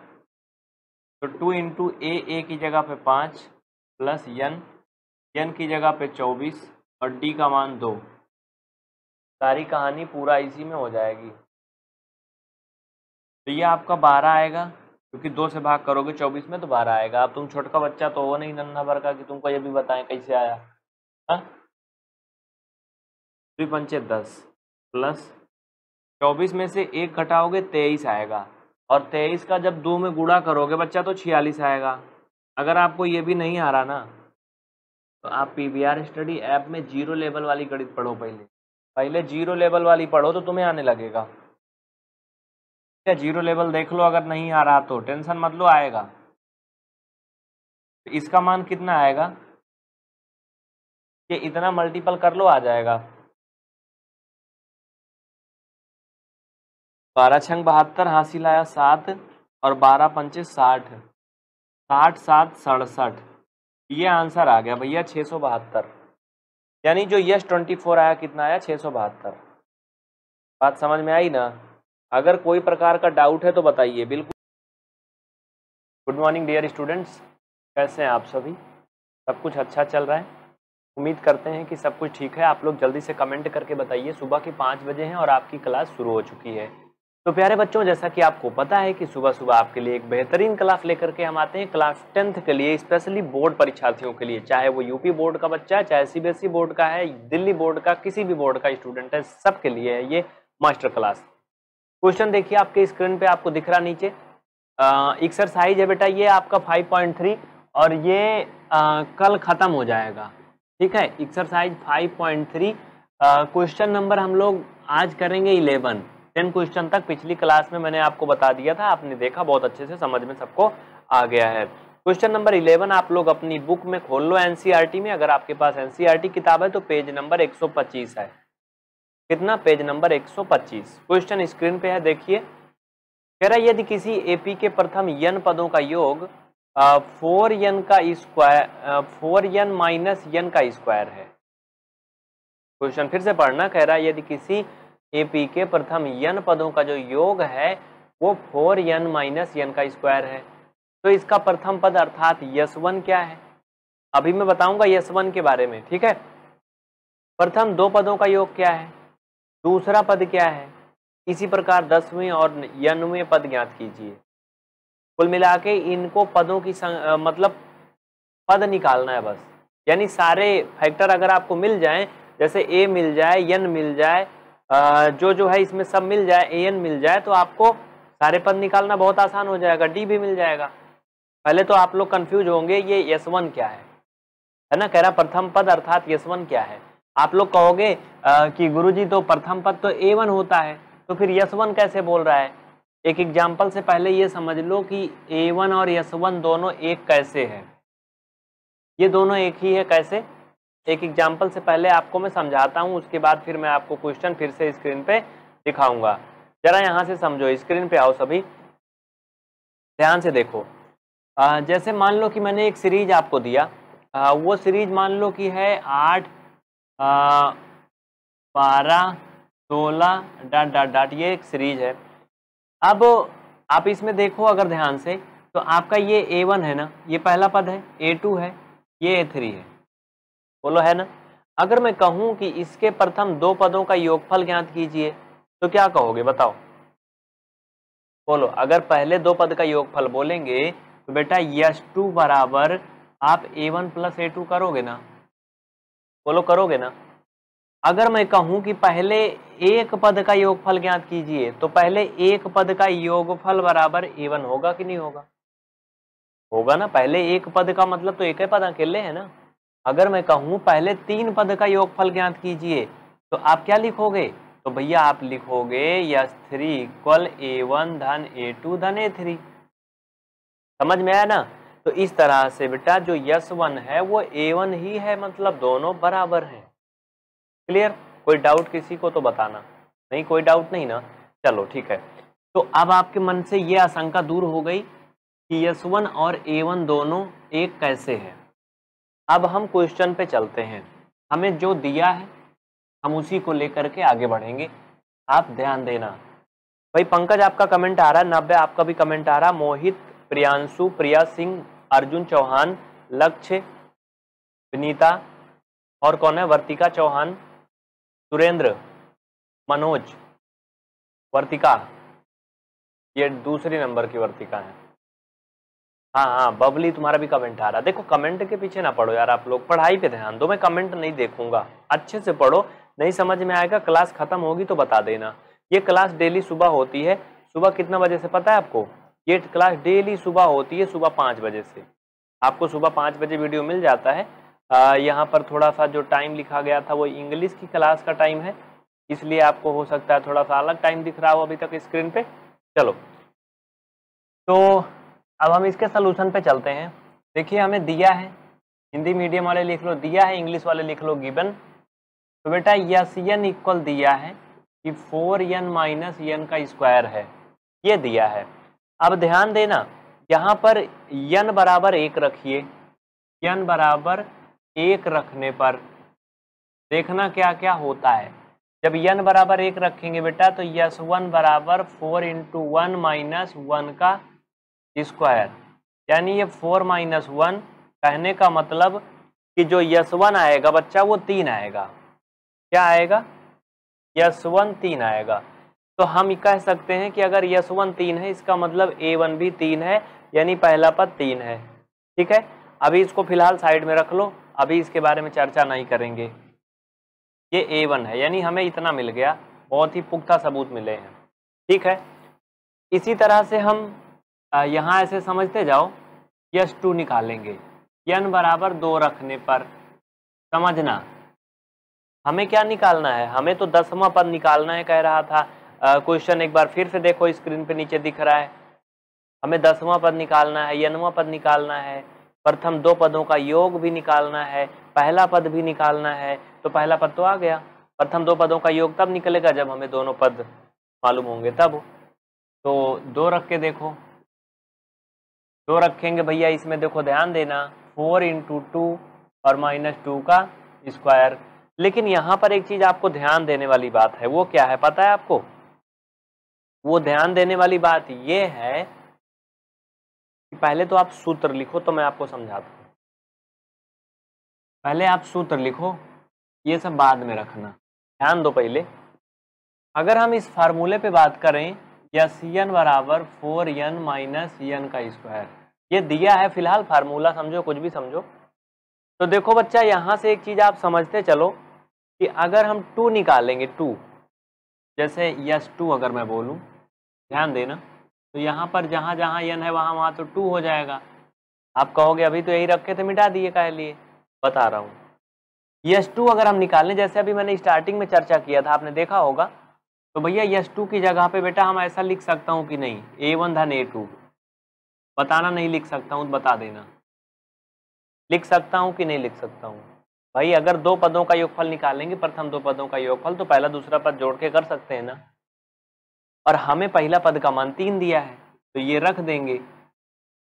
तो टू इंटू ए ए की जगह पे पाँच प्लस एन एन की जगह पे चौबीस और डी का मान दो। सारी कहानी पूरा इसी में हो जाएगी। तो ये आपका बारह आएगा, क्योंकि दो से भाग करोगे चौबीस में तो बारह आएगा। अब तुम छोटका बच्चा तो हो नहीं नन्हा भर का कि तुमको ये भी बताएं कैसे आया। हाँ, पंचे दस प्लस चौबीस में से एक घटाओगे तेईस आएगा, और तेईस का जब दो में गुणा करोगे बच्चा तो छियालीस आएगा। अगर आपको ये भी नहीं आ रहा ना तो आप पीवीआर स्टडी ऐप में जीरो लेवल वाली गणित पढ़ो। पहले पहले जीरो लेवल वाली पढ़ो तो तुम्हें आने लगेगा। क्या जीरो लेवल देख लो, अगर नहीं आ रहा तो टेंशन मत लो, आएगा। तो इसका मान कितना आएगा? ये इतना मल्टीपल कर लो, आ जाएगा। बारह छंग बहत्तर हासिल आया सात, और बारह पंचे साठ, साठ सात सड़सठ, ये आंसर आ गया भैया छः सौ बहत्तर। यानी जो यश ट्वेंटी फोर आया कितना आया? छः सौ बहत्तर। बात समझ में आई ना? अगर कोई प्रकार का डाउट है तो बताइए बिल्कुल। गुड मॉर्निंग डियर स्टूडेंट्स, कैसे हैं आप सभी? सब कुछ अच्छा चल रहा है? उम्मीद करते हैं कि सब कुछ ठीक है। आप लोग जल्दी से कमेंट करके बताइए। सुबह के पाँच बजे हैं और आपकी क्लास शुरू हो चुकी है। तो प्यारे बच्चों, जैसा कि आपको पता है कि सुबह सुबह आपके लिए एक बेहतरीन क्लास लेकर के हम आते हैं, क्लास टेंथ के लिए, स्पेशली बोर्ड परीक्षार्थियों के लिए। चाहे वो यूपी बोर्ड का बच्चा है, चाहे सीबीएसई बोर्ड का है, दिल्ली बोर्ड का, किसी भी बोर्ड का स्टूडेंट है, सबके लिए है ये मास्टर क्लास। क्वेश्चन देखिए आपके स्क्रीन पे, आपको दिख रहा नीचे एक्सरसाइज है बेटा, ये आपका फाइव पॉइंट थ्री और ये आ, कल ख़त्म हो जाएगा। ठीक है, exercise five point three. Question number हम लोग आज करेंगे इलेवन। टेन क्वेश्चन तक पिछली क्लास में मैंने आपको बता दिया था, आपने देखा बहुत अच्छे से, समझ में सबको आ गया है। क्वेश्चन नंबर इलेवन आप लोग अपनी बुक में खोल लो, एनसीईआरटी में। अगर आपके पास एनसीईआरटी किताब है तो पेज नंबर एक सौ पच्चीस है। कितना? पेज नंबर एक सौ पच्चीस। क्वेश्चन स्क्रीन पे है, देखिए। कह रहा यदि किसी एपी के प्रथम यन पदों का योग फोर यन का square four n minus n का स्क्वायर है। क्वेश्चन फिर से पढ़ना। कह रहा है यदि किसी एपी के प्रथम यन पदों का जो योग है वो फोर यन माइनस यन का स्क्वायर है, तो इसका प्रथम पद अर्थात यस वन क्या है? अभी मैं बताऊंगा यस वन के बारे में। ठीक है, प्रथम दो पदों का योग क्या है? दूसरा पद क्या है? इसी प्रकार दसवें और यनवें पद ज्ञात कीजिए। कुल मिला के इनको पदों की संग, मतलब पद निकालना है बस। यानी सारे फैक्टर अगर आपको मिल जाएं, जैसे ए मिल जाए, एन मिल जाए, जो जो है इसमें सब मिल जाए, ए एन मिल जाए, तो आपको सारे पद निकालना बहुत आसान हो जाएगा। डी भी मिल जाएगा। पहले तो आप लोग कंफ्यूज होंगे ये यस वन क्या है, है ना? कह रहा प्रथम पद अर्थात यस वन क्या है। आप लोग कहोगे आ, कि गुरुजी तो प्रथम पद तो ए वन होता है, तो फिर यस वन कैसे बोल रहा है? एक एग्जाम्पल से पहले ये समझ लो कि ए वन और एस वन दोनों एक कैसे है। ये दोनों एक ही है कैसे? एक एग्जाम्पल से पहले आपको मैं समझाता हूँ, उसके बाद फिर मैं आपको क्वेश्चन फिर से स्क्रीन पे दिखाऊंगा। जरा यहाँ से समझो, स्क्रीन पे आओ सभी, ध्यान से देखो। आ, जैसे मान लो कि मैंने एक सीरीज आपको दिया, आ, वो सीरीज मान लो कि है आठ बारह सोलह डॉट डॉट डॉट, ये एक सीरीज है। अब आप इसमें देखो अगर ध्यान से तो आपका ये ए वन है ना, ये पहला पद है, ए टू है, ये ए थ्री है, बोलो है ना। अगर मैं कहूँ कि इसके प्रथम दो पदों का योगफल ज्ञात कीजिए तो क्या कहोगे बताओ, बोलो। अगर पहले दो पद का योगफल बोलेंगे तो बेटा यस टू बराबर आप A one plus A two करोगे ना, बोलो करोगे ना। अगर मैं कहूं कि पहले एक पद का योगफल ज्ञात कीजिए तो पहले एक पद का योगफल बराबर ए वन होगा कि नहीं होगा, होगा ना। पहले एक पद का मतलब तो एक ही पद अकेले है ना। अगर मैं कहूं पहले तीन पद का योगफल ज्ञात कीजिए तो आप क्या लिखोगे, तो भैया आप लिखोगे S three equal A one धन ए टू धन ए थ्री, समझ में आया ना। तो इस तरह से बेटा जो यस वन है वो ए वन ही है, मतलब दोनों बराबर हैं। क्लियर, कोई डाउट किसी को तो बताना, नहीं कोई डाउट नहीं ना, चलो ठीक है। तो अब आपके मन से ये आशंका दूर हो गई कि यस वन और ए वन दोनों एक कैसे है। अब हम क्वेश्चन पे चलते हैं, हमें जो दिया है हम उसी को लेकर के आगे बढ़ेंगे, आप ध्यान देना। भाई पंकज आपका कमेंट आ रहा है, नब्बे आपका भी कमेंट आ रहा, मोहित, प्रियांशु, प्रिया सिंह, अर्जुन चौहान, लक्ष्य, विनीता और कौन है, वर्तिका चौहान, सुरेंद्र, मनोज, वर्तिका, ये दूसरे नंबर की वर्तिका है। हाँ हाँ बबली तुम्हारा भी कमेंट आ रहा। देखो कमेंट के पीछे ना पढ़ो यार, आप लोग पढ़ाई पे ध्यान दो। मैं कमेंट नहीं देखूंगा, अच्छे से पढ़ो, नहीं समझ में आएगा क्लास खत्म होगी तो बता देना। ये क्लास डेली सुबह होती है, सुबह कितना बजे से पता है आपको, ये क्लास डेली सुबह होती है सुबह पाँच बजे से। आपको सुबह पाँच बजे वीडियो मिल जाता है। यहाँ पर थोड़ा सा जो टाइम लिखा गया था वो इंग्लिश की क्लास का टाइम है, इसलिए आपको हो सकता है थोड़ा सा अलग टाइम दिख रहा हो अभी तक स्क्रीन पे। चलो तो अब हम इसके सलूशन पे चलते हैं। देखिए हमें दिया है, हिंदी मीडियम वाले लिख लो दिया है, इंग्लिश वाले लिख लो गिवन। तो बेटा यस एन इक्वल दिया है कि फोर एन माइनस एन का स्क्वायर है, ये दिया है। अब ध्यान देना यहाँ पर एन बराबर एक रखिए, एन बराबर एक रखने पर देखना क्या क्या होता है। जब एन बराबर एक रखेंगे बेटा तो यस वन बराबर four into one minus one का स्क्वायर, यानी ये फोर माइनस वन, कहने का मतलब कि जो यस वन आएगा बच्चा वो तीन आएगा। क्या आएगा, यस वन तीन आएगा। तो हम कह सकते हैं कि अगर यस वन तीन है इसका मतलब ए वन भी तीन है, यानी पहला पद तीन है। ठीक है, अभी इसको फिलहाल साइड में रख लो, अभी इसके बारे में चर्चा नहीं करेंगे। ये ए वन है, यानी हमें इतना मिल गया, बहुत ही पुख्ता सबूत मिले हैं। ठीक है, इसी तरह से हम यहाँ ऐसे समझते जाओ, यस टू निकालेंगे, एन बराबर दो रखने पर। समझना हमें क्या निकालना है, हमें तो दसवां पद निकालना है, कह रहा था क्वेश्चन। एक बार फिर से देखो स्क्रीन पे नीचे दिख रहा है, हमें दसवां पद निकालना है, एनवां पद निकालना है, प्रथम दो पदों का योग भी निकालना है, पहला पद भी निकालना है। तो पहला पद तो आ गया, प्रथम दो पदों का योग तब निकलेगा जब हमें दोनों पद मालूम होंगे तब। तो दो रख के देखो, दो रखेंगे भैया, इसमें देखो ध्यान देना फोर इंटू टू और माइनस टू का स्क्वायर। लेकिन यहाँ पर एक चीज आपको ध्यान देने वाली बात है, वो क्या है पता है आपको, वो ध्यान देने वाली बात ये है कि पहले तो आप सूत्र लिखो, तो मैं आपको समझाता हूँ। पहले आप सूत्र लिखो, ये सब बाद में रखना, ध्यान दो। पहले अगर हम इस फार्मूले पे बात करें, यस एन बराबर फोर एन माइनस एन का स्क्वायर, ये दिया है, फिलहाल फार्मूला समझो, कुछ भी समझो। तो देखो बच्चा यहाँ से एक चीज़ आप समझते चलो कि अगर हम टू निकालेंगे, टू जैसे यस टू अगर मैं बोलूँ, ध्यान देना, तो यहाँ पर जहाँ जहाँ एन है वहाँ वहाँ तो टू हो जाएगा। आप कहोगे अभी तो यही रखे थे मिटा दिए काहे लिए, बता रहा हूँ। यस टू अगर हम निकालें, जैसे अभी मैंने स्टार्टिंग में चर्चा किया था, आपने देखा होगा, तो भैया यस टू की जगह पर बेटा हम ऐसा लिख सकता हूँ कि नहीं, ए वन धन ए टू, बताना नहीं लिख सकता हूँ बता देना, लिख सकता हूँ कि नहीं लिख सकता हूँ। भाई अगर दो पदों का योगफल निकालेंगे, प्रथम दो पदों का योगफल, तो पहला दूसरा पद जोड़ के कर सकते हैं ना। और हमें पहला पद का मान तीन दिया है तो ये रख देंगे,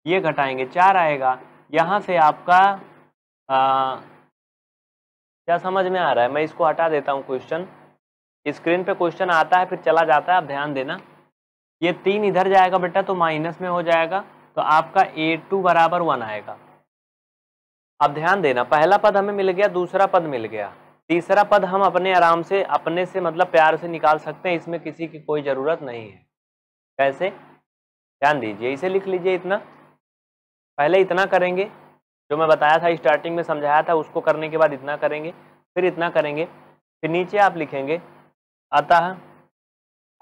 ये घटाएंगे चार आएगा। यहाँ से आपका आ, क्या समझ में आ रहा है, मैं इसको हटा देता हूँ। क्वेश्चन स्क्रीन पे क्वेश्चन आता है फिर चला जाता है, आप ध्यान देना। ये तीन इधर जाएगा बेटा तो माइनस में हो जाएगा, तो आपका ए टू बराबर वन आएगा। आप ध्यान देना, पहला पद हमें मिल गया, दूसरा पद मिल गया, तीसरा पद हम अपने आराम से अपने से मतलब प्यार से निकाल सकते हैं, इसमें किसी की कोई ज़रूरत नहीं है। कैसे ध्यान दीजिए, इसे लिख लीजिए इतना, पहले इतना करेंगे जो मैं बताया था स्टार्टिंग में समझाया था उसको करने के बाद इतना करेंगे, फिर इतना करेंगे, फिर नीचे आप लिखेंगे अतः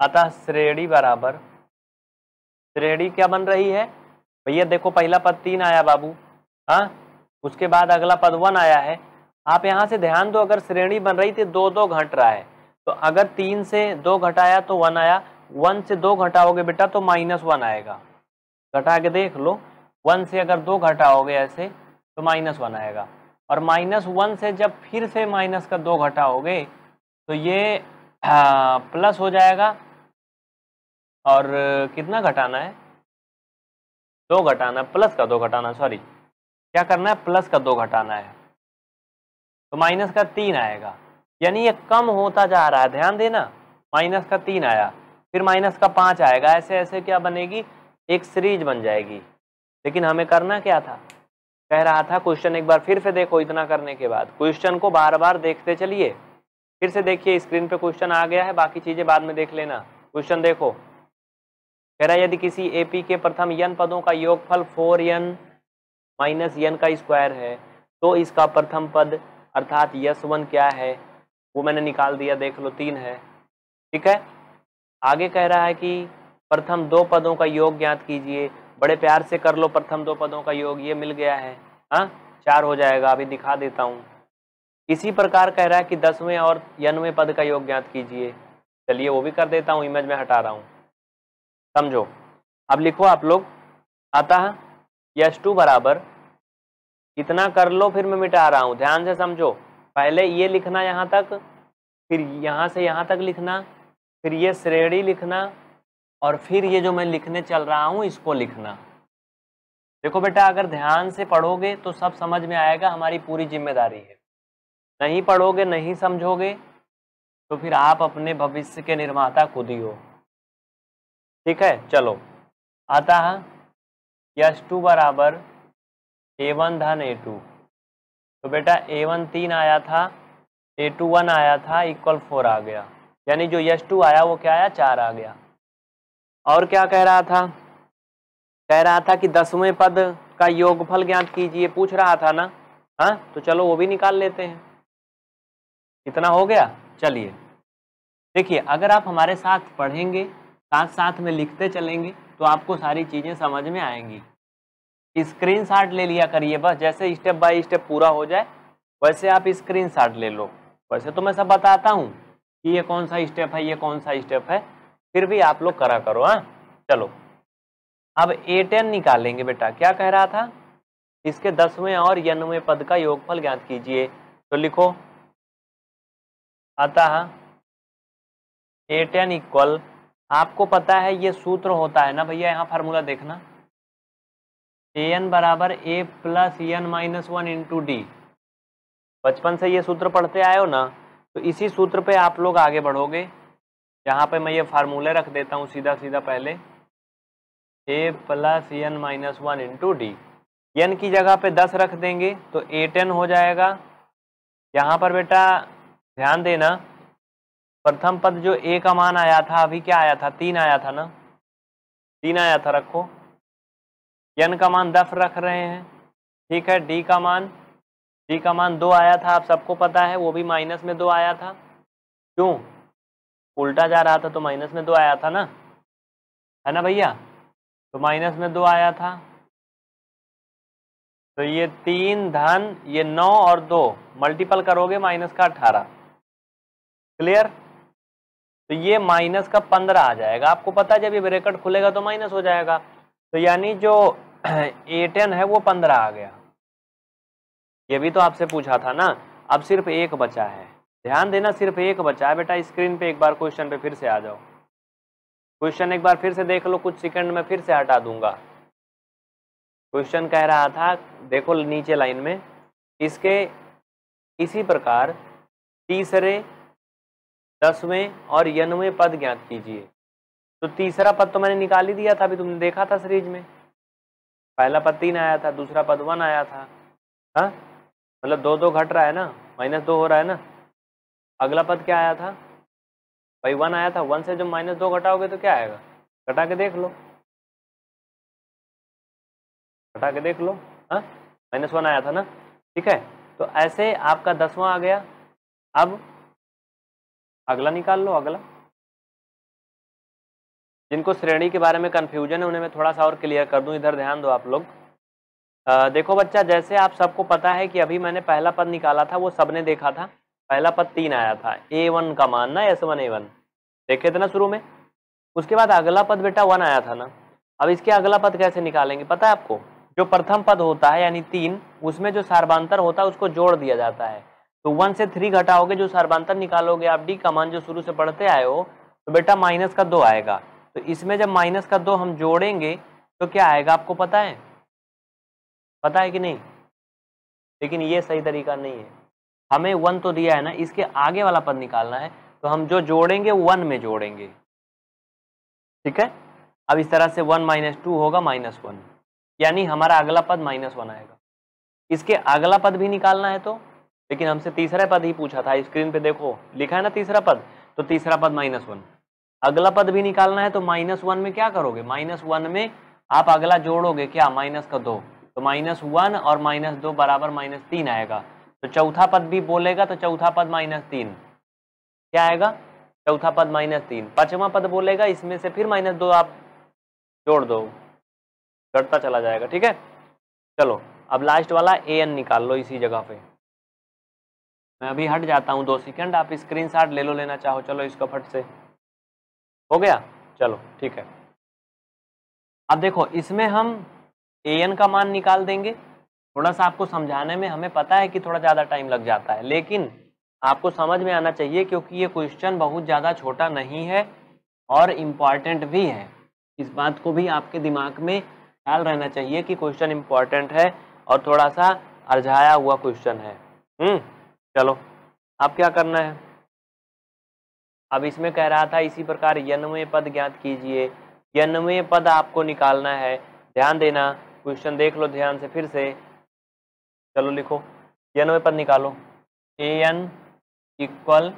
अतः श्रेणी बराबर, श्रेणी क्या बन रही है भैया, देखो पहला पद तीन आया बाबू, हाँ उसके बाद अगला पद वन आया है। आप यहाँ से ध्यान दो, अगर श्रेणी बन रही थी दो दो घट रहा है, तो अगर तीन से दो घटाया तो वन आया, वन से दो घटाओगे बेटा तो माइनस वन आएगा, घटा के देख लो, वन से अगर दो घटाओगे ऐसे तो माइनस वन आएगा, और माइनस वन से जब फिर से माइनस का दो घटाओगे तो ये आ, प्लस हो जाएगा, और कितना घटाना है, दो घटाना, प्लस का दो घटाना, सॉरी क्या करना है, प्लस का दो घटाना है, तो माइनस का तीन आएगा। यानी ये कम होता जा रहा है, ध्यान देना, माइनस का तीन आया फिर माइनस का पाँच आएगा, ऐसे ऐसे क्या बनेगी, एक सीरीज बन जाएगी। लेकिन हमें करना क्या था, कह रहा था क्वेश्चन एक बार फिर से देखो, इतना करने के बाद क्वेश्चन को बार बार देखते चलिए, फिर से देखिए स्क्रीन पे क्वेश्चन आ गया है, बाकी चीज़ें बाद में देख लेना। क्वेश्चन देखो, कह रहा है यदि किसी ए पी के प्रथम यन पदों का योगफल फोर यन माइनस यन का स्क्वायर है तो इसका प्रथम पद अर्थात यस वन क्या है, वो मैंने निकाल दिया देख लो, तीन है ठीक है। आगे कह रहा है कि प्रथम दो पदों का योग ज्ञात कीजिए, बड़े प्यार से कर लो प्रथम दो पदों का योग, ये मिल गया है हाँ चार हो जाएगा, अभी दिखा देता हूँ। इसी प्रकार कह रहा है कि दसवें और यनवें पद का योग ज्ञात कीजिए, चलिए वो भी कर देता हूँ, इमेज में हटा रहा हूँ, समझो। अब लिखो आप लोग अतः यस टू बराबर, इतना कर लो फिर मैं मिटा रहा हूँ, ध्यान से समझो, पहले ये लिखना यहाँ तक, फिर यहाँ से यहाँ तक लिखना, फिर ये श्रेणी लिखना, और फिर ये जो मैं लिखने चल रहा हूँ इसको लिखना। देखो बेटा अगर ध्यान से पढ़ोगे तो सब समझ में आएगा, हमारी पूरी जिम्मेदारी है, नहीं पढ़ोगे नहीं समझोगे तो फिर आप अपने भविष्य के निर्माता खुद ही हो, ठीक है। चलो अतः यस टू बराबर ए वन धन ए टू, तो बेटा ए वन तीन आया था, ए टू वन आया था, इक्वल फोर आ गया, यानी जो यस टू आया वो क्या आया, चार आ गया। और क्या कह रहा था, कह रहा था कि दसवें पद का योगफल ज्ञात कीजिए, पूछ रहा था ना हाँ, तो चलो वो भी निकाल लेते हैं, इतना हो गया। चलिए देखिए, अगर आप हमारे साथ पढ़ेंगे साथ साथ में लिखते चलेंगे तो आपको सारी चीज़ें समझ में आएंगी। स्क्रीनशॉट ले लिया करिए, बस जैसे स्टेप बाय स्टेप पूरा हो जाए वैसे आप स्क्रीनशॉट ले लो। वैसे तो मैं सब बताता हूँ कि ये कौन सा स्टेप है ये कौन सा स्टेप है, फिर भी आप लोग करा करो हाँ। चलो अब ए टेन निकालेंगे बेटा, क्या कह रहा था, इसके दसवें और यनवें पद का योगफल ज्ञात कीजिए, तो लिखो अतः ए टेन इक्वल, आपको पता है ये सूत्र होता है ना भैया, यहाँ फार्मूला देखना, ए एन बराबर ए plus N minus one into D, बचपन से ये सूत्र पढ़ते आए हो ना, तो इसी सूत्र पे आप लोग आगे बढ़ोगे। यहाँ पे मैं ये फार्मूले रख देता हूँ सीधा सीधा, पहले A plus N minus one into D, N की जगह पे दस रख देंगे तो ए टेन हो जाएगा। यहाँ पर बेटा ध्यान देना, प्रथम पद जो ए का मान आया था अभी क्या आया था, तीन आया था ना, तीन आया था, रखो एन का मान दस रख रहे हैं ठीक है। डी का मान डी का मान दो आया था, आप सबको पता है, वो भी माइनस में दो आया था, क्यों उल्टा जा रहा था तो माइनस में दो आया था ना, है ना भैया, तो माइनस में दो आया था, तो ये तीन धन ये नौ और दो मल्टीपल करोगे माइनस का अठारह, क्लियर, तो ये माइनस का पंद्रह आ जाएगा। आपको पता है जब ये ब्रैकेट खुलेगा तो माइनस हो जाएगा, तो यानी जो ए टेन है वो पंद्रह आ गया, ये भी तो आपसे पूछा था ना। अब सिर्फ एक बचा है, ध्यान देना सिर्फ एक बचा है बेटा, स्क्रीन पे एक बार क्वेश्चन पे फिर से आ जाओ, क्वेश्चन एक बार फिर से देख लो, कुछ सेकंड में फिर से हटा दूंगा। क्वेश्चन कह रहा था, देखो नीचे लाइन में, इसके इसी प्रकार तीसरे, दसवें और यनवें पद ज्ञात कीजिए। तो तीसरा पद तो मैंने निकाल ही दिया था, अभी तुमने देखा था सीरीज में। पहला पद तीन आया था, दूसरा पद वन आया था। हाँ, मतलब दो दो घट रहा है ना, माइनस दो हो रहा है ना। अगला पद क्या आया था भाई? वन आया था। वन से जब माइनस दो घटाओगे तो क्या आएगा? घटा के देख लो, घटा के देख लो। हाँ, माइनस वन आया था ना, ठीक है। तो ऐसे आपका दसवां आ गया। अब अगला निकाल लो। अगला, जिनको श्रेणी के बारे में कन्फ्यूजन है उन्हें मैं थोड़ा सा और क्लियर कर दूं, इधर ध्यान दो आप लोग। आ, देखो बच्चा, जैसे आप सबको पता है कि अभी मैंने पहला पद निकाला था, वो सबने देखा था। पहला पद तीन आया था, ए वन का मान ना, एस वन ए वन देखे थे ना शुरू में। उसके बाद अगला पद बेटा वन आया था ना। अब इसके अगला पद कैसे निकालेंगे पता है आपको? जो प्रथम पद होता है यानी तीन, उसमें जो सर्वांतर होता है उसको जोड़ दिया जाता है। तो वन से थ्री घटाओगे, जो सर्वांतर निकालोगे आप, डी का मान जो शुरू से पढ़ते आए हो, तो बेटा माइनस का दो आएगा। तो इसमें जब माइनस का दो हम जोड़ेंगे तो क्या आएगा आपको पता है? पता है कि नहीं? लेकिन ये सही तरीका नहीं है। हमें वन तो दिया है ना, इसके आगे वाला पद निकालना है। तो हम जो जोड़ेंगे वन में जोड़ेंगे, ठीक है। अब इस तरह से वन माइनस टू होगा माइनस वन, यानी हमारा अगला पद माइनस वन आएगा। इसके अगला पद भी निकालना है तो, लेकिन हमसे तीसरा पद ही पूछा था। स्क्रीन पे देखो लिखा है ना तीसरा पद, तो तीसरा पद माइनस वन। अगला पद भी निकालना है तो माइनस वन में क्या करोगे? माइनस वन में आप अगला जोड़ोगे क्या? माइनस का दो। तो माइनस वन और माइनस दो बराबर माइनस तीन आएगा। तो चौथा पद भी बोलेगा तो चौथा पद माइनस तीन, क्या आएगा? चौथा पद माइनस तीन। पांचवा पद बोलेगा, इसमें से फिर माइनस दो आप जोड़ दो, घटता चला जाएगा, ठीक है। चलो अब लास्ट वाला ए एन निकाल लो। इसी जगह पे मैं अभी हट जाता हूँ दो सेकंड, आप स्क्रीनशॉट ले लो लेना चाहो। चलो इसको फट से हो गया, चलो ठीक है। अब देखो इसमें हम ए एन का मान निकाल देंगे। थोड़ा सा आपको समझाने में हमें पता है कि थोड़ा ज़्यादा टाइम लग जाता है, लेकिन आपको समझ में आना चाहिए क्योंकि ये क्वेश्चन बहुत ज़्यादा छोटा नहीं है और इम्पॉर्टेंट भी है। इस बात को भी आपके दिमाग में ख्याल रहना चाहिए कि क्वेश्चन इम्पॉर्टेंट है और थोड़ा सा अरझाया हुआ क्वेश्चन है। हम्म, चलो अब क्या करना है? अब इसमें कह रहा था इसी प्रकार यनवें पद ज्ञात कीजिए। यनवें पद आपको निकालना है, ध्यान देना, क्वेश्चन देख लो ध्यान से फिर से। चलो लिखो, यनवें पद निकालो। A N equal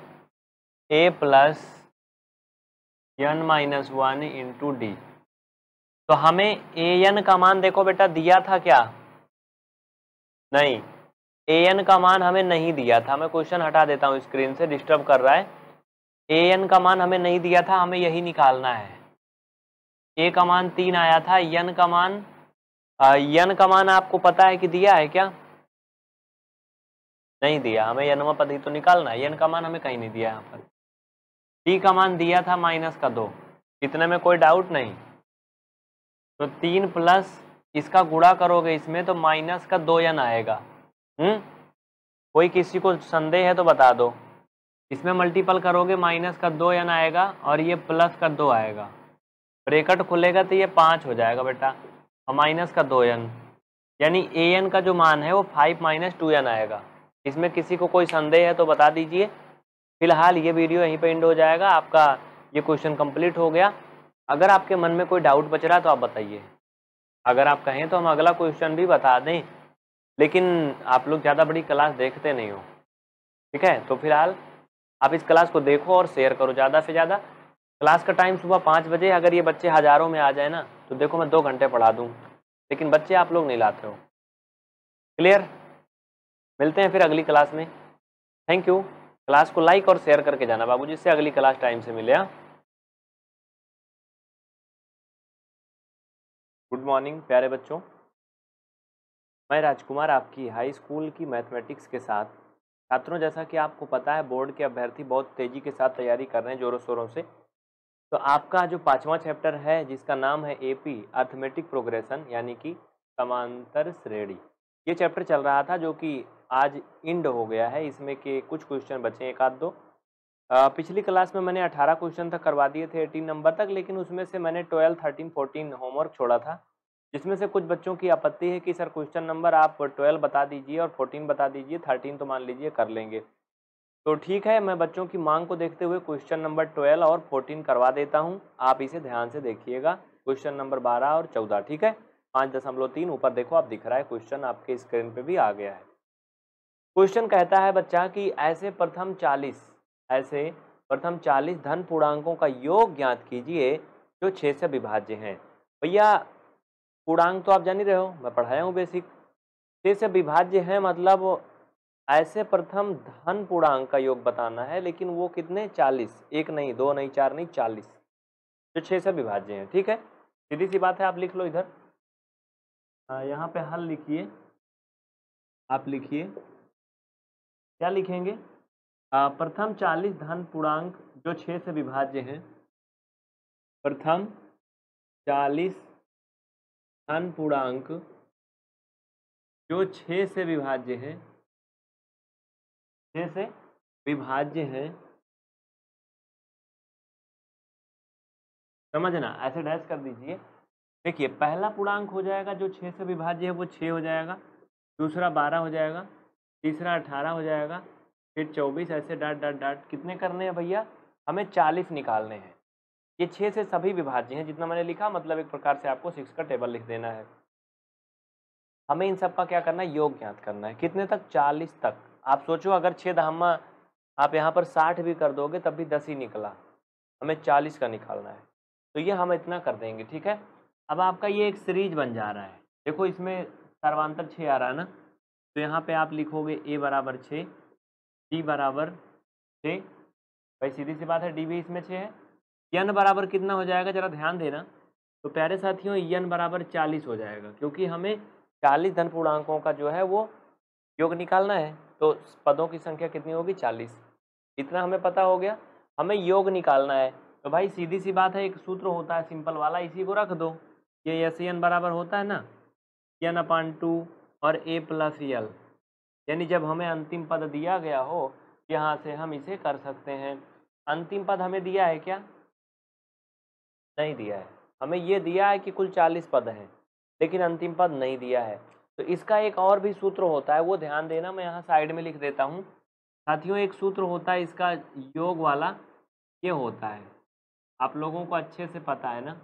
A plus N minus one into D. तो हमें ए एन का मान देखो बेटा दिया था क्या? नहीं, ए एन का मान हमें नहीं दिया था। मैं क्वेश्चन हटा देता हूँ स्क्रीन से, डिस्टर्ब कर रहा है। ए एन का मान हमें नहीं दिया था, हमें यही निकालना है। ए का मान तीन आया था, एन का मान एन का मान आपको पता है कि दिया है क्या? नहीं दिया, हमें एनवा पद ही तो निकालना है। एन का मान हमें कहीं नहीं दिया यहाँ पर। डी का मान दिया था माइनस का दो, इतने में कोई डाउट नहीं। तो तीन प्लस इसका गुणा करोगे इसमें तो माइनस का दो एन आएगा। हम्म, कोई किसी को संदेह है तो बता दो। इसमें मल्टीपल करोगे माइनस का दो एन आएगा और ये प्लस का दो आएगा। ब्रेकेट खुलेगा तो ये पाँच हो जाएगा बेटा और माइनस का दो एन, यानी ए एन का जो मान है वो फाइव माइनस टू एन आएगा। इसमें किसी को कोई संदेह है तो बता दीजिए। फिलहाल ये वीडियो यहीं पर एंड हो जाएगा। आपका ये क्वेश्चन कंप्लीट हो गया। अगर आपके मन में कोई डाउट बच रहा है तो आप बताइए। अगर आप कहें तो हम अगला क्वेश्चन भी बता दें, लेकिन आप लोग ज़्यादा बड़ी क्लास देखते नहीं हो, ठीक है। तो फिलहाल आप इस क्लास को देखो और शेयर करो ज़्यादा से ज़्यादा। क्लास का टाइम सुबह पाँच बजे। अगर ये बच्चे हज़ारों में आ जाए ना तो देखो मैं दो घंटे पढ़ा दूँ, लेकिन बच्चे आप लोग नहीं लाते हो। क्लियर? मिलते हैं फिर अगली क्लास में। Thank you. क्लास को लाइक और शेयर करके जाना बाबू, जिससे अगली क्लास टाइम से मिले। गुड मॉर्निंग प्यारे बच्चों, मैं राजकुमार आपकी हाई स्कूल की मैथमेटिक्स के साथ। छात्रों, जैसा कि आपको पता है बोर्ड के अभ्यर्थी बहुत तेज़ी के साथ तैयारी कर रहे हैं जोरों शोरों से। तो आपका जो पांचवा चैप्टर है जिसका नाम है एपी अर्थमेटिक प्रोग्रेशन, यानी कि समांतर श्रेणी, ये चैप्टर चल रहा था जो कि आज इंड हो गया है। इसमें के कुछ क्वेश्चन बचे एक आध दो। आ, पिछली क्लास में मैंने अठारह क्वेश्चन तक करवा दिए थे अठारह नंबर तक, लेकिन उसमें से मैंने ट्वेल्व, थर्टीन, फोर्टीन होमवर्क छोड़ा था। जिसमें से कुछ बच्चों की आपत्ति है कि सर क्वेश्चन नंबर आप ट्वेल्व बता दीजिए और फोर्टीन बता दीजिए, थर्टीन तो मान लीजिए कर लेंगे। तो ठीक है, मैं बच्चों की मांग को देखते हुए क्वेश्चन नंबर ट्वेल्व और फोर्टीन करवा देता हूं। आप इसे ध्यान से देखिएगा, क्वेश्चन नंबर बारह और चौदह, ठीक है। पाँच दशमलव तीन ऊपर देखो, आप दिख रहा है क्वेश्चन आपके स्क्रीन पर भी आ गया है। क्वेश्चन कहता है बच्चा कि ऐसे प्रथम चालीस ऐसे प्रथम चालीस धन पूर्णांकों का योग ज्ञात कीजिए जो छः से विभाज्य हैं। भैया पूर्णांक तो आप जान ही रहे हो, मैं पढ़ाया हूँ बेसिक। छः से विभाज्य है मतलब ऐसे प्रथम धन पूर्णांक का योग बताना है, लेकिन वो कितने? चालीस। एक नहीं, दो नहीं, चार नहीं, चालीस जो छः से विभाज्य हैं, ठीक है। सीधी सी बात है, आप लिख लो इधर। आ, यहाँ पे हल लिखिए, आप लिखिए क्या लिखेंगे? आ, प्रथम चालीस धन पूर्णांक जो छः से विभाज्य हैं, प्रथम चालीस धन पूर्णांक जो छः से विभाज्य हैं, छः से विभाज्य हैं, समझना। ऐसे डैश कर दीजिए। देखिए पहला पूर्णांक हो जाएगा जो छः से विभाज्य है, वो छः हो जाएगा, दूसरा बारह हो जाएगा, तीसरा अठारह हो जाएगा, फिर चौबीस, ऐसे डॉट डॉट डॉट। कितने करने हैं भैया? हमें चालीस निकालने हैं। ये छः से सभी विभाज्य हैं जितना मैंने लिखा, मतलब एक प्रकार से आपको सिक्स का टेबल लिख देना है। हमें इन सब का क्या करना है? योग ज्ञात करना है। कितने तक? चालीस तक। आप सोचो अगर छः दहामा आप यहाँ पर साठ भी कर दोगे तब भी दस ही निकला, हमें चालीस का निकालना है। तो ये हम इतना कर देंगे, ठीक है। अब आपका ये एक सीरीज बन जा रहा है। देखो इसमें सर्वांतर छः आ रहा है ना, तो यहाँ पे आप लिखोगे ए बराबर छः, डी बराबर छः, भाई सीधी सी बात है डी भी इसमें छः है। यन बराबर कितना हो जाएगा? जरा ध्यान देना तो प्यारे साथियों, यन बराबर चालीस हो जाएगा, क्योंकि हमें चालीस धन पूर्णांकों का जो है वो योग निकालना है। तो पदों की संख्या कितनी होगी? चालीस। इतना हमें पता हो गया, हमें योग निकालना है। तो भाई सीधी सी बात है, एक सूत्र होता है सिंपल वाला, इसी को रख दो। ये एस एन बराबर होता है ना एन अपान टू और ए प्लस एल, यानी जब हमें अंतिम पद दिया गया हो यहाँ से हम इसे कर सकते हैं। अंतिम पद हमें दिया है क्या? नहीं दिया है। हमें ये दिया है कि कुल चालीस पद हैं, लेकिन अंतिम पद नहीं दिया है। तो इसका एक और भी सूत्र होता है, वो ध्यान देना, मैं यहाँ साइड में लिख देता हूँ। साथियों एक सूत्र होता है इसका योग वाला, ये होता है, आप लोगों को अच्छे से पता है ना,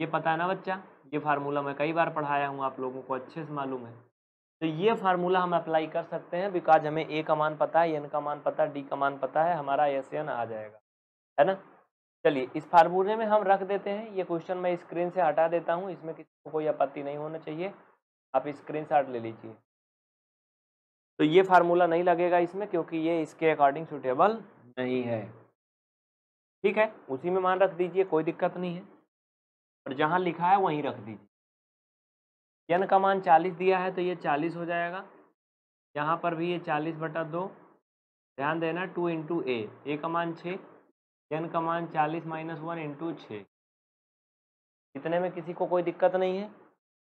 ये पता है ना बच्चा? ये फार्मूला मैं कई बार पढ़ाया हूँ, आप लोगों को अच्छे से मालूम है। तो ये फार्मूला हम अप्लाई कर सकते हैं बिकॉज हमें ए का मान पता है, एन का मान पता है, डी का मान पता है, हमारा एस एन आ जाएगा, है ना। चलिए इस फार्मूले में हम रख देते हैं। ये क्वेश्चन मैं स्क्रीन से हटा देता हूँ, इसमें किसी को कोई आपत्ति नहीं होना चाहिए, आप स्क्रीन शॉट ले लीजिए। तो ये फार्मूला नहीं लगेगा इसमें, क्योंकि ये इसके अकॉर्डिंग सूटेबल नहीं है, ठीक है। उसी में मान रख दीजिए, कोई दिक्कत नहीं है, और जहाँ लिखा है वहीं रख दीजिए। एन का मान चालीस दिया है तो ये चालीस हो जाएगा, यहाँ पर भी ये चालीस बटा दो, ध्यान देना टू इंटू ए, ए का मान छः, एन का मान चालीस माइनस वन इंटू छः। इतने में किसी को कोई दिक्कत नहीं है,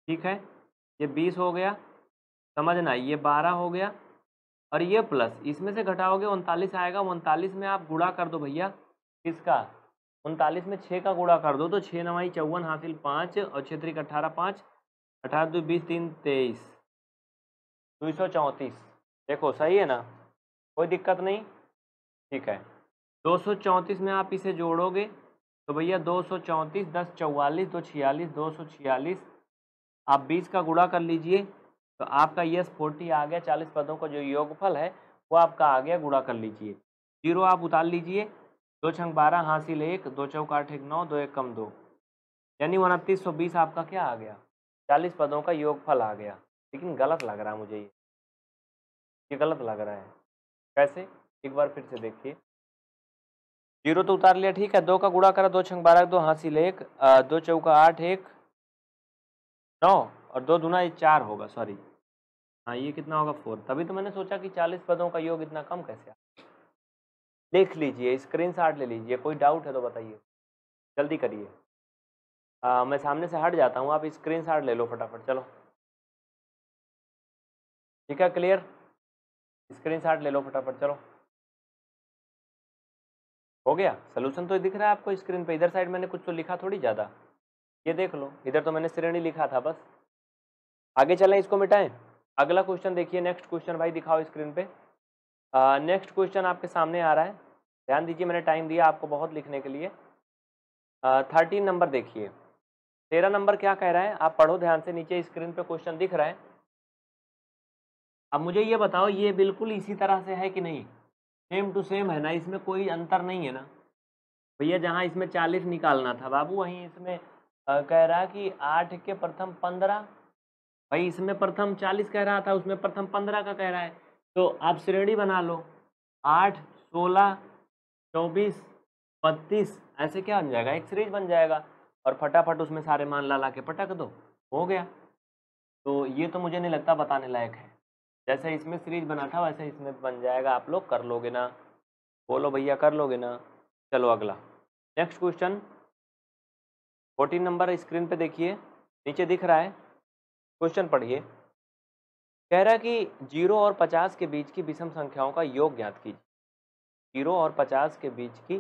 ठीक है। ये बीस हो गया, समझना, ये बारह हो गया, और ये प्लस, इसमें से घटाओगे उनतालीस आएगा। उनतालीस में आप गुणा कर दो भैया, किसका? उनतालीस में छः का गुणा कर दो, तो छः नवाई चौवन, हासिल पाँच, और छः त्रिक अठारह, पाँच अठारह दो बीस, तीन तेईस, दो सौ चौंतीस। देखो सही है ना, कोई दिक्कत नहीं, ठीक है। दो सौ चौंतीस में आप इसे जोड़ोगे तो भैया दो सौ चौंतीस, दस चौवालीस, दो छियालीस, दो सौ छियालीस, आप बीस का गुणा कर लीजिए तो आपका यस फोर्टी आ गया। चालीस पदों का जो योगफल है वो आपका आ गया, गुणा कर लीजिए, जीरो आप उतार लीजिए, दो छंग बारह, हासिल एक, दो चौका आठ, एक नौ, दो एक कम दो, यानी उनतीस सौ बीस आपका क्या आ गया? चालीस पदों का योगफल आ गया। लेकिन गलत लग रहा है मुझे, ये ये गलत लग रहा है, कैसे? एक बार फिर से देखिए। जीरो तो उतार लिया, ठीक है, दो का गुणा करा, दो छंग बारह, दो हासिल एक, दो चौका आठ, एक नौ, और दो दूना ये चार होगा, सॉरी हाँ ये कितना होगा? फोर। तभी तो मैंने सोचा कि चालीस पदों का योग इतना कम कैसे आ? देख लीजिए, स्क्रीनशॉट ले लीजिए, कोई डाउट है तो बताइए, जल्दी करिए। मैं सामने से हट जाता हूँ, आप स्क्रीनशॉट ले लो फटाफट, चलो ठीक है, क्लियर? स्क्रीनशॉट ले लो फटाफट, चलो हो गया। सोल्यूशन तो दिख रहा है आपको स्क्रीन पे, इधर साइड मैंने कुछ तो लिखा थोड़ी ज़्यादा, ये देख लो, इधर तो मैंने श्रेणी लिखा था, बस आगे चलें, इसको मिटाएं। अगला क्वेश्चन देखिए, नेक्स्ट क्वेश्चन भाई दिखाओ स्क्रीन पे। नेक्स्ट uh, क्वेश्चन आपके सामने आ रहा है, ध्यान दीजिए, मैंने टाइम दिया आपको बहुत लिखने के लिए। थर्टीन uh, नंबर देखिए, तेरह नंबर क्या कह रहा है आप पढ़ो ध्यान से, नीचे स्क्रीन पे क्वेश्चन दिख रहा है। अब मुझे ये बताओ ये बिल्कुल इसी तरह से है कि नहीं, सेम टू सेम है ना, इसमें कोई अंतर नहीं है ना भैया। जहाँ इसमें चालीस निकालना था बाबू, वहीं इसमें आ, कह रहा कि आठ के प्रथम पंद्रह, भाई इसमें प्रथम चालीस कह रहा था, उसमें प्रथम पंद्रह का कह रहा है। तो आप श्रेणी बना लो, आठ सोलह चौबीस बत्तीस, ऐसे क्या बन जाएगा, एक सीरीज बन जाएगा, और फटाफट उसमें सारे मान ला ला के पटक दो, हो गया। तो ये तो मुझे नहीं लगता बताने लायक है, जैसे इसमें सीरीज बना था वैसे इसमें बन जाएगा, आप लोग कर लोगे ना, बोलो भैया कर लोगे ना। चलो अगला, next question fourteen number screen पे देखिए, नीचे दिख रहा है, क्वेश्चन पढ़िए। कह रहा है कि जीरो और पचास के बीच की विषम संख्याओं का योग ज्ञात कीजिए, जीरो और पचास के बीच की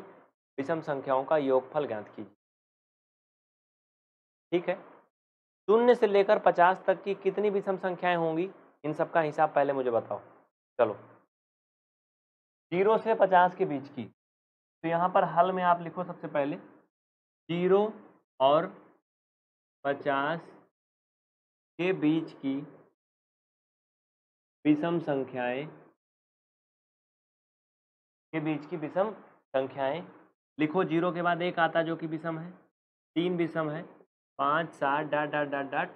विषम संख्याओं का योगफल ज्ञात कीजिए, ठीक है। शून्य से लेकर पचास तक की कितनी विषम संख्याएं होंगी, इन सबका हिसाब पहले मुझे बताओ। चलो जीरो से पचास के बीच की, तो यहाँ पर हल में आप लिखो सबसे पहले, जीरो और पचास के बीच की विषम संख्याएं, के बीच की विषम संख्याएं लिखो। जीरो के बाद एक आता जो कि विषम है, तीन विषम है, पाँच, सात, डॉट डॉट डॉट डॉट।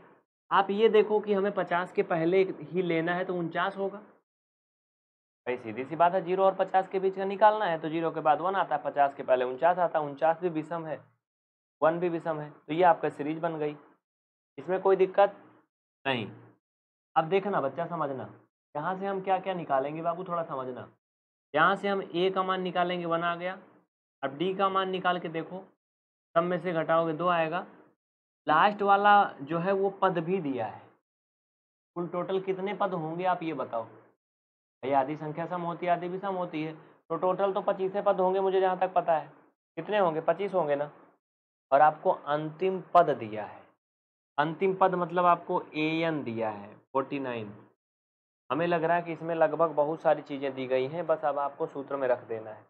आप ये देखो कि हमें पचास के पहले ही लेना है, तो उनचास होगा, भाई सीधी सी बात है। जीरो और पचास के बीच का निकालना है तो जीरो के बाद वन आता है, पचास के पहले उनचास आता है, उनचास भी विषम है, वन भी विषम है, तो ये आपका सीरीज बन गई, इसमें कोई दिक्कत नहीं। अब देखना बच्चा, समझना यहाँ से हम क्या क्या निकालेंगे बाबू, थोड़ा समझना। यहाँ से हम ए का मान निकालेंगे, वन आ गया। अब डी का मान निकाल के देखो, सब में से घटाओगे दो आएगा, लास्ट वाला जो है वो पद भी दिया है। कुल टोटल कितने पद होंगे आप ये बताओ भाई, आधी संख्या सम होती है, आधी भी सम होती है, तो टोटल तो पच्चीस पद होंगे, मुझे जहाँ तक पता है कितने होंगे, पच्चीस होंगे ना। और आपको अंतिम पद दिया है, अंतिम पद मतलब आपको ए एन दिया है फोर्टी नाइन। हमें लग रहा है कि इसमें लगभग बहुत सारी चीज़ें दी गई हैं, बस अब आपको सूत्र में रख देना है,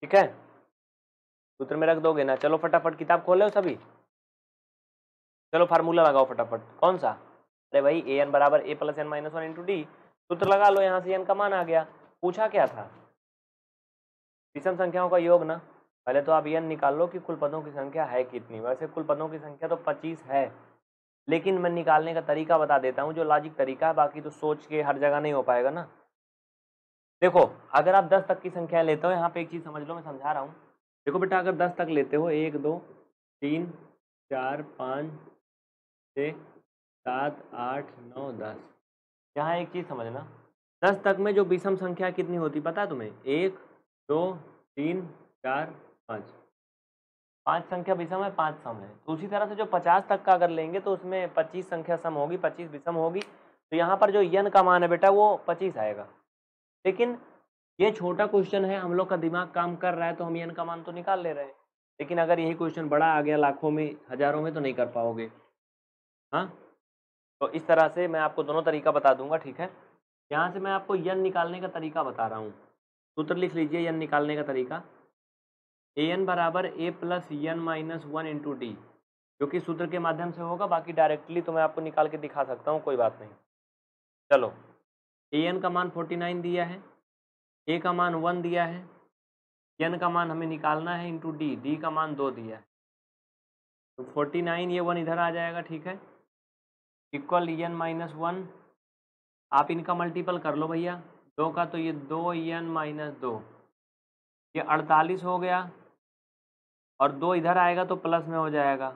ठीक है, सूत्र में रख दोगे ना। चलो फटाफट किताब खोलो सभी, चलो फार्मूला लगाओ फटाफट, कौन सा, अरे भाई ए एन बराबर ए plus N minus one into D, सूत्र लगा लो। यहाँ से एन का मान आ गया, पूछा क्या था, विषम संख्याओं का योग ना। पहले तो आप एन निकाल लो कि कुल पदों की संख्या है कितनी। वैसे कुल पदों की संख्या तो पच्चीस है, लेकिन मैं निकालने का तरीका बता देता हूँ, जो लॉजिक तरीका है, बाकी तो सोच के हर जगह नहीं हो पाएगा ना। देखो अगर आप दस तक की संख्या लेते हो, यहाँ पे एक चीज़ समझ लो, मैं समझा रहा हूँ, देखो बेटा अगर दस तक लेते हो, एक दो तीन चार पाँच सात आठ नौ दस, यहाँ एक चीज़ समझना, दस तक में जो विषम संख्या कितनी होती पता है तुम्हें, एक दो तीन चार पाँच, पाँच संख्या विषम है, पाँच सम है। तो उसी तरह से जो पचास तक का अगर लेंगे तो उसमें पच्चीस संख्या सम होगी, पच्चीस विषम होगी, तो यहाँ पर जो यन का मान है बेटा वो पच्चीस आएगा। लेकिन ये छोटा क्वेश्चन है, हम लोग का दिमाग काम कर रहा है, तो हम यन का मान तो निकाल ले रहे हैं, लेकिन अगर यही क्वेश्चन बड़ा आ गया लाखों में हजारों में तो नहीं कर पाओगे। हाँ, तो इस तरह से मैं आपको दोनों तरीका बता दूंगा, ठीक है। यहाँ से मैं आपको यन निकालने का तरीका बता रहा हूँ, सूत्र लिख लीजिए यन निकालने का तरीका, ए एन बराबर ए प्लस यन माइनस वन इंटू डी, जो कि सूत्र के माध्यम से होगा, बाकी डायरेक्टली तो मैं आपको निकाल के दिखा सकता हूँ, कोई बात नहीं। चलो ए एन का मान फोर्टी नाइन दिया है, ए का मान वन दिया है, यन का मान हमें निकालना है इंटू डी, डी का मान दो दिया है, तो फोर्टी नाइन ये वन इधर आ जाएगा, ठीक है, इक्वल यन माइनस वन। आप इनका मल्टीपल कर लो भैया, दो का तो ये दो यन माइनस दो, ये अड़तालीस हो गया, और दो इधर आएगा तो प्लस में हो जाएगा,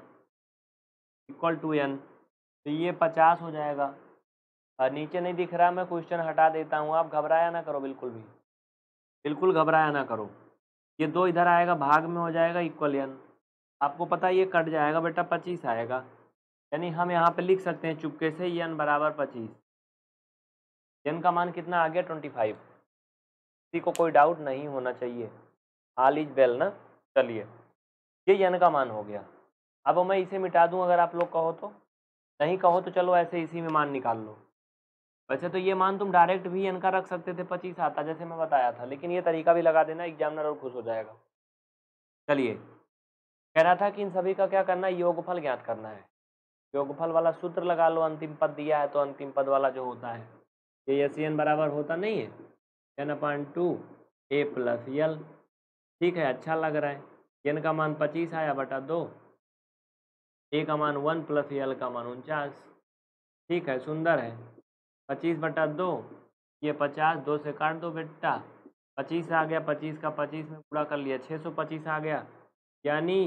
इक्वल टू यन, तो ये पचास हो जाएगा। और नीचे नहीं दिख रहा, मैं क्वेश्चन हटा देता हूँ, आप घबराया ना करो, बिल्कुल भी बिल्कुल घबराया ना करो। ये दो इधर आएगा, भाग में हो जाएगा, इक्वल यन, आपको पता ये कट जाएगा बेटा, पच्चीस आएगा, यानी हम यहाँ पे लिख सकते हैं चुपके से यन बराबर पच्चीस। यन का मान कितना आ गया, ट्वेंटी फाइव, किसी को कोई डाउट नहीं होना चाहिए, ऑल इज वेल ना। चलिए ये यन का मान हो गया। अब मैं इसे मिटा दूं अगर आप लोग कहो तो, नहीं कहो तो चलो ऐसे इसी में मान निकाल लो। वैसे तो ये मान तुम डायरेक्ट भी इनका रख सकते थे, पच्चीस आता जैसे मैं बताया था, लेकिन ये तरीका भी लगा देना, एग्जामिनर और खुश हो जाएगा। चलिए, कह रहा था कि इन सभी का क्या करना है, योगफल ज्ञात करना है। योगफल वाला सूत्र लगा लो, अंतिम पद दिया है तो अंतिम पद वाला जो होता है ये एस एन बराबर होता नहीं है एन अपन टू ए प्लस यल, ठीक है, अच्छा लग रहा है। एन का मान पच्चीस आया बटा दो, ए का मान वन प्लस यल का मान उनचास, ठीक है, सुंदर है। पच्चीस बटा दो ये पचास, दो से काट दो बेटा, पच्चीस आ गया, पच्चीस का पच्चीस में पूरा कर लिया, छः सौ पच्चीस आ गया, यानी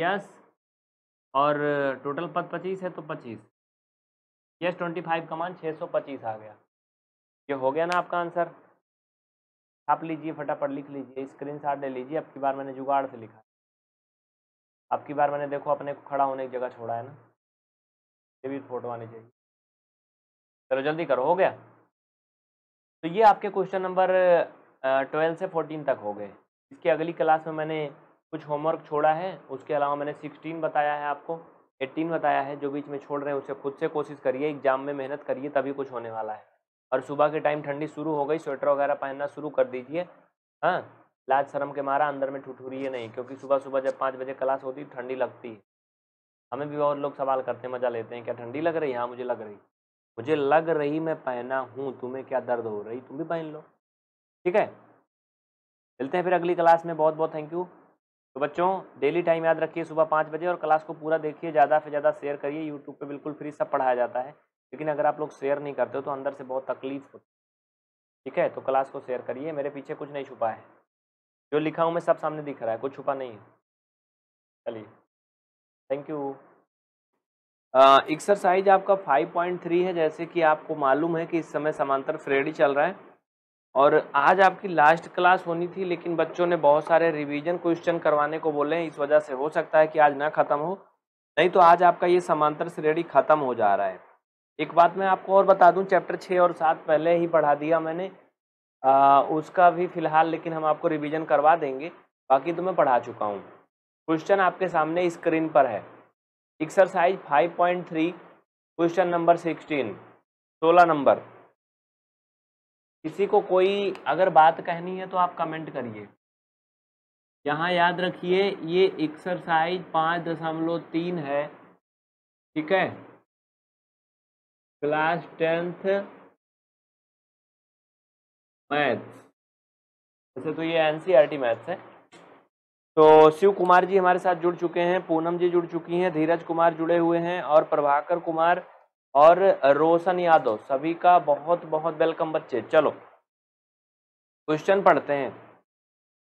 यस और टोटल पद पच्चीस है तो पच्चीस, यस ट्वेंटी फाइव का मान छः सौ पच्चीस आ गया। ये हो गया ना आपका आंसर। आप लीजिए, फटाफट लिख लीजिए, स्क्रीनशॉट ले लीजिए। अब की बार मैंने जुगाड़ से लिखा, अब की बार मैंने देखो अपने को खड़ा होने की जगह छोड़ा है ना, ये भी फोटो आनी चाहिए। चलो जल्दी करो, हो गया। तो ये आपके क्वेश्चन नंबर ट्वेल्व से फोर्टीन तक हो गए। इसकी अगली क्लास में मैंने कुछ होमवर्क छोड़ा है, उसके अलावा मैंने सिक्सटीन बताया है आपको, एट्टीन बताया है। जो बीच में छोड़ रहे हैं उसे खुद से कोशिश करिए, एग्जाम में मेहनत करिए, तभी कुछ होने वाला है। और सुबह के टाइम ठंडी शुरू हो गई, स्वेटर वगैरह पहनना शुरू कर दीजिए। हाँ, लाज शर्म के मारा अंदर में ठुठुरिए नहीं, क्योंकि सुबह सुबह जब पाँच बजे क्लास होती ठंडी लगती है। हमें भी बहुत लोग सवाल करते हैं, मजा लेते हैं, क्या ठंडी लग रही है? हाँ मुझे लग रही, मुझे लग रही, मैं पहना हूँ, तुम्हें क्या दर्द हो रही, तुम भी पहन लो, ठीक है। मिलते हैं फिर अगली क्लास में, बहुत बहुत थैंक यू। तो बच्चों डेली टाइम याद रखिए, सुबह पाँच बजे, और क्लास को पूरा देखिए, ज़्यादा से ज़्यादा शेयर करिए। यूट्यूब पर बिल्कुल फ्री सब पढ़ाया जाता है, लेकिन अगर आप लोग शेयर नहीं करते हो तो अंदर से बहुत तकलीफ होती है, ठीक है। तो क्लास को शेयर करिए, मेरे पीछे कुछ नहीं छुपा है, जो लिखा हूँ मैं सब सामने दिख रहा है, कुछ छुपा नहीं है। चलिए, थैंक यू। एक्सरसाइज आपका फाइव पॉइंट थ्री है। जैसे कि आपको मालूम है कि इस समय समांतर श्रेणी चल रहा है, और आज आपकी लास्ट क्लास होनी थी, लेकिन बच्चों ने बहुत सारे रिवीजन क्वेश्चन करवाने को बोले हैं, इस वजह से हो सकता है कि आज ना ख़त्म हो, नहीं तो आज आपका ये समांतर श्रेणी ख़त्म हो जा रहा है। एक बात मैं आपको और बता दूं, चैप्टर छः और सात पहले ही पढ़ा दिया मैंने, आ, उसका भी फिलहाल लेकिन हम आपको रिवीजन करवा देंगे, बाकी तो मैं पढ़ा चुका हूँ। क्वेश्चन आपके सामने स्क्रीन पर है, exercise five point three, question number sixteen, सोलह नंबर। किसी को कोई अगर बात कहनी है तो आप कमेंट करिए। यहाँ याद रखिए ये एक्सरसाइज पाँच दशमलव तीन है, ठीक है, क्लास टेंथ मैथ्स। वैसे तो ये एनसीईआरटी मैथ्स है। तो शिव कुमार जी हमारे साथ जुड़ चुके हैं, पूनम जी जुड़ चुकी हैं, धीरज कुमार जुड़े हुए हैं, और प्रभाकर कुमार और रोशन यादव, सभी का बहुत बहुत वेलकम बच्चे। चलो क्वेश्चन पढ़ते हैं।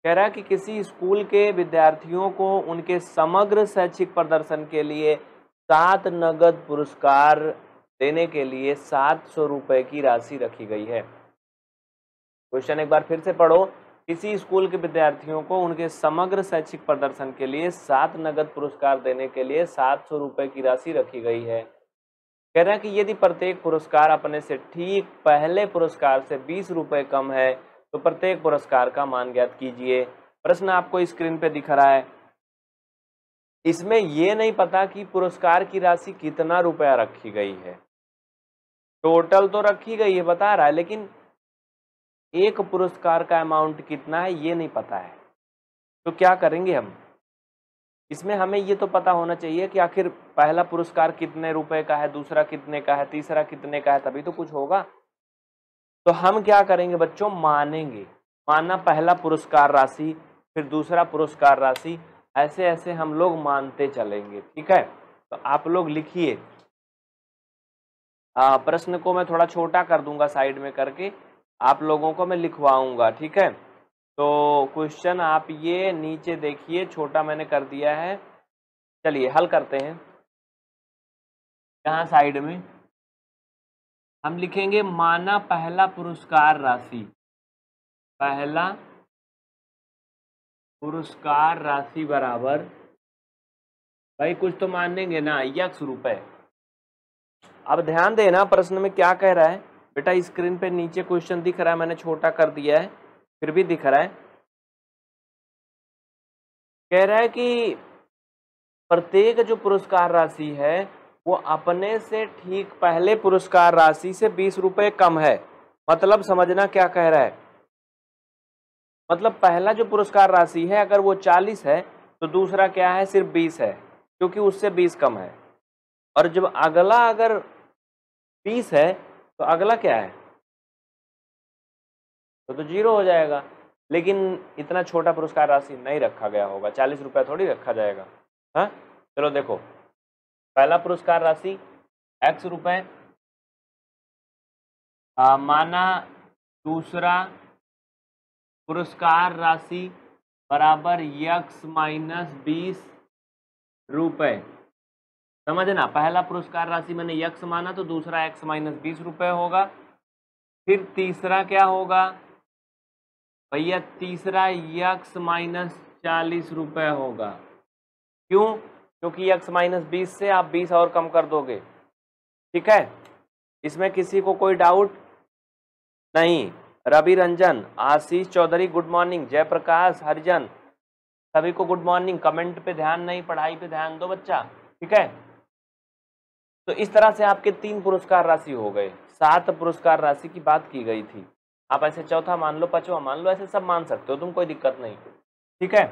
कह रहा है कि किसी स्कूल के विद्यार्थियों को उनके समग्र शैक्षिक प्रदर्शन के लिए सात नगद पुरस्कार देने के लिए सात सौ रुपये की राशि रखी गई है। क्वेश्चन एक बार फिर से पढ़ो। किसी स्कूल के विद्यार्थियों को उनके समग्र शैक्षिक प्रदर्शन के लिए सात नगद पुरस्कार देने के लिए सात सौ रुपये की राशि रखी गई है। कह रहा है कि यदि प्रत्येक पुरस्कार अपने से ठीक पहले पुरस्कार से बीस रुपये कम है तो प्रत्येक पुरस्कार का मान ज्ञात कीजिए। प्रश्न आपको स्क्रीन पर दिख रहा है। इसमें यह नहीं पता कि पुरस्कार की राशि कितना रुपया रखी गई है। टोटल तो रखी गई है बता रहा है, लेकिन एक पुरस्कार का अमाउंट कितना है ये नहीं पता है। तो क्या करेंगे हम इसमें? हमें ये तो पता होना चाहिए कि आखिर पहला पुरस्कार कितने रुपए का है, दूसरा कितने का है, तीसरा कितने का है, तभी तो कुछ होगा। तो हम क्या करेंगे बच्चों, मानेंगे, माना पहला पुरस्कार राशि, फिर दूसरा पुरस्कार राशि, ऐसे ऐसे हम लोग मानते चलेंगे, ठीक है। तो आप लोग लिखिए, आ, प्रश्न को मैं थोड़ा छोटा कर दूंगा साइड में करके, आप लोगों को मैं लिखवाऊंगा, ठीक है। तो क्वेश्चन आप ये नीचे देखिए, छोटा मैंने कर दिया है। चलिए हल करते हैं। यहाँ साइड में हम लिखेंगे माना पहला पुरस्कार राशि, पहला पुरस्कार राशि बराबर, भाई कुछ तो मानेंगे ना, यक्स रुपए। अब ध्यान देना प्रश्न में क्या कह रहा है बेटा, स्क्रीन पे नीचे क्वेश्चन दिख रहा है, मैंने छोटा कर दिया है फिर भी दिख रहा है। कह रहा है कि प्रत्येक जो पुरस्कार राशि है वो अपने से ठीक पहले पुरस्कार राशि से बीस रुपये कम है। मतलब समझना क्या कह रहा है, मतलब पहला जो पुरस्कार राशि है अगर वो चालीस है तो दूसरा क्या है सिर्फ बीस है क्योंकि उससे बीस कम है, और जब अगला अगर बीस है तो अगला क्या है तो, तो जीरो हो जाएगा। लेकिन इतना छोटा पुरस्कार राशि नहीं रखा गया होगा, चालीस रुपया थोड़ी रखा जाएगा। हाँ चलो देखो, पहला पुरस्कार राशि एक्स रुपये माना, दूसरा पुरस्कार राशि बराबर यक्स माइनस बीस रुपये। समझना, पहला पुरस्कार राशि मैंने यक्स माना तो दूसरा एक्स माइनस बीस रुपये होगा, फिर तीसरा क्या होगा भैया, तीसरा यक्स माइनस चालीस रुपये होगा। क्यों? क्योंकि यक्स माइनस बीस से आप बीस और कम कर दोगे। ठीक है, इसमें किसी को कोई डाउट नहीं। रवि रंजन, आशीष चौधरी गुड मॉर्निंग, जयप्रकाश हरिजन सभी को गुड मॉर्निंग। कमेंट पे ध्यान नहीं, पढ़ाई पे ध्यान दो बच्चा। ठीक है, तो इस तरह से आपके तीन पुरस्कार राशि हो गए। सात पुरस्कार राशि की बात की गई थी, आप ऐसे चौथा मान लो, पांचवा मान लो, ऐसे सब मान सकते हो तुम, कोई दिक्कत नहीं। ठीक है,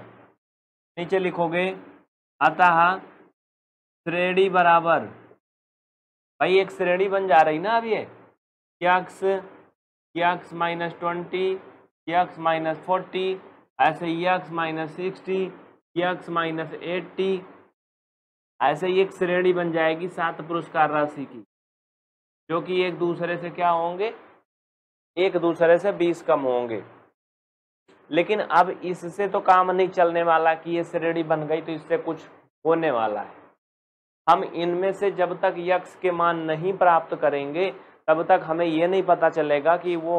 नीचे लिखोगे अतः श्रेणी बराबर, भाई एक श्रेणी बन जा रही ना अब, ये X X minus twenty X minus forty ऐसे X minus sixty X minus eighty ऐसे ही एक श्रेणी बन जाएगी सात पुरस्कार राशि की, जो कि एक दूसरे से क्या होंगे, एक दूसरे से बीस कम होंगे। लेकिन अब इससे तो काम नहीं चलने वाला कि ये श्रेणी बन गई तो इससे कुछ होने वाला है। हम इनमें से जब तक यक्स के मान नहीं प्राप्त करेंगे तब तक हमें ये नहीं पता चलेगा कि वो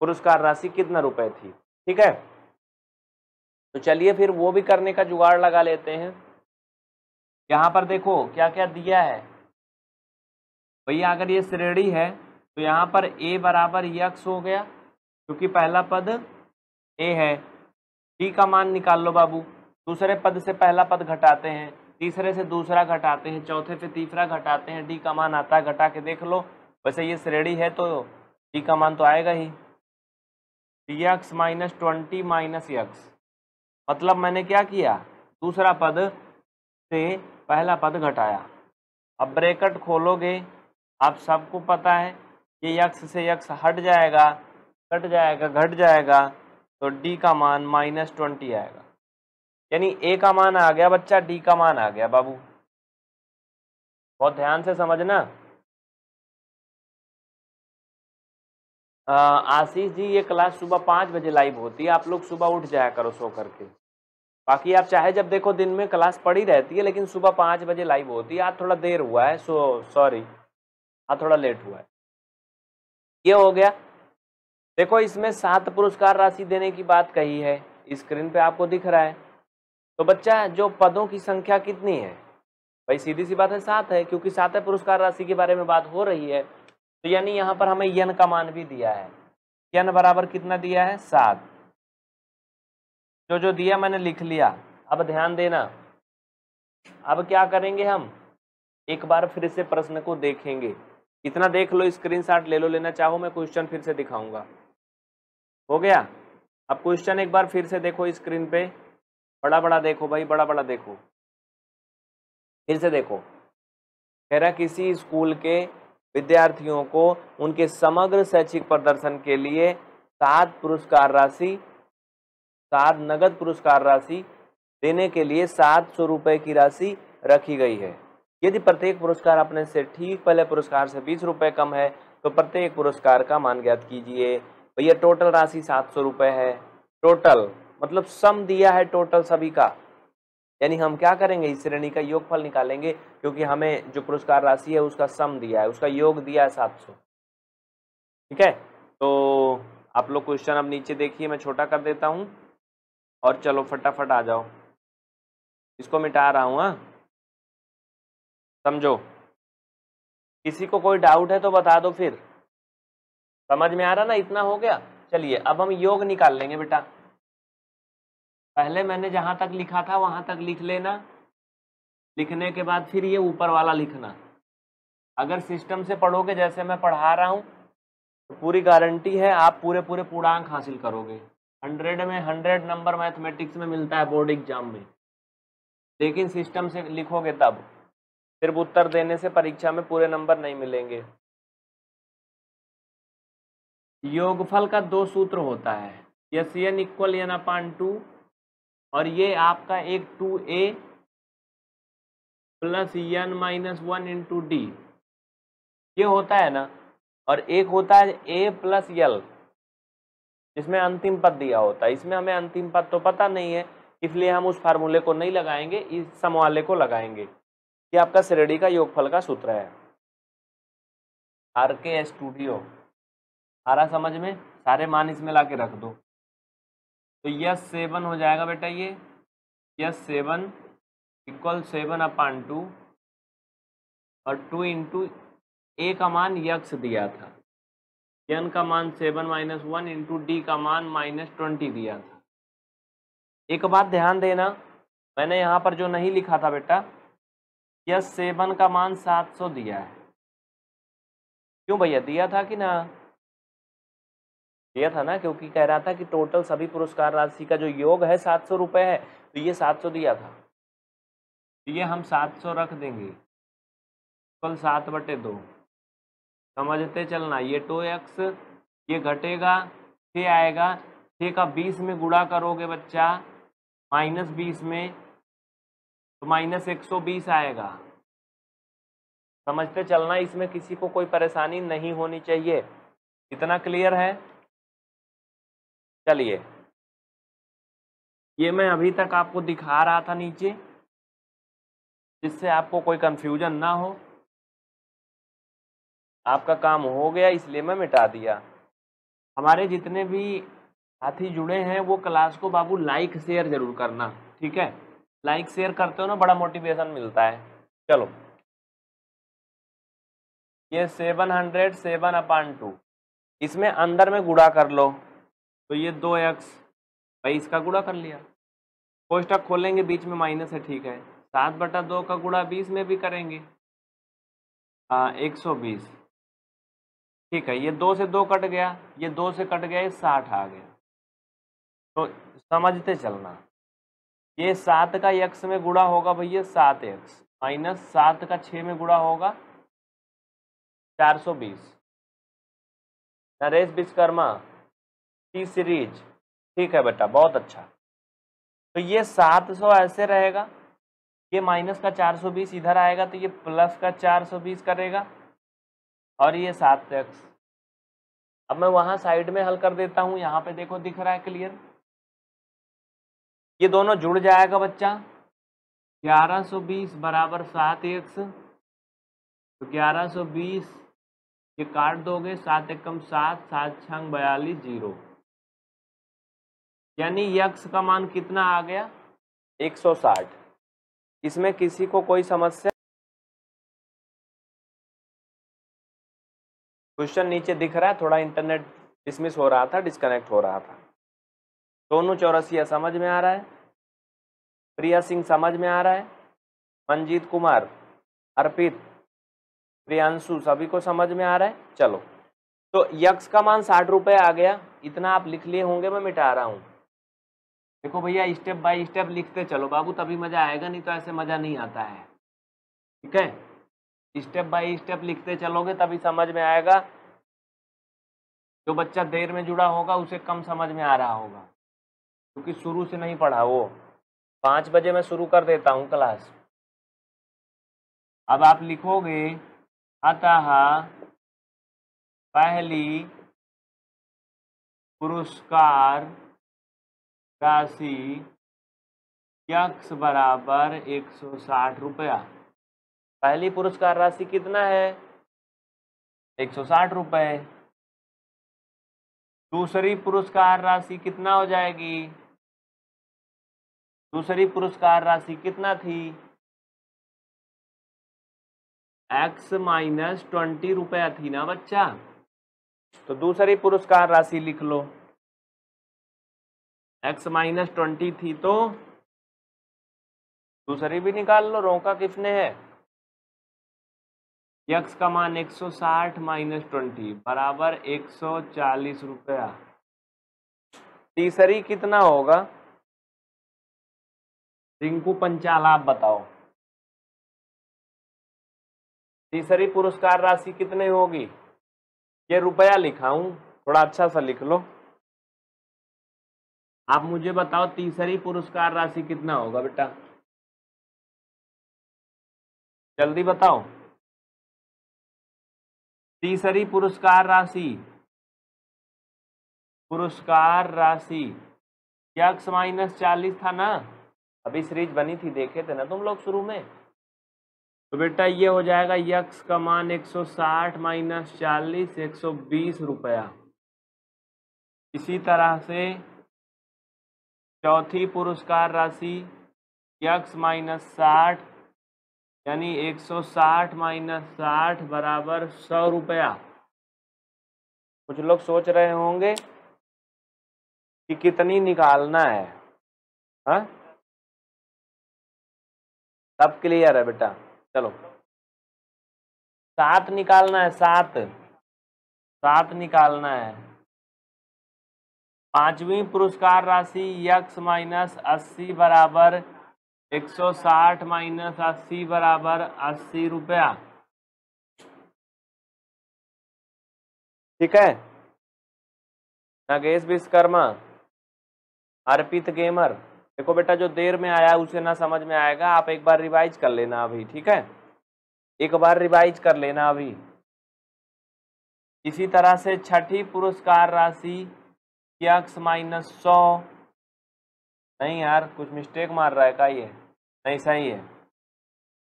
पुरस्कार राशि कितना रुपए थी। ठीक है, तो चलिए फिर वो भी करने का जुगाड़ लगा लेते हैं। यहाँ पर देखो क्या क्या दिया है भैया, अगर ये श्रेणी है तो यहाँ पर a बराबर यक्स हो गया क्योंकि पहला पद a है। d का मान निकाल लो बाबू, दूसरे पद से पहला पद घटाते हैं, तीसरे से दूसरा घटाते हैं, चौथे से तीसरा घटाते हैं, d का मान आता है, घटा के देख लो। वैसे ये श्रेणी है तो d का मान तो आएगा ही, X minus twenty minus X. मतलब मैंने क्या किया, दूसरा पद से पहला पद घटाया। अब ब्रैकेट खोलोगे, आप सबको पता है ये यक्स से यक्स हट जाएगा, कट जाएगा, घट जाएगा, तो d का मान माइनस ट्वेंटी आएगा। यानी a का मान आ गया बच्चा, d का मान आ गया बाबू, बहुत ध्यान से समझना। आशीष जी ये क्लास सुबह पाँच बजे लाइव होती है, आप लोग सुबह उठ जाया करो सो करके। बाकी आप चाहे जब देखो दिन में क्लास पड़ी रहती है, लेकिन सुबह पाँच बजे लाइव होती है। आज थोड़ा देर हुआ है, सो सॉरी आज थोड़ा लेट हुआ है। ये हो गया, देखो इसमें सात पुरस्कार राशि देने की बात कही है, स्क्रीन पे आपको दिख रहा है। तो बच्चा जो पदों की संख्या कितनी है भाई, सीधी सी बात है सात है, क्योंकि सात है पुरस्कार राशि के बारे में बात हो रही है। तो यानी यहाँ पर हमें यन का मान भी दिया है, यन बराबर कितना दिया है सात। जो जो दिया मैंने लिख लिया, अब ध्यान देना। अब क्या करेंगे हम, एक बार फिर से प्रश्न को देखेंगे, इतना देख लो, स्क्रीनशॉट ले लो, लेना चाहो मैं क्वेश्चन फिर से दिखाऊंगा। हो गया, अब क्वेश्चन एक बार फिर से देखो स्क्रीन पे, बड़ा बड़ा देखो भाई, बड़ा बड़ा देखो, फिर से देखो। कह रहा किसी स्कूल के विद्यार्थियों को उनके समग्र शैक्षिक प्रदर्शन के लिए सात पुरस्कार राशि, सात नगद पुरस्कार राशि देने के लिए सात सौ रुपये की राशि रखी गई है। यदि प्रत्येक पुरस्कार अपने से ठीक पहले पुरस्कार से बीस रुपये कम है तो प्रत्येक पुरस्कार का मान ज्ञात कीजिए। भैया टोटल राशि सात सौ रुपये है, टोटल मतलब सम दिया है टोटल सभी का। यानी हम क्या करेंगे, इस श्रेणी का योगफल निकालेंगे, क्योंकि हमें जो पुरस्कार राशि है उसका सम दिया है, उसका योग दिया है सात सौ। ठीक है, तो आप लोग क्वेश्चन अब नीचे देखिए, मैं छोटा कर देता हूँ और चलो फटाफट आ जाओ, इसको मिटा रहा हूँ। हाँ समझो, किसी को कोई डाउट है तो बता दो। फिर समझ में आ रहा ना, इतना हो गया। चलिए अब हम योग निकाल लेंगे बेटा, पहले मैंने जहां तक लिखा था वहां तक लिख लेना, लिखने के बाद फिर ये ऊपर वाला लिखना। अगर सिस्टम से पढ़ोगे जैसे मैं पढ़ा रहा हूँ तो पूरी गारंटी है आप पूरे पूरे पूर्णांक हासिल करोगे। हंड्रेड में हंड्रेड नंबर मैथमेटिक्स में मिलता है बोर्ड एग्जाम में, लेकिन सिस्टम से लिखोगे तब। सिर्फ उत्तर देने से परीक्षा में पूरे नंबर नहीं मिलेंगे। योगफल का दो सूत्र होता है, S N equal N upon two, और ये आपका एक टू ए plus N minus one into D, ये होता है ना। और एक होता है ए प्लस यल, इसमें अंतिम पद दिया होता है। इसमें हमें अंतिम पद तो पता नहीं है, इसलिए हम उस फार्मूले को नहीं लगाएंगे, इस समवाले को लगाएंगे। ये आपका श्रेणी का योगफल का सूत्र है। आर के स्टूडियो सारा समझ में, सारे मान इसमें लाके रख दो। तो यस सेवन हो जाएगा बेटा, ये S seven equal seven upon two, और टू इंटू ए का मान यक्स दिया था, एन का मान seven minus one into D का मान माइनस ट्वेंटी दिया था। एक बात ध्यान देना, मैंने यहाँ पर जो नहीं लिखा था बेटा, यस सेवन का मान सात सौ दिया है। क्यों भैया, दिया था कि ना? दिया था ना, क्योंकि कह रहा था कि टोटल सभी पुरस्कार राशि का जो योग है सात सौ रुपये है, तो ये सात सौ दिया था, ये हम सात सौ रख देंगे। कल सात बटे दो, समझते चलना। ये टू एक्स, ये घटेगा, छः आएगा, छः का बीस में गुणा करोगे बच्चा, माइनस बीस में, तो माइनस एक सौ बीस आएगा। समझते चलना, इसमें किसी को कोई परेशानी नहीं होनी चाहिए। इतना क्लियर है? चलिए, ये मैं अभी तक आपको दिखा रहा था नीचे, जिससे आपको कोई कंफ्यूजन ना हो। आपका काम हो गया, इसलिए मैं मिटा दिया। हमारे जितने भी साथी जुड़े हैं वो क्लास को बाबू लाइक शेयर जरूर करना, ठीक है? लाइक शेयर करते हो ना, बड़ा मोटिवेशन मिलता है। चलो, ये seven hundred seven upon two, इसमें अंदर में गुणा कर लो, तो ये दो एक्स, भाई इसका गुणा कर लिया। कोष्ठक खोलेंगे, बीच में माइनस है, ठीक है। सात बटा दो का गुणा बीस में भी करेंगे, आ, एक सौ बीस, ठीक है। ये दो से दो कट गया, ये दो से कट गया, ये साठ आ गया। तो समझते चलना, ये सात का एक्स में गुणा होगा भैया सात एक्स, माइनस सात का छः में गुणा होगा चार सौ बीस। नरेश विश्वकर्मा टी सीरीज, ठीक है बेटा, बहुत अच्छा। तो ये सात सौ ऐसे रहेगा, ये माइनस का चार सौ बीस इधर आएगा, तो ये प्लस का चार सौ बीस करेगा, और ये सात एक्स। अब मैं वहाँ साइड में हल कर देता हूँ, यहाँ पे देखो दिख रहा है क्लियर, ये दोनों जुड़ जाएगा बच्चा। ग्यारह सौ बीस बराबर सात एक्स, तो ग्यारह सौ बीस ये काट दोगे, सात एकम सात, सात छंग बयालीस, जीरो। यानी एक्स का मान कितना आ गया, एक सौ साठ। इसमें किसी को कोई समस्या? क्वेश्चन नीचे दिख रहा है, थोड़ा इंटरनेट डिसमिस हो रहा था, डिस्कनेक्ट हो रहा था। सोनू चौरसिया समझ में आ रहा है, प्रिया सिंह समझ में आ रहा है, मंजीत कुमार, अर्पित, प्रियांशु, सभी को समझ में आ रहा है। चलो, तो यक्स का मान साठ रुपये आ गया, इतना आप लिख लिए होंगे, मैं मिटा रहा हूँ। देखो भैया, स्टेप बाय स्टेप लिखते चलो बाबू, तभी मज़ा आएगा, नहीं तो ऐसे मज़ा नहीं आता है, ठीक है? स्टेप बाय स्टेप लिखते चलोगे तभी समझ में आएगा। जो बच्चा देर में जुड़ा होगा उसे कम समझ में आ रहा होगा, क्योंकि शुरू से नहीं पढ़ा वो। पाँच बजे मैं शुरू कर देता हूँ क्लास। अब आप लिखोगे, अतः पहली पुरस्कार राशि यक्स बराबर एक सौ साठ रुपया। पहली पुरस्कार राशि कितना है, एक सौ साठ रुपये। दूसरी पुरस्कार राशि कितना हो जाएगी, दूसरी पुरस्कार राशि कितना थी, एक्स माइनस ट्वेंटी रुपया थी ना बच्चा, तो दूसरी पुरस्कार राशि लिख लो, एक्स माइनस ट्वेंटी थी, तो दूसरी भी निकाल लो, रोका किसने है, यक्स का मान एक सौ साठ माइनस ट्वेंटी बराबर एक सौ चालीस रुपया। तीसरी कितना होगा रिंकू पंचाल, आप बताओ तीसरी पुरस्कार राशि कितनी होगी। ये रुपया लिखा हूं, थोड़ा अच्छा सा लिख लो। आप मुझे बताओ तीसरी पुरस्कार राशि कितना होगा बेटा, जल्दी बताओ। तीसरी पुरस्कार राशि, पुरस्कार राशि यक्स माइनस चालीस था ना, अभी सीरीज बनी थी देखे थे ना तुम लोग शुरू में, तो बेटा ये हो जाएगा यक्स का मान एक सौ साठ माइनस चालीस एक सौ बीस रुपया। इसी तरह से चौथी पुरस्कार राशि यक्स माइनस साठ यानी एक सौ साठ माइनस साठ बराबर सौ रुपया। कुछ लोग सोच रहे होंगे कि कितनी निकालना है, हाँ सब क्लियर है बेटा। चलो सात निकालना है, सात सात निकालना है। पांचवी पुरस्कार राशि यक्स माइनस अस्सी बराबर एक सौ साठ माइनस अस्सी बराबर अस्सी रुपया। ठीक है नागेश विश्वकर्मा, अर्पित गेमर, देखो बेटा जो देर में आया उसे ना समझ में आएगा, आप एक बार रिवाइज कर लेना अभी, ठीक है एक बार रिवाइज कर लेना अभी। इसी तरह से छठी पुरस्कार राशि यक्स माइनस सौ, नहीं यार कुछ मिस्टेक मार रहा है का ये, नहीं सही है,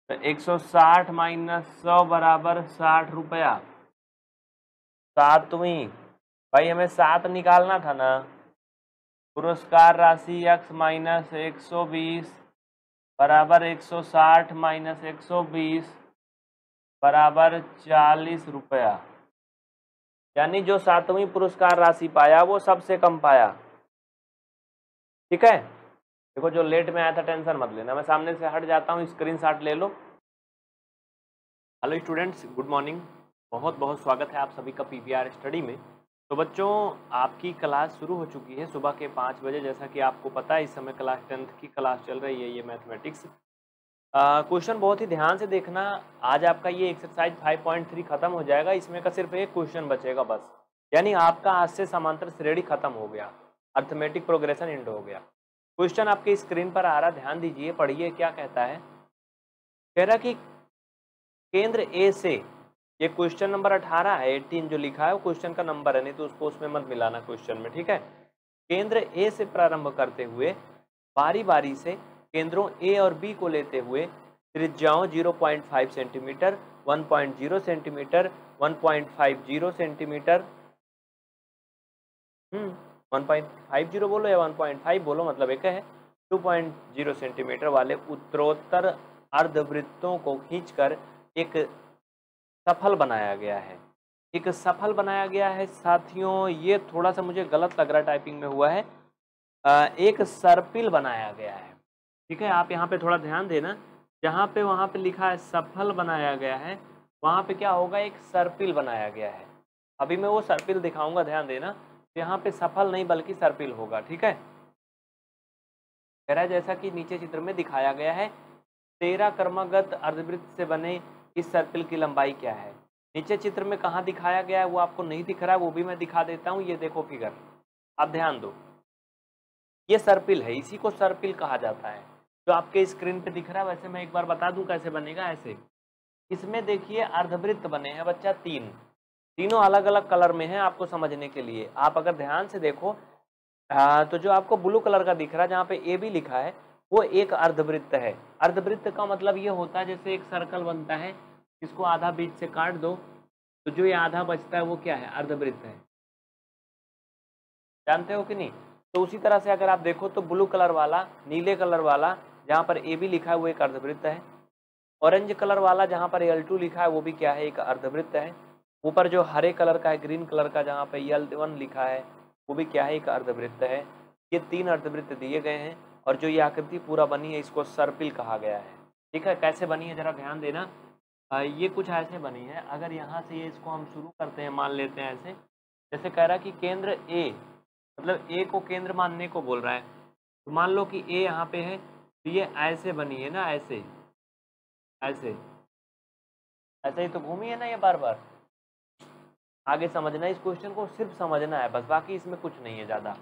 तो एक सौ साठ माइनस सौ बराबर साठ रुपया। सातवीं, भाई हमें सात निकालना था ना, पुरस्कार राशि एक्स माइनस एक सौ बीस बराबर एक सौ साठ माइनस एक सौ बीस बराबर चालीस रुपया। यानी जो सातवीं पुरस्कार राशि पाया वो सबसे कम पाया। ठीक है देखो जो लेट में आया था टेंशन मत लेना, मैं सामने से हट जाता हूँ, स्क्रीनशॉट ले लो। हेलो स्टूडेंट्स, गुड मॉर्निंग, बहुत बहुत स्वागत है आप सभी का पीवीआर स्टडी में। तो बच्चों आपकी क्लास शुरू हो चुकी है सुबह के पाँच बजे, जैसा कि आपको पता है इस समय क्लास टेंथ की क्लास चल रही है, ये मैथमेटिक्स। क्वेश्चन बहुत ही ध्यान से देखना, आज आपका ये एक्सरसाइज फाइव पॉइंट थ्री खत्म हो जाएगा, इसमें का सिर्फ एक क्वेश्चन बचेगा बस, यानी आपका आज से समांतर श्रेणी खत्म हो गया, अर्थमेटिक प्रोग्रेशन एंड हो गया। क्वेश्चन आपके स्क्रीन पर आ रहा, ध्यान दीजिए पढ़िए क्या कहता है। कह रहा कि केंद्र ए से, ये क्वेश्चन नंबर अठारह है, अठारह जो लिखा है वो क्वेश्चन का नंबर है, नहीं तो उसको उसमें मत मिलाना क्वेश्चन में, ठीक है। केंद्र ए से प्रारंभ करते हुए बारी बारी से केंद्रों ए और बी को लेते हुए त्रिज्याओं zero point five centimetre, one point zero centimetre, one point five zero centimetre, hmm one point five zero बोलो या वन पॉइंट फाइव बोलो, मतलब एक है टू पॉइंट ज़ीरो सेंटीमीटर वाले उत्तरोत्तर अर्धवृत्तों को खींचकर एक सफल बनाया गया है, एक सफल बनाया गया है। साथियों ये थोड़ा सा मुझे गलत लग रहा, टाइपिंग में हुआ है, एक सर्पिल बनाया गया है, ठीक है। आप यहाँ पे थोड़ा ध्यान देना, जहाँ पे वहाँ पे लिखा है सफल बनाया गया है, वहाँ पे क्या होगा, एक सर्पिल बनाया गया है। अभी मैं वो सर्पिल दिखाऊंगा, ध्यान देना, यहाँ पे सफल नहीं बल्कि सर्पिल होगा, ठीक है। कह रहा है जैसा कि नीचे चित्र में दिखाया गया है, तेरह क्रमागत अर्धवृत्त से बने इस सर्पिल की लंबाई क्या है। नीचे चित्र में कहाँ दिखाया गया है वो आपको नहीं दिख रहा है, वो भी मैं दिखा देता हूँ। ये देखो फिगर, आप ध्यान दो, ये सर्पिल है, इसी को सर्पिल कहा जाता है, जो आपके स्क्रीन पे दिख रहा है। वैसे मैं एक बार बता दूं कैसे बनेगा, ऐसे इसमें देखिए अर्धवृत्त बने हैं बच्चा तीन, तीनों अलग अलग कलर में हैं। आपको समझने के लिए आप अगर ध्यान से देखो तो जो आपको ब्लू कलर का दिख रहा है जहाँ पे ए बी लिखा है वो एक अर्धवृत्त है। अर्धवृत्त का मतलब ये होता है जैसे एक सर्कल बनता है, इसको आधा बीच से काट दो तो जो ये आधा बचता है वो क्या है, अर्धवृत्त है, जानते हो कि नहीं। तो उसी तरह से अगर आप देखो तो ब्लू कलर वाला, नीले कलर वाला जहाँ पर ए बी लिखा है वो एक अर्धवृत्त है, ऑरेंज कलर वाला जहाँ पर एल टू लिखा है वो भी क्या है, एक अर्धवृत्त है, ऊपर जो हरे कलर का है, ग्रीन कलर का जहाँ पे यल वन लिखा है वो भी क्या है, एक अर्धवृत्त है। ये तीन अर्धवृत्त दिए गए हैं और जो ये आकृति पूरा बनी है इसको सर्पिल कहा गया है। ठीक है, कैसे बनी है जरा ध्यान देना। आ, ये कुछ ऐसे बनी है, अगर यहाँ से ये इसको हम शुरू करते हैं, मान लेते हैं ऐसे, जैसे कह रहा है कि केंद्र ए, मतलब ए को केंद्र मानने को बोल रहा है, तो मान लो कि ए यहाँ पे है, तो ये ऐसे बनी है ना, ऐसे ऐसे ऐसे ही तो घूमी है ना ये बार बार। आगे समझना, इस क्वेश्चन को सिर्फ समझना है बस, बाकी इसमें कुछ नहीं है ज़्यादा।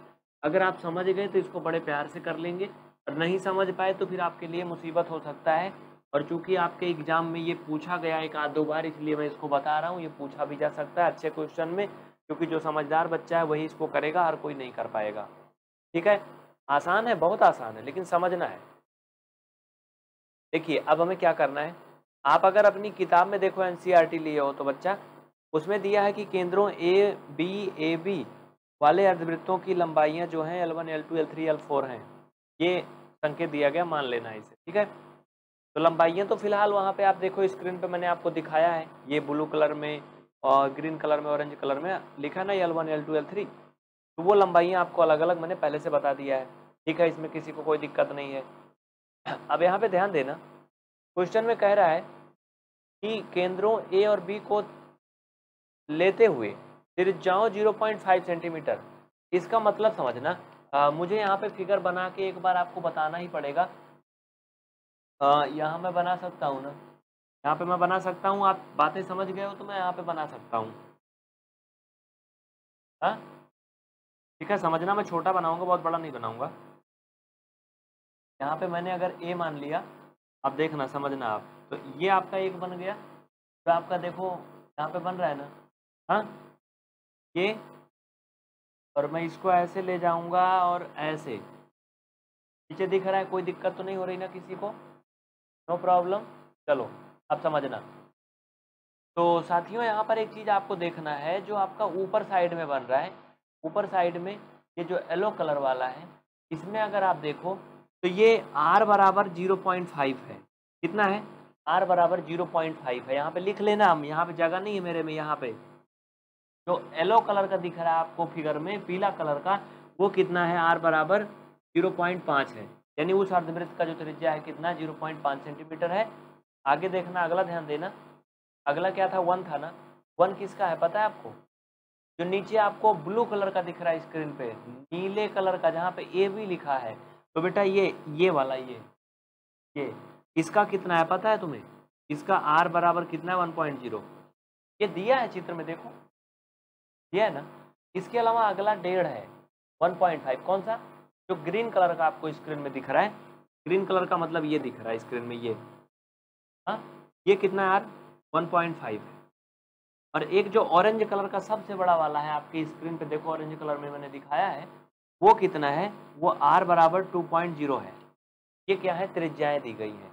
अगर आप समझ गए तो इसको बड़े प्यार से कर लेंगे, और नहीं समझ पाए तो फिर आपके लिए मुसीबत हो सकता है। और चूंकि आपके एग्जाम में ये पूछा गया एक आध दो बार, इसलिए मैं इसको बता रहा हूँ, ये पूछा भी जा सकता है अच्छे क्वेश्चन में, क्योंकि जो समझदार बच्चा है वही इसको करेगा, हर कोई नहीं कर पाएगा। ठीक है, आसान है, बहुत आसान है, लेकिन समझना है। देखिए अब हमें क्या करना है, आप अगर अपनी किताब में देखो एनसीईआरटी लिए हो तो बच्चा, उसमें दिया है कि केंद्रों ए बी ए बी वाले अर्धवृत्तों की लंबाइयाँ जो हैं L one L two L three L four हैं, ये संकेत दिया गया, मान लेना है इसे। ठीक है, तो लंबाइयाँ तो फिलहाल वहाँ पे आप देखो स्क्रीन पे मैंने आपको दिखाया है, ये ब्लू कलर में और ग्रीन कलर में ऑरेंज कलर में लिखा ना L one L two L three, तो वो लंबाइयाँ आपको अलग अलग मैंने पहले से बता दिया है। ठीक है, इसमें किसी को कोई दिक्कत नहीं है। अब यहाँ पे ध्यान देना, क्वेश्चन में कह रहा है कि केंद्रों ए और बी को लेते हुए त्रिज्याओं जीरो पॉइंट फाइव सेंटीमीटर, इसका मतलब समझना, आ, मुझे यहाँ पे फिगर बना के एक बार आपको बताना ही पड़ेगा। यहाँ मैं बना सकता हूँ ना, यहाँ पे मैं बना सकता हूँ, आप बातें समझ गए हो तो मैं यहाँ पे बना सकता हूँ। हाँ ठीक है, समझना, मैं छोटा बनाऊँगा, बहुत बड़ा नहीं बनाऊँगा। यहाँ पे मैंने अगर ए मान लिया, आप देखना समझना आप, तो ये आपका एक बन गया, तो आपका देखो यहाँ पे बन रहा है ना, हाँ ये, और मैं इसको ऐसे ले जाऊँगा और ऐसे नीचे, दिख रहा है, कोई दिक्कत तो नहीं हो रही ना किसी को, नो प्रॉब्लम। चलो अब समझना, तो साथियों यहाँ पर एक चीज़ आपको देखना है, जो आपका ऊपर साइड में बन रहा है, ऊपर साइड में ये जो येलो कलर वाला है, इसमें अगर आप देखो तो ये r बराबर जीरो पॉइंट फाइव है। कितना है? r बराबर जीरो पॉइंट फाइव है। यहाँ पे लिख लेना, हम यहाँ पे जगह नहीं है मेरे में, यहाँ पे जो येलो कलर का दिख रहा है आपको फिगर में, पीला कलर का, वो कितना है? r बराबर जीरो पॉइंट पाँच है, यानी उस अर्धवृत्त का जो त्रिज्या है कितना? जीरो पॉइंट पाँच सेंटीमीटर है। आगे देखना, अगला ध्यान देना, अगला क्या था? वन था ना, वन किसका है पता है आपको? जो नीचे आपको ब्लू कलर का दिख रहा है स्क्रीन पे, नीले कलर का, जहाँ पे ए भी लिखा है, तो बेटा ये ये वाला ये ये इसका कितना है पता है तुम्हें? इसका आर बराबर कितना है? One point zero. ये दिया है चित्र में, देखो ये है ना। इसके अलावा अगला डेढ़ है, वन पॉइंट फाइव, कौन सा? जो ग्रीन कलर का आपको स्क्रीन में दिख रहा है, ग्रीन कलर का मतलब ये दिख रहा है स्क्रीन में, ये हाँ, ये कितना है यार? वन पॉइंट फाइव है। और एक जो ऑरेंज कलर का सबसे बड़ा वाला है आपकी स्क्रीन पे, देखो ऑरेंज कलर में मैंने दिखाया है, वो कितना है? वो आर बराबर टू पॉइंट जीरो है। ये क्या है? त्रिज्याएँ दी गई हैं,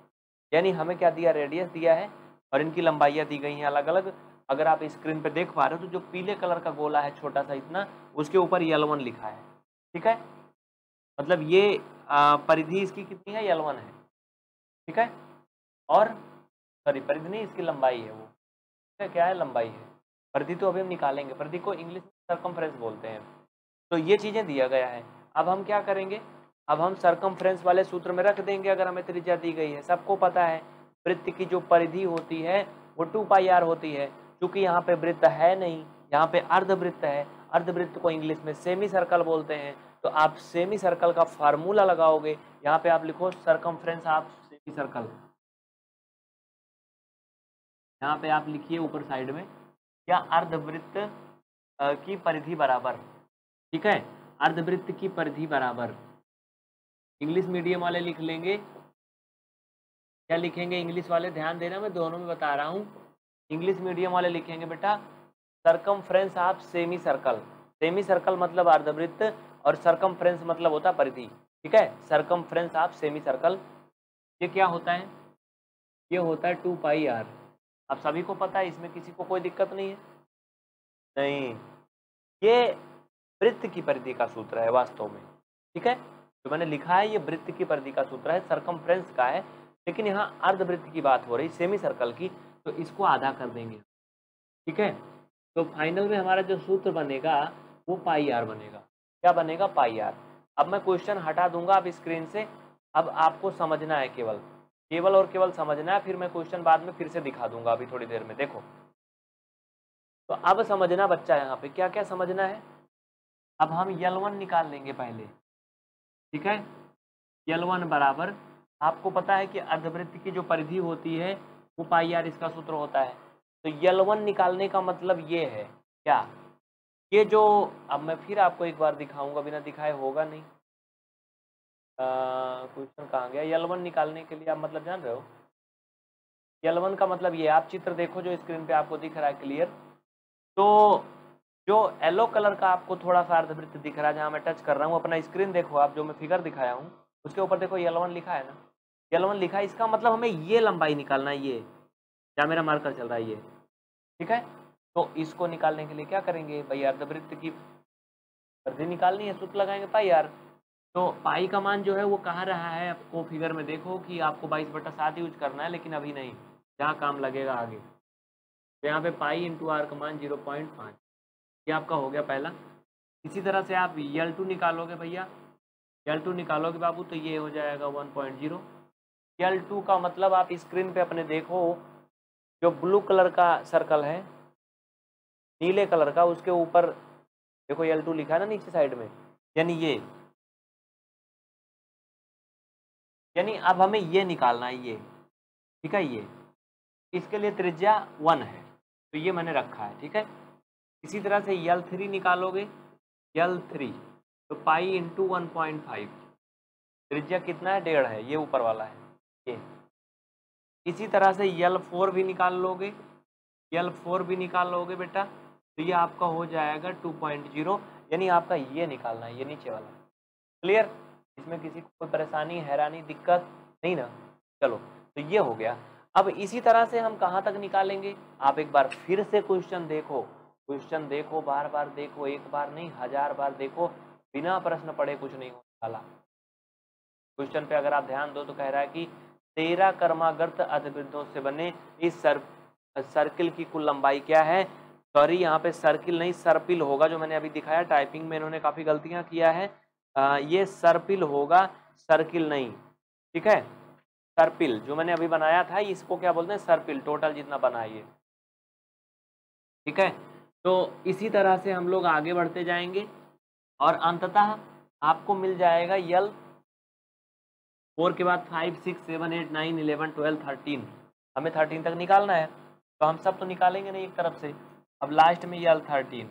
यानी हमें क्या दिया? रेडियस दिया है, और इनकी लंबाइयाँ दी गई हैं अलग अलग। अगर आप स्क्रीन पर देख पा रहे हो तो जो पीले कलर का गोला है छोटा सा इतना, उसके ऊपर एल वन लिखा है। ठीक है, मतलब ये परिधि इसकी कितनी है? एल वन है। ठीक है, और सॉरी परिधि नहीं, इसकी लंबाई है वो। ठीक है, क्या है? लंबाई है। परिधि तो अभी हम निकालेंगे, परिधि को इंग्लिश में सरकमफ्रेंस बोलते हैं। तो ये चीज़ें दिया गया है। अब हम क्या करेंगे? अब हम सरकमफ्रेंस वाले सूत्र में रख देंगे, अगर हमें त्रिज्या दी गई है। सबको पता है वृत्त की जो परिधि होती है वो टू पाई आर होती है। चूँकि यहाँ पे वृत्त है नहीं, यहाँ पे अर्धवृत्त है। अर्धवृत्त को इंग्लिश में सेमी सर्कल बोलते हैं। तो आप सेमी सर्कल का फार्मूला लगाओगे, यहाँ पे आप लिखो सरकमफ्रेंस ऑफ सेमी सर्कल, यहाँ पे आप लिखिए ऊपर साइड में, या अर्धवृत्त की परिधि बराबर। ठीक है, अर्धवृत्त की परिधि बराबर। इंग्लिश मीडियम वाले लिख लेंगे, क्या लिखेंगे इंग्लिश वाले? ध्यान देना, मैं दोनों में बता रहा हूँ। इंग्लिश मीडियम वाले लिखेंगे बेटा circumference of semi circle. Semi circle मतलब अर्धवृत्त, और सरकमफ्रेंस मतलब होता परिधि। ठीक है, सरकमफ्रेंस ऑफ सेमी सर्कल। ये क्या होता है? ये होता है टू पाई आर। आप सभी को पता है, इसमें किसी को कोई दिक्कत नहीं है। नहीं, ये वृत्त की परिधि का सूत्र है वास्तव में। ठीक है, तो मैंने लिखा है ये वृत्त की परिधि का सूत्र है, सरकमफ्रेंस का है, लेकिन यहाँ अर्धवृत्त की बात हो रही, सेमी सर्कल की, तो इसको आधा कर देंगे। ठीक है, तो फाइनल में हमारा जो सूत्र बनेगा वो पाई आर बनेगा। क्या बनेगा? Pi R. अब मैं क्वेश्चन हटा दूंगा आप स्क्रीन से, अब आपको समझना है, केवल केवल और केवल समझना है। फिर मैं क्वेश्चन बाद में फिर से दिखा दूंगा, अभी थोड़ी देर में देखो। तो अब समझना बच्चा, यहाँ पे क्या क्या समझना है। अब हम यल वन निकाल लेंगे पहले, ठीक है। यल वन बराबर, आपको पता है कि अर्धवृत्त की जो परिधि होती है वो पाई आर इसका सूत्र होता है। तो यल वन निकालने का मतलब ये है क्या, ये जो, अब मैं फिर आपको एक बार दिखाऊंगा, बिना दिखाए होगा नहीं। क्वेश्चन कहाँ गया। यल वन निकालने के लिए आप मतलब जान रहे हो, यल वन का मतलब ये, आप चित्र देखो जो स्क्रीन पे आपको दिख रहा है, क्लियर। तो जो येलो कलर का आपको थोड़ा सा अर्धवृत्त दिख रहा है जहाँ मैं टच कर रहा हूँ, अपना स्क्रीन देखो आप, जो मैं फिगर दिखाया हूँ उसके ऊपर देखो यल वन लिखा है ना, यल वन लिखा है। इसका मतलब हमें ये लंबाई निकालना है, ये जहाँ मेरा मार्कर चल रहा है ये, ठीक है। तो इसको निकालने के लिए क्या करेंगे भाई, अर्धवृत्त की परिधि निकालनी है, सूत्र लगाएंगे पाई आर। तो पाई का मान जो है वो कहाँ रहा है, आपको फिगर में देखो कि आपको बाईस बटा सात यूज करना है, लेकिन अभी नहीं, जहाँ काम लगेगा आगे। तो यहाँ पे पाई इंटू आर का मान जीरो पॉइंट पाँच, ये आपका हो गया पहला। इसी तरह से आप यल टू निकालोगे भैया, यल टू निकालोगे बाबू, तो ये हो जाएगा one point zero. L two का मतलब आप स्क्रीन पे अपने देखो, जो ब्लू कलर का सर्कल है, नीले कलर का, उसके ऊपर देखो यल टू लिखा है ना नीचे साइड में, यानी ये, यानी अब हमें ये निकालना है ये, ठीक है। ये इसके लिए त्रिज्या वन है, तो ये मैंने रखा है, ठीक है। इसी तरह से यल थ्री निकालोगे, यल थ्री तो pi into one point five, त्रिज्या कितना है, डेढ़ है, ये ऊपर वाला है ये। इसी तरह से यल फोर भी निकाल लोगे, यल फोर भी निकाल लोगे बेटा, तो ये आपका हो जाएगा टू पॉइंट जीरो, यानी आपका ये निकालना है, ये नीचे वाला, क्लियर। इसमें किसी को कोई परेशानी, हैरानी, दिक्कत नहीं ना। चलो, तो ये हो गया। अब इसी तरह से हम कहाँ तक निकालेंगे, आप एक बार फिर से क्वेश्चन देखो, क्वेश्चन देखो, बार बार देखो, एक बार नहीं हजार बार देखो, बिना प्रश्न पढ़े कुछ नहीं होने वाला। क्वेश्चन पे अगर आप ध्यान दो तो कह रहा है कि तेरह कर्मागर्त अर्धवृत्तों से बने इस सर, सर्किल की कुल लंबाई क्या है। सॉरी, यहाँ पे सर्किल नहीं सर्पिल होगा, जो मैंने अभी दिखाया। टाइपिंग में इन्होंने काफी गलतियां किया है, आ, ये सर्पिल होगा, सर्किल नहीं, ठीक है। सर्पिल जो मैंने अभी बनाया था, इसको क्या बोलते हैं, सर्पिल। टोटल जितना बनाइए, ठीक है। तो इसी तरह से हम लोग आगे बढ़ते जाएंगे और अंततः आपको मिल जाएगा यल फोर के बाद five, six, seven, eight, nine, eleven, twelve, thirteen. हमें थर्टीन तक निकालना है, तो हम सब तो निकालेंगे नहीं एक तरफ से। अब लास्ट में यल थर्टीन,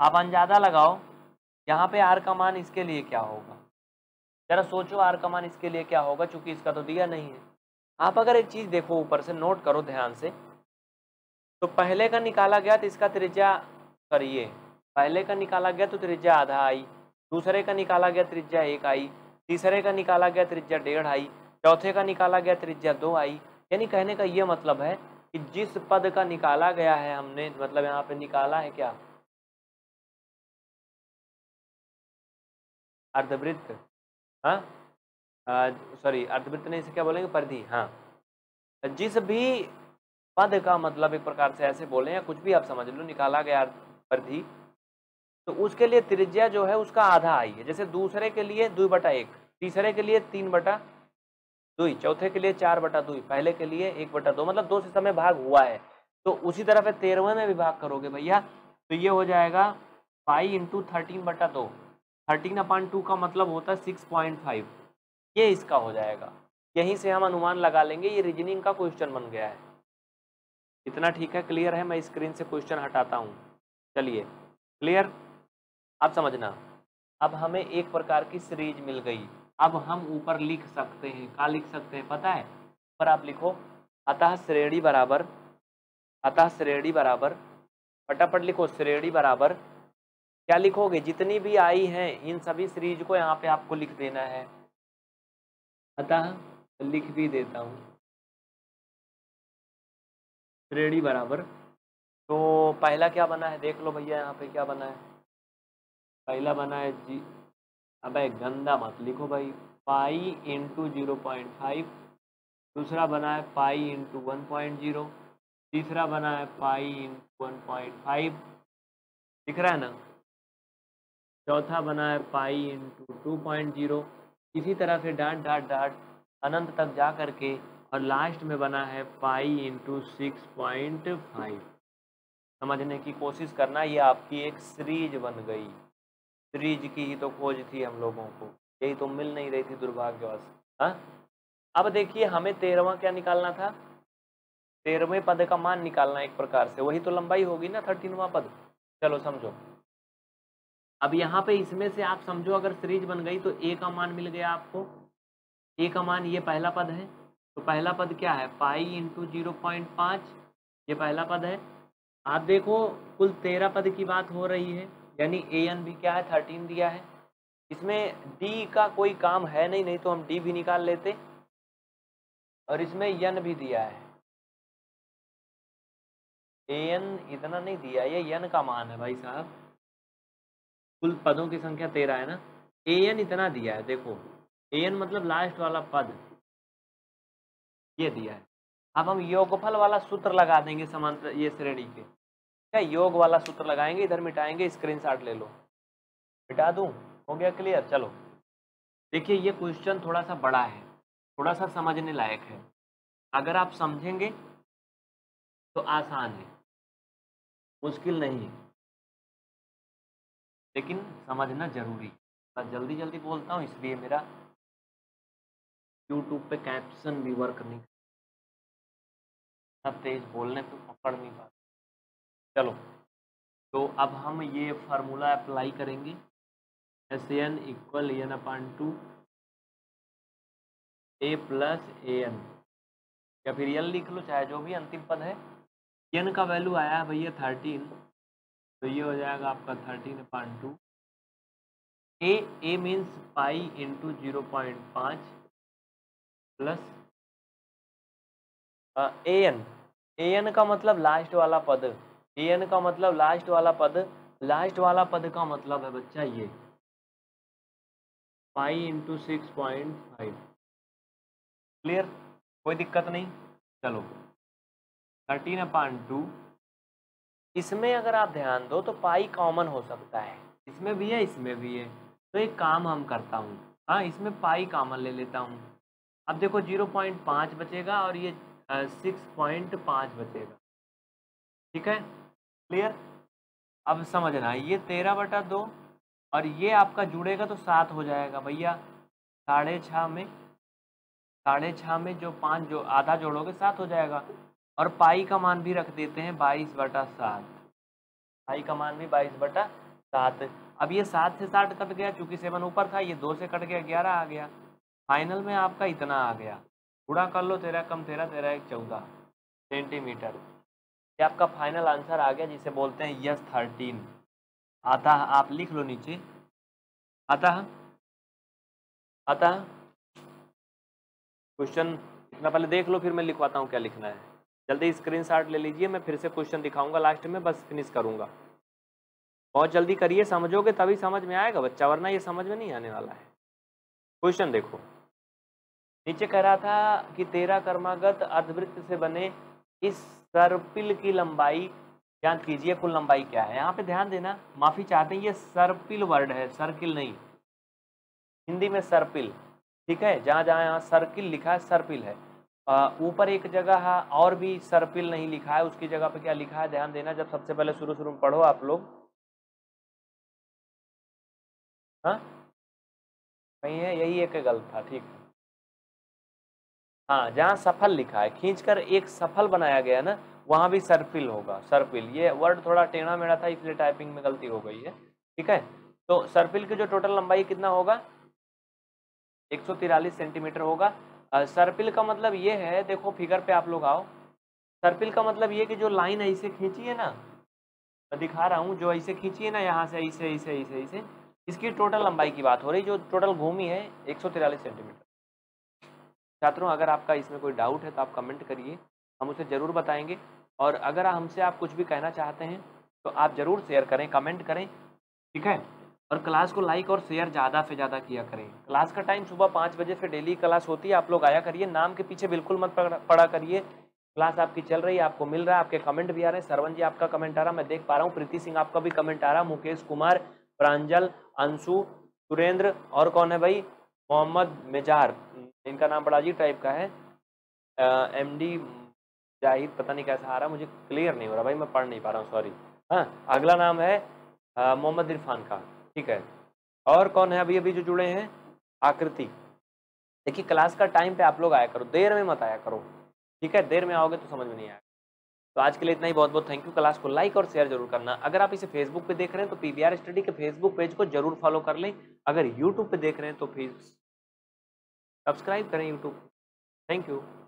आप अंदाजा लगाओ यहाँ पे आर का मान इसके लिए क्या होगा। जरा सोचो आर का मान इसके लिए क्या होगा, चूंकि इसका तो दिया नहीं है। आप अगर एक चीज देखो ऊपर से, नोट करो ध्यान से, तो पहले का निकाला गया तो इसका त्रिज्या करिए, पहले का निकाला गया तो त्रिज्या आधा आई, दूसरे का निकाला गया त्रिज्या एक आई, तीसरे का निकाला गया त्रिज्या डेढ़ आई, चौथे का निकाला गया त्रिज्या दो आई। यानी कहने का ये मतलब है कि जिस पद का निकाला गया है हमने, मतलब यहाँ पे निकाला है क्या, अर्धवृत्त, हाँ सॉरी अर्धवृत्त नहीं, इसे क्या बोलेंगे, परिधि। हाँ, जिस भी पद का, मतलब एक प्रकार से ऐसे बोले या कुछ भी आप समझ लो, निकाला गया परिधि, तो उसके लिए त्रिज्या जो है उसका आधा आई है। जैसे दूसरे के लिए दो बटा एक, तीसरे के लिए तीन बटा दो, चौथे के लिए चार बटा दो, पहले के लिए एक बटा दो, मतलब दो से समय भाग हुआ है। तो उसी तरह फिर तेरहवें में भी भाग करोगे भैया, तो ये हो जाएगा पाई इंटू थर्टीन बटा दो। थर्टीन अपॉन टू का मतलब होता है सिक्स पॉइंट फाइव, ये इसका हो जाएगा। यहीं से हम अनुमान लगा लेंगे, ये रीजनिंग का क्वेश्चन बन गया है। इतना ठीक है, क्लियर है। मैं स्क्रीन से क्वेश्चन हटाता हूँ, चलिए क्लियर। अब समझना, अब हमें एक प्रकार की सीरीज मिल गई। अब हम ऊपर लिख सकते हैं, क्या लिख सकते हैं पता है, पर आप लिखो अतः श्रेणी बराबर, अतः श्रेणी बराबर, फटाफट लिखो श्रेणी बराबर। क्या लिखोगे, जितनी भी आई हैं इन सभी सीरीज को यहाँ पे आपको लिख देना है। अतः लिख भी देता हूँ श्रेणी बराबर। तो पहला क्या बना है देख लो भैया, यहाँ पे क्या बना है, पहला बना है जी, अबे गंदा मत लिखो भाई, pi into zero point five. दूसरा बना है pi into one point zero. तीसरा बना है pi into one point five, दिख रहा है ना। चौथा बना है pi into two point zero. इसी तरह से डॉट डॉट डॉट अनंत तक जा करके और लास्ट में बना है pi into six point five. समझने की कोशिश करना, ये आपकी एक सीरीज बन गई। सीरीज की ही तो खोज थी हम लोगों को, यही तो मिल नहीं रही थी दुर्भाग्यवश। हाँ, अब देखिए हमें तेरहवां क्या निकालना था, तेरहवें पद का मान निकालना एक प्रकार से, वही तो लंबाई होगी ना थर्टीनवा पद। चलो समझो, अब यहाँ पे इसमें से आप समझो अगर सीरीज बन गई तो ए का मान मिल गया आपको। ए का मान ये पहला पद है, तो पहला पद क्या है पाई इंटू जीरो पॉइंट पाँच, ये पहला पद है। आप देखो कुल तेरह पद की बात हो रही है, यानी ए एन भी क्या है थर्टीन दिया है। इसमें डी का कोई काम है नहीं, नहीं तो हम डी भी निकाल लेते, और इसमें एन भी दिया है। एन इतना नहीं दिया, ये एन का मान है भाई साहब। कुल पदों की संख्या तेरह है ना, एन इतना दिया है। देखो एन मतलब लास्ट वाला पद ये दिया है। अब हम योगफल वाला सूत्र लगा देंगे समांतर ये श्रेणी के, क्या योग वाला सूत्र लगाएंगे, इधर मिटाएंगे। स्क्रीनशॉट ले लो, मिटा दूं, हो गया क्लियर। चलो देखिए ये क्वेश्चन थोड़ा सा बड़ा है, थोड़ा सा समझने लायक है। अगर आप समझेंगे तो आसान है, मुश्किल नहीं है, लेकिन समझना जरूरी। मैं जल्दी जल्दी बोलता हूँ इसलिए मेरा YouTube पे कैप्शन भी वर्क नहीं, सब तेज बोलने पे पकड़ नहीं पाता। चलो तो अब हम ये फार्मूला अप्लाई करेंगे, S N equal N upon two ए प्लस एन, या फिर एन लिख लो चाहे जो भी अंतिम पद है। एन का वैल्यू आया है भैया थर्टीन, तो ये हो जाएगा आपका thirteen upon two. A A means pi into zero point पाँच plus A N. A N का मतलब लास्ट वाला पद, ए एन का मतलब लास्ट वाला पद, लास्ट वाला पद का मतलब है बच्चा ये pi into six point five. Clear, कोई दिक्कत नहीं। चलो थर्टीन अपान टू, इसमें अगर आप ध्यान दो तो पाई कॉमन हो सकता है, इसमें भी है इसमें भी है, तो एक काम हम करता हूँ, हाँ इसमें पाई कॉमन ले लेता हूँ। अब देखो जीरो पॉइंट पाँच बचेगा और ये सिक्स पॉइंट पाँच बचेगा, ठीक है क्लियर। अब समझना ये तेरह बटा दो और ये आपका जुड़ेगा तो सात हो जाएगा भैया। साढ़े छः में साढ़े छः में जो पाँच जो आधा जोड़ोगे सात हो जाएगा। और पाई का मान भी रख देते हैं बाईस बटा सात, पाई का मान भी बाईस बटा सात। अब ये सात से साठ कट गया, चूंकि सेवन ऊपर था, ये दो से कट गया, ग्यारह आ गया। फाइनल में आपका इतना आ गया, गुणा कर लो, तेरह कम तेरह, तेरह एक चौदह सेंटीमीटर। ये आपका फाइनल आंसर आ गया, जिसे बोलते हैं यस थर्टीन। अतः आप लिख लो नीचे, अतः अतः क्वेश्चन इतना पहले देख लो, फिर मैं लिखवाता हूँ क्या लिखना है। जल्दी स्क्रीनशॉट ले लीजिए, मैं फिर से क्वेश्चन दिखाऊंगा लास्ट में, बस फिनिश करूँगा। बहुत जल्दी करिए, समझोगे तभी समझ में आएगा बच्चा, वरना ये समझ में नहीं आने वाला है। क्वेश्चन देखो, नीचे कह रहा था कि तेरह कर्मागत अर्धवृत्त से बने इस सर्पिल की लंबाई, ध्यान कीजिए कुल लंबाई क्या है। यहाँ पे ध्यान देना, माफी चाहते हैं ये सर्पिल वर्ड है, सर्किल नहीं, हिंदी में सर्पिल, ठीक है। जहाँ जहाँ यहाँ सर्किल लिखा है सर्पिल है, ऊपर एक जगह है और भी सर्पिल नहीं लिखा है, उसकी जगह पे क्या लिखा है ध्यान देना। जब सबसे पहले शुरू शुरू में पढ़ो आप लोग, हाँ कहीं है यही एक गलत था, ठीक है। हाँ जहाँ सफल लिखा है, खींचकर एक सफल बनाया गया ना, वहाँ भी सर्पिल होगा, सर्पिल। ये वर्ड थोड़ा टेढ़ा मेढ़ा था इसलिए टाइपिंग में गलती हो गई है, ठीक है। तो सर्पिल की जो टोटल लंबाई कितना होगा एक सौ तिरालीस सेंटीमीटर होगा। सर्पिल का मतलब ये है, देखो फिगर पे आप लोग आओ, सर्पिल का मतलब ये कि जो लाइन ऐसे खींची है ना, मैं दिखा रहा हूँ, जो ऐसे खींची है ना यहाँ से ऐसे ऐसे ऐसे ऐसे, इसकी टोटल लंबाई की बात हो रही, जो टोटल भूमि है एक सौ तिरालीस सेंटीमीटर। छात्रों अगर आपका इसमें कोई डाउट है तो आप कमेंट करिए, हम उसे ज़रूर बताएंगे। और अगर हमसे आप कुछ भी कहना चाहते हैं तो आप ज़रूर शेयर करें, कमेंट करें, ठीक है। और क्लास को लाइक और शेयर ज़्यादा से ज़्यादा किया करें। क्लास का टाइम सुबह पाँच बजे से डेली क्लास होती है, आप लोग आया करिए। नाम के पीछे बिल्कुल मत पड़ा करिए, क्लास आपकी चल रही है, आपको मिल रहा है, आपके कमेंट भी आ रहे हैं। सरवन जी आपका कमेंट आ रहा, मैं देख पा रहा हूँ। प्रीति सिंह आपका भी कमेंट आ रहा, मुकेश कुमार, प्रांजल, अंशु, सुरेंद्र, और कौन है भाई, मोहम्मद मेजार, इनका नाम बड़ा अजीब टाइप का है, एम डी जाहिद, पता नहीं कैसा आ रहा, मुझे क्लियर नहीं हो रहा भाई, मैं पढ़ नहीं पा रहा हूँ, सॉरी। हाँ, अगला नाम है मोहम्मद इरफान खान, ठीक है। और कौन है अभी अभी जो जुड़े हैं? आकृति। देखिए क्लास का टाइम पे आप लोग आया करो, देर में मत आया करो, ठीक है। देर में आओगे तो समझ में नहीं आएगा। तो आज के लिए इतना ही, बहुत बहुत थैंक यू। क्लास को लाइक और शेयर जरूर करना। अगर आप इसे फेसबुक पे देख रहे हैं तो पीवीआर स्टडी के फेसबुक पेज को जरूर फॉलो कर लें। अगर यूट्यूब पे देख रहे हैं तो प्लीज सब्सक्राइब करें यूट्यूब। Thank you.